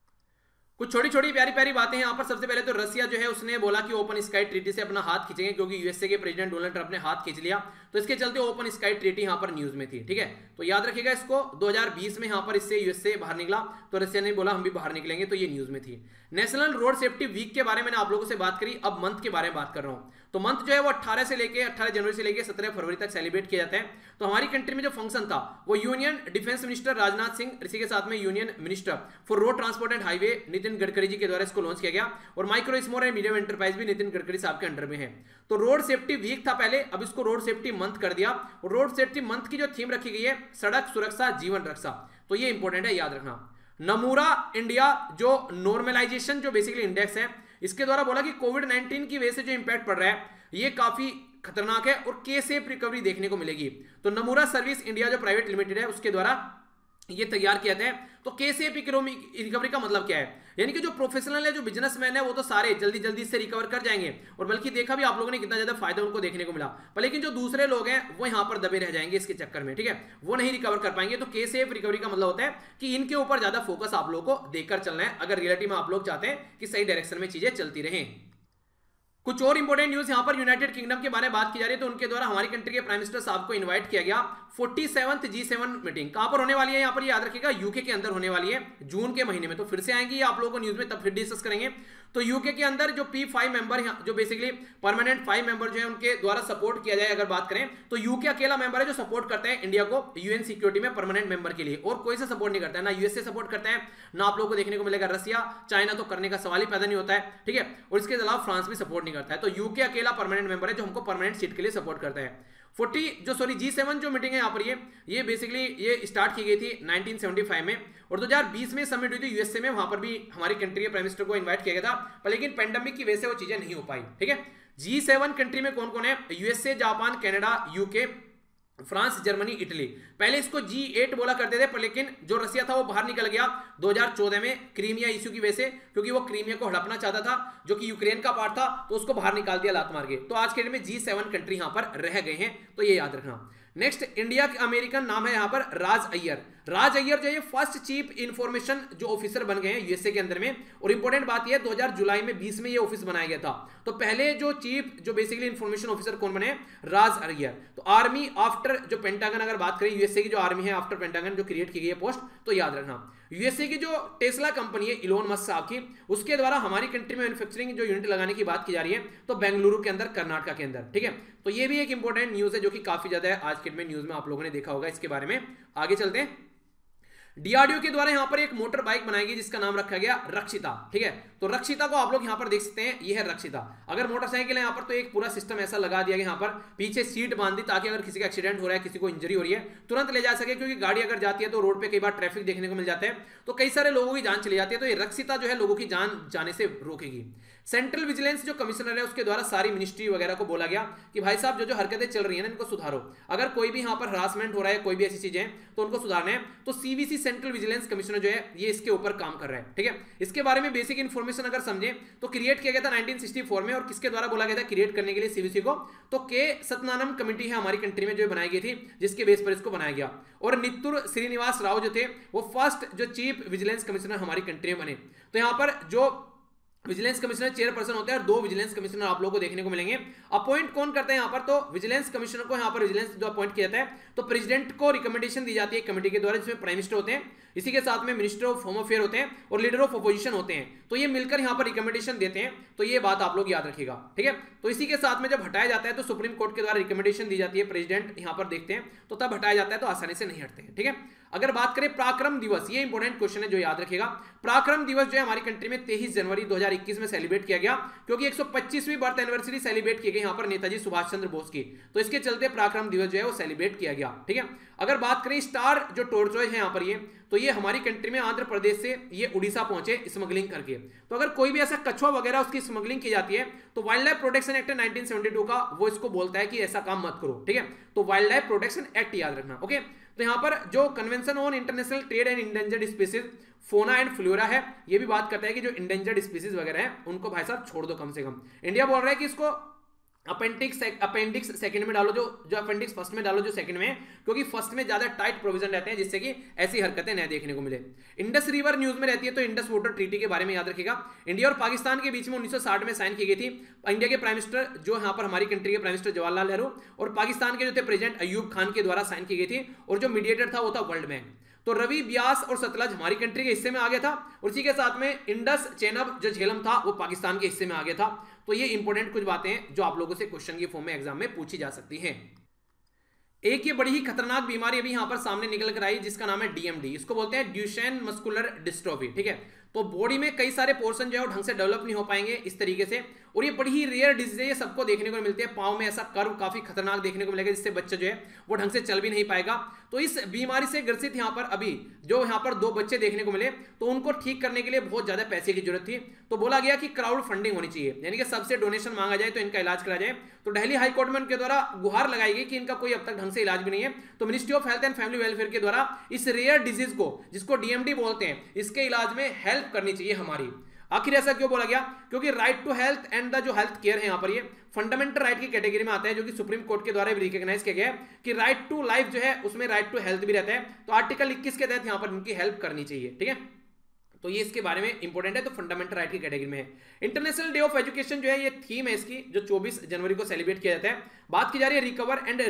कुछ छोटी छोटी प्यारी प्यारी बातें हैं यहाँ पर। सबसे पहले तो रसिया जो है उसने बोला कि ओपन स्काई ट्रीटी से अपना हाथ खींचेंगे, क्योंकि यूएसए के प्रेसिडेंट डोनाल्ड ट्रंप ने हाथ खींच लिया, तो इसके चलते ओपन स्काई ट्रीटी यहाँ पर न्यूज में थी। ठीक है, तो याद रखिएगा इसको। दो हज़ार बीस में यहाँ पर इससे यूएसए बाहर निकला, तो रसिया ने बोला हम भी बाहर निकलेंगे, तो ये न्यूज में थी। नेशनल रोड सेफ्टी वीक के बारे में आप लोगों से बात करी, अब मंथ के बारे में बात कर रहा हूँ। तो मंथ जो है वो अट्ठारह से लेकर अट्ठारह जनवरी से लेकर सत्रह फरवरी तक सेलिब्रेट किया जाता है। तो हमारी कंट्री में जो फंक्शन था वो union defence minister Rajnath Singh, इसी के साथ में union minister for road transport and highway Nitin Gadkari ji के द्वारा इसको लॉन्च किया गया, और micro small and medium enterprise भी नितिन गडकरी साहब के अंडर में है। तो रोड सेफ्टी वीक था पहले, अब इसको रोड सेफ्टी मंथ कर दिया, और रोड सेफ्टी मंथ की जो थीम रखी गई है सड़क सुरक्षा जीवन रक्षा, तो ये इंपॉर्टेंट है, याद रखना। नमूरा इंडिया जो नॉर्मलाइजेशन जो बेसिकली इंडेक्स है, इसके द्वारा बोला कि कोविड नाइन्टीन की वजह से जो इंपैक्ट पड़ रहा है ये काफी खतरनाक है और के सेफ रिकवरी देखने को मिलेगी। तो नमूरा सर्विस इंडिया जो प्राइवेट लिमिटेड है उसके द्वारा ये तैयार किया जाता है। तो केसेफ इकोनॉमिक रिकवरी का मतलब क्या है, यानी कि जो प्रोफेशनल है, जो बिजनेसमैन है, वो तो सारे जल्दी जल्दी से रिकवर कर जाएंगे, और बल्कि देखा भी आप लोगों ने कितना ज्यादा फायदा उनको देखने को मिला, पर लेकिन जो दूसरे लोग हैं वो यहाँ पर दबे रह जाएंगे इसके चक्कर में। ठीक है, वो नहीं रिकवर कर पाएंगे। तो केसेफ रिकवरी का मतलब होता है कि इनके ऊपर ज्यादा फोकस आप लोगों को देकर चलना है, अगर रियलिटी में आप लोग चाहते हैं कि सही डायरेक्शन में चीजें चलती रहें। कुछ और इंपॉर्टेंट न्यूज यहाँ पर यूनाइटेड किंगडम के बारे में बात की जा रही है, तो उनके द्वारा हमारी कंट्री के प्राइम मिनिस्टर साहब को इनवाइट किया गया forty seventh G seven meeting. कहाँ पर होने वाली है यहाँ पर याद रखिएगा, यूके के अंदर होने वाली है जून के महीने में। तो फिर से आएंगी आप लोगों को न्यूज में, तब फिर डिस्कस करेंगे। तो यूके के अंदर जो पी फाइव मेंबर जो बेसिकली परमानेंट फाइव मेंबर जो है उनके द्वारा सपोर्ट किया जाए अगर बात करें, तो यूके अकेला मेंबर है जो सपोर्ट करता है इंडिया को यूएन सिक्योरिटी में परमानेंट मेंबर के लिए, और कोई से सपोर्ट नहीं करता है, ना यूएसए सपोर्ट करता है, ना आप लोगों को देखने को मिलेगा रसिया, चाइना तो करने का सवाल ही पैदा नहीं होता है। ठीक है, और इसके अलावा फ्रांस भी सपोर्ट नहीं करता है। तो यूके अकेला परमानेंट मेंबर है जो हमको परमानेंट सीट के लिए सपोर्ट करता है। फोर्टी जो सॉरी जी सेवन जो मीटिंग है यहाँ पर ये ये बेसिकली ये स्टार्ट की गई थी नाइनटीन सेवेंटी फाइव में, और दो हज़ार बीस में समिट हुई थी यूएसए में, वहाँ पर भी हमारी कंट्री के प्राइम मिनिस्टर को इनवाइट किया गया था, पर लेकिन पेंडेमिक की वजह से वो चीज़ें नहीं हो पाई। ठीक है, जी सेवन कंट्री में कौन कौन है, USA, Japan, Canada, UK, France, Germany, Italy. पहले इसको जी एट बोला करते थे, पर लेकिन जो रसिया था वो बाहर निकल गया दो हज़ार चौदह में क्रीमिया इश्यू की वजह से, क्योंकि वो क्रीमिया को हड़पना चाहता था जो कि यूक्रेन का पार्ट था, तो उसको बाहर निकाल दिया लात मार के। तो आज के डेट में जी सेवन कंट्री यहाँ पर रह गए हैं, तो ये याद रखना। नेक्स्ट इंडिया के अमेरिकन नाम है यहाँ पर राज अय्यर। राज अय्यर जो है फर्स्ट चीफ इंफॉर्मेशन जो ऑफिसर बन गए हैं यूएसए के अंदर में, और इंपॉर्टेंट बात यह है दो हज़ार जुलाई में बीस में ये ऑफिस बनाया गया था। तो पहले जो चीफ जो बेसिकली इंफॉर्मेशन ऑफिसर कौन बने, राज अय्यर। तो आर्मी आफ्टर जो पेंटागन अगर बात करें, यूएसए की जो आर्मी है आफ्टर पेंटागन जो क्रिएट की गई है पोस्ट, तो याद रखना। यूएसए की जो टेस्ला कंपनी है इलोन मस्क साहब की, उसके द्वारा हमारी कंट्री में मैन्युफैक्चरिंग जो यूनिट लगाने की बात की जा रही है, तो बेंगलुरु के अंदर, कर्नाटक के अंदर। ठीक है, तो ये भी एक इंपॉर्टेंट न्यूज है जो कि काफी ज्यादा है आज के डेट में, न्यूज में आप लोगों ने देखा होगा। इसके बारे में आगे चलते हैं। डीआरडीओ के द्वारा यहाँ पर एक मोटर बाइक बनाई गई जिसका नाम रखा गया रक्षिता। ठीक है, तो रक्षिता को आप लोग यहाँ पर देख सकते हैं, यह है रक्षिता। अगर मोटरसाइकिल है यहाँ पर तो एक पूरा सिस्टम ऐसा लगा दिया गया यहाँ पर, पीछे सीट बांध दी ताकि अगर किसी का एक्सीडेंट हो रहा है, किसी को इंजरी हो रही है, तुरंत ले जा सके, क्योंकि गाड़ी अगर जाती है तो रोड पर कई बार ट्रैफिक देखने को मिल जाता है, तो कई सारे लोगों की जान चली जाती है। तो ये रक्षिता जो है लोगों की जान जाने से रोकेगी। सेंट्रल विजिलेंस जो कमिश्नर है उसके द्वारा सारी मिनिस्ट्री वगैरह को बोला गया कि भाई साहब जो जो हरकतें चल रही है ना इनको सुधारो, अगर कोई भी यहाँ पर हरासमेंट हो रहा है, कोई भी ऐसी चीजें, तो उनको सुधारना है। तो सीवीसी सेंट्रल विजिलेंस कमिश्नर जो है ये इसके ऊपर काम कर रहा है। ठीक है, इसके बारे में बेसिक इन्फॉर्मेशन अगर समझें तो क्रिएट किया गया था नाइनटीन सिक्सटी फोर में, और किसके द्वारा बोला गया था क्रिएट करने के लिए सीबीसी को, तो के सतनानम कमेटी है हमारी कंट्री में जो बनाई गई थी, जिसके बेस पर इसको बनाया गया। और नित्तूर श्रीनिवास राव जो थे वो फर्स्ट जो चीफ विजिलेंस कमिश्नर हमारी कंट्री में बने। तो यहाँ पर जो विजिलेंस कमिश्नर चेयरपर्सन होते हैं और दो विजिलेंस कमिश्नर आप लोगों को देखने को मिलेंगे। अपॉइंट कौन करता है यहाँ पर, तो विजिलेंस कमिश्नर को यहाँ पर विजिलेंस जो अपॉइंट किया जाता है, तो प्रेसिडेंट को रिकमेंडेशन दी जाती है कमेटी के द्वारा, जिसमें प्राइम मिनिस्टर होते हैं, इसी के साथ में मिनिस्टर ऑफ होम अफेयर होते हैं और लीडर ऑफ अपोजिशन होते हैं। तो ये मिलकर यहाँ पर रिकमेंडेशन देते हैं, तो ये बात आप लोग याद रखिएगा। ठीक है, तो इसी के साथ में जब हटाया जाता है तो सुप्रीम कोर्ट के द्वारा रिकमेंडेशन दी जाती है, प्रेसिडेंट यहाँ पर देखते हैं, तो तब हटाया जाता है, तो आसानी से नहीं हटते हैं। ठीक है, अगर बात करें पराक्रम दिवस, ये इंपॉर्टेंट क्वेश्चन है जो याद रखिएगा। पराक्रम दिवस जो है हमारी कंट्री में तेईस जनवरी दो हजार इक्कीस में सेलिब्रेट किया गया, क्योंकि एक सौ पच्चीसवीं बर्थ एनिवर्सरी सेलिब्रेट की गई यहाँ पर नेताजी सुभाष चंद्र बोस की, तो इसके चलते पराक्रम दिवस जो है वो सेलिब्रेट किया गया। ठीक है, अगर बात करें स्टार जो टॉर्च है यहाँ पर, ये तो ये हमारी कंट्री में आंध्र प्रदेश से ये उड़ीसा पहुंचे स्मगलिंग करके, तो अगर कोई भी ऐसा कछुआ वगैरह उसकी स्मगलिंग की जाती है तो wildlife protection act nineteen seventy two का वो इसको बोलता है कि ऐसा काम मत करो। ठीक है, तो वाइल्ड लाइफ प्रोटेक्शन एक्ट याद रखना। ओके, तो यहाँ पर जो convention on international trade and endangered species fauna and flora है, ये भी बात करता है कि जो इंडेंजर्ड स्पीसीज वगैरह है उनको भाई साहब छोड़ दो कम से कम। इंडिया बोल रहा है कि इसको अपेंडिक्स अपेंडिक्स सेकंड में डालो, जो जो अपेंडिक्स फर्स्ट में डालो जो सेकंड में है, क्योंकि फर्स्ट में ज्यादा टाइट प्रोविजन रहते हैं जिससे कि ऐसी हरकतें न देखने को मिले। इंडस रिवर न्यूज में रहती है, तो इंडस वाटर ट्रीटी के बारे में याद रखिएगा। इंडिया और पाकिस्तान के बीच में उन्नीस सौ साठ में साइन की गई थी। इंडिया के प्राइम मिनिस्टर जो यहाँ पर हमारी कंट्री के प्राइम मिनिस्टर जवाहरलाल नेहरू और पाकिस्तान के जो थे प्रेसिडेंट अयूब खान के द्वारा साइन की गई थी, और जो मीडिएटर था वो था वर्ल्ड बैंक। तो रवि, ब्यास और सतलज हमारी कंट्री के हिस्से में आ गया था, और इसी के साथ में इंडस चेनाब जो झेलम था वो पाकिस्तान के हिस्से में आ गया था। तो ये इंपॉर्टेंट कुछ बातें हैं जो आप लोगों से क्वेश्चन के फॉर्म में एग्जाम में पूछी जा सकती हैं। एक ये बड़ी ही खतरनाक बीमारी अभी यहाँ पर सामने निकल कर आई जिसका नाम है डीएमडी, इसको बोलते हैं ड्यूशेन मस्कुलर डिस्ट्रोफी। ठीक है, तो बॉडी में कई सारे पोर्शन जो है ढंग से डेवलप नहीं हो पाएंगे इस तरीके से, और ये बड़ी ही रेयर डिजीज है, ये सबको देखने को मिलती है। पाँव में ऐसा कर्व काफी खतरनाक देखने को मिलेगा जिससे बच्चा जो है वो ढंग से चल भी नहीं पाएगा। तो इस बीमारी से ग्रसित यहाँ पर अभी जो यहाँ पर दो बच्चे देखने को मिले, तो उनको ठीक करने के लिए बहुत ज्यादा पैसे की जरूरत थी, तो बोला गया कि क्राउड फंडिंग होनी चाहिए, यानी कि सबसे डोनेशन मांगा जाए तो इनका इलाज करा जाए। तो दिल्ली हाईकोर्ट में उनके द्वारा गुहार लगाई गई कि इनका कोई अब तक ढंग से इलाज भी नहीं है, तो ministry of health and family welfare के द्वारा इस रेयर डिजीज को, जिसको डीएमडी बोलते हैं, इसके इलाज में हेल्प करनी चाहिए हमारी। आखिर ऐसा क्यों बोला गया, क्योंकि right to health and the जो हेल्थ केयर है यहाँ पर ये फंडामेंटल राइट की कैटेगरी में आता है, जो कि सुप्रीम कोर्ट के द्वारा भी रिकॉग्नाइज किया गया है कि राइट टू लाइफ जो है उसमें राइट टू हेल्थ भी रहता है। तो आर्टिकल इक्कीस के तहत यहाँ पर इनकी हेल्प करनी चाहिए। ठीक है, तो ये इसके बारे में इंपॉर्टेंट है, तो फंडामेंटल राइट की कैटेगरी में है। इंटरनेशनल डे ऑफ एजुकेशन जो है ये थीम है इसकी, जो चौबीस जनवरी को सेलिब्रेट किया जाता है। बात की जा रही है रिकवर एंड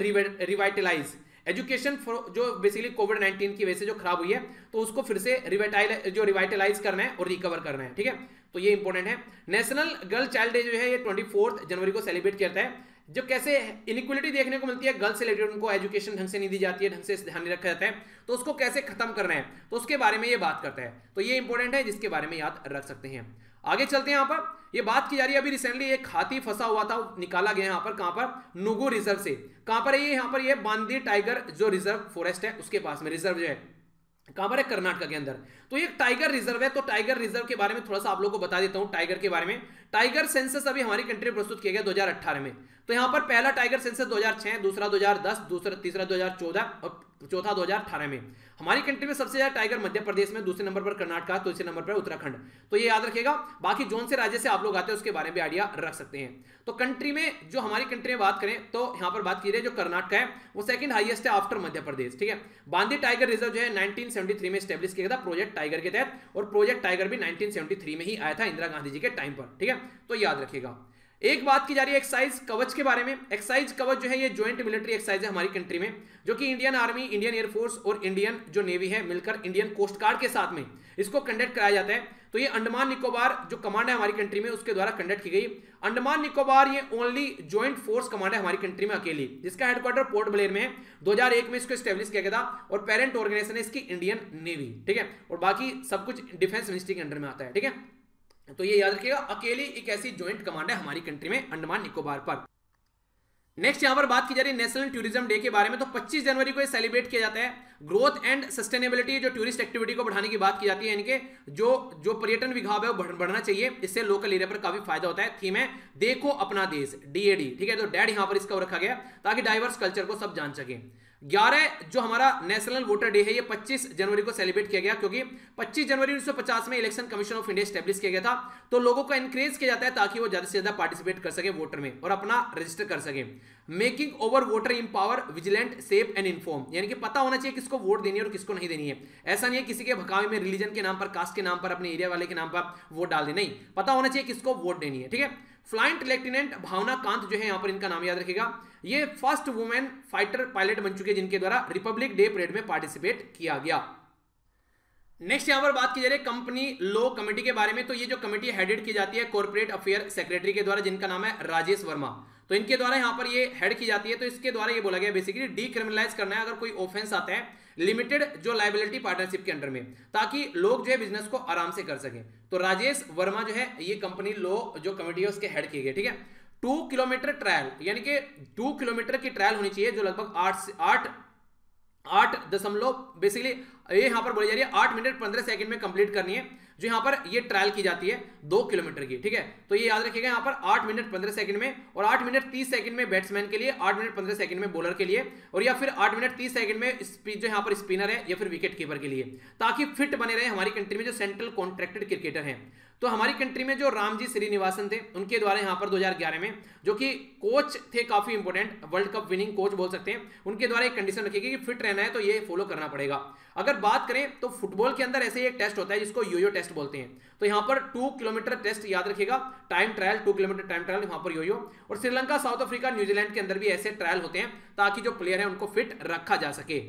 रिवाइटलाइज एजुकेशन, जो बेसिकली कोविड नाइनटीन की वजह से जो खराब हुई है, तो उसको फिर से रिवाइटलाइज जो रिवाइटलाइज करना है और रिकवर करना है। ठीक है, तो ये इंपॉर्टेंट है। नेशनल गर्ल चाइल्ड डे जो है ये ट्वेंटी फोर्थ जनवरी को सेलिब्रेट किया जाता है, जो कैसे इनिक्वलिटी देखने को मिलती है, गर्ल्स से रिलेटेड उनको एजुकेशन ढंग से नहीं दी जाती है, ढंग से ध्यान नहीं रखा जाता है, तो उसको कैसे खत्म करना है, तो उसके बारे में ये बात करता है। तो ये इंपॉर्टेंट है, जिसके बारे में याद रख सकते हैं। आगे चलते हैं, यहाँ पर ये बात की जा रही है, अभी रिसेंटली एक हाथी फंसा हुआ था, निकाला गया यहाँ पर, कहाँ पर, नुगु रिजर्व से। कहाँ पर है ये, यहाँ पर ये बांदी टाइगर जो रिजर्व फॉरेस्ट है उसके पास में, रिजर्व जो है कहाँ पर है, कर्नाटक के अंदर। तो ये टाइगर रिजर्व है, तो टाइगर रिजर्व के बारे में थोड़ा सा आप लोगों को बता देता हूँ। टाइगर के बारे में, टाइगर सेंसस अभी हमारी कंट्री में प्रस्तुत किया गया दो हज़ार अठारह में। तो यहाँ पर पहला टाइगर सेंसस दो हज़ार छह, दूसरा दो हज़ार दस, दूसरा तीसरा दो हज़ार चौदह और चौथा दो हज़ार अठारह में। हमारी कंट्री में सबसे ज्यादा टाइगर मध्य प्रदेश में, दूसरे नंबर पर कर्नाटक, तो तीसरे नंबर पर उत्तराखंड। तो ये याद रखिएगा, बाकी जोन से राज्य से आप लोग आते हैं उसके बारे में आइडिया रख सकते हैं। तो कंट्री में जो हमारी कंट्री में बात करें तो यहाँ पर बात की जाए जो कर्नाटक है वो सेकंड हाइएस्ट है आफ्टर मध्य प्रदेश। ठीक है, बांदी टाइगर रिजर्व जो है नाइनटीन सेवेंटी थ्री में स्टैब्लिश किया गया था प्रोजेक्ट टाइगर के तहत, और प्रोजेक्ट टाइगर भी नाइनटीन सेवेंटी थ्री में ही आया था इंदिरा गांधी जी के टाइम पर। ठीक है, तो याद रखिएगा। एक बात की जा रही है एक्साइज कवच के बारे में। एक्साइज कवच जो है ये ज्वाइंट मिलिट्री एक्साइज है हमारी कंट्री में, जो कि इंडियन आर्मी, इंडियन एयरफोर्स और इंडियन जो नेवी है मिलकर इंडियन कोस्ट गार्ड के साथ में इसको कंडक्ट कराया जाता है। तो ये अंडमान निकोबार जो कमांड है हमारी कंट्री में उसके द्वारा कंडक्ट की गई। अंडमान निकोबार ये ओनली ज्वाइंट फोर्स कमांड है हमारी कंट्री में अकेली, जिसका हेडक्वार्टर पोर्ट ब्लेयर में है। दो हज़ार एक में इसको स्टैब्लिश किया गया था और पेरेंट ऑर्गेनाइजेशन है इसकी इंडियन नेवी। ठीक है, और बाकी सब कुछ डिफेंस मिनिस्ट्री के अंडर में आता है। ठीक है, तो ये याद रखिएगा, अकेली एक ऐसी ज्वाइंट कमांड है हमारी कंट्री में अंडमान निकोबार पर। नेक्स्ट यहाँ पर बात की जा रही है नेशनल टूरिज्म डे के बारे में। तो पच्चीस जनवरी को ये सेलिब्रेट किया जाता है। ग्रोथ एंड सस्टेनेबिलिटी जो टूरिस्ट एक्टिविटी को बढ़ाने की बात की जाती है, यानी कि जो जो पर्यटन विभाग है वो बढ़ना चाहिए, इससे लोकल एरिया पर काफी फायदा होता है। थीम है देखो अपना देश, डीएडी। ठीक है, तो डैड यहाँ पर इसका रखा गया ताकि डाइवर्स कल्चर को सब जान सके। ग्यारह जो हमारा नेशनल वोटर डे है ये पच्चीस जनवरी को सेलिब्रेट किया गया, क्योंकि पच्चीस जनवरी उन्नीस सौ पचास में election commission of India establish किया गया था। तो लोगों को एनकरेज किया जाता है ताकि वो ज्यादा से ज्यादा पार्टिसिपेट कर सके वोटर में और अपना रजिस्टर कर सके। Making over voter empower vigilant safe and inform, यानी कि पता होना चाहिए किसको वोट देनी है और किसको नहीं देनी है। ऐसा नहीं है किसी के भकावे में रिलीजन के नाम पर, कास्ट के नाम पर, अपने एरिया वाले के नाम पर वोट डाल दे, नहीं, पता होना चाहिए किसको वोट देनी है। ठीक है, फ्लाइट लेफ्टिनेंट भावना कांत जो है यहाँ पर, इनका नाम याद रखेगा, ये फर्स्ट वुमेन फाइटर पायलट बन चुके हैं जिनके द्वारा रिपब्लिक डे परेड में पार्टिसिपेट किया गया। नेक्स्ट यहाँ पर बात की जा रही है कंपनी लॉ कमेटी के बारे में। तो ये जो कमेटी हेडेड की जाती है कॉर्पोरेट अफेयर सेक्रेटरी के द्वारा, जिनका नाम है राजेश वर्मा, तो इनके द्वारा यहाँ पर ये हेड की जाती है। तो इसके द्वारा ये बोला गया बेसिकली डीक्रिमिनलाइज करना है अगर कोई ऑफेंस आता है लिमिटेड जो लाइबिलिटी पार्टनरशिप के अंडर में, ताकि लोग जो है बिजनेस को आराम से कर सकें। तो राजेश वर्मा जो है ये कंपनी लॉ जो कमेटी है उसके हेड किए गए। ठीक है, टू किलोमीटर ट्रायल, यानी कि टू किलोमीटर की ट्रायल होनी चाहिए जो लगभग आठ आठ आठ दशमलव बेसिकली ये यहाँ पर बोली जा रही है आठ मिनट पंद्रह सेकंड में कंप्लीट करनी है जो यहाँ पर ये ट्रायल की जाती है दो किलोमीटर की। ठीक है, तो ये याद रखिएगा यहाँ पर आठ मिनट पंद्रह सेकंड में और आठ मिनट तीस सेकंड में बैट्समैन के लिए, आठ मिनट पंद्रह सेकंड में बॉलर के लिए, और या फिर आठ मिनट तीस सेकंड में जो यहाँ पर स्पिनर है या फिर विकेट कीपर के लिए, ताकि फिट बने रहे हमारी कंट्री में जो सेंट्रल कॉन्ट्रैक्टेड क्रिकेटर हैं। तो हमारी कंट्री में जो रामजी श्रीनिवासन थे उनके द्वारा यहाँ पर दो हज़ार ग्यारह में, जो कि कोच थे काफी important, world cup winning coach बोल सकते हैं, उनके द्वारा एक कंडीशन रखी गई कि फिट रहना है तो ये फॉलो करना पड़ेगा। अगर बात करें तो फुटबॉल के अंदर ऐसे ही एक टेस्ट होता है जिसको योयो टेस्ट बोलते हैं। तो यहाँ पर टू किलोमीटर टेस्ट याद रखिएगा, time trial, two kilometre time trial यहाँ पर योयो, और श्रीलंका, साउथ अफ्रीका, न्यूजीलैंड के अंदर भी ऐसे ट्रायल होते हैं ताकि जो प्लेयर है उनको फिट रखा जा सके।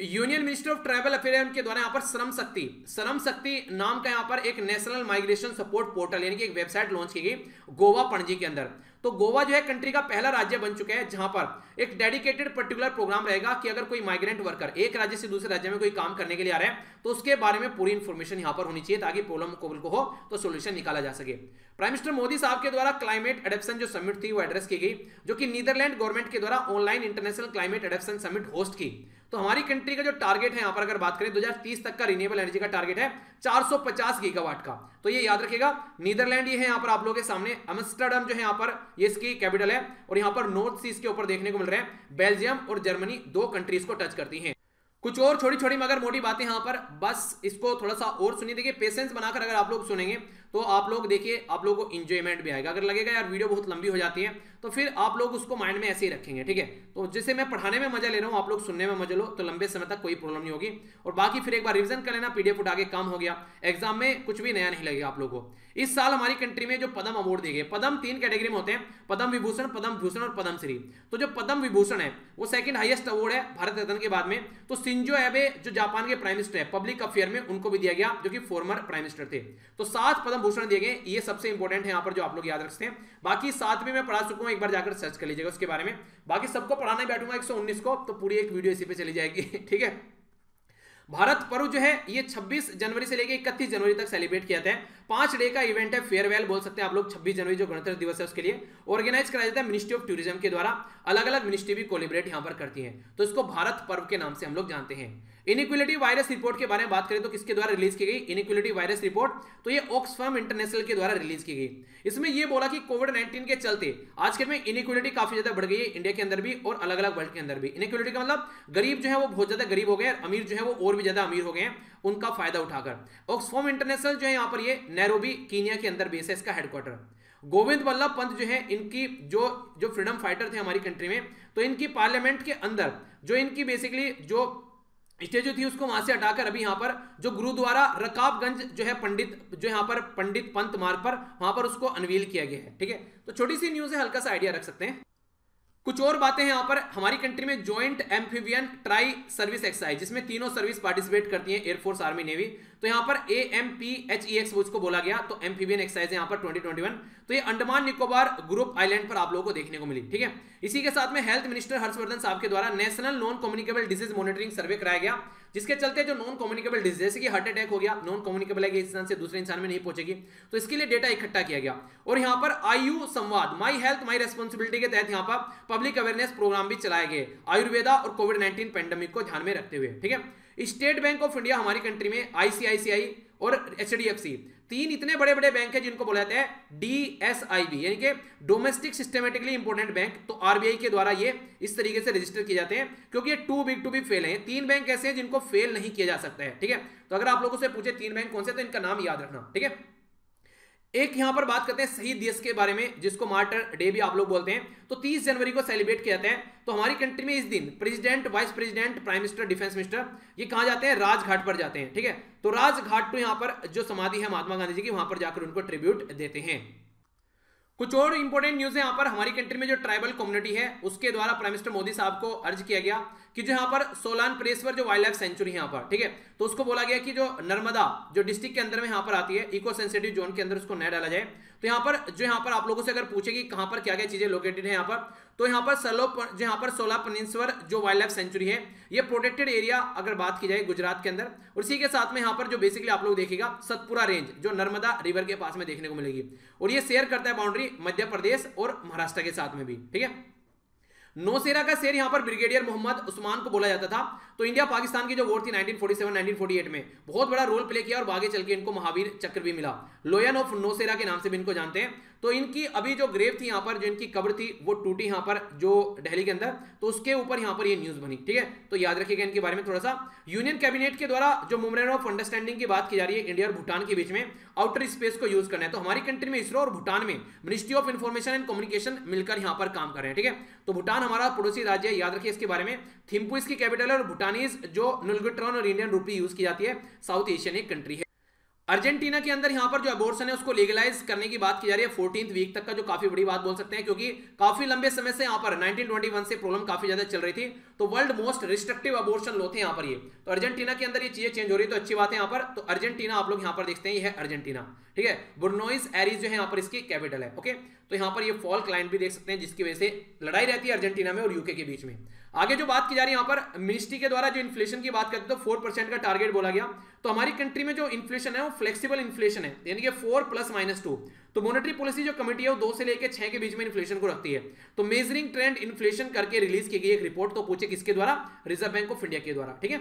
Union minister of tribal affair उनके द्वारा यहाँ पर श्रम शक्ति श्रम शक्ति नाम का यहाँ पर एक नेशनल माइग्रेशन सपोर्ट पोर्टल यानी कि एक वेबसाइट लॉन्च की गई गोवा पणजी के अंदर। तो गोवा जो है कंट्री का पहला राज्य बन चुका है जहां पर एक डेडिकेटेड पर्टिकुलर प्रोग्राम रहेगा कि अगर कोई माइग्रेंट वर्कर एक राज्य से दूसरे राज्य में कोई काम करने के लिए आ रहा है तो उसके बारे में पूरी इंफॉर्मेशन यहां पर होनी चाहिए ताकि प्रॉब्लम को हो तो सोल्यूशन निकाला जा सके। प्राइम मिनिस्टर मोदी साहब के द्वारा क्लाइमेट एडेप्शन जो समिट थी वो एड्रेस की गई, जो कि नीदरलैंड गवर्नमेंट के द्वारा online international climate adaptation summit host की। तो हमारी कंट्री का जो टारगेट है यहाँ पर अगर बात करें दो हज़ार तीस तक का रिन्यूएबल एनर्जी का टारगेट है चार सौ पचास गीगावाट का। तो ये याद रखिएगा, नीदरलैंड ये है यहाँ पर आप लोगों के सामने, एम्स्टर्डम जो है यहाँ पर ये इसकी कैपिटल है और यहाँ पर नॉर्थ सीज के ऊपर देखने को मिल रहा है। बेल्जियम और जर्मनी दो कंट्रीज को टच करती हैं। कुछ और छोटी छोटी मगर मोटी बातें यहाँ पर, बस इसको थोड़ा सा और सुनिए, देखिए पेशेंस बनाकर अगर आप लोग सुनेंगे तो आप लोग देखिए आप लोगों को इंजॉयमेंट भी आएगा। अगर लगेगा यार वीडियो बहुत लंबी हो जाती है तो फिर आप लोग उसको माइंड में ऐसे ही रखेंगे। ठीक है, तो जैसे मैं पढ़ाने में मजा ले रहा हूँ आप लोग सुनने में मजा लो तो लंबे समय तक कोई प्रॉब्लम नहीं होगी। और बाकी फिर एक बार रिविजन कर लेना, पीडीएफ उठा के काम हो गया, एग्जाम में कुछ भी नया नहीं लगेगा आप लोग को। इस साल हमारी कंट्री में जो पद्म अवार्ड दिए गए, पद्म तीन कैटेगरी में होते हैं, पद्म विभूषण, पद्म भूषण और पद्मश्री। तो जो पद्म विभूषण है वो सेकंड हाईएस्ट अवार्ड है भारत रत्न के बाद में। तो शिंजो एबे जो जापान के प्राइम मिनिस्टर है पब्लिक अफेयर में, उनको भी दिया गया जो कि फॉर्मर प्राइम मिनिस्टर थे। तो सात पद्म भूषण दिए गए, ये सबसे इंपॉर्टेंट है यहाँ पर जो आप लोग याद रखते हैं। बाकी सात भी मैं पढ़ा चुका हूँ, एक बार जाकर सर्च कर लीजिएगा उसके बारे में। बाकी सबको पढ़ाने बैठूंगा एक सौ उन्नीस को तो पूरी एक वीडियो इसी पे चली जाएगी। ठीक है, भारत पर्व जो है ये छब्बीस जनवरी से लेकर इकतीस जनवरी तक सेलिब्रेट किया जाता है। पांच डे का इवेंट है, फेयरवेल बोल सकते हैं आप लोग। छब्बीस जनवरी जो गणतंत्र दिवस है उसके लिए ऑर्गेनाइज कराया जाता है मिनिस्ट्री ऑफ टूरिज्म के द्वारा, अलग अलग मिनिस्ट्री भी कोलिब्रेट यहाँ पर करती है। तो इसको भारत पर्व के नाम से हम लोग जानते हैं। इनइक्वलिटी वायरस रिपोर्ट के बारे में बात करें तो किसके द्वारा रिलीज की गई इनइक्वलिटी वायरस रिपोर्ट, तो ये ऑक्सफैम इंटरनेशनल के द्वारा रिलीज की गई। इसमें यह बोला कि कोविड नाइन्टीन के चलते आजकल में इनइक्वलिटी काफी ज्यादा बढ़ गई है इंडिया के अंदर भी और अलग अलग वर्ल्ड के अंदर भी। इनइक्वलिटी का मतलब गरीब जो है वो बहुत ज्यादा गरीब हो गए, अमीर जो है वो और भी ज्यादा अमीर हो गए हैं उनका फायदा उठाकर। ऑक्सफैम इंटरनेशनल जो है यहाँ पर ये नैरोबी कीनिया के अंदर बेस है, इसका हेडक्वार्टर। गोविंद वल्लभ पंत जो है इनकी जो जो फ्रीडम फाइटर थे हमारी कंट्री में, तो इनकी पार्लियामेंट के अंदर जो इनकी बेसिकली जो स्टेच्यू थी उसको वहां से हटाकर अभी यहाँ पर जो गुरुद्वारा रकाबगंज जो है पंडित जो यहाँ पर पंडित पंत मार्ग पर वहां पर उसको अनवील किया गया है। ठीक है, तो छोटी सी न्यूज है, हल्का सा आइडिया रख सकते हैं। कुछ और बातें हैं यहाँ पर हमारी कंट्री में, joint amphibian tri service exercise जिसमें तीनों सर्विस पार्टिसिपेट करती हैं, एयरफोर्स, आर्मी, नेवी। तो यहाँ पर A M P H E X उसको बोला गया, तो एम्फीबियन एक्सरसाइज यहाँ पर ट्वेंटी ट्वेंटी वन। तो ये अंडमान निकोबार ग्रुप आइलैंड पर आप लोगों को देखने को मिली। ठीक है, इसी के साथ में हेल्थ मिनिस्टर हर्षवर्धन साहब के द्वारा national non communicable disease monitoring survey कराया गया, जिसके चलते जो नॉन कम्युनिकेबल डिजीज जैसे कि हार्ट अटैक हो गया नॉन कम्युनिकेबल है कि इंसान से दूसरे इंसान में नहीं पहुंचेगी, तो इसके लिए डेटा इकट्ठा किया गया। और यहाँ पर आयु संवाद माई हेल्थ माई रेस्पॉन्सिबिलिटी के तहत यहाँ पर पब्लिक अवेयरनेस प्रोग्राम भी चलाए गए आयुर्वेदा और कोविड नाइन्टीन पेंडेमिक को ध्यान में रखते हुए। ठीक है, स्टेट बैंक ऑफ इंडिया हमारी कंट्री में, आईसीआईसीआई और एचडीएफसी तीन इतने बड़े बड़े बैंक हैं जिनको बोला जाता है डी एस आई बी यानी कि डोमेस्टिक सिस्टमेटिकली इंपोर्टेंट बैंक। तो आरबीआई के द्वारा ये इस तरीके से रजिस्टर किए जाते हैं क्योंकि ये too big to be fail हैं। तीन बैंक ऐसे हैं जिनको फेल नहीं किया जा सकता है। ठीक है, तो अगर आप लोगों से पूछे तीन बैंक कौन से तो इनका नाम याद रखना। ठीक है, एक यहां पर बात करते हैं शहीद दिवस के बारे में जिसको मार्टर डे भी आप लोग बोलते हैं। तो तीस जनवरी को सेलिब्रेट किया जाता है। तो हमारी कंट्री में इस दिन president, vice president, prime minister, defence minister ये कहां जाते हैं, राजघाट पर जाते हैं। ठीक है, तो राजघाट तो यहां पर जो समाधि है महात्मा गांधी जी की वहां पर जाकर उनको ट्रिब्यूट देते हैं। कुछ और इंपॉर्टेंट न्यूज है यहाँ पर हमारी कंट्री में जो ट्राइबल कम्युनिटी है उसके द्वारा प्राइम मिनिस्टर मोदी साहब को अर्ज किया गया कि जो यहाँ पर सोलान परेश्वर जो वाइल्ड लाइफ सेंचुरी है यहाँ पर, ठीक है, तो उसको बोला गया कि जो नर्मदा जो डिस्ट्रिक्ट के अंदर में यहाँ पर आती है इको सेंसिटिव जोन के अंदर उसको न डाला जाए। तो यहाँ पर जो यहाँ पर आप लोगों से अगर पूछे कि कहाँ पर क्या क्या चीजें लोकेटेड है यहाँ पर, तो यहाँ पर सलो जो यहाँ पर सोला पनिश्वर जो वाइल्ड लाइफ सेंचुरी है ये प्रोटेक्टेड एरिया अगर बात की जाए गुजरात के अंदर, और इसी के साथ में यहाँ पर जो बेसिकली आप लोग देखिएगा सतपुरा रेंज जो नर्मदा रिवर के पास में देखने को मिलेगी, और ये शेयर करता है बाउंड्री मध्य प्रदेश और महाराष्ट्र के साथ में भी। ठीक है, नौसेना का शेर यहाँ पर ब्रिगेडियर मोहम्मद उस्मान को बोला जाता था। तो इंडिया पाकिस्तान की जो वॉर थी nineteen forty seven nineteen forty eight में बहुत बड़ा रोल प्ले किया और आगे चल के इनको महावीर चक्र भी मिला, लोयन ऑफ नौसेना के नाम से भी इनको जानते हैं। तो इनकी अभी जो ग्रेव थी यहाँ पर, जो इनकी कब्र थी वो टूटी यहाँ पर जो दिल्ली के अंदर, तो उसके ऊपर यहाँ पर ये न्यूज बनी। ठीक है, तो याद रखिएगा इनके बारे में थोड़ा सा। यूनियन कैबिनेट के द्वारा जो मेमोरेंडम ऑफ अंडरस्टैंडिंग की बात की जा रही है इंडिया और भूटान के बीच में आउटर स्पेस को यूज करना है। तो हमारी कंट्री में इसरो और भूटान में ministry of information and communication मिलकर यहाँ पर काम कर रहे हैं। ठीक है, तो भूटान हमारा पड़ोसी राज्य है, याद रखिए इसके बारे में। थिम्पू इसकी कैपिटल है और भूटानीज जो नुलगुट्रॉन और इंडियन रूपी यूज की जाती है। साउथ एशियन एक कंट्री है। अर्जेंटीना के अंदर यहाँ पर जो अबॉर्शन है उसको लीगलाइज करने की बात की जा रही है फोर्टीन्थ वीक तक का, जो काफी बड़ी बात बोल सकते हैं क्योंकि काफी लंबे समय से यहाँ पर नाइनटीन ट्वेंटी वन से प्रॉब्लम काफी ज्यादा चल रही थी। तो world most restrictive abortion law थे यहाँ पर ये। तो अर्जेंटीना के अंदर ये चीजें चेंज हो रही है तो अच्छी बात है यहाँ पर। तो अर्जेंटीना आप लोग यहाँ पर देखते हैं, ये है अर्जेंटीना। ठीक है, बुनोस आयर्स जो है यहाँ पर इसकी कैपिटल है। ओके, तो यहाँ पर ये फॉल्क लाइन भी देख सकते हैं जिसकी वजह से लड़ाई रहती है अर्जेंटीना में और यूके के बीच में। आगे जो बात की जा रही है यहाँ पर मिनिस्ट्री के द्वारा जो इन्फ्लेशन की बात करते हैं तो फोर परसेंट का टारगेट बोला गया। तो हमारी कंट्री में जो इन्फ्लेशन है वो फ्लेक्सिबल इन्फ्लेशन है, यानी कि फोर प्लस माइनस टू। तो मॉनेटरी पॉलिसी जो कमेटी है वो दो से लेकर छह के बीच में इन्फ्लेशन को रखती है। तो मेजरिंग ट्रेंड इन्फ्लेशन करके रिलीज की गई एक रिपोर्ट, तो पूछे किसके द्वारा, रिजर्व बैंक ऑफ इंडिया के द्वारा। ठीक है,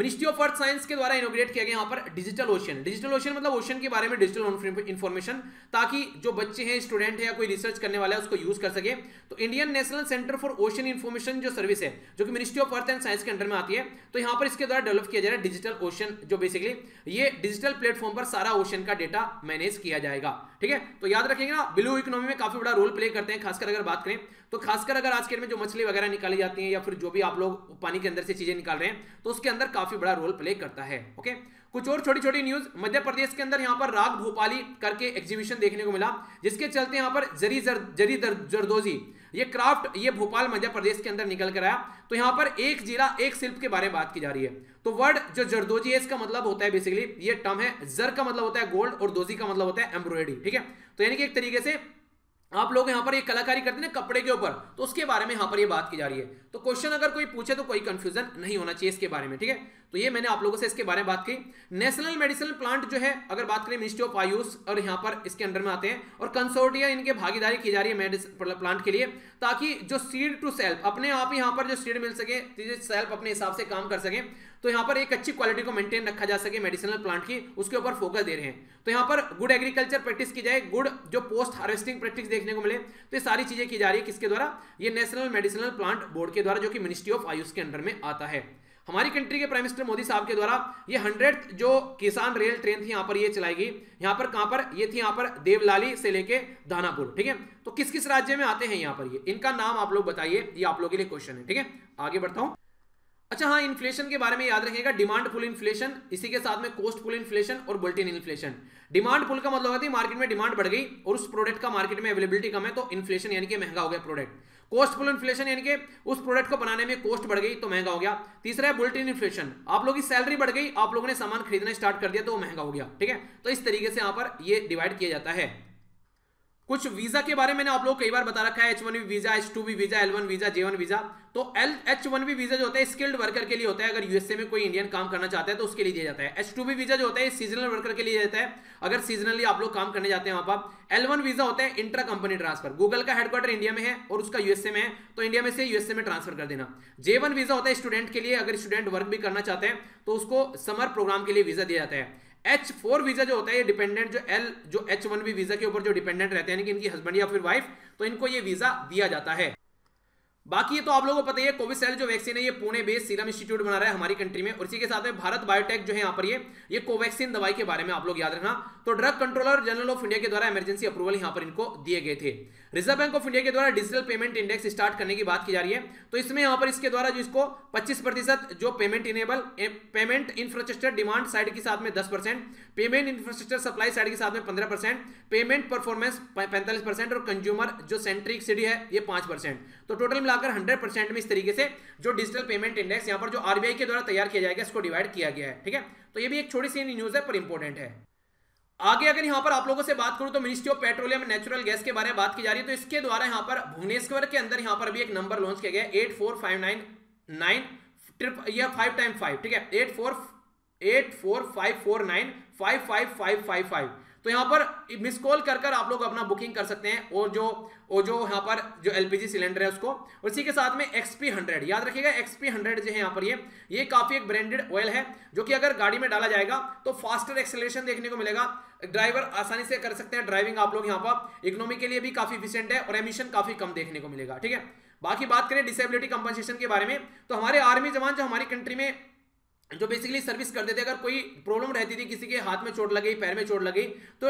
मिनिस्ट्री ऑफ अर्थ साइंस के द्वारा इनोग्रेट किया गया यहाँ पर डिजिटल ओशन। डिजिटल ओशन मतलब ओशन के बारे में डिजिटल इन्फॉर्मेशन, ताकि जो बच्चे हैं, स्टूडेंट है या कोई रिसर्च करने वाला है उसको यूज कर सके। तो Indian national centre for ocean information जो सर्विस है जो कि ministry of earth and science के अंडर में आती है, तो यहाँ पर इसके द्वारा डेवलप किया जा रहा है डिजिटल ओशन, जो बेसिकली ये डिजिटल प्लेटफॉर्म पर सारा ओशन का डेटा मैनेज किया जाएगा। ठीक है, तो याद रखेंगे ना ब्लू इकोनॉमी में काफी बड़ा रोल प्ले करते हैं। खासकर अगर बात करें तो खासकर अगर आज के डेट में जो मछली वगैरह निकाली जाती है या फिर जो भी आप लोग पानी के अंदर से चीजें निकाल रहे हैं तो उसके अंदर काफी बड़ा रोल प्ले करता है। ओके, कुछ और छोटी छोटी न्यूज। मध्य प्रदेश के अंदर यहाँ पर राग भोपाली करके एग्जीबिशन देखने को मिला जिसके चलते यहाँ पर जरी जर, जरी दर, जरदोजी ये क्राफ्ट ये भोपाल मध्य प्रदेश के अंदर निकल कर आया। तो यहाँ पर एक जिला एक शिल्प के बारे में बात की जा रही है। तो वर्ड जो जरदोजी है इसका मतलब होता है बेसिकली ये टर्म है, जर का मतलब होता है गोल्ड और दोजी का मतलब होता है एम्ब्रॉयडरी। ठीक है, तो यानी कि एक तरीके से आप लोग यहाँ पर ये कलाकारी करते हैं ना कपड़े के ऊपर, तो उसके बारे में यहाँ पर ये बात की जा रही है। तो क्वेश्चन अगर कोई पूछे तो कोई कंफ्यूजन नहीं होना चाहिए इसके बारे में। ठीक है, तो ये मैंने आप लोगों से इसके बारे में बात की। नेशनल मेडिसिनल प्लांट जो है अगर बात करें मिनिस्ट्री ऑफ आयुष और यहाँ पर इसके अंडर में आते हैं और कंसोर्टिया इनके भागीदारी की जा रही है मेडिसिन प्लांट के लिए, ताकि जो सीड टू सेल्फ अपने आप यहाँ पर जो सीड मिल सके, सेल्फ अपने हिसाब से काम कर सके। तो यहाँ पर एक अच्छी क्वालिटी को मेंटेन रखा जा सके मेडिसिनल प्लांट की, उसके ऊपर फोकस दे रहे हैं। तो यहाँ पर गुड एग्रीकल्चर प्रैक्टिस की जाए, गुड जो पोस्ट हार्वेस्टिंग प्रैक्टिस देखने को मिले, तो ये सारी चीजें की जा रही है किसके द्वारा, ये नेशनल मेडिसिनल प्लांट बोर्ड के द्वारा जो कि मिनिस्ट्री ऑफ आयुष के अंडर में आता है। हमारी कंट्री के प्राइम मिनिस्टर मोदी साहब के द्वारा ये हंड्रेड जो किसान रेल ट्रेन थी यहाँ पर ये चलाई गई। यहाँ पर कहाँ पर ये थी, यहाँ पर देवलाली से लेके दानापुर। ठीक है, तो किस किस राज्य में आते हैं यहाँ पर ये, इनका नाम आप लोग बताइए, ये आप लोगों के लिए क्वेश्चन है। ठीक है, आगे बढ़ता हूँ। अच्छा हाँ, इन्फ्लेशन के बारे में याद रखिएगा, डिमांड पुल इन्फ्लेशन, इसी के साथ में कॉस्ट पुल इन्फ्लेशन और बुलेटिन इन्फ्लेशन। डिमांड पुल का मतलब होता है मार्केट में डिमांड बढ़ गई और उस प्रोडक्ट का मार्केट में अवेलेबिलिटी कम है तो इन्फ्लेशन यानी कि महंगा हो गया प्रोडक्ट। कॉस्ट पुल इन्फ्लेशन यानी कि उस प्रोडक्ट को बनाने में कॉस्ट बढ़ गई तो महंगा हो गया। तीसरा है बुलेटिन इन्फ्लेशन, आप लोगों की सैलरी बढ़ गई, आप लोगों ने सामान खरीदना स्टार्ट कर दिया तो महंगा हो गया। ठीक है, तो इस तरीके से यहाँ पर ये डिवाइड किया जाता है। कुछ वीजा के बारे में मैंने आप लोग कई बार बता रखा है, H one B visa, H two B visa, L one visa, J one visa. तो L H one B visa जो होता है स्किल्ड वर्कर के लिए होता है, अगर यूएसए में कोई इंडियन काम करना चाहता है तो उसके लिए दिया जाता है। एच टू बी वीजा जो होता है सीजनल वर्कर के लिए जाता है, अगर सीजनली आप लोग काम करने जाते हैं वहां पर। एल वन वीजा होता है इंट्रा कंपनी ट्रांसफर, गूगल का हेडक्वार्टर इंडिया में है और उसका यूएसए में है तो इंडिया में से यूएसए में ट्रांसफर कर देना। जे वन वीजा होता है स्टूडेंट के लिए, अगर स्टूडेंट वर्क भी करना चाहते हैं तो उसको समर प्रोग्राम के लिए वीजा दिया जाता है। एच फोर वीजा जो होता है ये डिपेंडेंट जो एल जो एच वन बी वीजा के ऊपर जो डिपेंडेंट रहते हैं यानी कि इनकी हस्बैंड या फिर वाइफ, तो इनको ये वीजा दिया जाता है। बाकी ये तो आप लोगों को पता ही है, कोविशील्ड जो वैक्सीन है ये पुणे बेस्ड सीरम इंस्टीट्यूट बना रहा है हमारी कंट्री में, और इसी के साथ में भारत बायोटेक जो है यहाँ पर ये ये कोवैक्सीन दवाई के बारे में आप लोग याद रखना। तो drug controller general of India के द्वारा इमरजेंसी अप्रूवल यहाँ पर इनको दिए गए थे। रिजर्व बैंक ऑफ इंडिया के द्वारा डिजिटल पेमेंट इंडेक्स स्टार्ट करने की बात की जा रही है, तो इसमें यहाँ पर इसके द्वारा जो इसको पच्चीस प्रतिशत जो payment enable payment infrastructure demand side के साथ में दस percent, payment infrastructure supply side के साथ में पंद्रह परसेंट, पेमेंट परफॉर्मेंस पैंतालीस परसेंट और कंज्यूमर जो सेंट्रिक सिटी है ये पांच परसेंट। तो टोटल मिलाकर सौ परसेंट में इस तरीके से जो डिजिटल पेमेंट इंडेक्स यहाँ पर जो आरबीआई के द्वारा तैयार किया जाएगा इसको डिवाइड किया गया है। ठीक है, तो ये भी एक छोटी सी न्यूज है पर इंपॉर्टेंट है। आगे अगर यहाँ पर आप लोगों से बात करूँ तो ministry of petroleum and natural gas के बारे में बात की जा रही है, तो इसके द्वारा यहाँ पर भुवनेश्वर के अंदर यहाँ पर भी एक नंबर लॉन्च किया गया eight four five nine nine trip या फाइव टाइम फाइव ठीक है eight four eight four five four nine five five five five five तो यहाँ पर मिस कॉल कर कर आप लोग अपना बुकिंग कर सकते हैं और जो और जो यहाँ पर जो एलपीजी सिलेंडर है उसको, और इसी के साथ में एक्सपी हंड्रेड याद रखिएगा। एक्सपी हंड्रेड जो है यहाँ पर ये ये काफ़ी एक ब्रांडेड ऑयल है जो कि अगर गाड़ी में डाला जाएगा तो फास्टर एक्सेलरेशन देखने को मिलेगा, ड्राइवर आसानी से कर सकते हैं ड्राइविंग आप लोग यहाँ पर, इकोनॉमी के लिए भी काफ़ी इफिशियंट है और एमिशन काफ़ी कम देखने को मिलेगा। ठीक है, बाकी बात करें डिसेबिलिटी कंपनसेशन के बारे में तो हमारे आर्मी जवान जो हमारी कंट्री में जो बेसिकली सर्विस करते थे, अगर कोई प्रॉब्लम रहती थी, किसी के हाथ में चोट लगी, पैर में चोट लगी, तो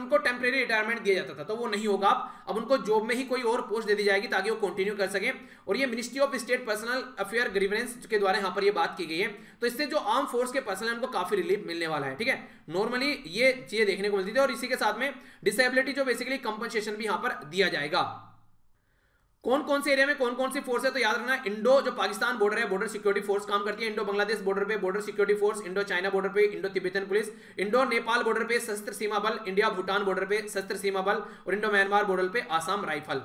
उनको टेम्परेरी रिटायरमेंट दिया जाता था, तो वो नहीं होगा अब अब उनको जॉब में ही कोई और पोस्ट दे दी जाएगी ताकि वो कंटिन्यू कर सकें। और ये ministry of state personal affair grievance के द्वारा यहाँ पर ये बात की गई है, तो इससे जो आर्म फोर्स के पर्सन है उनको काफी रिलीफ मिलने वाला है। ठीक है, नॉर्मली ये चीजें देखने को मिलती थी और इसी के साथ में डिसेबिलिटी जो बेसिकली कंपनसेशन भी यहाँ पर दिया जाएगा। कौन कौन से एरिया में कौन कौन सी फोर्स है तो याद रखना, इंडो जो पाकिस्तान बॉर्डर है बॉर्डर सिक्योरिटी फोर्स काम करती है, इंडो बांग्लादेश बॉर्डर पे border security force, Indo China border पे Indo Tibetan police, Indo Nepal border पे सशस्त्र सीमा बल, इंडिया भूटान बॉर्डर पे सशस्त्र सीमा बल और इंडो म्यांमार बॉर्डर पे आसाम राइफल।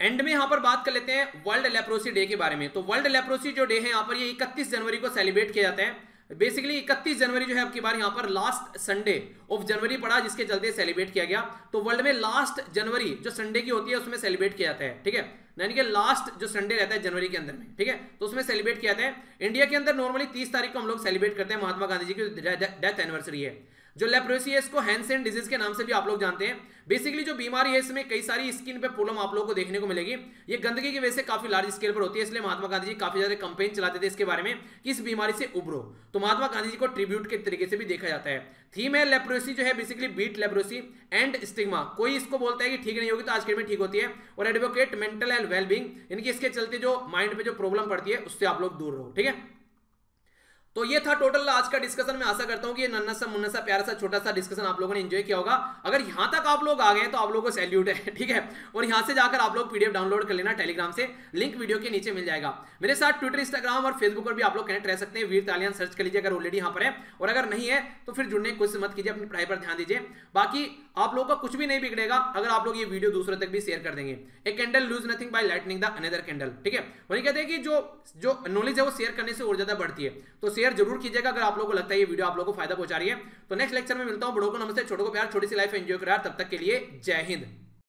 एंड में यहाँ पर बात कर लेते हैं वर्ल्ड लेप्रोसी डे के बारे में। तो वर्ल्ड लेप्रोसी जो डे है यहाँ पर ये इकतीस जनवरी को सेलिब्रेट किया जाता है। बेसिकली इकतीस जनवरी जो है आपकी बार यहाँ पर लास्ट संडे ऑफ जनवरी पड़ा जिसके चलते सेलिब्रेट किया गया। तो वर्ल्ड में लास्ट जनवरी जो संडे की होती है उसमें सेलिब्रेट किया जाता है। ठीक है, यानी कि लास्ट जो संडे रहता है जनवरी के अंदर में, ठीक है, तो उसमें सेलिब्रेट किया जाता है। इंडिया के अंदर नॉर्मली तीस तारीख को हम लोग सेलिब्रेट करते हैं, महात्मा गांधी जी की डेथ एनिवर्सरी है। जो लेप्रोसी है इसको हैंसेन डिजीज के नाम से भी आप लोग जानते हैं। बेसिकली जो बीमारी है इसमें कई सारी स्किन पे प्रॉब्लम आप लोगों को देखने को मिलेगी, ये गंदगी की वजह से काफी लार्ज स्केल पर होती है, इसलिए महात्मा गांधी जी काफी ज्यादा कैंपेन चलाते थे इसके बारे में कि इस बीमारी से उभरो, तो महात्मा गांधी जी को ट्रिब्यूट के तरीके से भी देखा जाता है। थीम है लेप्रोसी जो है basically beat leprosy and stigma, कोई इसको बोलता है कि ठीक नहीं होगी तो आज के में ठीक होती है, और एडवोकेट मेंटल एंड वेलबींग, इनकी इसके चलते जो माइंड पे जो प्रॉब्लम पड़ती है उससे आप लोग दूर रहो। ठीक है, तो ये था टोटल आज का डिस्कशन। मैं आशा करता हूं कि ये नन्ना सा मुन्ना सा प्यारा सा छोटा सा डिस्कशन आप लोगों ने एंजॉय किया होगा। अगर यहां तक आप लोग आ गए तो आप लोगों को सैल्यूट है। ठीक है, और यहां से जाकर आप लोग पीडीएफ डाउनलोड कर लेना टेलीग्राम से, लिंक वीडियो के नीचे मिल जाएगा। मेरे साथ ट्विटर, इंस्टाग्राम और फेसबुक पर भी आप लोग कनेक्ट रह सकते हैं। वीर तालियान सर्च कर लीजिए अगर ऑलरेडी यहाँ पर है, और अगर नहीं है तो फिर जुड़ने की कोशिश मत कीजिए, अपनी पढ़ाई पर ध्यान दीजिए। बाकी आप लोगों का कुछ भी नहीं बिगड़ेगा अगर आप लोग ये वीडियो दूसरों तक भी शेयर कर देंगे। A candle lose nothing by lightning the another candle. ठीक है, वही कहते हैं कि जो जो नॉलेज है वो शेयर करने से और ज्यादा बढ़ती है, तो जरूर कीजिएगा अगर आप लोगों को लगता है ये वीडियो आप लोगों को फायदा पहुंचा रही है। तो नेक्स्ट लेक्चर में मिलता हूं। बड़ों को नमस्ते, छोटों को प्यार, छोटी सी लाइफ एंजॉय करा। तब तक के लिए जय हिंद।